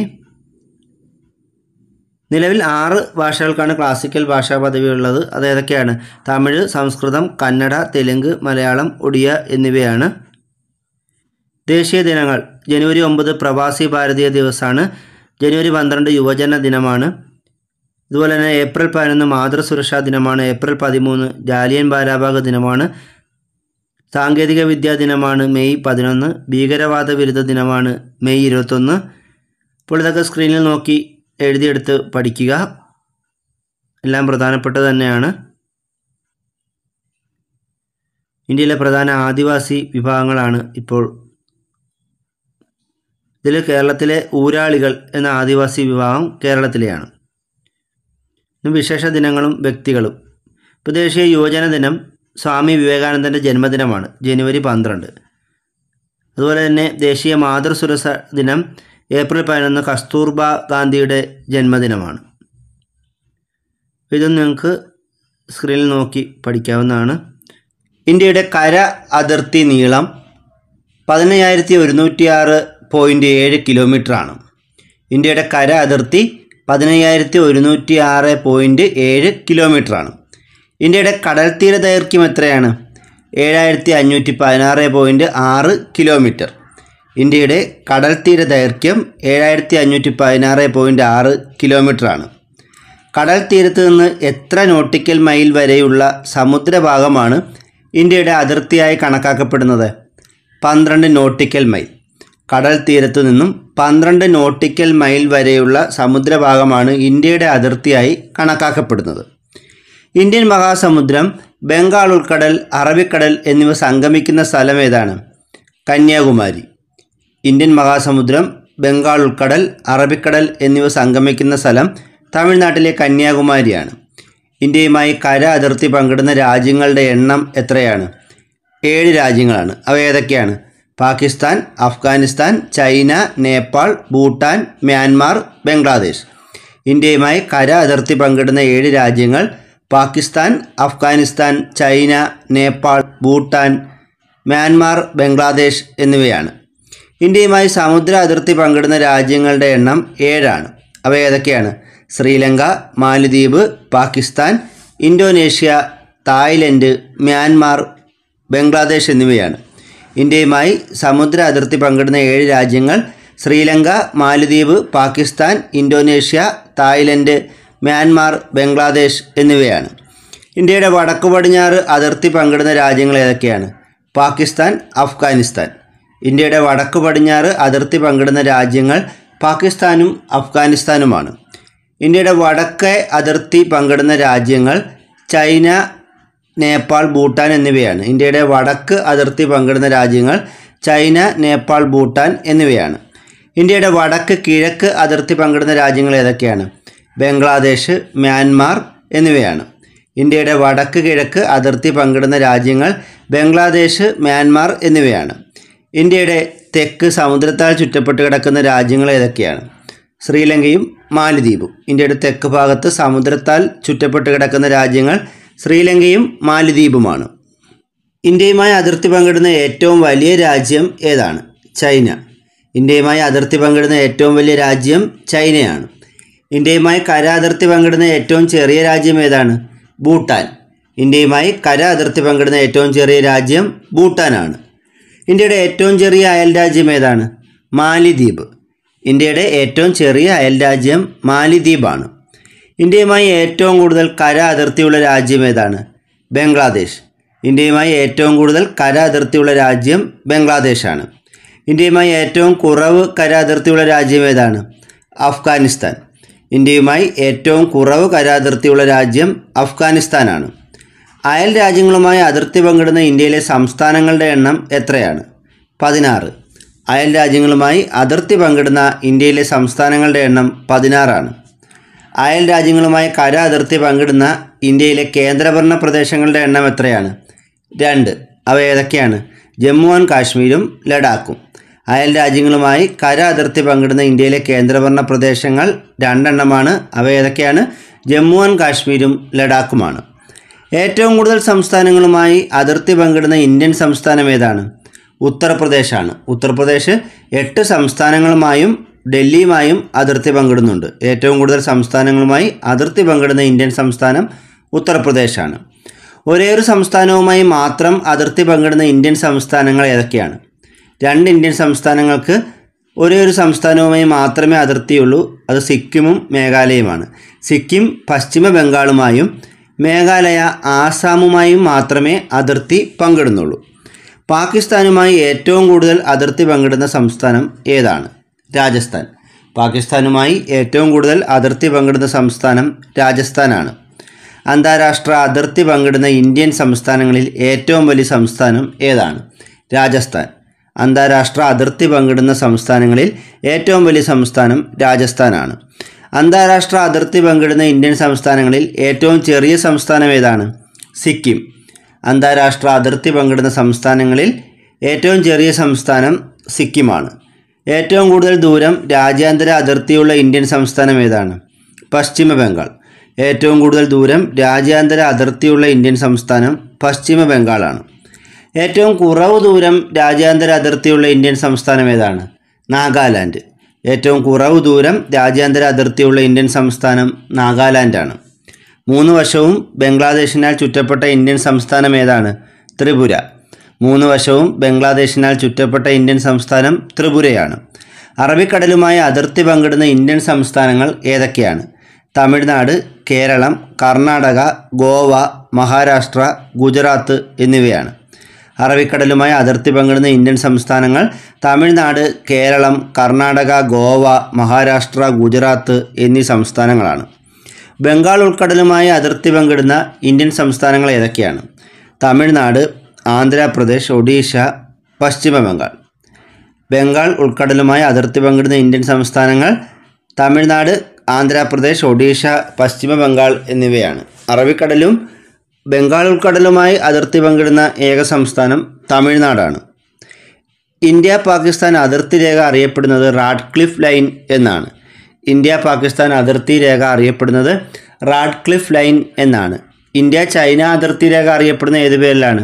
നിലവിൽ ആറ് ഭാഷകൾക്കാണ് ക്ലാസിക്കൽ ഭാഷാ പദവിയുള്ളത്. അത് ഏതൊക്കെയാണ്? തമിഴ്, സംസ്കൃതം, കന്നഡ, തെലുങ്ക്, മലയാളം, ഒഡിയ എന്നിവയാണ്. ദേശീയ ദിനങ്ങൾ: ജനുവരി ഒമ്പത് പ്രവാസി ഭാരതീയ ദിവസമാണ്. ജനുവരി പന്ത്രണ്ട് യുവജന ദിനമാണ്. അതുപോലെ തന്നെ ഏപ്രിൽ പതിനൊന്ന് മാതൃസുരക്ഷാ ദിനമാണ്. ഏപ്രിൽ പതിമൂന്ന് ജാലിയൻ വാലാബാഗ് ദിനമാണ്. സാങ്കേതിക വിദ്യാ ദിനമാണ് മെയ് പതിനൊന്ന്. ഭീകരവാദ വിരുദ്ധ ദിനമാണ് മെയ് ഇരുപത്തൊന്ന്. അപ്പോൾ ഇതൊക്കെ സ്ക്രീനിൽ നോക്കി എഴുതിയെടുത്ത് പഠിക്കുക, എല്ലാം പ്രധാനപ്പെട്ടത് തന്നെയാണ്. ഇന്ത്യയിലെ പ്രധാന ആദിവാസി വിഭാഗങ്ങളാണ് ഇപ്പോൾ. ഇതിൽ കേരളത്തിലെ ഊരാളികൾ എന്ന ആദിവാസി വിഭാഗം കേരളത്തിലെയാണ്. വിശേഷ ദിനങ്ങളും വ്യക്തികളും. ഇപ്പോൾ ദേശീയ യുവജന ദിനം സ്വാമി വിവേകാനന്ദൻ്റെ ജന്മദിനമാണ്, ജനുവരി പന്ത്രണ്ട്. അതുപോലെ തന്നെ ദേശീയ മാതൃസുരക്ഷ ദിനം ഏപ്രിൽ പതിനൊന്ന് കസ്തൂർബ ഗാന്ധിയുടെ ജന്മദിനമാണ്. ഇതും നിങ്ങൾക്ക് സ്ക്രീനിൽ നോക്കി പഠിക്കാവുന്നതാണ്. ഇന്ത്യയുടെ കര അതിർത്തി നീളം പതിനയ്യായിരത്തി ഒരുന്നൂറ്റി ആറ് പോയിൻറ്റ് ഏഴ് കിലോമീറ്ററാണ്. ഇന്ത്യയുടെ കര അതിർത്തി പതിനയ്യായിരത്തി ഒരുന്നൂറ്റി ആറ് പോയിൻറ്റ് ഏഴ് കിലോമീറ്ററാണ്. ഇന്ത്യയുടെ കടൽ തീര ദൈർഘ്യം എത്രയാണ്? ഏഴായിരത്തി അഞ്ഞൂറ്റി പതിനാറ് പോയിൻറ്റ് ആറ് കിലോമീറ്റർ. ഇന്ത്യയുടെ കടൽ തീര ദൈർഘ്യം ഏഴായിരത്തി അഞ്ഞൂറ്റി പതിനാറ് പോയിൻറ്റ് ആറ് കിലോമീറ്ററാണ്. കടൽ തീരത്ത് നിന്ന് എത്ര നോട്ടിക്കൽ മൈൽ വരെയുള്ള സമുദ്രഭാഗമാണ് ഇന്ത്യയുടെ അതിർത്തിയായി കണക്കാക്കപ്പെടുന്നത്? പന്ത്രണ്ട് നോട്ടിക്കൽ മൈൽ. കടൽ തീരത്തു നിന്നും പന്ത്രണ്ട് നോട്ടിക്കൽ മൈൽ വരെയുള്ള സമുദ്രഭാഗമാണ് ഇന്ത്യയുടെ അതിർത്തിയായി കണക്കാക്കപ്പെടുന്നത്. ഇന്ത്യൻ മഹാസമുദ്രം, ബംഗാൾ ഉൾക്കടൽ, അറബിക്കടൽ എന്നിവ സംഗമിക്കുന്ന സ്ഥലം ഏതാണ്? കന്യാകുമാരി. ഇന്ത്യൻ മഹാസമുദ്രം, ബംഗാൾ ഉൾക്കടൽ, അറബിക്കടൽ എന്നിവ സംഗമിക്കുന്ന സ്ഥലം തമിഴ്നാട്ടിലെ കന്യാകുമാരിയാണ്. ഇന്ത്യയുമായി കര അതിർത്തി പങ്കിടുന്ന രാജ്യങ്ങളുടെ എണ്ണം എത്രയാണ്? ഏഴ് രാജ്യങ്ങളാണ്. അവ ഏതൊക്കെയാണ്? Pakistan, Afghanistan, China, Nepal, Bhutan, Myanmar, Bangladesh. ഇന്ത്യയുമായി കര അതിർത്തി പങ്കിടുന്ന ഏഴ് രാജ്യങ്ങൾ: പാകിസ്ഥാൻ, അഫ്ഗാനിസ്ഥാൻ, ചൈന, നേപ്പാൾ, ഭൂട്ടാൻ, മ്യാൻമാർ, ബംഗ്ലാദേശ് എന്നിവയാണ്. ഇന്ത്യയുമായി സമുദ്ര അതിർത്തി പങ്കിടുന്ന രാജ്യങ്ങളുടെ എണ്ണം ഏഴാണ്. അവ ഏതൊക്കെയാണ്? ശ്രീലങ്ക, മാലിദ്വീപ്, Pakistan, Indonesia, Thailand, Myanmar, Bangladesh എന്നിവയാണ്. ഇന്ത്യയുമായി സമുദ്ര അതിർത്തി പങ്കിടുന്ന ഏഴ് രാജ്യങ്ങൾ: ശ്രീലങ്ക, മാലിദ്വീപ്, Pakistan, Indonesia, Thailand, Myanmar, Bangladesh എന്നിവയാണ്. ഇന്ത്യയുടെ വടക്കു പടിഞ്ഞാറ് അതിർത്തി പങ്കിടുന്ന രാജ്യങ്ങൾ ഏതൊക്കെയാണ്? പാകിസ്ഥാൻ, അഫ്ഗാനിസ്ഥാൻ. ഇന്ത്യയുടെ വടക്കു പടിഞ്ഞാറ് അതിർത്തി പങ്കിടുന്ന രാജ്യങ്ങൾ പാകിസ്ഥാനും അഫ്ഗാനിസ്ഥാനുമാണ്. ഇന്ത്യയുടെ വടക്കേ അതിർത്തി പങ്കിടുന്ന രാജ്യങ്ങൾ ചൈന, നേപ്പാൾ, ഭൂട്ടാൻ എന്നിവയാണ്. ഇന്ത്യയുടെ വടക്ക് അതിർത്തി പങ്കിടുന്ന രാജ്യങ്ങൾ ചൈന, നേപ്പാൾ, ഭൂട്ടാൻ എന്നിവയാണ്. ഇന്ത്യയുടെ വടക്ക് കിഴക്ക് അതിർത്തി പങ്കിടുന്ന രാജ്യങ്ങൾ ഏതൊക്കെയാണ്? ബംഗ്ലാദേശ്, മ്യാൻമാർ എന്നിവയാണ്. ഇന്ത്യയുടെ വടക്ക് കിഴക്ക് അതിർത്തി പങ്കിടുന്ന രാജ്യങ്ങൾ ബംഗ്ലാദേശ്, മ്യാൻമാർ എന്നിവയാണ്. ഇന്ത്യയുടെ തെക്ക് സമുദ്രത്താൽ ചുറ്റപ്പെട്ട് കിടക്കുന്ന രാജ്യങ്ങൾ ഏതൊക്കെയാണ്? ശ്രീലങ്കയും മാലിദ്വീപും. ഇന്ത്യയുടെ തെക്ക് ഭാഗത്ത് സമുദ്രത്താൽ ചുറ്റപ്പെട്ട് കിടക്കുന്ന രാജ്യങ്ങൾ ശ്രീലങ്കയും മാലിദ്വീപുമാണ്. ഇന്ത്യയുമായി അതിർത്തി പങ്കിടുന്ന ഏറ്റവും വലിയ രാജ്യം ഏതാണ്? ചൈന. ഇന്ത്യയുമായി അതിർത്തി പങ്കിടുന്ന ഏറ്റവും വലിയ രാജ്യം ചൈനയാണ്. ഇന്ത്യയുമായി കര അതിർത്തി പങ്കിടുന്ന ഏറ്റവും ചെറിയ രാജ്യം ഏതാണ്? ഭൂട്ടാൻ. ഇന്ത്യയുമായി കര അതിർത്തി പങ്കിടുന്ന ഏറ്റവും ചെറിയ രാജ്യം ഭൂട്ടാനാണ്. ഇന്ത്യയുടെ ഏറ്റവും ചെറിയ അയൽ രാജ്യം ഏതാണ്? മാലിദ്വീപ്. ഇന്ത്യയുടെ ഏറ്റവും ചെറിയ അയൽ രാജ്യം മാലിദ്വീപാണ്. ഇന്ത്യയുമായി ഏറ്റവും കൂടുതൽ കര അതിർത്തിയുള്ള രാജ്യം ഏതാണ്? ബംഗ്ലാദേശ്. ഇന്ത്യയുമായി ഏറ്റവും കൂടുതൽ കര അതിർത്തിയുള്ള രാജ്യം ബംഗ്ലാദേശാണ്. ഇന്ത്യയുമായി ഏറ്റവും കുറവ് കര അതിർത്തിയുള്ള രാജ്യം ഏതാണ്? അഫ്ഗാനിസ്ഥാൻ. ഇന്ത്യയുമായി ഏറ്റവും കുറവ് കര അതിർത്തിയുള്ള രാജ്യം അഫ്ഗാനിസ്ഥാനാണ്. അയൽ രാജ്യങ്ങളുമായി അതിർത്തി പങ്കിടുന്ന ഇന്ത്യയിലെ സംസ്ഥാനങ്ങളുടെ എണ്ണം എത്രയാണ്? പതിനാറ്. അയൽ രാജ്യങ്ങളുമായി അതിർത്തി പങ്കിടുന്ന ഇന്ത്യയിലെ സംസ്ഥാനങ്ങളുടെ എണ്ണം പതിനാറാണ്. അയൽ രാജ്യങ്ങളുമായി കര അതിർത്തി പങ്കിടുന്ന ഇന്ത്യയിലെ കേന്ദ്രഭരണ പ്രദേശങ്ങളുടെ എണ്ണം എത്രയാണ്? രണ്ട്. അവ ഏതൊക്കെയാണ്? ജമ്മു ആൻഡ് കാശ്മീരും ലഡാക്കും. അയൽ രാജ്യങ്ങളുമായി കര അതിർത്തി പങ്കിടുന്ന ഇന്ത്യയിലെ കേന്ദ്രഭരണ പ്രദേശങ്ങൾ രണ്ടെണ്ണമാണ്. അവ ഏതൊക്കെയാണ്? ജമ്മു ആൻഡ് കാശ്മീരും ലഡാക്കുമാണ്. ഏറ്റവും കൂടുതൽ സംസ്ഥാനങ്ങളുമായി അതിർത്തി പങ്കിടുന്ന ഇന്ത്യൻ സംസ്ഥാനം ഏതാണ്? ഉത്തർപ്രദേശാണ്. ഉത്തർപ്രദേശ് എട്ട് സംസ്ഥാനങ്ങളുമായും ഡൽഹിയുമായും അതിർത്തി പങ്കിടുന്നുണ്ട്. ഏറ്റവും കൂടുതൽ സംസ്ഥാനങ്ങളുമായി അതിർത്തി പങ്കിടുന്ന ഇന്ത്യൻ സംസ്ഥാനം ഉത്തർപ്രദേശാണ്. ഒരേ ഒരു സംസ്ഥാനവുമായി മാത്രം അതിർത്തി പങ്കിടുന്ന ഇന്ത്യൻ സംസ്ഥാനങ്ങൾ ഏതൊക്കെയാണ്? രണ്ട് ഇന്ത്യൻ സംസ്ഥാനങ്ങൾക്ക് ഒരേ ഒരു സംസ്ഥാനവുമായി മാത്രമേ അതിർത്തിയുള്ളൂ. അത് സിക്കിമും മേഘാലയയുമാണ്. സിക്കിം പശ്ചിമ ബംഗാളുമായും മേഘാലയ ആസാമുമായും മാത്രമേ അതിർത്തി പങ്കിടുന്നുള്ളൂ. പാകിസ്ഥാനുമായി ഏറ്റവും കൂടുതൽ അതിർത്തി പങ്കിടുന്ന സംസ്ഥാനം ഏതാണ്? രാജസ്ഥാൻ. പാകിസ്ഥാനുമായി ഏറ്റവും കൂടുതൽ അതിർത്തി പങ്കിടുന്ന സംസ്ഥാനം രാജസ്ഥാനാണ്. അന്താരാഷ്ട്ര അതിർത്തി പങ്കിടുന്ന ഇന്ത്യൻ സംസ്ഥാനങ്ങളിൽ ഏറ്റവും വലിയ സംസ്ഥാനം ഏതാണ്? രാജസ്ഥാൻ. അന്താരാഷ്ട്ര അതിർത്തി പങ്കിടുന്ന സംസ്ഥാനങ്ങളിൽ ഏറ്റവും വലിയ സംസ്ഥാനം രാജസ്ഥാനാണ്. അന്താരാഷ്ട്ര അതിർത്തി പങ്കിടുന്ന ഇന്ത്യൻ സംസ്ഥാനങ്ങളിൽ ഏറ്റവും ചെറിയ സംസ്ഥാനം ഏതാണ്? സിക്കിം. അന്താരാഷ്ട്ര അതിർത്തി പങ്കിടുന്ന സംസ്ഥാനങ്ങളിൽ ഏറ്റവും ചെറിയ സംസ്ഥാനം സിക്കിമാണ്. ഏറ്റവും കൂടുതൽ ദൂരം രാജ്യാന്തര അതിർത്തിയുള്ള ഇന്ത്യൻ സംസ്ഥാനം ഏതാണ്? പശ്ചിമ ബംഗാൾ. ഏറ്റവും കൂടുതൽ ദൂരം രാജ്യാന്തര അതിർത്തിയുള്ള ഇന്ത്യൻ സംസ്ഥാനം പശ്ചിമ ബംഗാളാണ്. ഏറ്റവും കുറവ് ദൂരം രാജ്യാന്തര അതിർത്തിയുള്ള ഇന്ത്യൻ സംസ്ഥാനം ഏതാണ്? നാഗാലാൻഡ്. ഏറ്റവും കുറവ് ദൂരം രാജ്യാന്തര അതിർത്തിയുള്ള ഇന്ത്യൻ സംസ്ഥാനം നാഗാലാൻഡാണ്. മൂന്ന് വശവും ബംഗ്ലാദേശിനാൽ ചുറ്റപ്പെട്ട ഇന്ത്യൻ സംസ്ഥാനം ഏതാണ്? ത്രിപുര. മൂന്ന് വശവും ബംഗ്ലാദേശിനാൽ ചുറ്റപ്പെട്ട ഇന്ത്യൻ സംസ്ഥാനം ത്രിപുരയാണ്. അറബിക്കടലുമായി അതിർത്തി പങ്കിടുന്ന ഇന്ത്യൻ സംസ്ഥാനങ്ങൾ ഏതൊക്കെയാണ്? തമിഴ്നാട്, കേരളം, കർണാടക, ഗോവ, മഹാരാഷ്ട്ര, ഗുജറാത്ത് എന്നിവയാണ്. അറബിക്കടലുമായി അതിർത്തി പങ്കിടുന്ന ഇന്ത്യൻ സംസ്ഥാനങ്ങൾ തമിഴ്നാട്, കേരളം, കർണാടക, ഗോവ, മഹാരാഷ്ട്ര, ഗുജറാത്ത് എന്നീ സംസ്ഥാനങ്ങളാണ്. ബംഗാൾ ഉൾക്കടലുമായി അതിർത്തി പങ്കിടുന്ന ഇന്ത്യൻ സംസ്ഥാനങ്ങൾ ഏതൊക്കെയാണ്? തമിഴ്നാട്, ആന്ധ്രാപ്രദേശ്, ഒഡീഷ, പശ്ചിമ ബംഗാൾ. ബംഗാൾ ഉൾക്കടലുമായി അതിർത്തി പങ്കിടുന്ന ഇന്ത്യൻ സംസ്ഥാനങ്ങൾ തമിഴ്നാട്, ആന്ധ്രാപ്രദേശ്, ഒഡീഷ, പശ്ചിമ ബംഗാൾ എന്നിവയാണ്. അറബിക്കടലും ബംഗാൾ ഉൾക്കടലുമായി അതിർത്തി പങ്കിടുന്ന ഏക സംസ്ഥാനം തമിഴ്നാടാണ്. ഇന്ത്യ പാകിസ്ഥാൻ അതിർത്തി രേഖ അറിയപ്പെടുന്നത് റാഡ്ക്ലിഫ് ലൈൻ എന്നാണ്. ഇന്ത്യ പാകിസ്ഥാൻ അതിർത്തി രേഖ അറിയപ്പെടുന്നത് റാഡ്ക്ലിഫ് ലൈൻ എന്നാണ്. ഇന്ത്യ ചൈന അതിർത്തി രേഖ അറിയപ്പെടുന്ന ഏത് പേരിലാണ്?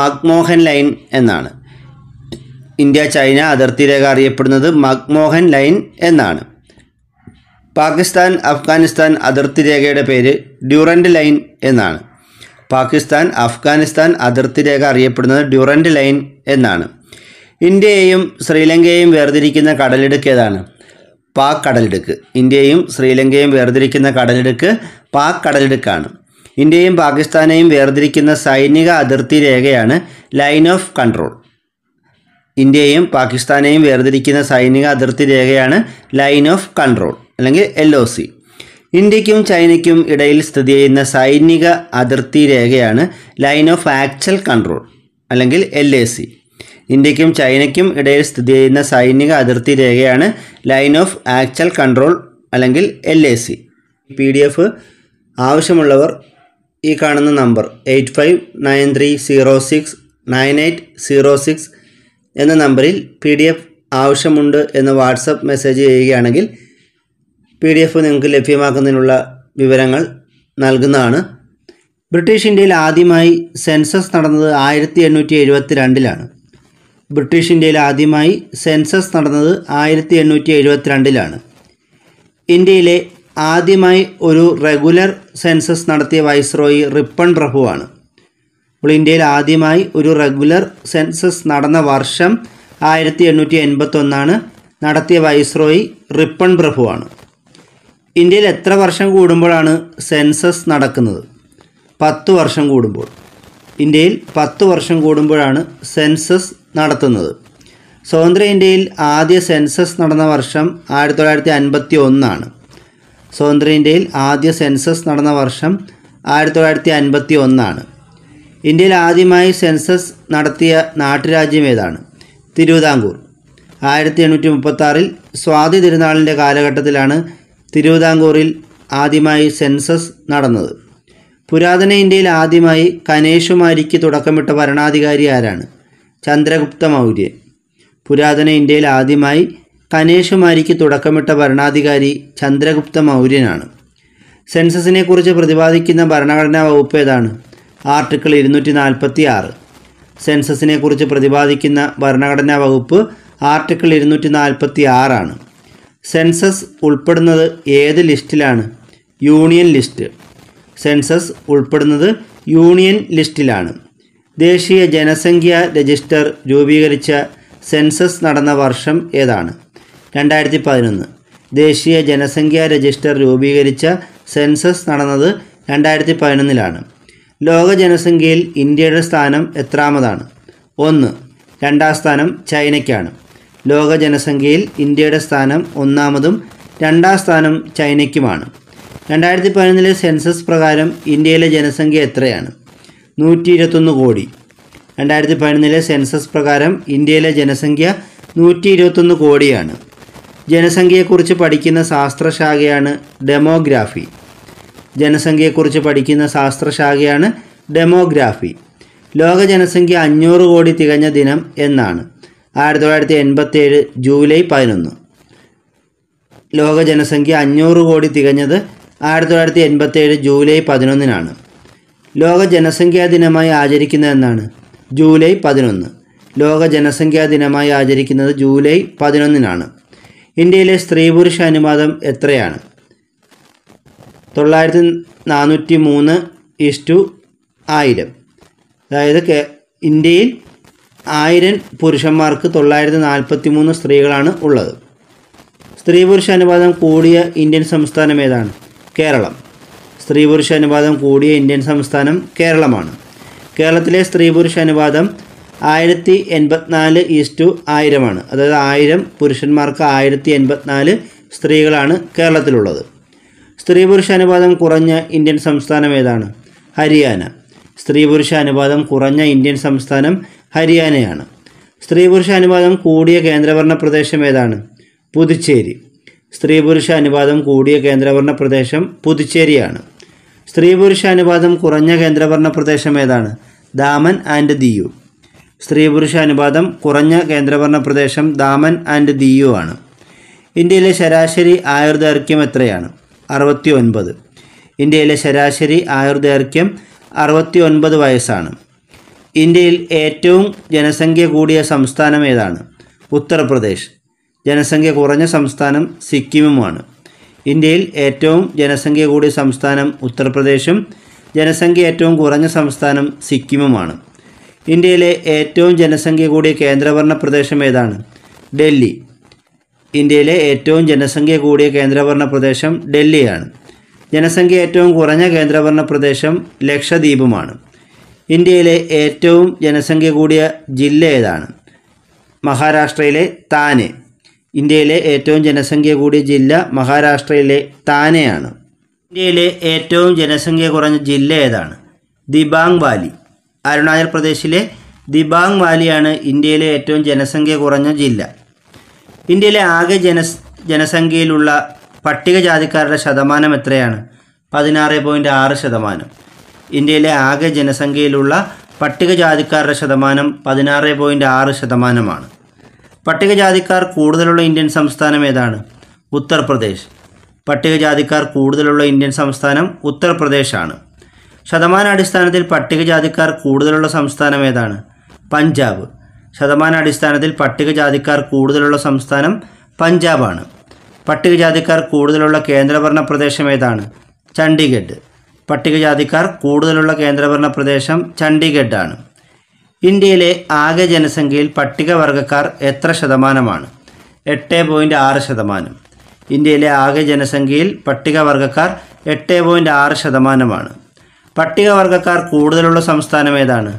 മക്മോഹൻ ലൈൻ എന്നാണ്. ഇന്ത്യ ചൈന അതിർത്തി രേഖ അറിയപ്പെടുന്നത് മക്മോഹൻ ലൈൻ എന്നാണ്. പാകിസ്ഥാൻ അഫ്ഗാനിസ്ഥാൻ അതിർത്തി രേഖയുടെ പേര് ഡ്യൂറൻഡ് ലൈൻ എന്നാണ്. പാകിസ്ഥാൻ അഫ്ഗാനിസ്ഥാൻ അതിർത്തി രേഖ അറിയപ്പെടുന്നത് ഡ്യൂറൻഡ് ലൈൻ എന്നാണ്. ഇന്ത്യയെയും ശ്രീലങ്കയെയും വേർതിരിക്കുന്ന കടലിടുക്ക് ഏതാണ്? പാക് കടലിടുക്ക്. ഇന്ത്യയും ശ്രീലങ്കയും വേർതിരിക്കുന്ന കടലിടുക്ക് പാക് കടലിടുക്കാണ്. ഇന്ത്യയും പാകിസ്ഥാനെയും വേർതിരിക്കുന്ന സൈനിക അതിർത്തി രേഖയാണ് ലൈൻ ഓഫ് കൺട്രോൾ. ഇന്ത്യയും പാകിസ്ഥാനെയും വേർതിരിക്കുന്ന സൈനിക അതിർത്തി രേഖയാണ് ലൈൻ ഓഫ് കൺട്രോൾ അല്ലെങ്കിൽ എൽ ഒ സി. ഇന്ത്യക്കും ചൈനയ്ക്കും ഇടയിൽ സ്ഥിതി ചെയ്യുന്ന സൈനിക അതിർത്തി രേഖയാണ് ലൈൻ ഓഫ് ആക്ച്വൽ കൺട്രോൾ അല്ലെങ്കിൽ എൽ എ സി. ഇന്ത്യക്കും ചൈനയ്ക്കും ഇടയിൽ സ്ഥിതി ചെയ്യുന്ന സൈനിക അതിർത്തി രേഖയാണ് ലൈൻ ഓഫ് ആക്ച്വൽ കൺട്രോൾ അല്ലെങ്കിൽ L A C. P D F ആവശ്യമുള്ളവർ ഈ കാണുന്ന number eight five nine three zero six nine eight zero six എന്ന നമ്പറിൽ പി ഡി എഫ് ആവശ്യമുണ്ട് എന്ന് വാട്സപ്പ് മെസ്സേജ് ചെയ്യുകയാണെങ്കിൽ പി ഡി എഫ് നിങ്ങൾക്ക് ലഭ്യമാക്കുന്നതിനുള്ള വിവരങ്ങൾ നൽകുന്നതാണ്. ബ്രിട്ടീഷ് ഇന്ത്യയിൽ ആദ്യമായി സെൻസസ് നടന്നത് ആയിരത്തി എണ്ണൂറ്റി എഴുപത്തി രണ്ടിലാണ്. ബ്രിട്ടീഷ് ഇന്ത്യയിൽ ആദ്യമായി സെൻസസ് നടന്നത് ആയിരത്തി എണ്ണൂറ്റി എഴുപത്തി രണ്ടിലാണ്. ഇന്ത്യയിലെ ആദ്യമായി ഒരു റെഗുലർ സെൻസസ് നടത്തിയ വൈസ്രോയി റിപ്പൺ പ്രഭുവാണ്. അപ്പോൾ ഇന്ത്യയിൽ ആദ്യമായി ഒരു റെഗുലർ സെൻസസ് നടന്ന വർഷം ആയിരത്തി എണ്ണൂറ്റി എൺപത്തൊന്നാണ്. നടത്തിയ വൈസ്രോയി റിപ്പൺ പ്രഭുവാണ്. ഇന്ത്യയിൽ എത്ര വർഷം കൂടുമ്പോഴാണ് സെൻസസ് നടക്കുന്നത്? പത്ത് വർഷം കൂടുമ്പോൾ. ഇന്ത്യയിൽ പത്ത് വർഷം കൂടുമ്പോഴാണ് സെൻസസ് നടത്തുന്നത്. സ്വതന്ത്ര ഇന്ത്യയിൽ ആദ്യ സെൻസസ് നടന്ന വർഷം ആയിരത്തി തൊള്ളായിരത്തി അൻപത്തി ഒന്നാണ്. സ്വതന്ത്ര ഇന്ത്യയിൽ ആദ്യ സെൻസസ് നടന്ന വർഷം ആയിരത്തി തൊള്ളായിരത്തി അൻപത്തി ഒന്നാണ്. ഇന്ത്യയിൽ ആദ്യമായി സെൻസസ് നടത്തിയ നാട്ടുരാജ്യം ഏതാണ്? തിരുവിതാംകൂർ. ആയിരത്തി എണ്ണൂറ്റി മുപ്പത്താറിൽ സ്വാതി തിരുനാളിൻ്റെ കാലഘട്ടത്തിലാണ് തിരുവിതാംകൂറിൽ ആദ്യമായി സെൻസസ് നടന്നത്. പുരാതന ഇന്ത്യയിൽ ആദ്യമായി കനേഷുമാരിക്ക് തുടക്കമിട്ട ഭരണാധികാരി ആരാണ്? ചന്ദ്രഗുപ്ത മൗര്യൻ. പുരാതന ഇന്ത്യയിൽ ആദ്യമായി കനേഷുമാരിക്ക് തുടക്കമിട്ട ഭരണാധികാരി ചന്ദ്രഗുപ്ത മൗര്യനാണ്. സെൻസസിനെക്കുറിച്ച് പ്രതിപാദിക്കുന്ന ഭരണഘടനാ വകുപ്പ് ഏതാണ്? ആർട്ടിക്കിൾ ഇരുന്നൂറ്റി നാൽപ്പത്തി ആറ്. സെൻസസിനെ കുറിച്ച് പ്രതിപാദിക്കുന്ന ഭരണഘടനാ വകുപ്പ് ആർട്ടിക്കിൾ ഇരുന്നൂറ്റി നാൽപ്പത്തി ആറാണ്. സെൻസസ് ഉൾപ്പെടുന്നത് ഏത് ലിസ്റ്റിലാണ്? Union list. സെൻസസ് ഉൾപ്പെടുന്നത് യൂണിയൻ ലിസ്റ്റിലാണ്. ദേശീയ ജനസംഖ്യാ രജിസ്റ്റർ രൂപീകരിച്ച സെൻസസ് നടന്ന വർഷം ഏതാണ്? രണ്ടായിരത്തി പതിനൊന്ന്. ദേശീയ ജനസംഖ്യാ രജിസ്റ്റർ രൂപീകരിച്ച സെൻസസ് നടന്നത് രണ്ടായിരത്തി പതിനൊന്നിലാണ്. ലോക ജനസംഖ്യയിൽ ഇന്ത്യയുടെ സ്ഥാനം എത്രാമതാണ്? ഒന്ന്. രണ്ടാം സ്ഥാനം ചൈനയ്ക്കാണ്. ലോക ജനസംഖ്യയിൽ ഇന്ത്യയുടെ സ്ഥാനം ഒന്നാമതും രണ്ടാം സ്ഥാനം ചൈനയ്ക്കുമാണ്. രണ്ടായിരത്തി പതിനൊന്നിലെ സെൻസസ് പ്രകാരം ഇന്ത്യയിലെ ജനസംഖ്യ എത്രയാണ്? നൂറ്റി ഇരുപത്തൊന്ന് കോടി. രണ്ടായിരത്തി പതിനൊന്നിലെ സെൻസസ് പ്രകാരം ഇന്ത്യയിലെ ജനസംഖ്യ നൂറ്റി ഇരുപത്തൊന്ന് കോടിയാണ്. ജനസംഖ്യയെക്കുറിച്ച് പഠിക്കുന്ന ശാസ്ത്രശാഖയാണ് ഡെമോഗ്രാഫി. ജനസംഖ്യയെക്കുറിച്ച് പഠിക്കുന്ന ശാസ്ത്രശാഖയാണ് ഡെമോഗ്രാഫി. ലോക ജനസംഖ്യ അഞ്ഞൂറ് കോടി തികഞ്ഞ ദിനം എന്നാണ്? ആയിരത്തി തൊള്ളായിരത്തി എൺപത്തി ഏഴ് ജൂലൈ പതിനൊന്ന്. ലോക ജനസംഖ്യ അഞ്ഞൂറ് കോടി തികഞ്ഞത് ആയിരത്തി തൊള്ളായിരത്തി എൺപത്തി ഏഴ് ജൂലൈ പതിനൊന്നിനാണ്. ലോക ജനസംഖ്യാ ദിനമായി ആചരിക്കുന്നത് എന്നാണ്? ജൂലൈ പതിനൊന്ന്. ലോക ജനസംഖ്യാ ദിനമായി ആചരിക്കുന്നത് ജൂലൈ പതിനൊന്നിനാണ്. ഇന്ത്യയിലെ സ്ത്രീ പുരുഷ അനുപാതം എത്രയാണ്? തൊള്ളായിരത്തി നാനൂറ്റി മൂന്ന് ഇഷ്ടു ആയിരം. അതായത് കേ ഇന്ത്യയിൽ ആയിരം പുരുഷന്മാർക്ക് തൊള്ളായിരത്തി നാൽപ്പത്തി മൂന്ന് സ്ത്രീകളാണ് ഉള്ളത്. സ്ത്രീ പുരുഷ അനുപാതം കൂടിയ ഇന്ത്യൻ സംസ്ഥാനം ഏതാണ്? കേരളം. സ്ത്രീ പുരുഷ അനുപാതം കൂടിയ ഇന്ത്യൻ സംസ്ഥാനം കേരളമാണ്. കേരളത്തിലെ സ്ത്രീ പുരുഷ അനുപാതം ആയിരത്തി എൺപത്തിനാല് ഈസ്റ്റു ആയിരമാണ്. അതായത് ആയിരം പുരുഷന്മാർക്ക് ആയിരത്തി എൺപത്തിനാല് സ്ത്രീകളാണ് കേരളത്തിലുള്ളത്. സ്ത്രീ പുരുഷ അനുപാതം കുറഞ്ഞ ഇന്ത്യൻ സംസ്ഥാനം ഏതാണ്? ഹരിയാന. സ്ത്രീ പുരുഷ അനുപാതം കുറഞ്ഞ ഇന്ത്യൻ സംസ്ഥാനം ഹരിയാനയാണ്. സ്ത്രീ പുരുഷ അനുപാതം കൂടിയ കേന്ദ്രഭരണ പ്രദേശം ഏതാണ്? പുതുച്ചേരി. സ്ത്രീ പുരുഷ അനുപാതം കൂടിയ കേന്ദ്രഭരണ പ്രദേശം പുതുച്ചേരിയാണ്. സ്ത്രീ പുരുഷ അനുപാതം കുറഞ്ഞ കേന്ദ്രഭരണ പ്രദേശം ഏതാണ്? ദാമൻ ആൻഡ് ദിയു. സ്ത്രീ പുരുഷ അനുപാതം കുറഞ്ഞ കേന്ദ്രഭരണ പ്രദേശം ദാമൻ ആൻഡ് ദിയു ആണ്. ഇന്ത്യയിലെ ശരാശരി ആയുർദൈർഘ്യം എത്രയാണ്? അറുപത്തി ഒൻപത്. ഇന്ത്യയിലെ ശരാശരി ആയുർദൈർഘ്യം അറുപത്തി ഒൻപത് വയസ്സാണ്. ഇന്ത്യയിൽ ഏറ്റവും ജനസംഖ്യ കൂടിയ സംസ്ഥാനം ഏതാണ്? ഉത്തർപ്രദേശ്. ജനസംഖ്യ കുറഞ്ഞ സംസ്ഥാനം സിക്കിമുമാണ്. ഇന്ത്യയിൽ ഏറ്റവും ജനസംഖ്യ കൂടിയ സംസ്ഥാനം ഉത്തർപ്രദേശും ജനസംഖ്യ ഏറ്റവും കുറഞ്ഞ സംസ്ഥാനം സിക്കിമുമാണ്. ഇന്ത്യയിലെ ഏറ്റവും ജനസംഖ്യ കൂടിയ കേന്ദ്രഭരണ പ്രദേശം ഏതാണ്? ഡൽഹി. ഇന്ത്യയിലെ ഏറ്റവും ജനസംഖ്യ കൂടിയ കേന്ദ്രഭരണ പ്രദേശം ഡൽഹിയാണ്. ജനസംഖ്യ ഏറ്റവും കുറഞ്ഞ കേന്ദ്രഭരണ പ്രദേശം ലക്ഷദ്വീപുമാണ്. ഇന്ത്യയിലെ ഏറ്റവും ജനസംഖ്യ കൂടിയ ജില്ല ഏതാണ്? മഹാരാഷ്ട്രയിലെ താനെ. ഇന്ത്യയിലെ ഏറ്റവും ജനസംഖ്യ കൂടിയ ജില്ല മഹാരാഷ്ട്രയിലെ താനെയാണ്. ഇന്ത്യയിലെ ഏറ്റവും ജനസംഖ്യ കുറഞ്ഞ ജില്ല ഏതാണ്? ദിബാങ് വാലി. അരുണാചൽ പ്രദേശിലെ ദിബാങ് വാലിയാണ് ഇന്ത്യയിലെ ഏറ്റവും ജനസംഖ്യ കുറഞ്ഞ ജില്ല. ഇന്ത്യയിലെ ആകെ ജനസ് ജനസംഖ്യയിലുള്ള പട്ടികജാതിക്കാരുടെ ശതമാനം എത്രയാണ്? പതിനാറ് പോയിൻ്റ് ആറ് ശതമാനം. ഇന്ത്യയിലെ ആകെ ജനസംഖ്യയിലുള്ള പട്ടികജാതിക്കാരുടെ ശതമാനം പതിനാറ് പോയിൻ്റ് ആറ് ശതമാനമാണ്. പട്ടികജാതിക്കാർ കൂടുതലുള്ള ഇന്ത്യൻ സംസ്ഥാനം ഏതാണ്? ഉത്തർപ്രദേശ്. പട്ടികജാതിക്കാർ കൂടുതലുള്ള ഇന്ത്യൻ സംസ്ഥാനം ഉത്തർപ്രദേശാണ്. ശതമാനാടിസ്ഥാനത്തിൽ പട്ടികജാതിക്കാർ കൂടുതലുള്ള സംസ്ഥാനം ഏതാണ്? പഞ്ചാബ്. ശതമാനാടിസ്ഥാനത്തിൽ പട്ടികജാതിക്കാർ കൂടുതലുള്ള സംസ്ഥാനം പഞ്ചാബാണ്. പട്ടികജാതിക്കാർ കൂടുതലുള്ള കേന്ദ്രഭരണ പ്രദേശം ഏതാണ്? ചണ്ഡീഗഡ്. പട്ടികജാതിക്കാർ കൂടുതലുള്ള കേന്ദ്രഭരണ പ്രദേശം ചണ്ഡീഗഡാണ്. ഇന്ത്യയിലെ ആകെ ജനസംഖ്യയിൽ പട്ടികവർഗക്കാർ എത്ര ശതമാനമാണ്? എട്ട് പോയിൻ്റ് ആറ് ശതമാനം. ഇന്ത്യയിലെ ആകെ ജനസംഖ്യയിൽ പട്ടികവർഗക്കാർ എട്ട് പോയിൻ്റ് ആറ് ശതമാനമാണ്. പട്ടികവർഗക്കാർ കൂടുതലുള്ള സംസ്ഥാനം ഏതാണ്?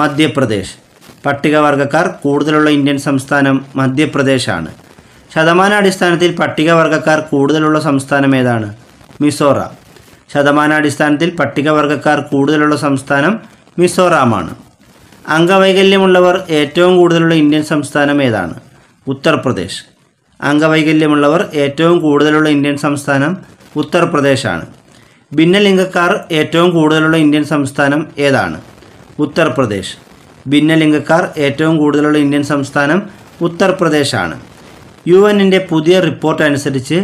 മധ്യപ്രദേശ്. പട്ടികവർഗക്കാർ കൂടുതലുള്ള ഇന്ത്യൻ സംസ്ഥാനം മധ്യപ്രദേശാണ്. ശതമാനാടിസ്ഥാനത്തിൽ പട്ടികവർഗക്കാർ കൂടുതലുള്ള സംസ്ഥാനം ഏതാണ്? മിസോറാം. ശതമാനാടിസ്ഥാനത്തിൽ പട്ടികവർഗക്കാർ കൂടുതലുള്ള സംസ്ഥാനം മിസോറാമാണ്. അംഗവൈകല്യമുള്ളവർ ഏറ്റവും കൂടുതലുള്ള ഇന്ത്യൻ സംസ്ഥാനം ഏതാണ്? ഉത്തർപ്രദേശ്. അംഗവൈകല്യമുള്ളവർ ഏറ്റവും കൂടുതലുള്ള ഇന്ത്യൻ സംസ്ഥാനം ഉത്തർപ്രദേശാണ്. ഭിന്നലിംഗക്കാർ ഏറ്റവും കൂടുതലുള്ള ഇന്ത്യൻ സംസ്ഥാനം ഏതാണ്? ഉത്തർപ്രദേശ്. ഭിന്നലിംഗക്കാർ ഏറ്റവും കൂടുതലുള്ള ഇന്ത്യൻ സംസ്ഥാനം ഉത്തർപ്രദേശാണ്. യു എന്നിൻ്റെ പുതിയ റിപ്പോർട്ട് അനുസരിച്ച്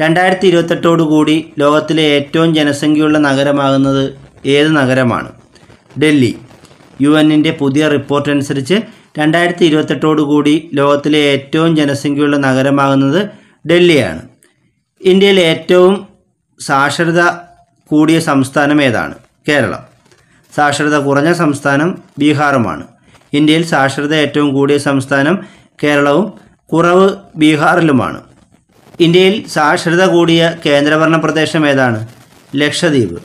രണ്ടായിരത്തി ഇരുപത്തെട്ടോടുകൂടി ലോകത്തിലെ ഏറ്റവും ജനസംഖ്യയുള്ള നഗരമാകുന്നത് ഏത് നഗരമാണ്? ഡൽഹി. യു എന്നിൻ്റെ പുതിയ റിപ്പോർട്ട് അനുസരിച്ച് രണ്ടായിരത്തി ഇരുപത്തെട്ടോടുകൂടി ലോകത്തിലെ ഏറ്റവും ജനസംഖ്യയുള്ള നഗരമാകുന്നത് ഡൽഹിയാണ്. ഇന്ത്യയിലെ ഏറ്റവും സാക്ഷരത കൂടിയ സംസ്ഥാനം ഏതാണ്? കേരളം. സാക്ഷരത കുറഞ്ഞ സംസ്ഥാനം ബീഹാറുമാണ്. ഇന്ത്യയിൽ സാക്ഷരത ഏറ്റവും കൂടിയ സംസ്ഥാനം കേരളവും കുറവ് ബീഹാറിലുമാണ്. ഇന്ത്യയിൽ സാക്ഷരത കൂടിയ കേന്ദ്രഭരണ പ്രദേശം ഏതാണ്? ലക്ഷദ്വീപ്.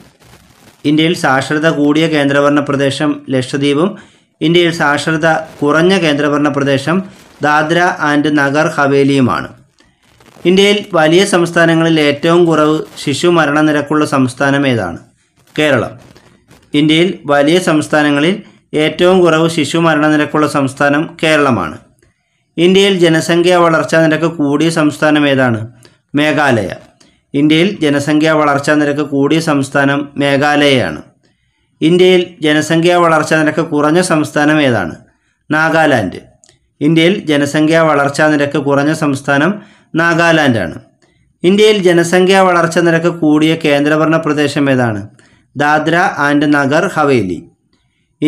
ഇന്ത്യയിൽ സാക്ഷരത കൂടിയ കേന്ദ്രഭരണ പ്രദേശം ലക്ഷദ്വീപും ഇന്ത്യയിൽ സാക്ഷരത കുറഞ്ഞ കേന്ദ്രഭരണ പ്രദേശം ദാദ്ര ആൻഡ് നഗർ ഹവേലിയുമാണ്. ഇന്ത്യയിൽ വലിയ സംസ്ഥാനങ്ങളിൽ ഏറ്റവും കുറവ് ശിശു മരണനിരക്കുള്ള സംസ്ഥാനം ഏതാണ്? കേരളം. ഇന്ത്യയിൽ വലിയ സംസ്ഥാനങ്ങളിൽ ഏറ്റവും കുറവ് ശിശു മരണനിരക്കുള്ള സംസ്ഥാനം കേരളമാണ്. ഇന്ത്യയിൽ ജനസംഖ്യാ വളർച്ചാ നിരക്ക് കൂടിയ സംസ്ഥാനം ഏതാണ്? മേഘാലയ. ഇന്ത്യയിൽ ജനസംഖ്യാ വളർച്ചാ നിരക്ക് കൂടിയ സംസ്ഥാനം മേഘാലയയാണ്. ഇന്ത്യയിൽ ജനസംഖ്യാ വളർച്ചാ നിരക്ക് കുറഞ്ഞ സംസ്ഥാനം ഏതാണ്? നാഗാലാൻഡ്. ഇന്ത്യയിൽ ജനസംഖ്യാ വളർച്ചാ നിരക്ക് കുറഞ്ഞ സംസ്ഥാനം നാഗാലാൻഡാണ്. ഇന്ത്യയിൽ ജനസംഖ്യാ വളർച്ചാ നിരക്ക് കൂടിയ കേന്ദ്രഭരണ പ്രദേശം ഏതാണ്? ദാദ്ര ആൻഡ് നഗർ ഹവേലി.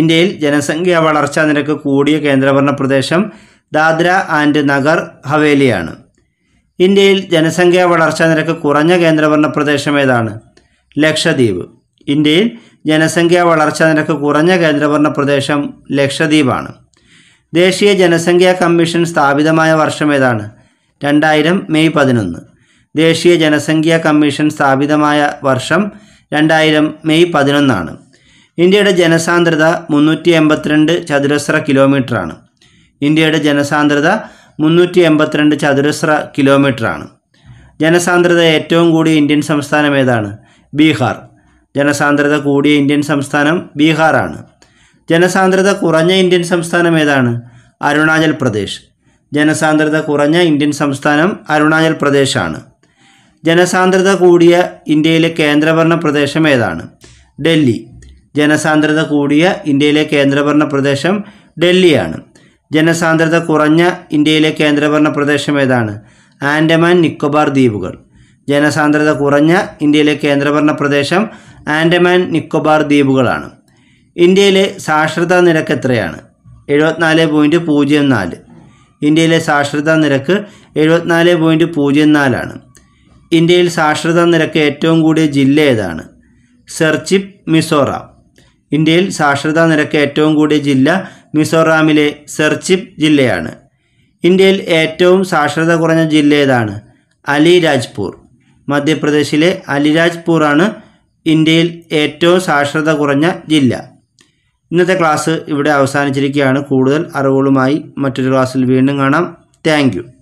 ഇന്ത്യയിൽ ജനസംഖ്യാ വളർച്ചാ നിരക്ക് കൂടിയ കേന്ദ്രഭരണ പ്രദേശം ദാദ്ര ആൻഡ് നഗർ ഹവേലിയാണ്. ഇന്ത്യയിൽ ജനസംഖ്യാ വളർച്ചാ നിരക്ക് കുറഞ്ഞ കേന്ദ്രഭരണ പ്രദേശം ഏതാണ്? ലക്ഷദ്വീപ്. ഇന്ത്യയിൽ ജനസംഖ്യാ വളർച്ചാ നിരക്ക് കുറഞ്ഞ കേന്ദ്രഭരണ പ്രദേശം ലക്ഷദ്വീപാണ്. ദേശീയ ജനസംഖ്യാ കമ്മീഷൻ സ്ഥാപിതമായ വർഷം ഏതാണ്? രണ്ടായിരം മെയ് പതിനൊന്ന്. ദേശീയ ജനസംഖ്യാ കമ്മീഷൻ സ്ഥാപിതമായ വർഷം രണ്ടായിരം മെയ് പതിനൊന്നാണ്. ഇന്ത്യയുടെ ജനസാന്ദ്രത മുന്നൂറ്റി എൺപത്തിരണ്ട് ചതുരശ്ര കിലോമീറ്ററാണ്. ഇന്ത്യയുടെ ജനസാന്ദ്രത മുന്നൂറ്റി എൺപത്തിരണ്ട് ചതുരശ്ര കിലോമീറ്ററാണ്. ജനസാന്ദ്രത ഏറ്റവും കൂടിയ ഇന്ത്യൻ സംസ്ഥാനം ഏതാണ്? ബീഹാർ. ജനസാന്ദ്രത കൂടിയ ഇന്ത്യൻ സംസ്ഥാനം ബീഹാറാണ്. ജനസാന്ദ്രത കുറഞ്ഞ ഇന്ത്യൻ സംസ്ഥാനം ഏതാണ്? അരുണാചൽ പ്രദേശ്. ജനസാന്ദ്രത കുറഞ്ഞ ഇന്ത്യൻ സംസ്ഥാനം അരുണാചൽ പ്രദേശാണ്. ജനസാന്ദ്രത കൂടിയ ഇന്ത്യയിലെ കേന്ദ്രഭരണ പ്രദേശം ഏതാണ്? ഡൽഹി. ജനസാന്ദ്രത കൂടിയ ഇന്ത്യയിലെ കേന്ദ്രഭരണ പ്രദേശം ഡൽഹിയാണ്. ജനസാന്ദ്രത കുറഞ്ഞ ഇന്ത്യയിലെ കേന്ദ്രഭരണ പ്രദേശം ഏതാണ്? ആൻഡമാൻ നിക്കോബാർ ദ്വീപുകൾ. ജനസാന്ദ്രത കുറഞ്ഞ ഇന്ത്യയിലെ കേന്ദ്രഭരണ പ്രദേശം ആൻഡമാൻ നിക്കോബാർ ദ്വീപുകളാണ്. ഇന്ത്യയിലെ സാക്ഷരതാ നിരക്ക് എത്രയാണ്? എഴുപത്തിനാല് പോയിൻറ്റ് പൂജ്യം നാല്. ഇന്ത്യയിലെ സാക്ഷരതാ നിരക്ക് എഴുപത്തിനാല് പോയിൻറ്റ് പൂജ്യം നാലാണ്. ഇന്ത്യയിൽ സാക്ഷരതാ നിരക്ക് ഏറ്റവും കൂടിയ ജില്ല ഏതാണ്? സെർച്ചിപ്പ്, മിസോറാം. ഇന്ത്യയിൽ സാക്ഷരതാ നിരക്ക് ഏറ്റവും കൂടിയ ജില്ല മിസോറാമിലെ സെർച്ചിപ്പ് ജില്ലയാണ്. ഇന്ത്യയിൽ ഏറ്റവും സാക്ഷരത കുറഞ്ഞ ജില്ല ഏതാണ്? അലിരാജ്പൂർ. മധ്യപ്രദേശിലെ അലിരാജ്പൂറാണ് ഇന്ത്യയിൽ ഏറ്റവും സാക്ഷരത കുറഞ്ഞ ജില്ല. ഇന്നത്തെ ക്ലാസ് ഇവിടെ അവസാനിച്ചിരിക്കുകയാണ്. കൂടുതൽ അറിവുകളുമായി മറ്റൊരു ക്ലാസ്സിൽ വീണ്ടും കാണാം. Thank U.